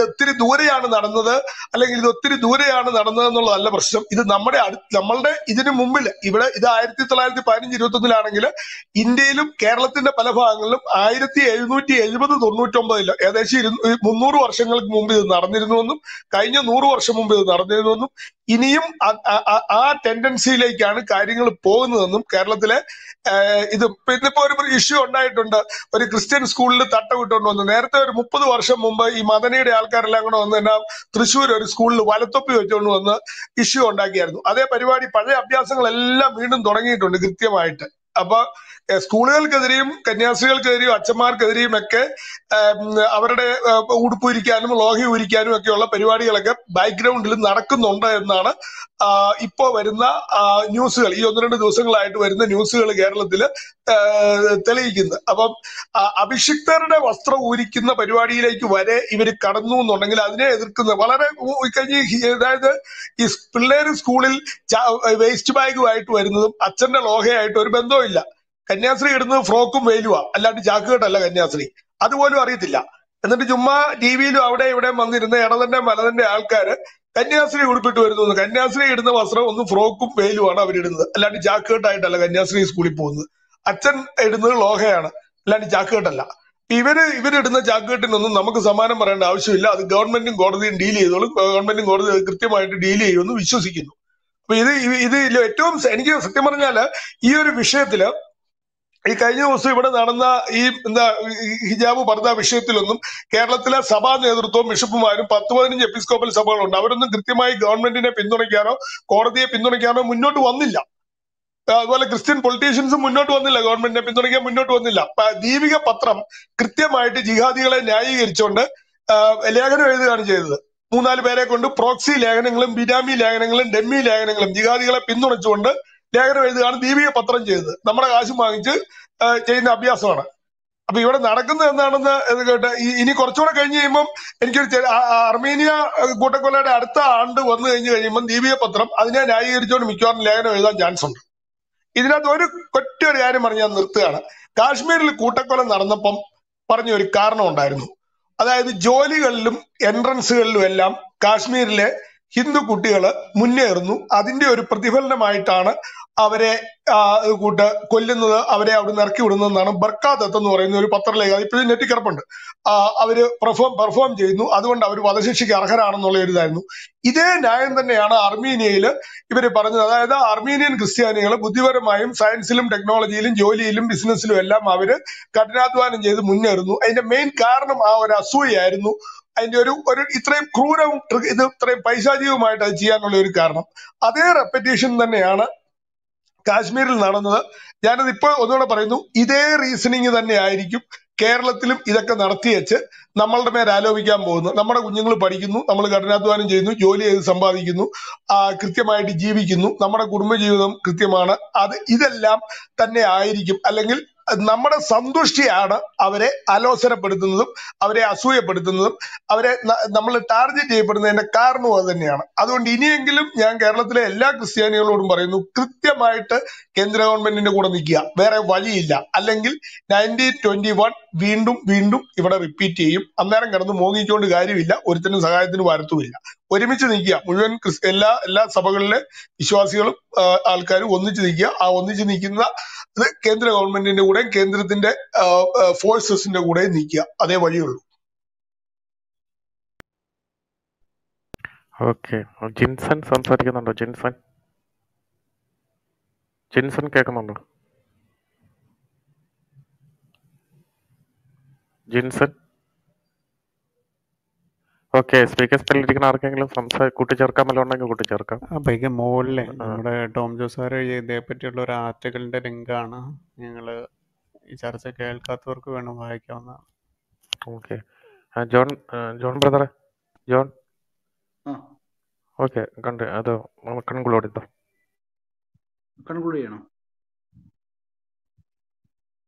ഒത്തിരി ദൂരെയാണ് നടന്നത്, അല്ലെങ്കിൽ ഇത് ഒത്തിരി ദൂരെയാണ് നടന്നതെന്നുള്ളതല്ല പ്രശ്നം. ഇത് നമ്മളുടെ ഇതിനു മുമ്പിൽ ഇവിടെ ഇത് 1915-21 ഇന്ത്യയിലും കേരളത്തിന്റെ പല ഭാഗങ്ങളിലും 1770-99 ഏകദേശം 300 വർഷങ്ങൾക്ക് മുമ്പ് ഇത് നടന്നിരുന്നുവെന്നും കഴിഞ്ഞ 100 വർഷം മുമ്പ് ഇത് നടന്നിരുന്നുവെന്നും ഇനിയും ആ ടെൻഡൻസിയിലേക്കാണ് കാര്യങ്ങൾ പോകുന്നതെന്നും കേരളത്തിലെ ഇത് ഇന്നിപ്പോ ഒരു ഇഷ്യൂ ഉണ്ടായിട്ടുണ്ട്. ഒരു ക്രിസ്ത്യൻ സ്കൂളിൽ തട്ടമിട്ടുകൊണ്ട് വന്നു. നേരത്തെ ഒരു 30 വർഷം മുമ്പ് ഈ മദനിയുടെ ആൾക്കാരെല്ലാം കൂടെ വന്ന് തന്നെ തൃശ്ശൂർ ഒരു സ്കൂളിൽ വലത്തൊപ്പി വെച്ചുകൊണ്ട് വന്ന് ഇഷ്യൂ ഉണ്ടാക്കിയായിരുന്നു. അതേ പരിപാടി പഴയ അഭ്യാസങ്ങളെല്ലാം വീണ്ടും തുടങ്ങിയിട്ടുണ്ട് കൃത്യമായിട്ട്. അപ്പൊ സ്കൂളുകൾക്കെതിരെയും കന്യാസ്ത്രീകൾക്കെതിരെയും അച്ഛന്മാർക്കെതിരെയും ഒക്കെ അവരുടെ ഉടുപ്പുരിക്കാനും ലോഹി ഉരിക്കാനും ഒക്കെയുള്ള പരിപാടികളൊക്കെ ബാക്ക്ഗ്രൗണ്ടിൽ നടക്കുന്നുണ്ട് എന്നാണ് ഇപ്പോ വരുന്ന ന്യൂസുകൾ, ഈ 1-2 ദിവസങ്ങളായിട്ട് വരുന്ന ന്യൂസുകൾ കേരളത്തില് തെളിയിക്കുന്നത്. അപ്പം അഭിഷിക്തരുടെ വസ്ത്രം ഊരിക്കുന്ന പരിപാടിയിലേക്ക് വരെ ഇവർ കടന്നു എന്നുണ്ടെങ്കിൽ അതിനെ എതിർക്കുന്ന വളരെ അതായത് ഈ പിള്ളേര് സ്കൂളിൽ വേസ്റ്റ് ബാഗുമായിട്ട് വരുന്നതും അച്ഛന്റെ ലോഹയായിട്ട് ഒരു ബന്ധവും ഇല്ല. കന്യാസ്ത്രീ ഇടുന്നത് ഫ്രോക്കും വെയിലുവാ, അല്ലാണ്ട് ചാക്കുകെട്ടല്ല കന്യാസ്ത്രീ. അതുപോലും അറിയത്തില്ല. എന്നിട്ട് ചുമ്മാ ടി വിയിലും അവിടെ ഇവിടെ വന്നിരുന്ന ഇടതന്റെ മലതന്റെ ആൾക്കാര് കന്യാസ്ത്രീ ഉടുപ്പിട്ട് വരുന്നു. കന്യാസ്ത്രീ ഇടുന്ന വസ്ത്രം ഒന്ന് ഫ്രോക്കും വെയിലുമാണ് അവരിടുന്നത്, അല്ലാണ്ട് ചാക്കുകെട്ടായിട്ടല്ല കന്യാസ്ത്രീ സ്കൂളിൽ പോകുന്നത്. അച്ഛൻ ഇടുന്നത് ലോഹയാണ്, അല്ലാണ്ട് ചാക്കുകെട്ടല്ല. ഇവരിടുന്ന ചാക്കുകെട്ടിനൊന്നും നമുക്ക് സമാനം പറയേണ്ട ആവശ്യമില്ല. അത് ഗവൺമെന്റും കോടതിയും ഡീൽ ചെയ്തോളും. ഗവൺമെന്റും കോടതി കൃത്യമായിട്ട് ഡീൽ ചെയ്യുമെന്ന് വിശ്വസിക്കുന്നു. I can use even another in the Hijabu Barda Vishetilum, Kerala Sabah, Mishupu, Patuan in the Episcopal Sabah, Navar and the Gritima government in a Pindonagano, Cordia Pindonagano, Mundo to Vanilla. Well, Christian politicians who not on the government, Pindonagam, Mundo to Vanilla. Diviga Patram, Kritamite, Jihadi, and Nai Chonda, Elegan, Munal Barakondu, Proxy Lagan England, Bidami Lagan England, Demi Lagan England, Jihadi Pindona Chonda. Divia Patranges, Namara Ashimanja, Jane Abiasona. We were Narakan and Inicortura Kanyimum, encouraged Armenia, Gotacola, Arta, and one Divia Patram, Adina, Irjon, Michon, Lano, Janson. It is not going to cut your Arimarian Kashmir, Kotakol and Arnapum, Parnuri Karno Dirno. Other Jolly entrance Vellam, Kashmir Le. Hindu Kutiola, Munernu, Adindio Pertivelna Maitana, Avare Guta, Colin, Avare Abunarkuran, Barka, the Norenu Patrale, Pinetic Carpenter, Avare perform Jenu, other one Avadashikara and Noledanu. Ide Nayan the Niana, Armenia, Iberparana, Armenian Christianella, Budiver Mayam, Science Ilum, Technology, Jolie Ilum, Business Luella, Mavere, Katinatuan and Jesu Munernu, and the main Karnam Avara Suyarnu. And you are a crude paisa you might a Gianoli Karnam. Are there repetition than Niana? Kashmir Narana, Yana the Odona Parenu, either reasoning is an IDQ, Kerala Tilim, Idakanar theatre, Namalame Ralovicambo, Namara Gunjulu Pariginu, Namalagarnatu and Jenu, Jolie Sambariginu, Kritamite Giviginu, Namara Gurmajum, Kritamana, are either lamp than the IDQ, Alangil. Number of Sandushtiana, Avare, Alosera Pertunum, Avare Asue Pertunum, Avare Namatarji Taper than a Karno as a Niana. Adon Dini Angilum, Yang Kerala, La Christiania Lord Marino, Kritia Maita, Kendra Government in the Goranigia, where Valila, Alangil, 1921, Windum, if I repeat him, American Mogi John Gari Villa, original Sagai in Vartuilla. Very much in India, Mulan Christella, La Sabagale, Ishwasio, Alkari, Ondichigia, Avonichinikina, the Kendra Government in the Kendra in the forces in the Gude Nikia, are they valuable? Okay, Jensen, Sansarian, Jensen Kakamano Jensen. Okay, speakers political archangel from Kutajarka Malona Kutajarka. A big mole, Tom Jose, the particular article in Ghana, Charsakel Katurku and Haikana. Okay, John brother John. Okay, concluded. Conclude,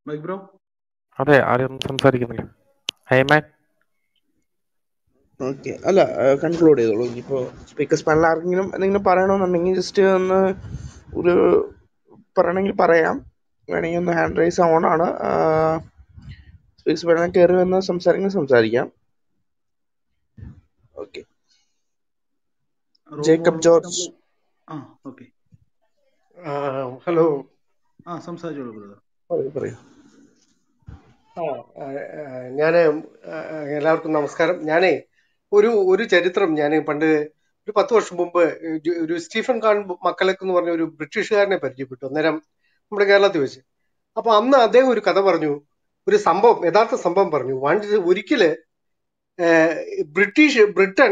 Mike bro? Are you some sorry? Hey, man. Okay, Allah conclude speakers Palarkinum and the Parano and just Paranil Parayam, running in the hand raise on speaks Paranaka, some Sarin, some Saria. Okay, Jacob George. Okay. Hello. Some Sajo brother. Nana Namaskaram Nane. ഒരു ചരിത്രം ഞാൻ പണ്ട് ഒരു 10 വർഷം മുൻപ് ഒരു സ്റ്റീഫൻ കാൻ മക്കലക്ക് എന്ന് പറഞ്ഞ ഒരു ബ്രിട്ടീഷുകാരനെ പരിചയപ്പെട്ടു നേരം നമ്മുടെ കേരളത്തിൽ വെച്ച് അപ്പോൾ അന്ന് അദ്ദേഹം ഒരു കഥ പറഞ്ഞു ഒരു സംഭവം യഥാർത്ഥ സംഭവം പറഞ്ഞു ഒരിക്കൽ ബ്രിട്ടൻ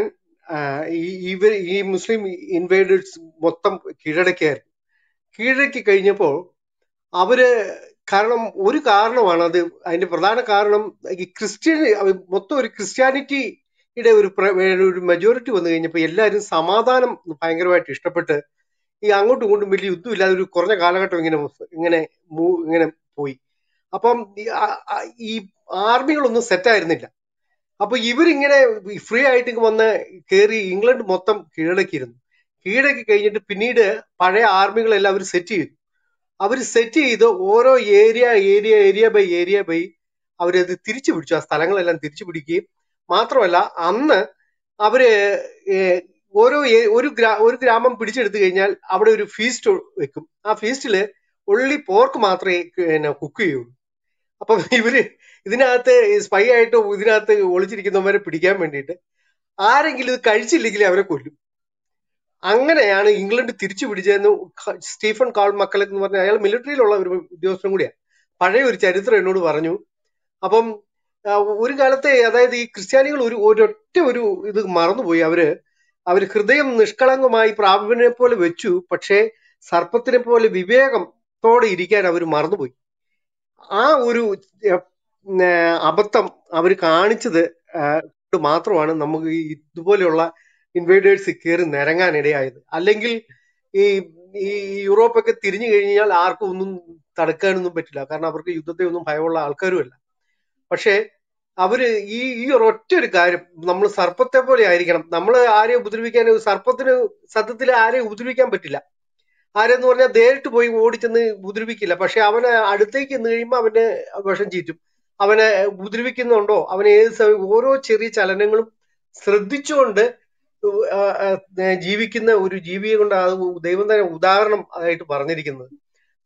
ഈ മുസ്ലിം ഇൻവേഡേഴ്സ് മൊത്തം കീഴടക്കി കഴിഞ്ഞപ്പോൾ അവര് കാരണം ഒരു കാരണമാണ് അത് അതിന്റെ പ്രധാന കാരണം ക്രിസ്ത്യൻ മൊത്തം ഒരു ക്രിസ്ത്യാനിറ്റി ഇട ഒരു മെജോറിറ്റി വന്നു കഴിഞ്ഞപ്പോൾ എല്ലാവരും സമാധാനം ഭയങ്കരമായിട്ട് ഇഷ്ടപ്പെട്ട് ഈ അങ്ങോട്ടും ഇങ്ങോട്ടും വലിയ യുദ്ധം ഇല്ലാതെ ഒരു കുറഞ്ഞ കാലഘട്ടം ഇങ്ങനെ പോയി അപ്പം ഈ ആർമികളൊന്നും സെറ്റ് ആയിരുന്നില്ല അപ്പോൾ ഇവർ ഇങ്ങനെ ഫ്രീ ആയിട്ട് വന്ന് കേറി ഇംഗ്ലണ്ട് മൊത്തം കീഴടക്കി കഴിഞ്ഞിട്ട് പിന്നീട് പഴയ ആർമികളെല്ലാം അവർ സെറ്റ് ചെയ്ത് ഓരോ ഏരിയ ബൈ അവർ അത് തിരിച്ചു പിടിച്ചു ആ സ്ഥലങ്ങളെല്ലാം തിരിച്ചു പിടിക്കുകയും മാത്രമല്ല അന്ന് അവര് ഓരോ ഒരു ഗ്രാമം പിടിച്ചെടുത്തു കഴിഞ്ഞാൽ അവിടെ ഒരു ഫീസ്റ്റ് വെക്കും ആ ഫീസ്റ്റില് ഒള്ളി പോർക്ക് മാത്രമേ കുക്ക് ചെയ്യൂ അപ്പോൾ ഇവര് ഇതിനകത്ത് സ്പൈ ആയിട്ട് ഇതിനകത്ത് ഒളിച്ചിരിക്കുന്നവരെ പിടിക്കാൻ വേണ്ടിയിട്ട് ആരെങ്കിലും ഇത് കഴിച്ചില്ലെങ്കിൽ അവരെ കൊല്ലും അങ്ങനെയാണ് ഇംഗ്ലണ്ട് തിരിച്ചു പിടിച്ചതെന്ന് സ്റ്റീഫൻ കാൾ മക്കലക്ക് എന്ന് പറഞ്ഞ അയാൾ മിലിറ്ററിയിലുള്ള ഒരു ഉദ്യോഗസ്ഥനും കൂടിയാണ്. പഴയ ഒരു ചരിത്രം എന്നോട് പറഞ്ഞു. അപ്പം ഒരു കാലത്തെ അതായത് ഈ ക്രിസ്ത്യാനികൾ ഒരു ഒരൊറ്റ ഒരു ഇത് മറന്നുപോയി. അവർ ഹൃദയം നിഷ്കളങ്കമായി പ്രാപിനെ പോലെ വെച്ചു, പക്ഷേ സർപ്പത്തിനെ പോലെ വിവേകത്തോടെ ഇരിക്കാൻ അവർ മറന്നുപോയി. ആ ഒരു അബദ്ധം അവർ കാണിച്ചത് മാത്രമാണ് നമുക്ക് ഇതുപോലെയുള്ള ഇൻവേഡേഴ്സ് കയറി നിരങ്ങാനിടയായത്. അല്ലെങ്കിൽ ഈ ഈ യൂറോപ്പൊക്കെ തിരിഞ്ഞു കഴിഞ്ഞാൽ ആർക്കും ഒന്നും തടുക്കാനൊന്നും പറ്റില്ല, കാരണം അവർക്ക് യുദ്ധത്തെ ഒന്നും ഭയമുള്ള ആൾക്കാരുമല്ല. പക്ഷേ അവര് ഈ ഒരൊറ്റ ഒരു കാര്യം, നമ്മൾ സർപ്പത്തെ പോലെ ആയിരിക്കണം, നമ്മൾ ആരെ ഉപദ്രവിക്കാൻ, സർപ്പത്തിന് സത്യത്തിൽ ആരെയും ഉപദ്രവിക്കാൻ പറ്റില്ല. ആരെന്ന് പറഞ്ഞാൽ നേരിട്ട് പോയി ഓടിച്ചെന്ന് ഉപദ്രവിക്കില്ല, പക്ഷെ അവനെ അടുത്തേക്ക് എന്ന് കഴിയുമ്പോൾ അവന്റെ വിഷം ചീറ്റും. അവനെ ഉപദ്രവിക്കുന്നുണ്ടോ, അവനെ ഏത് സമയം ഓരോ ചെറിയ ചലനങ്ങളും ശ്രദ്ധിച്ചുകൊണ്ട് ജീവിക്കുന്ന ഒരു ജീവിയെ കൊണ്ട് ദൈവം തന്നെ ഉദാഹരണം ആയിട്ട് പറഞ്ഞിരിക്കുന്നത്.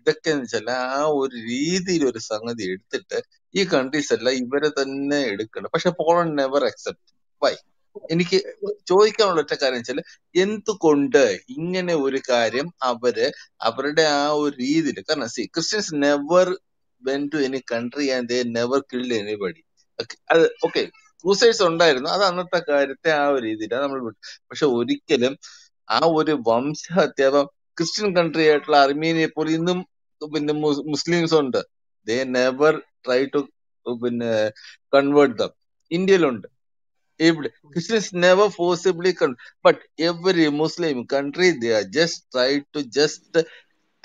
ഇതൊക്കെ എന്ന് വെച്ചാൽ ആ ഒരു രീതിയിൽ ഒരു സംഗതി എടുത്തിട്ട് ഈ കൺട്രീസ് എല്ലാം ഇവരെ തന്നെ എടുക്കണം. പക്ഷെ പോളണ്ട് നെവർ അക്സെപ്റ്റ്. വൈ? എനിക്ക് ചോദിക്കാനുള്ള ഒറ്റ കാര്യം വെച്ചാൽ എന്തുകൊണ്ട് ഇങ്ങനെ ഒരു കാര്യം അവരുടെ ആ ഒരു രീതിയിൽ, കാരണം see Christians never went to any country and they never killed anybody. അത് ഓക്കെ, ക്രൂസൈഡ്സ് ഉണ്ടായിരുന്നു, അത് അന്നത്തെ കാര്യത്തെ ആ ഒരു രീതിയിലാണ് നമ്മൾ വിട്ടു. പക്ഷെ ഒരിക്കലും ആ ഒരു വംശഹത്യ, ക്രിസ്ത്യൻ കൺട്രി ആയിട്ടുള്ള അർമീനിയെ പോലെ ഇന്നും പിന്നെ മുസ്ലിംസ് ഉണ്ട്, they never try to പിന്നെ convert them. ഇന്ത്യയിലുണ്ട്, ഇവിടെ Christians never forcibly convert, but every Muslim country they are just try to just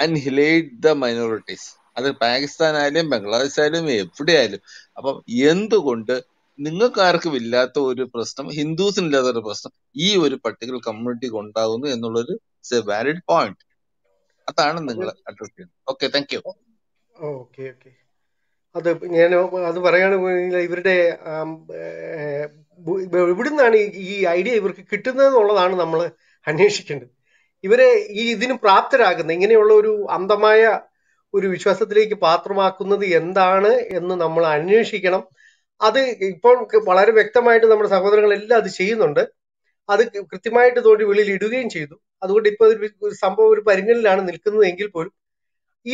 annihilate the minorities. അത് പാകിസ്ഥാനായാലും ബംഗ്ലാദേശ് ആയാലും എവിടെ ആയാലും. അപ്പം എന്തുകൊണ്ട് നിങ്ങൾക്ക് ആർക്കും ഇല്ലാത്ത ഒരു പ്രശ്നം, ഹിന്ദുസിനില്ലാത്ത ഒരു പ്രശ്നം ഈ ഒരു പർട്ടിക്കുലർ കമ്മ്യൂണിറ്റിക്ക് ഉണ്ടാകുന്നു എന്നുള്ളൊരു വാലിഡ് പോയിന്റ്, അതാണ് നിങ്ങൾ അഡ്രസ് ചെയ്യുന്നത്. Okay, thank you. Okay okay, അത് ഞാൻ അത് പറയുകയാണെങ്കിൽ ഇവരുടെ ഇവിടുന്നാണ് ഈ ഐഡിയ ഇവർക്ക് കിട്ടുന്നതെന്നുള്ളതാണ് നമ്മൾ അന്വേഷിക്കേണ്ടത്. ഇവരെ ഈ ഇതിന് പ്രാപ്തരാകുന്ന ഇങ്ങനെയുള്ള ഒരു അന്ധമായ ഒരു വിശ്വാസത്തിലേക്ക് പാത്രമാക്കുന്നത് എന്താണ് എന്ന് നമ്മൾ അന്വേഷിക്കണം. അത് ഇപ്പോൾ വളരെ വ്യക്തമായിട്ട് നമ്മുടെ സഹോദരങ്ങളെല്ലാം അത് ചെയ്യുന്നുണ്ട്, അത് കൃത്യമായിട്ട് തോണ്ടി വെളിയിൽ ഇടുകയും ചെയ്തു. അതുകൊണ്ട് ഇപ്പൊ ഒരു സംഭവം ഒരു പരിഗണനയിലാണ് നിൽക്കുന്നത് എങ്കിൽ പോലും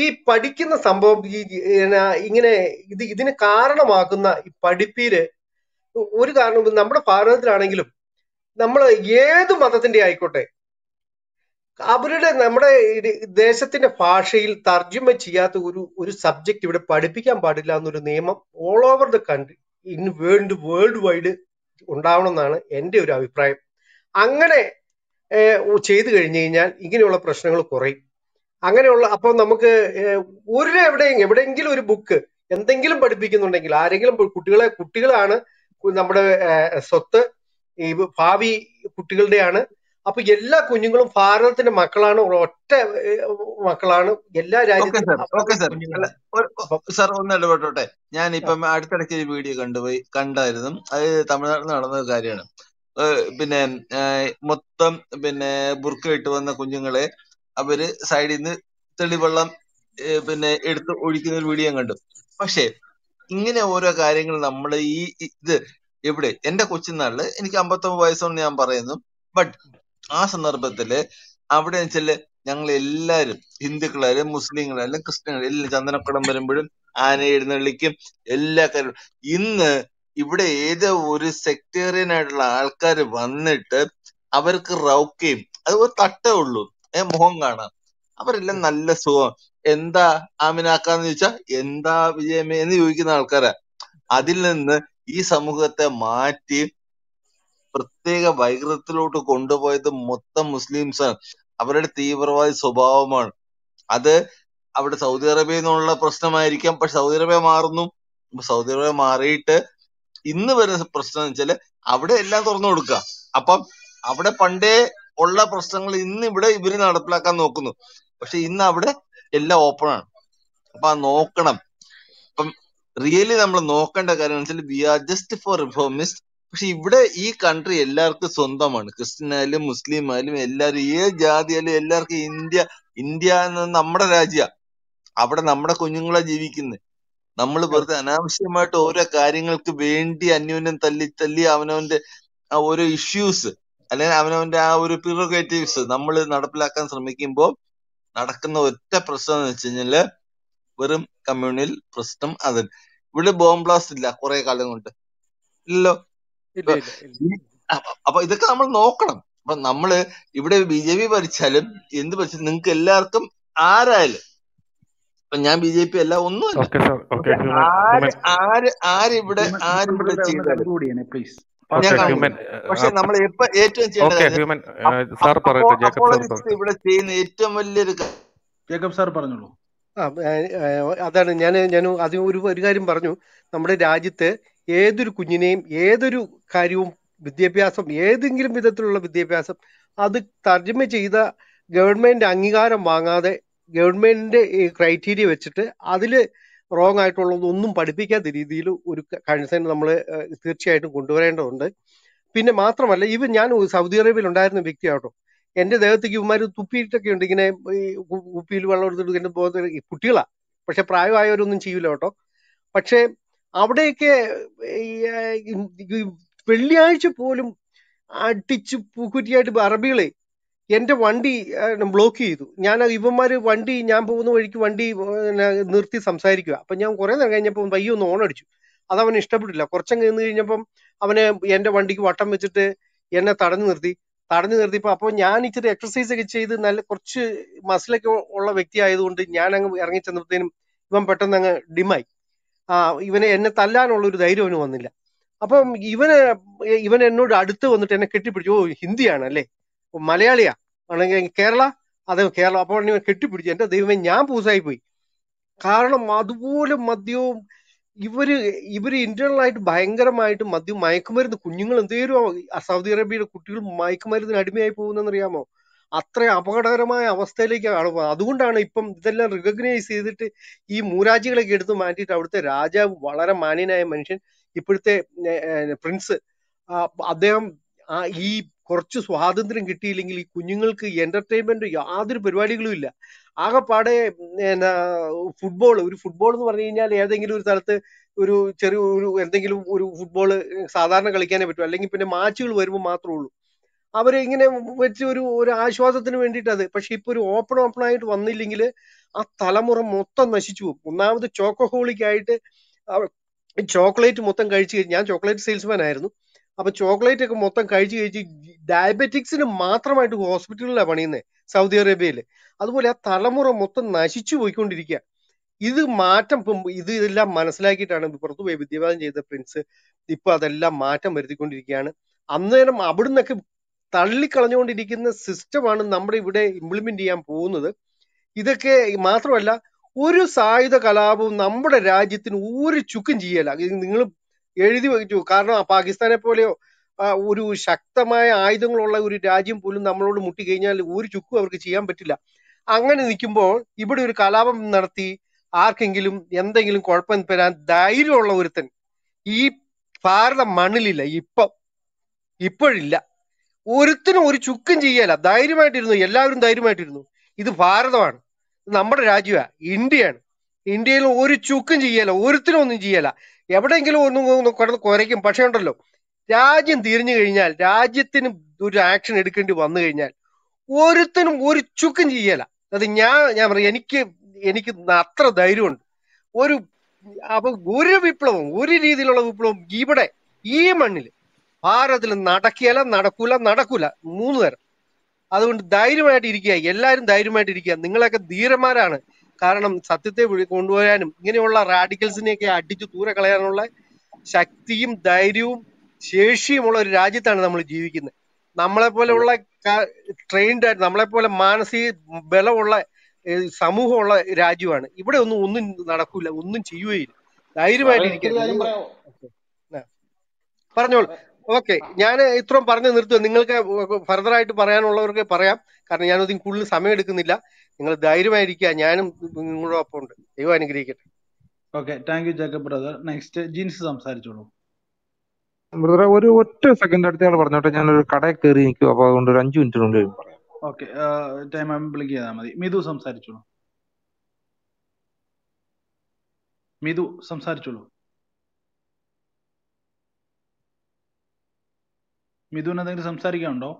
ഈ പഠിക്കുന്ന സംഭവം ഈ ഇങ്ങനെ ഇതിന് കാരണമാക്കുന്ന ഈ പഠിപ്പീര് ഒരു കാരണം നമ്മുടെ ഭാരതത്തിലാണെങ്കിലും നമ്മൾ ഏത് മതത്തിന്റെ ആയിക്കോട്ടെ അവരുടെ നമ്മുടെ ദേശത്തിന്റെ ഭാഷയിൽ തർജ്ജമ ചെയ്യാത്ത ഒരു സബ്ജക്ട് ഇവിടെ പഠിപ്പിക്കാൻ പാടില്ല എന്നൊരു നിയമം all over the country in world wide ഉണ്ടാവണം എന്നാണ് എൻ്റെ ഒരു അഭിപ്രായം. അങ്ങനെ ചെയ്തു കഴിഞ്ഞു കഴിഞ്ഞാൽ ഇങ്ങനെയുള്ള പ്രശ്നങ്ങൾ കുറയും. അങ്ങനെയുള്ള അപ്പോൾ നമുക്ക് ഒരു എവിടെയെങ്കിലും ഒരു ബുക്ക് എന്തെങ്കിലും പഠിപ്പിക്കുന്നുണ്ടെങ്കിൽ ആരെങ്കിലും കുട്ടികളാണ് നമ്മുടെ സ്വത്ത്, ഈ ഭാവി കുട്ടികളുടെയാണ്. അപ്പൊ എല്ലാ കുഞ്ഞുങ്ങളും ഭാരതത്തിന്റെ മക്കളാണ്, ഒറ്റ മക്കളാണ് എല്ലാ രാജ്യത്തും. സാർ ഒന്ന് ഇടപെട്ടോട്ടെ, ഞാനിപ്പം അടുത്തിടയ്ക്ക് ഒരു വീഡിയോ കണ്ടായിരുന്നു, അത് തമിഴ്നാട്ടിൽ നടന്ന ഒരു കാര്യമാണ്. പിന്നെ മൊത്തം പിന്നെ ബുർക്ക ഇട്ട് വന്ന കുഞ്ഞുങ്ങളെ അവര് സൈഡിൽ നിന്ന് തെളിവെള്ളം പിന്നെ എടുത്ത് ഒഴിക്കുന്ന ഒരു വീഡിയോ കണ്ടു. പക്ഷെ ഇങ്ങനെ ഓരോ കാര്യങ്ങൾ നമ്മൾ ഈ ഇത് എവിടെ, എന്റെ കൊച്ചുനാളില് എനിക്ക് 59 വയസ്സോണ്ട് ഞാൻ പറയുന്നു, ബട്ട് ആ സന്ദർഭത്തില് അവിടെ വെച്ചാല് ഞങ്ങൾ എല്ലാരും ഹിന്ദുക്കളായാലും മുസ്ലിങ്ങളായാലും ക്രിസ്ത്യനും എല്ലാം ചന്ദനക്കുടം വരുമ്പോഴും ആന എഴുന്നള്ളിക്കും എല്ലാ കാര്യവും. ഇന്ന് ഇവിടെ ഏതോ ഒരു സെക്ടേറിയൻ ആയിട്ടുള്ള ആൾക്കാർ വന്നിട്ട് അവർക്ക് റൗക്കയും അത് ഒരു തട്ടേ ഉള്ളൂ, മുഖം കാണാം, അവരെല്ലാം നല്ല സുഖം, എന്താ ആമിനാക്കാന്ന് ചോദിച്ചാ എന്താ വിജയമേ എന്ന് ചോദിക്കുന്ന ആൾക്കാരാ. അതിൽ നിന്ന് ഈ സമൂഹത്തെ മാറ്റി പ്രത്യേക വൈകൃതത്തിലോട്ട് കൊണ്ടുപോയത് മൊത്തം മുസ്ലിംസാണ്. അവരുടെ തീവ്രവാദ സ്വഭാവമാണ് അത്. അവിടെ സൗദി അറേബ്യയിൽ നിന്നുള്ള പ്രശ്നമായിരിക്കാം, പക്ഷെ സൗദി അറേബ്യ മാറുന്നു. സൗദി അറേബ്യ മാറിയിട്ട് ഇന്ന് വരുന്ന പ്രശ്നം എന്ന് വെച്ചാല് അവിടെ എല്ലാം തുറന്നു കൊടുക്കുക. അപ്പം അവിടെ പണ്ടേ ഉള്ള പ്രശ്നങ്ങൾ ഇന്ന് ഇവിടെ ഇവര് നടപ്പിലാക്കാൻ നോക്കുന്നു, പക്ഷെ ഇന്ന് അവിടെ എല്ലാം ഓപ്പൺ ആണ്. Really, we are just for reformists. This country is a Christian, Muslim, India, India, After Namada Kunjungla Jivikin, Namalabur, Anamshima, Tora, Karingal, Kubainti, and Union Talitali, Avanon, our issues, and then Avanon, our prerogatives, Namal, Nataplakans, and making Bob, Natakano, the person in Chinela, Verum communal, Prestum, other. Would a bomb blast in La Corre Calangunda? Look, it did. About the Kamal Nokram, but Namala, if they be Jevi were Chalem, in the Ninkelarkum, Aral. BJP alone. Okay, sir. Okay, human. Please. Okay, human. Jacob, sir, Parnulo. Other than Yanu, as you regarding Barnu, Namade Ajite, Edu Kuniname, Edu Karium, with the Piasum, Edingil with the Trulla with the Piasum, other Tarjimachida, government Angara Manga. Government criteria which Adile wrong I told Unum Padipika the Dilu Kansan to Kundur and on the Pinamatra, even Yanu Saudi Arabia and Diana Victor. And the other you married to Peter Kundigina Upil or the Putilla, but a private on the Chiloto. But say Abdeke Peliachipolum teach Pukutia to Barabile. Yente one D blocky. Yana Ivamari one D Yampu one D Nurti Samsarika. Panyam Korana Ganyapum by you no honor. Other one is Tabula, Korchang in the Yapum, Avana Yenda one D Watamachete, Yena Taranurti, Taranurti Papa, Yan each exercise against the Nalakorch, Maslak or Victia, I don't Yanang Arnich and of them, one pattern demai. Even a Natalan or the Iron Vanilla. Upon even a note additive on the Tenakati, but you Hindiana lay. Malayalia, and again Kerala, other Kerala upon your kitty presenter, they went Yampusai. Karla Madhu, Madhu, every internal light, Bangaramite, Madhu, Maikamer, the Kunjungal and the Saudi Arabia Kutil, Maikamer, the Adimapun and Riamo. Atra Apadarama, Avastelika, Adunda, and Ipum, Tella recognize it. E Muraji like get the mantit out the Raja, Valaramani, I mentioned, Ipute Prince Adam. E. Corchus Wahadring Tilingly Kunjungalki entertainment to Yadri Pervadilla. Agapade and football in Yathing Uru Cheru and Uru football Sadana Galikana between a marchul where Matrulu. Abering in a Ashwathan, Pashipur open up night one lingle at Talamura Motan Mashichu. Now the choco holy guide chocolate motan guide chocolate salesman iron. Up a chocolate motan kaiji diabetics in a matra to hospital lavanine, Saudi Arabia. Otherwise, Talamur Motan Nashichu we couldn't get. Either Martam either la Manaslaki and the Portway with the Prince, the Padella Martam Ericundigana. Amnam Abudnak Tali Kalanion did in the system and number would implement Yampunother. Either K Matrala, Uru Sai the Kalabu, numbered a Rajit in Uri Chukanjiela. Karna, Pakistan, Polio, Uru Shaktamai, Idung Lola, Uri Dajim, Pulu, Namro, Mutigania, Urichuku, or Kichiam Petilla. Angan in the Kimbo, Ibudur Kalabam Narthi, Arkangilum, Yandangil Corpan Peran, died all over it. E. Far the Manililla, Ipa Iperilla. Uritan Urichukanjiella, diamatino, yellow and diamatino. Is the far the one. Number Rajua, Indian. Indian Urichukanjiella, Uritan on Giella. Evertangle no correct and patient. Raj and Dirnal, Rajitin do the action educated one the Rinal. Oritan or Chukan Yella. That the Yamrianiki Natra Dirun. Or about Guru Viplum, Uri Viplum, Gibade, Yemanil, Paradil Natakela, Natakula, Natakula, Muller. Other Diramatica, Yella and Diramatica, Ningalaka Diramarana. Karanam Satite would go and Ginola radicals in a attitude to Kalanola Shaktim, Daidium, Sheshi, Mola Rajit and Namalikin. Namalapola trained at Namalapola Mansi, Bella Ola, Samu Hola Rajuan. You would have known Narakula, wouldn't you? Parnol, Okay, Yana Itrom Parna Nurtu Ningle further right to Paran or Paraya, Karnayano Kulu Same Kunilla, Ningle Diary Medica, Yanam Murapond, you and cricket. Okay, thank you, Jacob brother. Next, Jeans Samsarjolo. Brother, what second at the Varnata Kadak under Ranjun to okay, time I'm Bligamadi. Midu Samsarjolo. Midu Samsarjolo. Miduna then some Sarigando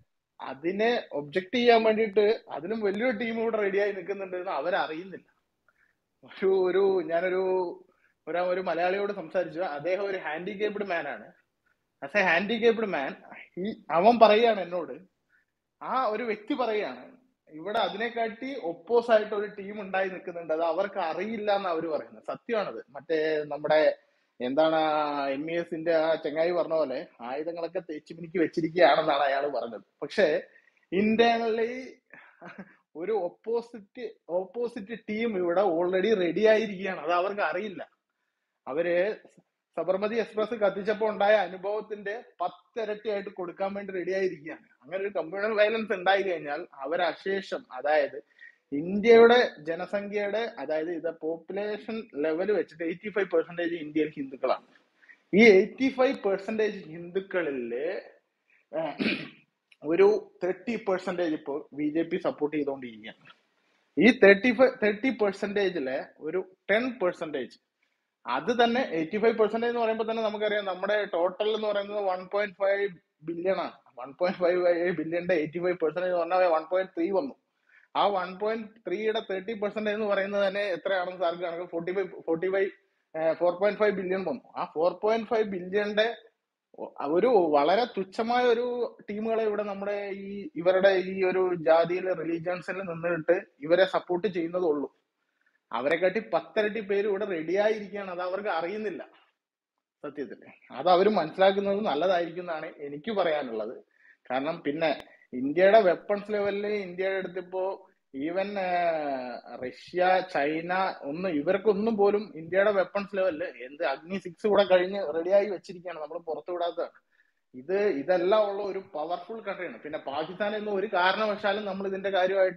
Adine objective mandate Adinum value team would radio in the Kandan Avarain. Shuru, Nanaru, whatever Malala some Sarja, they have a handicapped man. As a handicapped man, he Avam Parayan and noted. Ah, or Victi Parayan. You would Adinekati opposite to the team and die in the Kandan, our Karila and our Satyana, Mate, Namada, Endana, MS India, Changai Varnole, I think like a Chimiki, and Ayala Pakshe, internally, opposite team, we would have already ready idea and our Garilla. Avare Sabarmadi Espresso Katijapon die and both in the Patheretia could come and ready idea. American communal violence and diagonal, our association, Adaid. India Janasangade, that is the population level which 85% India Hindu Kalam. 85% Hindu Kalile 30% BJP supported on the Indian. This 30% le 10%. Other than 85% or Namakara total 1.5 billion. 1.5 billion 85% is 1.3 one. 1.3 at 30% is over in the 4.5 billion. 4.5 billion day Valara Tuchama team Jadi religions and the you a support to change the old. Avregati Pathati Peru would radiate another Arinilla. That is it. Other Manslagan, Allah Igan, any Cubarian. Kanam Pinna. India weapons level, India even Russia, China, Iverkundu Bolum, India weapons level, in the Agni 6 would have ready Chicken and Porto. Either love or powerful country. In a Pakistan and Uri Karna Shalan, number in the Gario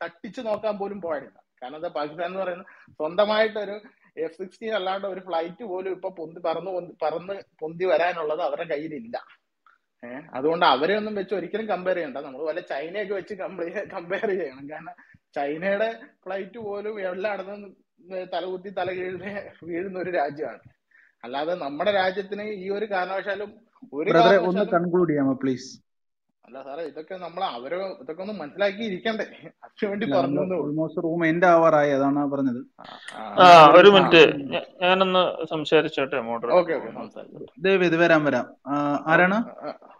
at Tichinoka Bolum Point. Canada, Pakistan or Sondamite F-16 allowed a flight to Volupa Pundi Parano Pundi Varan or the other Gaidinda. I don't know the Mexican comparison. China go to compare China flight to Olu, we have Ladan Taluti Talagil, we didn't know it. Aladdin, number Rajatini, Yurikana Shalom, Uriba on the concludium, please. Alasara, the Kanamla, the Konaman, like he can almost room in our Ayana Bernal. Ah, very much. And some share chat. Okay, David Veramera. Arana?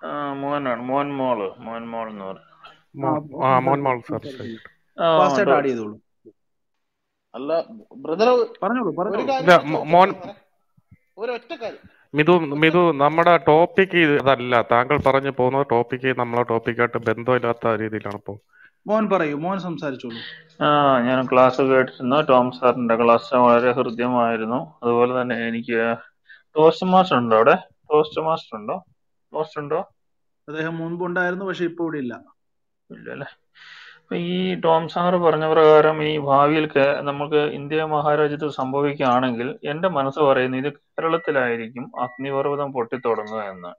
Mon Mall, sir. Pastor Daddy. Allah, brother, Mon. Midu Namada topic is the Tangle Paranapono topic in Namla topic at Bendo Latari the Lampo. Mon Parayu, Mon some Sarchu. Ah, young class of it, no Tom Sarn, Douglas, or Hurdem, I don't know, other than any Toastmaster, Toastmaster. They have Moonbunda, I know she podilla. We Tom Sar, Varnavara, Rami, Havilka, Namaka, India, Maharaja to Sambaviki Anangil, Enda Manasa or any Keralatilarikim, Akni or them Potitorana.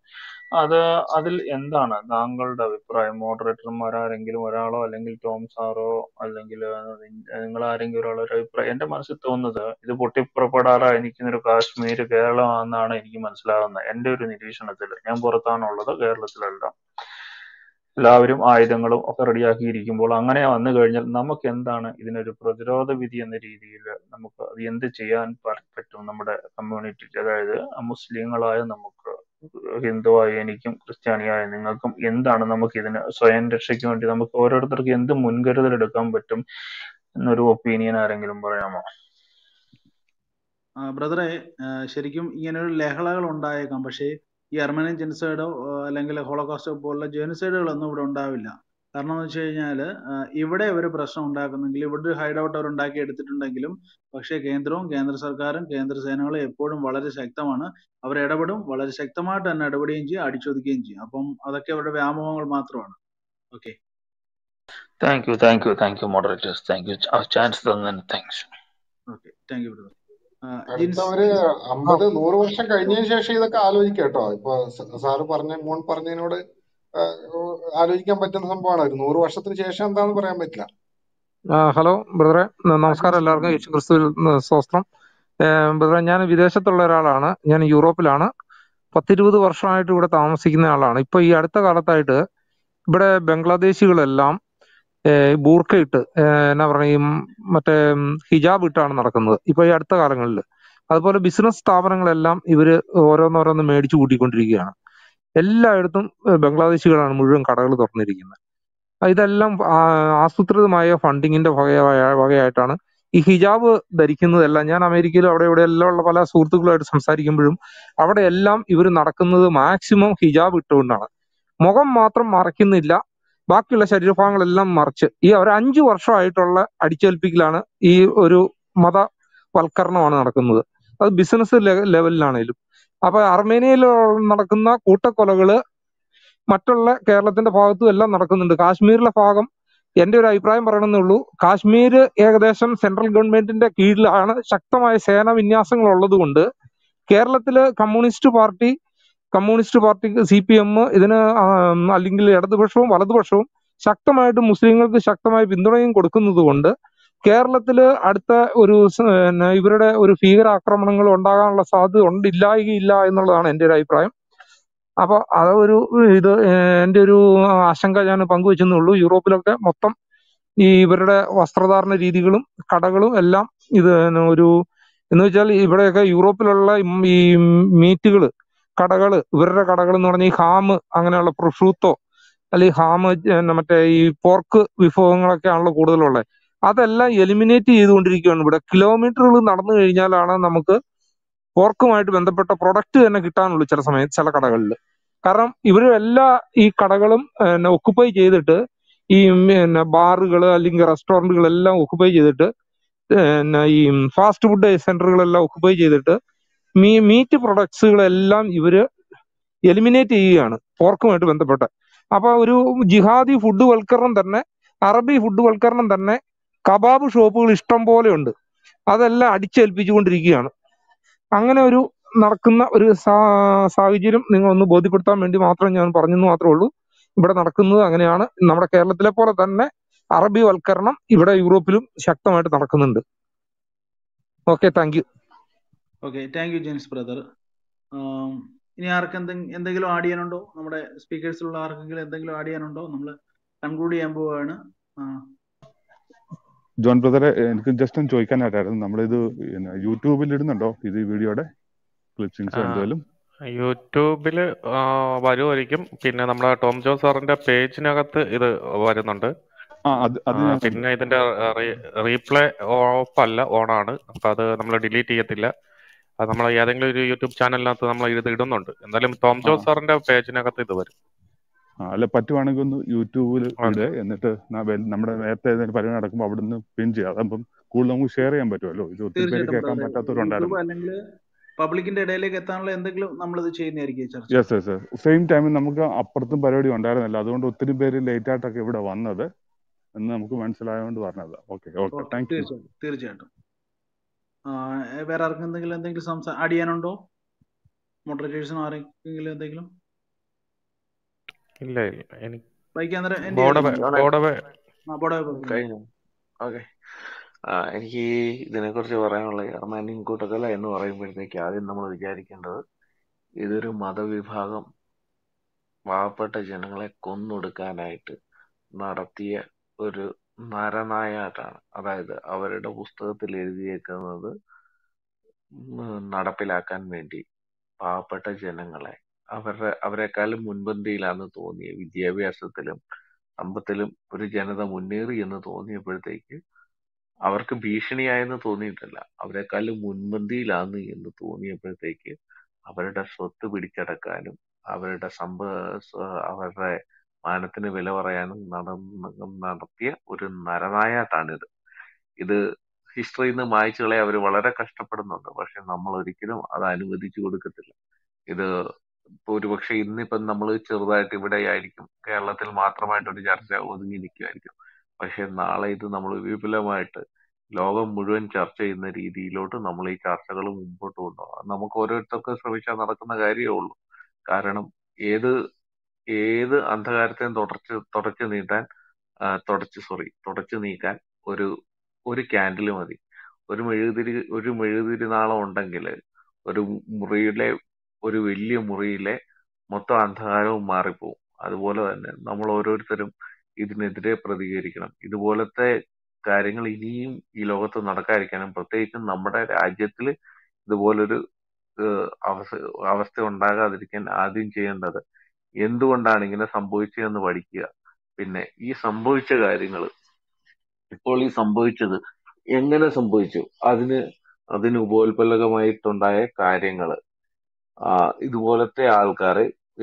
Other Adil Endana, the Angle, the Vipra, Moderator Mara, Engil Marala, Langil Tom Saro, Alangila, Angla, Ringurala, Enda Mansatona, the Potip Propadara, Nikin Kashmir, Kerala, and Nikimansla, and the end of the edition of the Yamboratan or the Keralatilda. Lavrim Idangal of Radiaki Bolangana on the Gardner Namakendana is in a project within the Namaka, the end the Chia and Perpetuum Namada community, a Muslim Alaya Namaka, Hindua, Yenikim, Christiania, and Nakum in the Anamakin, so end second to the order the Mungar the Redacumbetum, no opinion are Angulambarama. Brother, Sherikim, Yenel Lehala Londa, Campashe, Yerman genocide of Langala Holocaust of Pola, genocide of Londonda Villa. Even every person on Dagan, hide out or on Daki at the Tundagilum, Paksha Kendrum, Gandra Sarkar, and Gandra Senola, Airport and Valar Sectamana, our Edabadum, Valar Sectamat, and Adabadinji, Adicho the Genji, upon other covered by Amo or Matron. Okay. Thank you, moderators. Thank you. Our chance then, thanks. Okay, thank you, brother. Hello, brother. Namaskar, Larga, each Christian Sostrom. Brother Yan Videsatola Alana, Yan Europe Lana, Patidu the Varshai to the Tam Signal Alana, Payata Galataita, but a Bangladeshi Lam, a Burkit, Navarim, Matem, Hijab, Naracanda, Ipayata Arangal. As for a business taverangalam, Iver or on the Made Chudi Kundriana. എല്ലായിടത്തും ബംഗ്ലാദേശികളാണ് മുഴുവൻ കടകൾ തുറന്നിരിക്കുന്നത്. ഇതെല്ലാം ആസൂത്രിതമായ ഫണ്ടിങ്ങിന്റെ ഭാഗമായിട്ടാണ് ഈ ഹിജാബ് ധരിക്കുന്നതെല്ലാം. ഞാൻ അമേരിക്കയിലും അവിടെ ഇവിടെ എല്ലാം ഉള്ള പല സുഹൃത്തുക്കളുമായിട്ട് സംസാരിക്കുമ്പോഴും അവിടെ എല്ലാം ഇവർ നടക്കുന്നത് മാക്സിമം ഹിജാബ് ഇട്ടുകൊണ്ടാണ്. മുഖം മാത്രം മറയ്ക്കുന്നില്ല, ബാക്കിയുള്ള ശരീരഭാഗങ്ങളെല്ലാം മറച്ച്. ഈ അവർ 5 വർഷമായിട്ടുള്ള അടിച്ചേൽപ്പിക്കലാണ് ഈ ഒരു മതവൽക്കരണമാണ് നടക്കുന്നത്. അത് ബിസിനസ് ലെവലിലാണെങ്കിലും അപ്പോൾ അർമേനിയയിൽ നടക്കുന്ന കൂട്ടക്കൊലകൾ മറ്റുള്ള കേരളത്തിന്റെ ഭാഗത്തും എല്ലാം നടക്കുന്നുണ്ട്. കാശ്മീരിലെ ഭാഗം എൻ്റെ ഒരു അഭിപ്രായം പറയണമെന്നേ ഉള്ളൂ. കാശ്മീർ ഏകദേശം സെൻട്രൽ ഗവൺമെന്റിന്റെ കീഴിലാണ്, ശക്തമായ സേനാ വിന്യാസങ്ങൾ ഉള്ളതുകൊണ്ട് കേരളത്തില് കമ്മ്യൂണിസ്റ്റ് പാർട്ടി CPM ഇതിന് അല്ലെങ്കിൽ ഇടതുപക്ഷവും വലതുപക്ഷവും ശക്തമായിട്ട് മുസ്ലിങ്ങൾക്ക് ശക്തമായ പിന്തുണയും കൊടുക്കുന്നതുകൊണ്ട് കേരളത്തില് അടുത്ത ഒരു ഇവരുടെ ഒരു ഭീകരാക്രമണങ്ങൾ ഉണ്ടാകാനുള്ള സാധ്യത ഉണ്ടായില്ല എന്നുള്ളതാണ് എൻ്റെ ഒരു അഭിപ്രായം. അപ്പോൾ അതൊരു ഇത് എൻ്റെ ഒരു ആശങ്ക ഞാൻ പങ്കുവെച്ചെന്നുള്ളൂ. യൂറോപ്പിലൊക്കെ മൊത്തം ഈ ഇവരുടെ വസ്ത്രധാരണ രീതികളും കടകളും എല്ലാം ഇത് ഒരു എന്ന് വെച്ചാൽ ഇവിടെയൊക്കെ യൂറോപ്പിലുള്ള ഈ മീറ്റുകൾ കടകൾ ഇവരുടെ കടകൾ എന്ന് പറഞ്ഞാൽ ഈ ഹാമ് അങ്ങനെയുള്ള പ്രൊഷൂത്തോ അല്ലെങ്കിൽ ഹാമ് മറ്റേ ഈ പോർക്ക് വിഭവങ്ങളൊക്കെ ആണല്ലോ കൂടുതലുള്ളത്. അതെല്ലാം എലിമിനേറ്റ് ചെയ്തുകൊണ്ടിരിക്കുകയാണ്. ഇവിടെ കിലോമീറ്ററുകൾ നടന്നു കഴിഞ്ഞാലാണ് നമുക്ക് പോർക്കുമായിട്ട് ബന്ധപ്പെട്ട പ്രൊഡക്റ്റ് തന്നെ കിട്ടാനുള്ളൂ ചില സമയത്ത് ചില കടകളിൽ. കാരണം ഇവരും എല്ലാ ഈ കടകളും ഒക്കുപ്പൈ ചെയ്തിട്ട് ഈ ബാറുകൾ അല്ലെങ്കിൽ റെസ്റ്റോറൻറ്റുകളെല്ലാം ഒക്കുപ്പൈ ചെയ്തിട്ട് ഈ ഫാസ്റ്റ് ഫുഡ് സെൻ്ററുകളെല്ലാം ഒക്കുപ്പൈ ചെയ്തിട്ട് മീറ്റ് പ്രൊഡക്ട്സുകളെല്ലാം ഇവർ എലിമിനേറ്റ് ചെയ്യുകയാണ് പോർക്കുമായിട്ട് ബന്ധപ്പെട്ട. അപ്പോൾ ഒരു ജിഹാദി ഫുഡ് വൽക്കരണം തന്നെ, അറബി ഫുഡ് വൽക്കരണം തന്നെ കബാബ് ഷോപ്പുകൾ ഇഷ്ടം പോലെ ഉണ്ട്. അതെല്ലാം അടിച്ചേൽപ്പിച്ചുകൊണ്ടിരിക്കുകയാണ്. അങ്ങനെ ഒരു നടക്കുന്ന ഒരു സാഹചര്യം നിങ്ങളൊന്ന് ബോധ്യപ്പെടുത്താൻ വേണ്ടി മാത്രം ഞാൻ പറഞ്ഞെന്ന് മാത്രമേ ഉള്ളൂ. ഇവിടെ നടക്കുന്നത് അങ്ങനെയാണ്. നമ്മുടെ കേരളത്തിലെ പോലെ തന്നെ അറബി വൽക്കരണം ഇവിടെ യൂറോപ്പിലും ശക്തമായിട്ട് നടക്കുന്നുണ്ട്. Okay, thank you. Okay, thank you James brother. ഇനി എന്തെങ്കിലും ആഡ് ചെയ്യാനുണ്ടോ? നമ്മുടെ സ്പീക്കേഴ്സിലുള്ള ആർക്കെങ്കിലും എന്തെങ്കിലും ആഡ് ചെയ്യാനുണ്ടോ? നമ്മൾ കൺക്ലൂഡ് ചെയ്യാൻ പോവുകയാണ്. ജോൺ ബ്രദറെ, എനിക്ക് ജസ്റ്റ് ഒന്ന് ചോദിക്കാനായിട്ടായിരുന്നു, നമ്മളിത് യൂട്യൂബിൽ ഇടുന്നുണ്ടോ ഇത് വീഡിയോയുടെ ക്ലിപ്സിംഗ്സ് എന്തെങ്കിലും? യൂട്യൂബിൽ വരുമായിരിക്കും. പിന്നെ നമ്മുടെ ടോം ജോസ് സാറിന്റെ പേജിനകത്ത് ഇത് വരുന്നുണ്ട്. പിന്നെ ഇതിന്റെ റീപ്ലേ ഓഫ് അല്ല, ഓണാണ്. അപ്പൊ അത് നമ്മൾ ഡിലീറ്റ് ചെയ്യത്തില്ല. അത് നമ്മൾ ഏതെങ്കിലും ഒരു യൂട്യൂബ് ചാനലിനകത്ത് നമ്മൾ ഇത് ഇടുന്നുണ്ട്. എന്തായാലും ടോം ജോസ് സാറിന്റെ പേജിനകത്ത് ഇത് വരും. അല്ല, പറ്റുവാണെങ്കിൽ ഒന്ന് യൂട്യൂബിൽ ഉണ്ട്, എന്നിട്ട് നമ്മുടെ നേരത്തെ പരിപാടി നടക്കുമ്പോൾ അവിടെ നിന്ന് പിൻ ചെയ്യാം. അതാകുമ്പം കൂടുതൽ നമുക്ക് ഷെയർ ചെയ്യാൻ പറ്റുമല്ലോ. ഇത് ഒത്തിരി പേര് കേൾക്കാൻ പറ്റാത്തവരുണ്ടായിരുന്നു. പബ്ലിക്കിന്റെ ഇടയിലേക്ക് എത്താനുള്ള എന്തെങ്കിലും നമ്മളിത് ചെയ്യുന്നതായിരിക്കും. യെസ് യെസ്, സെയിം ടൈമിൽ നമുക്ക് അപ്പുറത്തും പരിപാടി ഉണ്ടായിരുന്നല്ലോ, അതുകൊണ്ട് ഒത്തിരി പേര് ലേറ്റ് ആയിട്ടൊക്കെ ഇവിടെ വന്നത് എന്ന് നമുക്ക് മനസ്സിലായതുകൊണ്ട് പറഞ്ഞത്. Okay okay, thank you. തീർച്ചയായിട്ടും. വേറെ ആർക്കും എന്തെങ്കിലും ആഡ് ചെയ്യാനുണ്ടോ? മോഡറേറ്റേഴ്സിനും ആർക്കെങ്കിലും എന്തെങ്കിലും? ഇല്ല, എനിക്ക് ഇതിനെ കുറിച്ച് പറയാനുള്ളത് അർമേനിയൻ കൂട്ടക്കൊല എന്ന് പറയുമ്പോഴത്തേക്ക് ആദ്യം നമ്മൾ വിചാരിക്കേണ്ടത് ഇതൊരു മതവിഭാഗം പാവപ്പെട്ട ജനങ്ങളെ കൊന്നൊടുക്കാനായിട്ട് നടത്തിയ ഒരു നരനായാട്ടാണ്. അതായത് അവരുടെ പുസ്തകത്തിൽ എഴുതിയേക്കുന്നത് നടപ്പിലാക്കാൻ വേണ്ടി പാവപ്പെട്ട ജനങ്ങളെ അവരെക്കാളും മുൻപന്തിയിലാണെന്ന് തോന്നിയ വിദ്യാഭ്യാസത്തിലും സമ്പത്തിലും ഒരു ജനത മുന്നേറി എന്ന് തോന്നിയപ്പോഴത്തേക്ക് അവർക്ക് ഭീഷണിയായെന്ന് തോന്നിയിട്ടില്ല, അവരെക്കാളും മുൻപന്തിയിലാണ് എന്ന് തോന്നിയപ്പോഴത്തേക്ക് അവരുടെ സ്വത്ത് പിടിച്ചടക്കാനും അവരുടെ അവരുടെ മാനത്തിന് വില പറയാനും നടത്തിയ ഒരു നരനായാട്ടാണിത്. ഇത് ഹിസ്റ്ററിയിൽ നിന്ന് മായ്ച്ചുകളെ അവർ വളരെ കഷ്ടപ്പെടുന്നുണ്ട്, പക്ഷെ നമ്മൾ ഒരിക്കലും അത് അനുവദിച്ചു കൊടുക്കത്തില്ല. ഇത് ഒരുപക്ഷെ ഇന്നിപ്പം നമ്മൾ ചെറുതായിട്ട് ഇവിടെ ആയിരിക്കും, കേരളത്തിൽ മാത്രമായിട്ടൊരു ചർച്ച ഒതുങ്ങിയിരിക്കുമായിരിക്കും, പക്ഷെ നാളെ ഇത് നമ്മൾ വിപുലമായിട്ട് ലോകം മുഴുവൻ ചർച്ച ചെയ്യുന്ന രീതിയിലോട്ട് നമ്മൾ ഈ ചർച്ചകൾ മുമ്പോട്ട് കൊണ്ടുപോകാം. നമുക്ക് ഓരോരുത്തർക്ക് ശ്രമിച്ചാൽ നടക്കുന്ന കാര്യമേ ഉള്ളൂ. കാരണം ഏത് അന്ധകാരത്തെയും തുടച്ചു നീക്കാൻ ഒരു ക്യാൻഡിൽ മതി. ഒരു മെഴുകുതിരിനാളം ഉണ്ടെങ്കിൽ ഒരു വലിയ മുറിയിലെ മൊത്തം അന്ധകാരവും മാറിപ്പോവും. അതുപോലെ തന്നെ നമ്മൾ ഓരോരുത്തരും ഇതിനെതിരെ പ്രതികരിക്കണം. ഇതുപോലത്തെ കാര്യങ്ങൾ ഇനിയും ഈ ലോകത്ത് നടക്കാതിരിക്കാനും, പ്രത്യേകിച്ചും നമ്മുടെ രാജ്യത്തിൽ ഇതുപോലൊരു അവസ്ഥ ഉണ്ടാകാതിരിക്കാൻ ആദ്യം ചെയ്യേണ്ടത് എന്തുകൊണ്ടാണ് ഇങ്ങനെ സംഭവിച്ചതെന്ന് പഠിക്കുക. പിന്നെ ഈ സംഭവിച്ച കാര്യങ്ങൾ, ഇപ്പോൾ ഈ സംഭവിച്ചത് എങ്ങനെ സംഭവിച്ചു, അതിന് ഉപോത്ഫലകമായിട്ടുണ്ടായ കാര്യങ്ങൾ, ഇതുപോലത്തെ ആൾക്കാർ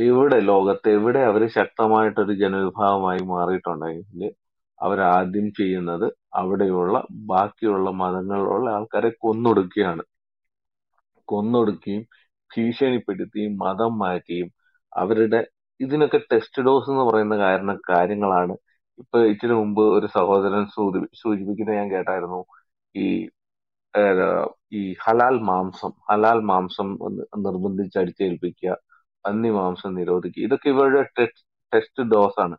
എവിടെ, ലോകത്ത് എവിടെ അവർ ശക്തമായിട്ടൊരു ജനവിഭാഗമായി മാറിയിട്ടുണ്ടെങ്കിൽ അവരാദ്യം ചെയ്യുന്നത് അവിടെയുള്ള ബാക്കിയുള്ള മതങ്ങളിലുള്ള ആൾക്കാരെ കൊന്നൊടുക്കുകയും ഭീഷണിപ്പെടുത്തിയും മതം മാറ്റിയും അവരുടെ ഇതിനൊക്കെ ടെസ്റ്റ് ഡോസ് എന്ന് പറയുന്ന കാര്യങ്ങളാണ്. ഇപ്പൊ ഇച്ചിരി മുമ്പ് ഒരു സഹോദരൻ സൂചിപ്പിക്കുന്നത് ഞാൻ കേട്ടായിരുന്നു. ഈ ഹലാൽ മാംസം നിർബന്ധിച്ച് അടിച്ചേൽപ്പിക്കുക, പന്നി മാംസം നിരോധിക്കുക, ഇതൊക്കെ ഇവരുടെ ടെസ്റ്റ് ഡോസ് ആണ്.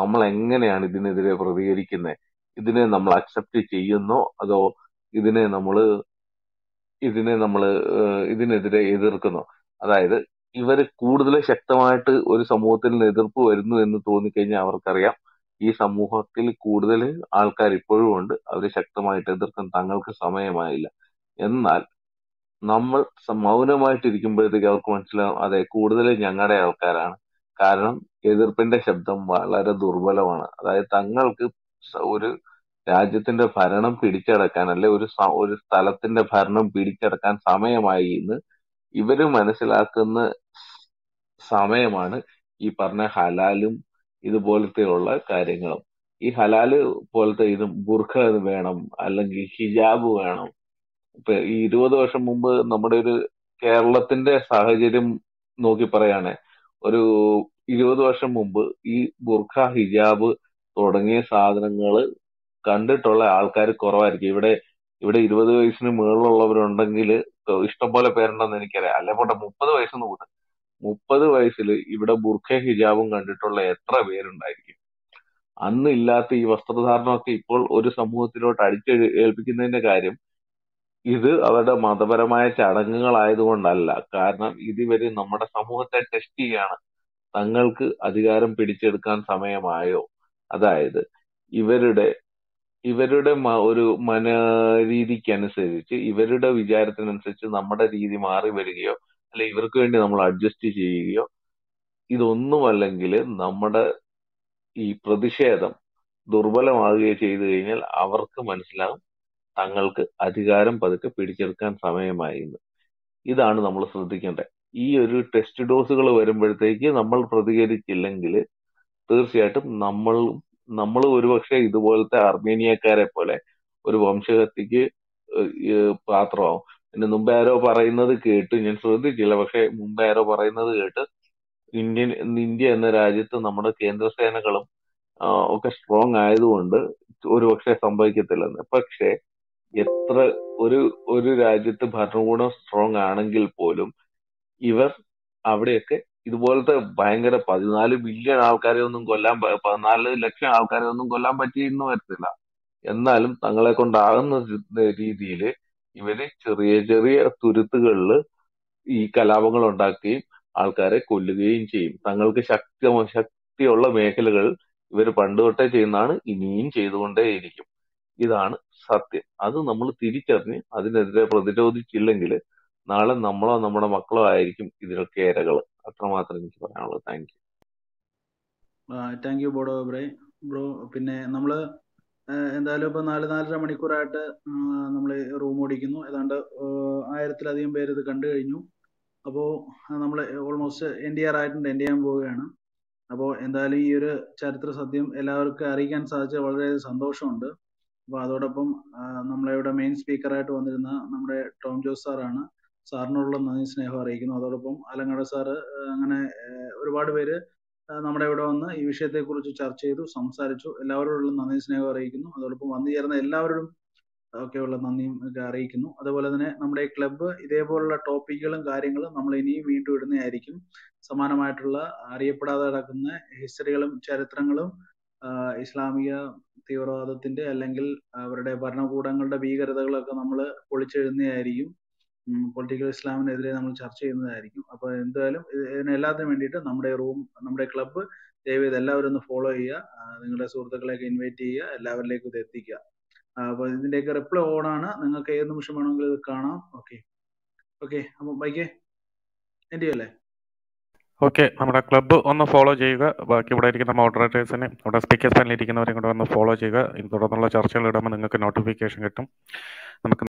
നമ്മൾ എങ്ങനെയാണ് ഇതിനെതിരെ പ്രതികരിക്കുന്നത്, ഇതിനെ നമ്മൾ അക്സെപ്റ്റ് ചെയ്യുന്നോ അതോ ഇതിനെ നമ്മൾ ഇതിനെതിരെ എതിർക്കുന്നോ. അതായത് ഇവർ കൂടുതൽ ശക്തമായിട്ട് ഒരു സമൂഹത്തിന് എതിർപ്പ് വരുന്നു എന്ന് തോന്നിക്കഴിഞ്ഞാൽ അവർക്കറിയാം ഈ സമൂഹത്തിൽ കൂടുതൽ ആൾക്കാർ ഇപ്പോഴും ഉണ്ട്, അവർ ശക്തമായിട്ട് എതിർക്കാൻ തങ്ങൾക്ക് സമയമായില്ല. എന്നാൽ നമ്മൾ മൗനമായിട്ടിരിക്കുമ്പോഴത്തേക്ക് അവർക്ക് മനസ്സിലാവും, അതെ കൂടുതൽ ഞങ്ങളുടെ ആൾക്കാരാണ്, കാരണം എതിർപ്പിന്റെ ശബ്ദം വളരെ ദുർബലമാണ്. അതായത് തങ്ങൾക്ക് ഒരു രാജ്യത്തിന്റെ ഭരണം പിടിച്ചടക്കാൻ അല്ലെ ഒരു സ്ഥലത്തിന്റെ ഭരണം പിടിച്ചടക്കാൻ സമയമായി എന്ന് ഇവര് മനസ്സിലാക്കുന്ന സമയമാണ് ഈ പറഞ്ഞ ഹലാലും ഇതുപോലത്തെയുള്ള കാര്യങ്ങളും. ഈ ഹലാല് പോലത്തെ ഇതും ബുർഖ വേണം, അല്ലെങ്കിൽ ഹിജാബ് വേണം. ഇപ്പൊ ഈ 20 വർഷം മുമ്പ് നമ്മുടെ ഒരു കേരളത്തിന്റെ സാഹചര്യം നോക്കി പറയാണ്, ഒരു 20 വർഷം മുമ്പ് ഈ ബുർഖ ഹിജാബ് തുടങ്ങിയ സാധനങ്ങൾ കണ്ടിട്ടുള്ള ആൾക്കാർ കുറവായിരിക്കും. ഇവിടെ 20 വയസ്സിന് മുകളിലുള്ളവരുണ്ടെങ്കിൽ ഇഷ്ടംപോലെ പേരുണ്ടെന്ന് എനിക്കറിയാം. അല്ലെ പോട്ടെ, 30 വയസ്സെന്ന് കൂട്ടും, 30 വയസ്സിൽ ഇവിടെ ബുർഖ ഹിജാബും കണ്ടിട്ടുള്ള എത്ര പേരുണ്ടായിരിക്കും. അന്ന് ഇല്ലാത്ത ഈ വസ്ത്രധാരണമൊക്കെ ഇപ്പോൾ ഒരു സമൂഹത്തിലോട്ട് അടിച്ചേൽപ്പിക്കുന്നതിന്റെ കാര്യം ഇത് അവരുടെ മതപരമായ ചടങ്ങുകളായതുകൊണ്ടല്ല, കാരണം ഇതുവരെ നമ്മുടെ സമൂഹത്തെ ടെസ്റ്റ് ചെയ്യാണ്, തങ്ങൾക്ക് അധികാരം പിടിച്ചെടുക്കാൻ സമയമായോ. അതായത് ഇവരുടെ ഒരു മനരീതിക്കനുസരിച്ച്, ഇവരുടെ വിചാരത്തിനനുസരിച്ച് നമ്മുടെ രീതി മാറി വരികയോ അല്ലെ ഇവർക്ക് വേണ്ടി നമ്മൾ അഡ്ജസ്റ്റ് ചെയ്യുകയോ, ഇതൊന്നുമല്ലെങ്കിൽ നമ്മുടെ ഈ പ്രതിഷേധം ദുർബലമാകുകയോ ചെയ്തു കഴിഞ്ഞാൽ അവർക്ക് മനസ്സിലാകും തങ്ങൾക്ക് അധികാരം പതുക്കെ പിടിച്ചെടുക്കാൻ സമയമായിരുന്നു. ഇതാണ് നമ്മൾ ശ്രദ്ധിക്കേണ്ടത്. ഈ ഒരു ടെസ്റ്റ് ഡോസുകൾ വരുമ്പോഴത്തേക്ക് നമ്മൾ പ്രതികരിച്ചില്ലെങ്കിൽ തീർച്ചയായിട്ടും നമ്മൾ ഒരുപക്ഷെ ഇതുപോലത്തെ അർമേനിയക്കാരെ പോലെ ഒരു വംശഹത്യക്ക് പാത്രമാവും. പിന്നെ മുമ്പേ ആരോ പറയുന്നത് കേട്ട്, ഞാൻ ശ്രദ്ധിച്ചില്ല, പക്ഷെ മുമ്പേ ആരോ പറയുന്നത് കേട്ട് ഇന്ത്യ എന്ന രാജ്യത്ത് നമ്മുടെ കേന്ദ്രസേനകളും ഒക്കെ സ്ട്രോങ് ആയതുകൊണ്ട് ഒരുപക്ഷെ സംഭവിക്കത്തില്ലെന്ന്. പക്ഷെ എത്ര ഒരു രാജ്യത്ത് ഭരണകൂടം സ്ട്രോങ് ആണെങ്കിൽ പോലും ഇവർ അവിടെയൊക്കെ ഇതുപോലത്തെ ഭയങ്കര 14 മില്യൺ ആൾക്കാരെ ഒന്നും കൊല്ലാൻ, 14 ലക്ഷം ആൾക്കാരെ ഒന്നും കൊല്ലാൻ പറ്റിയെന്ന് വരത്തില്ല. എന്നാലും തങ്ങളെ കൊണ്ടാകുന്ന രീതിയിൽ ഇവര് ചെറിയ ചെറിയ തുരുത്തുകളിൽ ഈ കലാപങ്ങൾ ഉണ്ടാക്കുകയും ആൾക്കാരെ കൊല്ലുകയും ചെയ്യും. തങ്ങൾക്ക് ശക്തിയുള്ള മേഖലകൾ ഇവർ പണ്ട് തൊട്ടേ ചെയ്യുന്നതാണ്, ഇനിയും ചെയ്തുകൊണ്ടേയിരിക്കും. ഇതാണ് സത്യം. അത് നമ്മൾ തിരിച്ചറിഞ്ഞ് അതിനെതിരെ പ്രതിരോധിച്ചില്ലെങ്കിൽ നാളെ നമ്മളോ നമ്മുടെ മക്കളോ ആയിരിക്കും ഇതിനൊക്കെ ഇരകൾ. അത്രമാത്രം എനിക്ക് പറയാനുള്ളത്. Thank you. താങ്ക് യു ബോഡോ ബ്രോ. പിന്നെ നമ്മള് എന്തായാലും ഇപ്പൊ 4-4.5 മണിക്കൂറായിട്ട് നമ്മൾ റൂം ഓടിക്കുന്നു. ഏതാണ്ട് 1000-ലധികം പേര് ഇത് കണ്ടു കഴിഞ്ഞു. അപ്പോൾ നമ്മൾ ഓൾമോസ്റ്റ് എൻഡ് ചെയ്യാറായിട്ടുണ്ട്, എൻഡ് ചെയ്യാൻ പോവുകയാണ്. അപ്പോൾ എന്തായാലും ഈ ഒരു ചരിത്ര സത്യം എല്ലാവർക്കും അറിയിക്കാൻ സാധിച്ചത് വളരെ സന്തോഷമുണ്ട്. അപ്പോൾ അതോടൊപ്പം നമ്മളിവിടെ മെയിൻ സ്പീക്കറായിട്ട് വന്നിരുന്ന നമ്മുടെ ടോം ജോസ് സാറാണ്. സാറിനോടുള്ള നന്ദി സ്നേഹം അറിയിക്കുന്നു. അതോടൊപ്പം അലങ്ങാട് സാറ്, അങ്ങനെ ഒരുപാട് പേര് നമ്മുടെ ഇവിടെ വന്ന് ഈ വിഷയത്തെക്കുറിച്ച് ചർച്ച ചെയ്തു, സംസാരിച്ചു. എല്ലാവരോടുള്ള നന്ദി സ്നേഹം അറിയിക്കുന്നു. അതോടൊപ്പം വന്നു ചേർന്ന എല്ലാവരോടും ഒക്കെയുള്ള നന്ദിയും അറിയിക്കുന്നു. അതുപോലെ തന്നെ നമ്മുടെ ഈ ക്ലബ്ബ് ഇതേപോലുള്ള ടോപ്പിക്കുകളും കാര്യങ്ങളും നമ്മൾ ഇനിയും വീണ്ടും ഇടുന്നതായിരിക്കും. സമാനമായിട്ടുള്ള അറിയപ്പെടാതെ നടക്കുന്ന ഹിസ്റ്ററികളും ചരിത്രങ്ങളും ഇസ്ലാമിക തീവ്രവാദത്തിന്റെ അല്ലെങ്കിൽ അവരുടെ ഭരണകൂടങ്ങളുടെ ഭീകരതകളൊക്കെ നമ്മൾ പൊളിച്ചെഴുതുന്നതായിരിക്കും. പൊളിറ്റിക്കൽ ഇസ്ലാമിനെതിരെ നമ്മൾ ചർച്ച ചെയ്യുന്നതായിരിക്കും. അപ്പോൾ എന്തായാലും ഇതിനെല്ലാത്തിനും വേണ്ടിയിട്ട് നമ്മുടെ റൂം, നമ്മുടെ ക്ലബ്ബ് ദയവ് ചെയ്ത് എല്ലാവരും ഒന്ന് ഫോളോ ചെയ്യുക. നിങ്ങളുടെ സുഹൃത്തുക്കളെയൊക്കെ ഇൻവൈറ്റ് ചെയ്യുക, എല്ലാവരിലേക്കും ഇത് എത്തിക്കുക. അപ്പോൾ ഇതിൻ്റെയൊക്കെ റിപ്ലൈ ഓണാണ്, നിങ്ങൾക്ക് ഏത് നിമിഷം വേണമെങ്കിലും ഇത് കാണാം. ഓക്കെ ഓക്കെ അപ്പം ബൈക്ക് എൻഡ് ചെയ്യുമല്ലേ? ഓക്കെ, നമ്മുടെ ക്ലബ്ബ് ഒന്ന് ഫോളോ ചെയ്യുക. ബാക്കി ഇവിടെ ഇരിക്കുന്ന മോഡറേറ്റേഴ്സിനെ, ഇവിടെ സ്പീക്കേഴ്സ് പാനലിൽ ഇരിക്കുന്നവരെയും കൂടെ ഒന്ന് ഫോളോ ചെയ്യുക. ഇത് തുടർന്നുള്ള ചർച്ചകൾ ഇടുമ്പോൾ നിങ്ങൾക്ക് നോട്ടിഫിക്കേഷൻ കിട്ടും. നമുക്ക്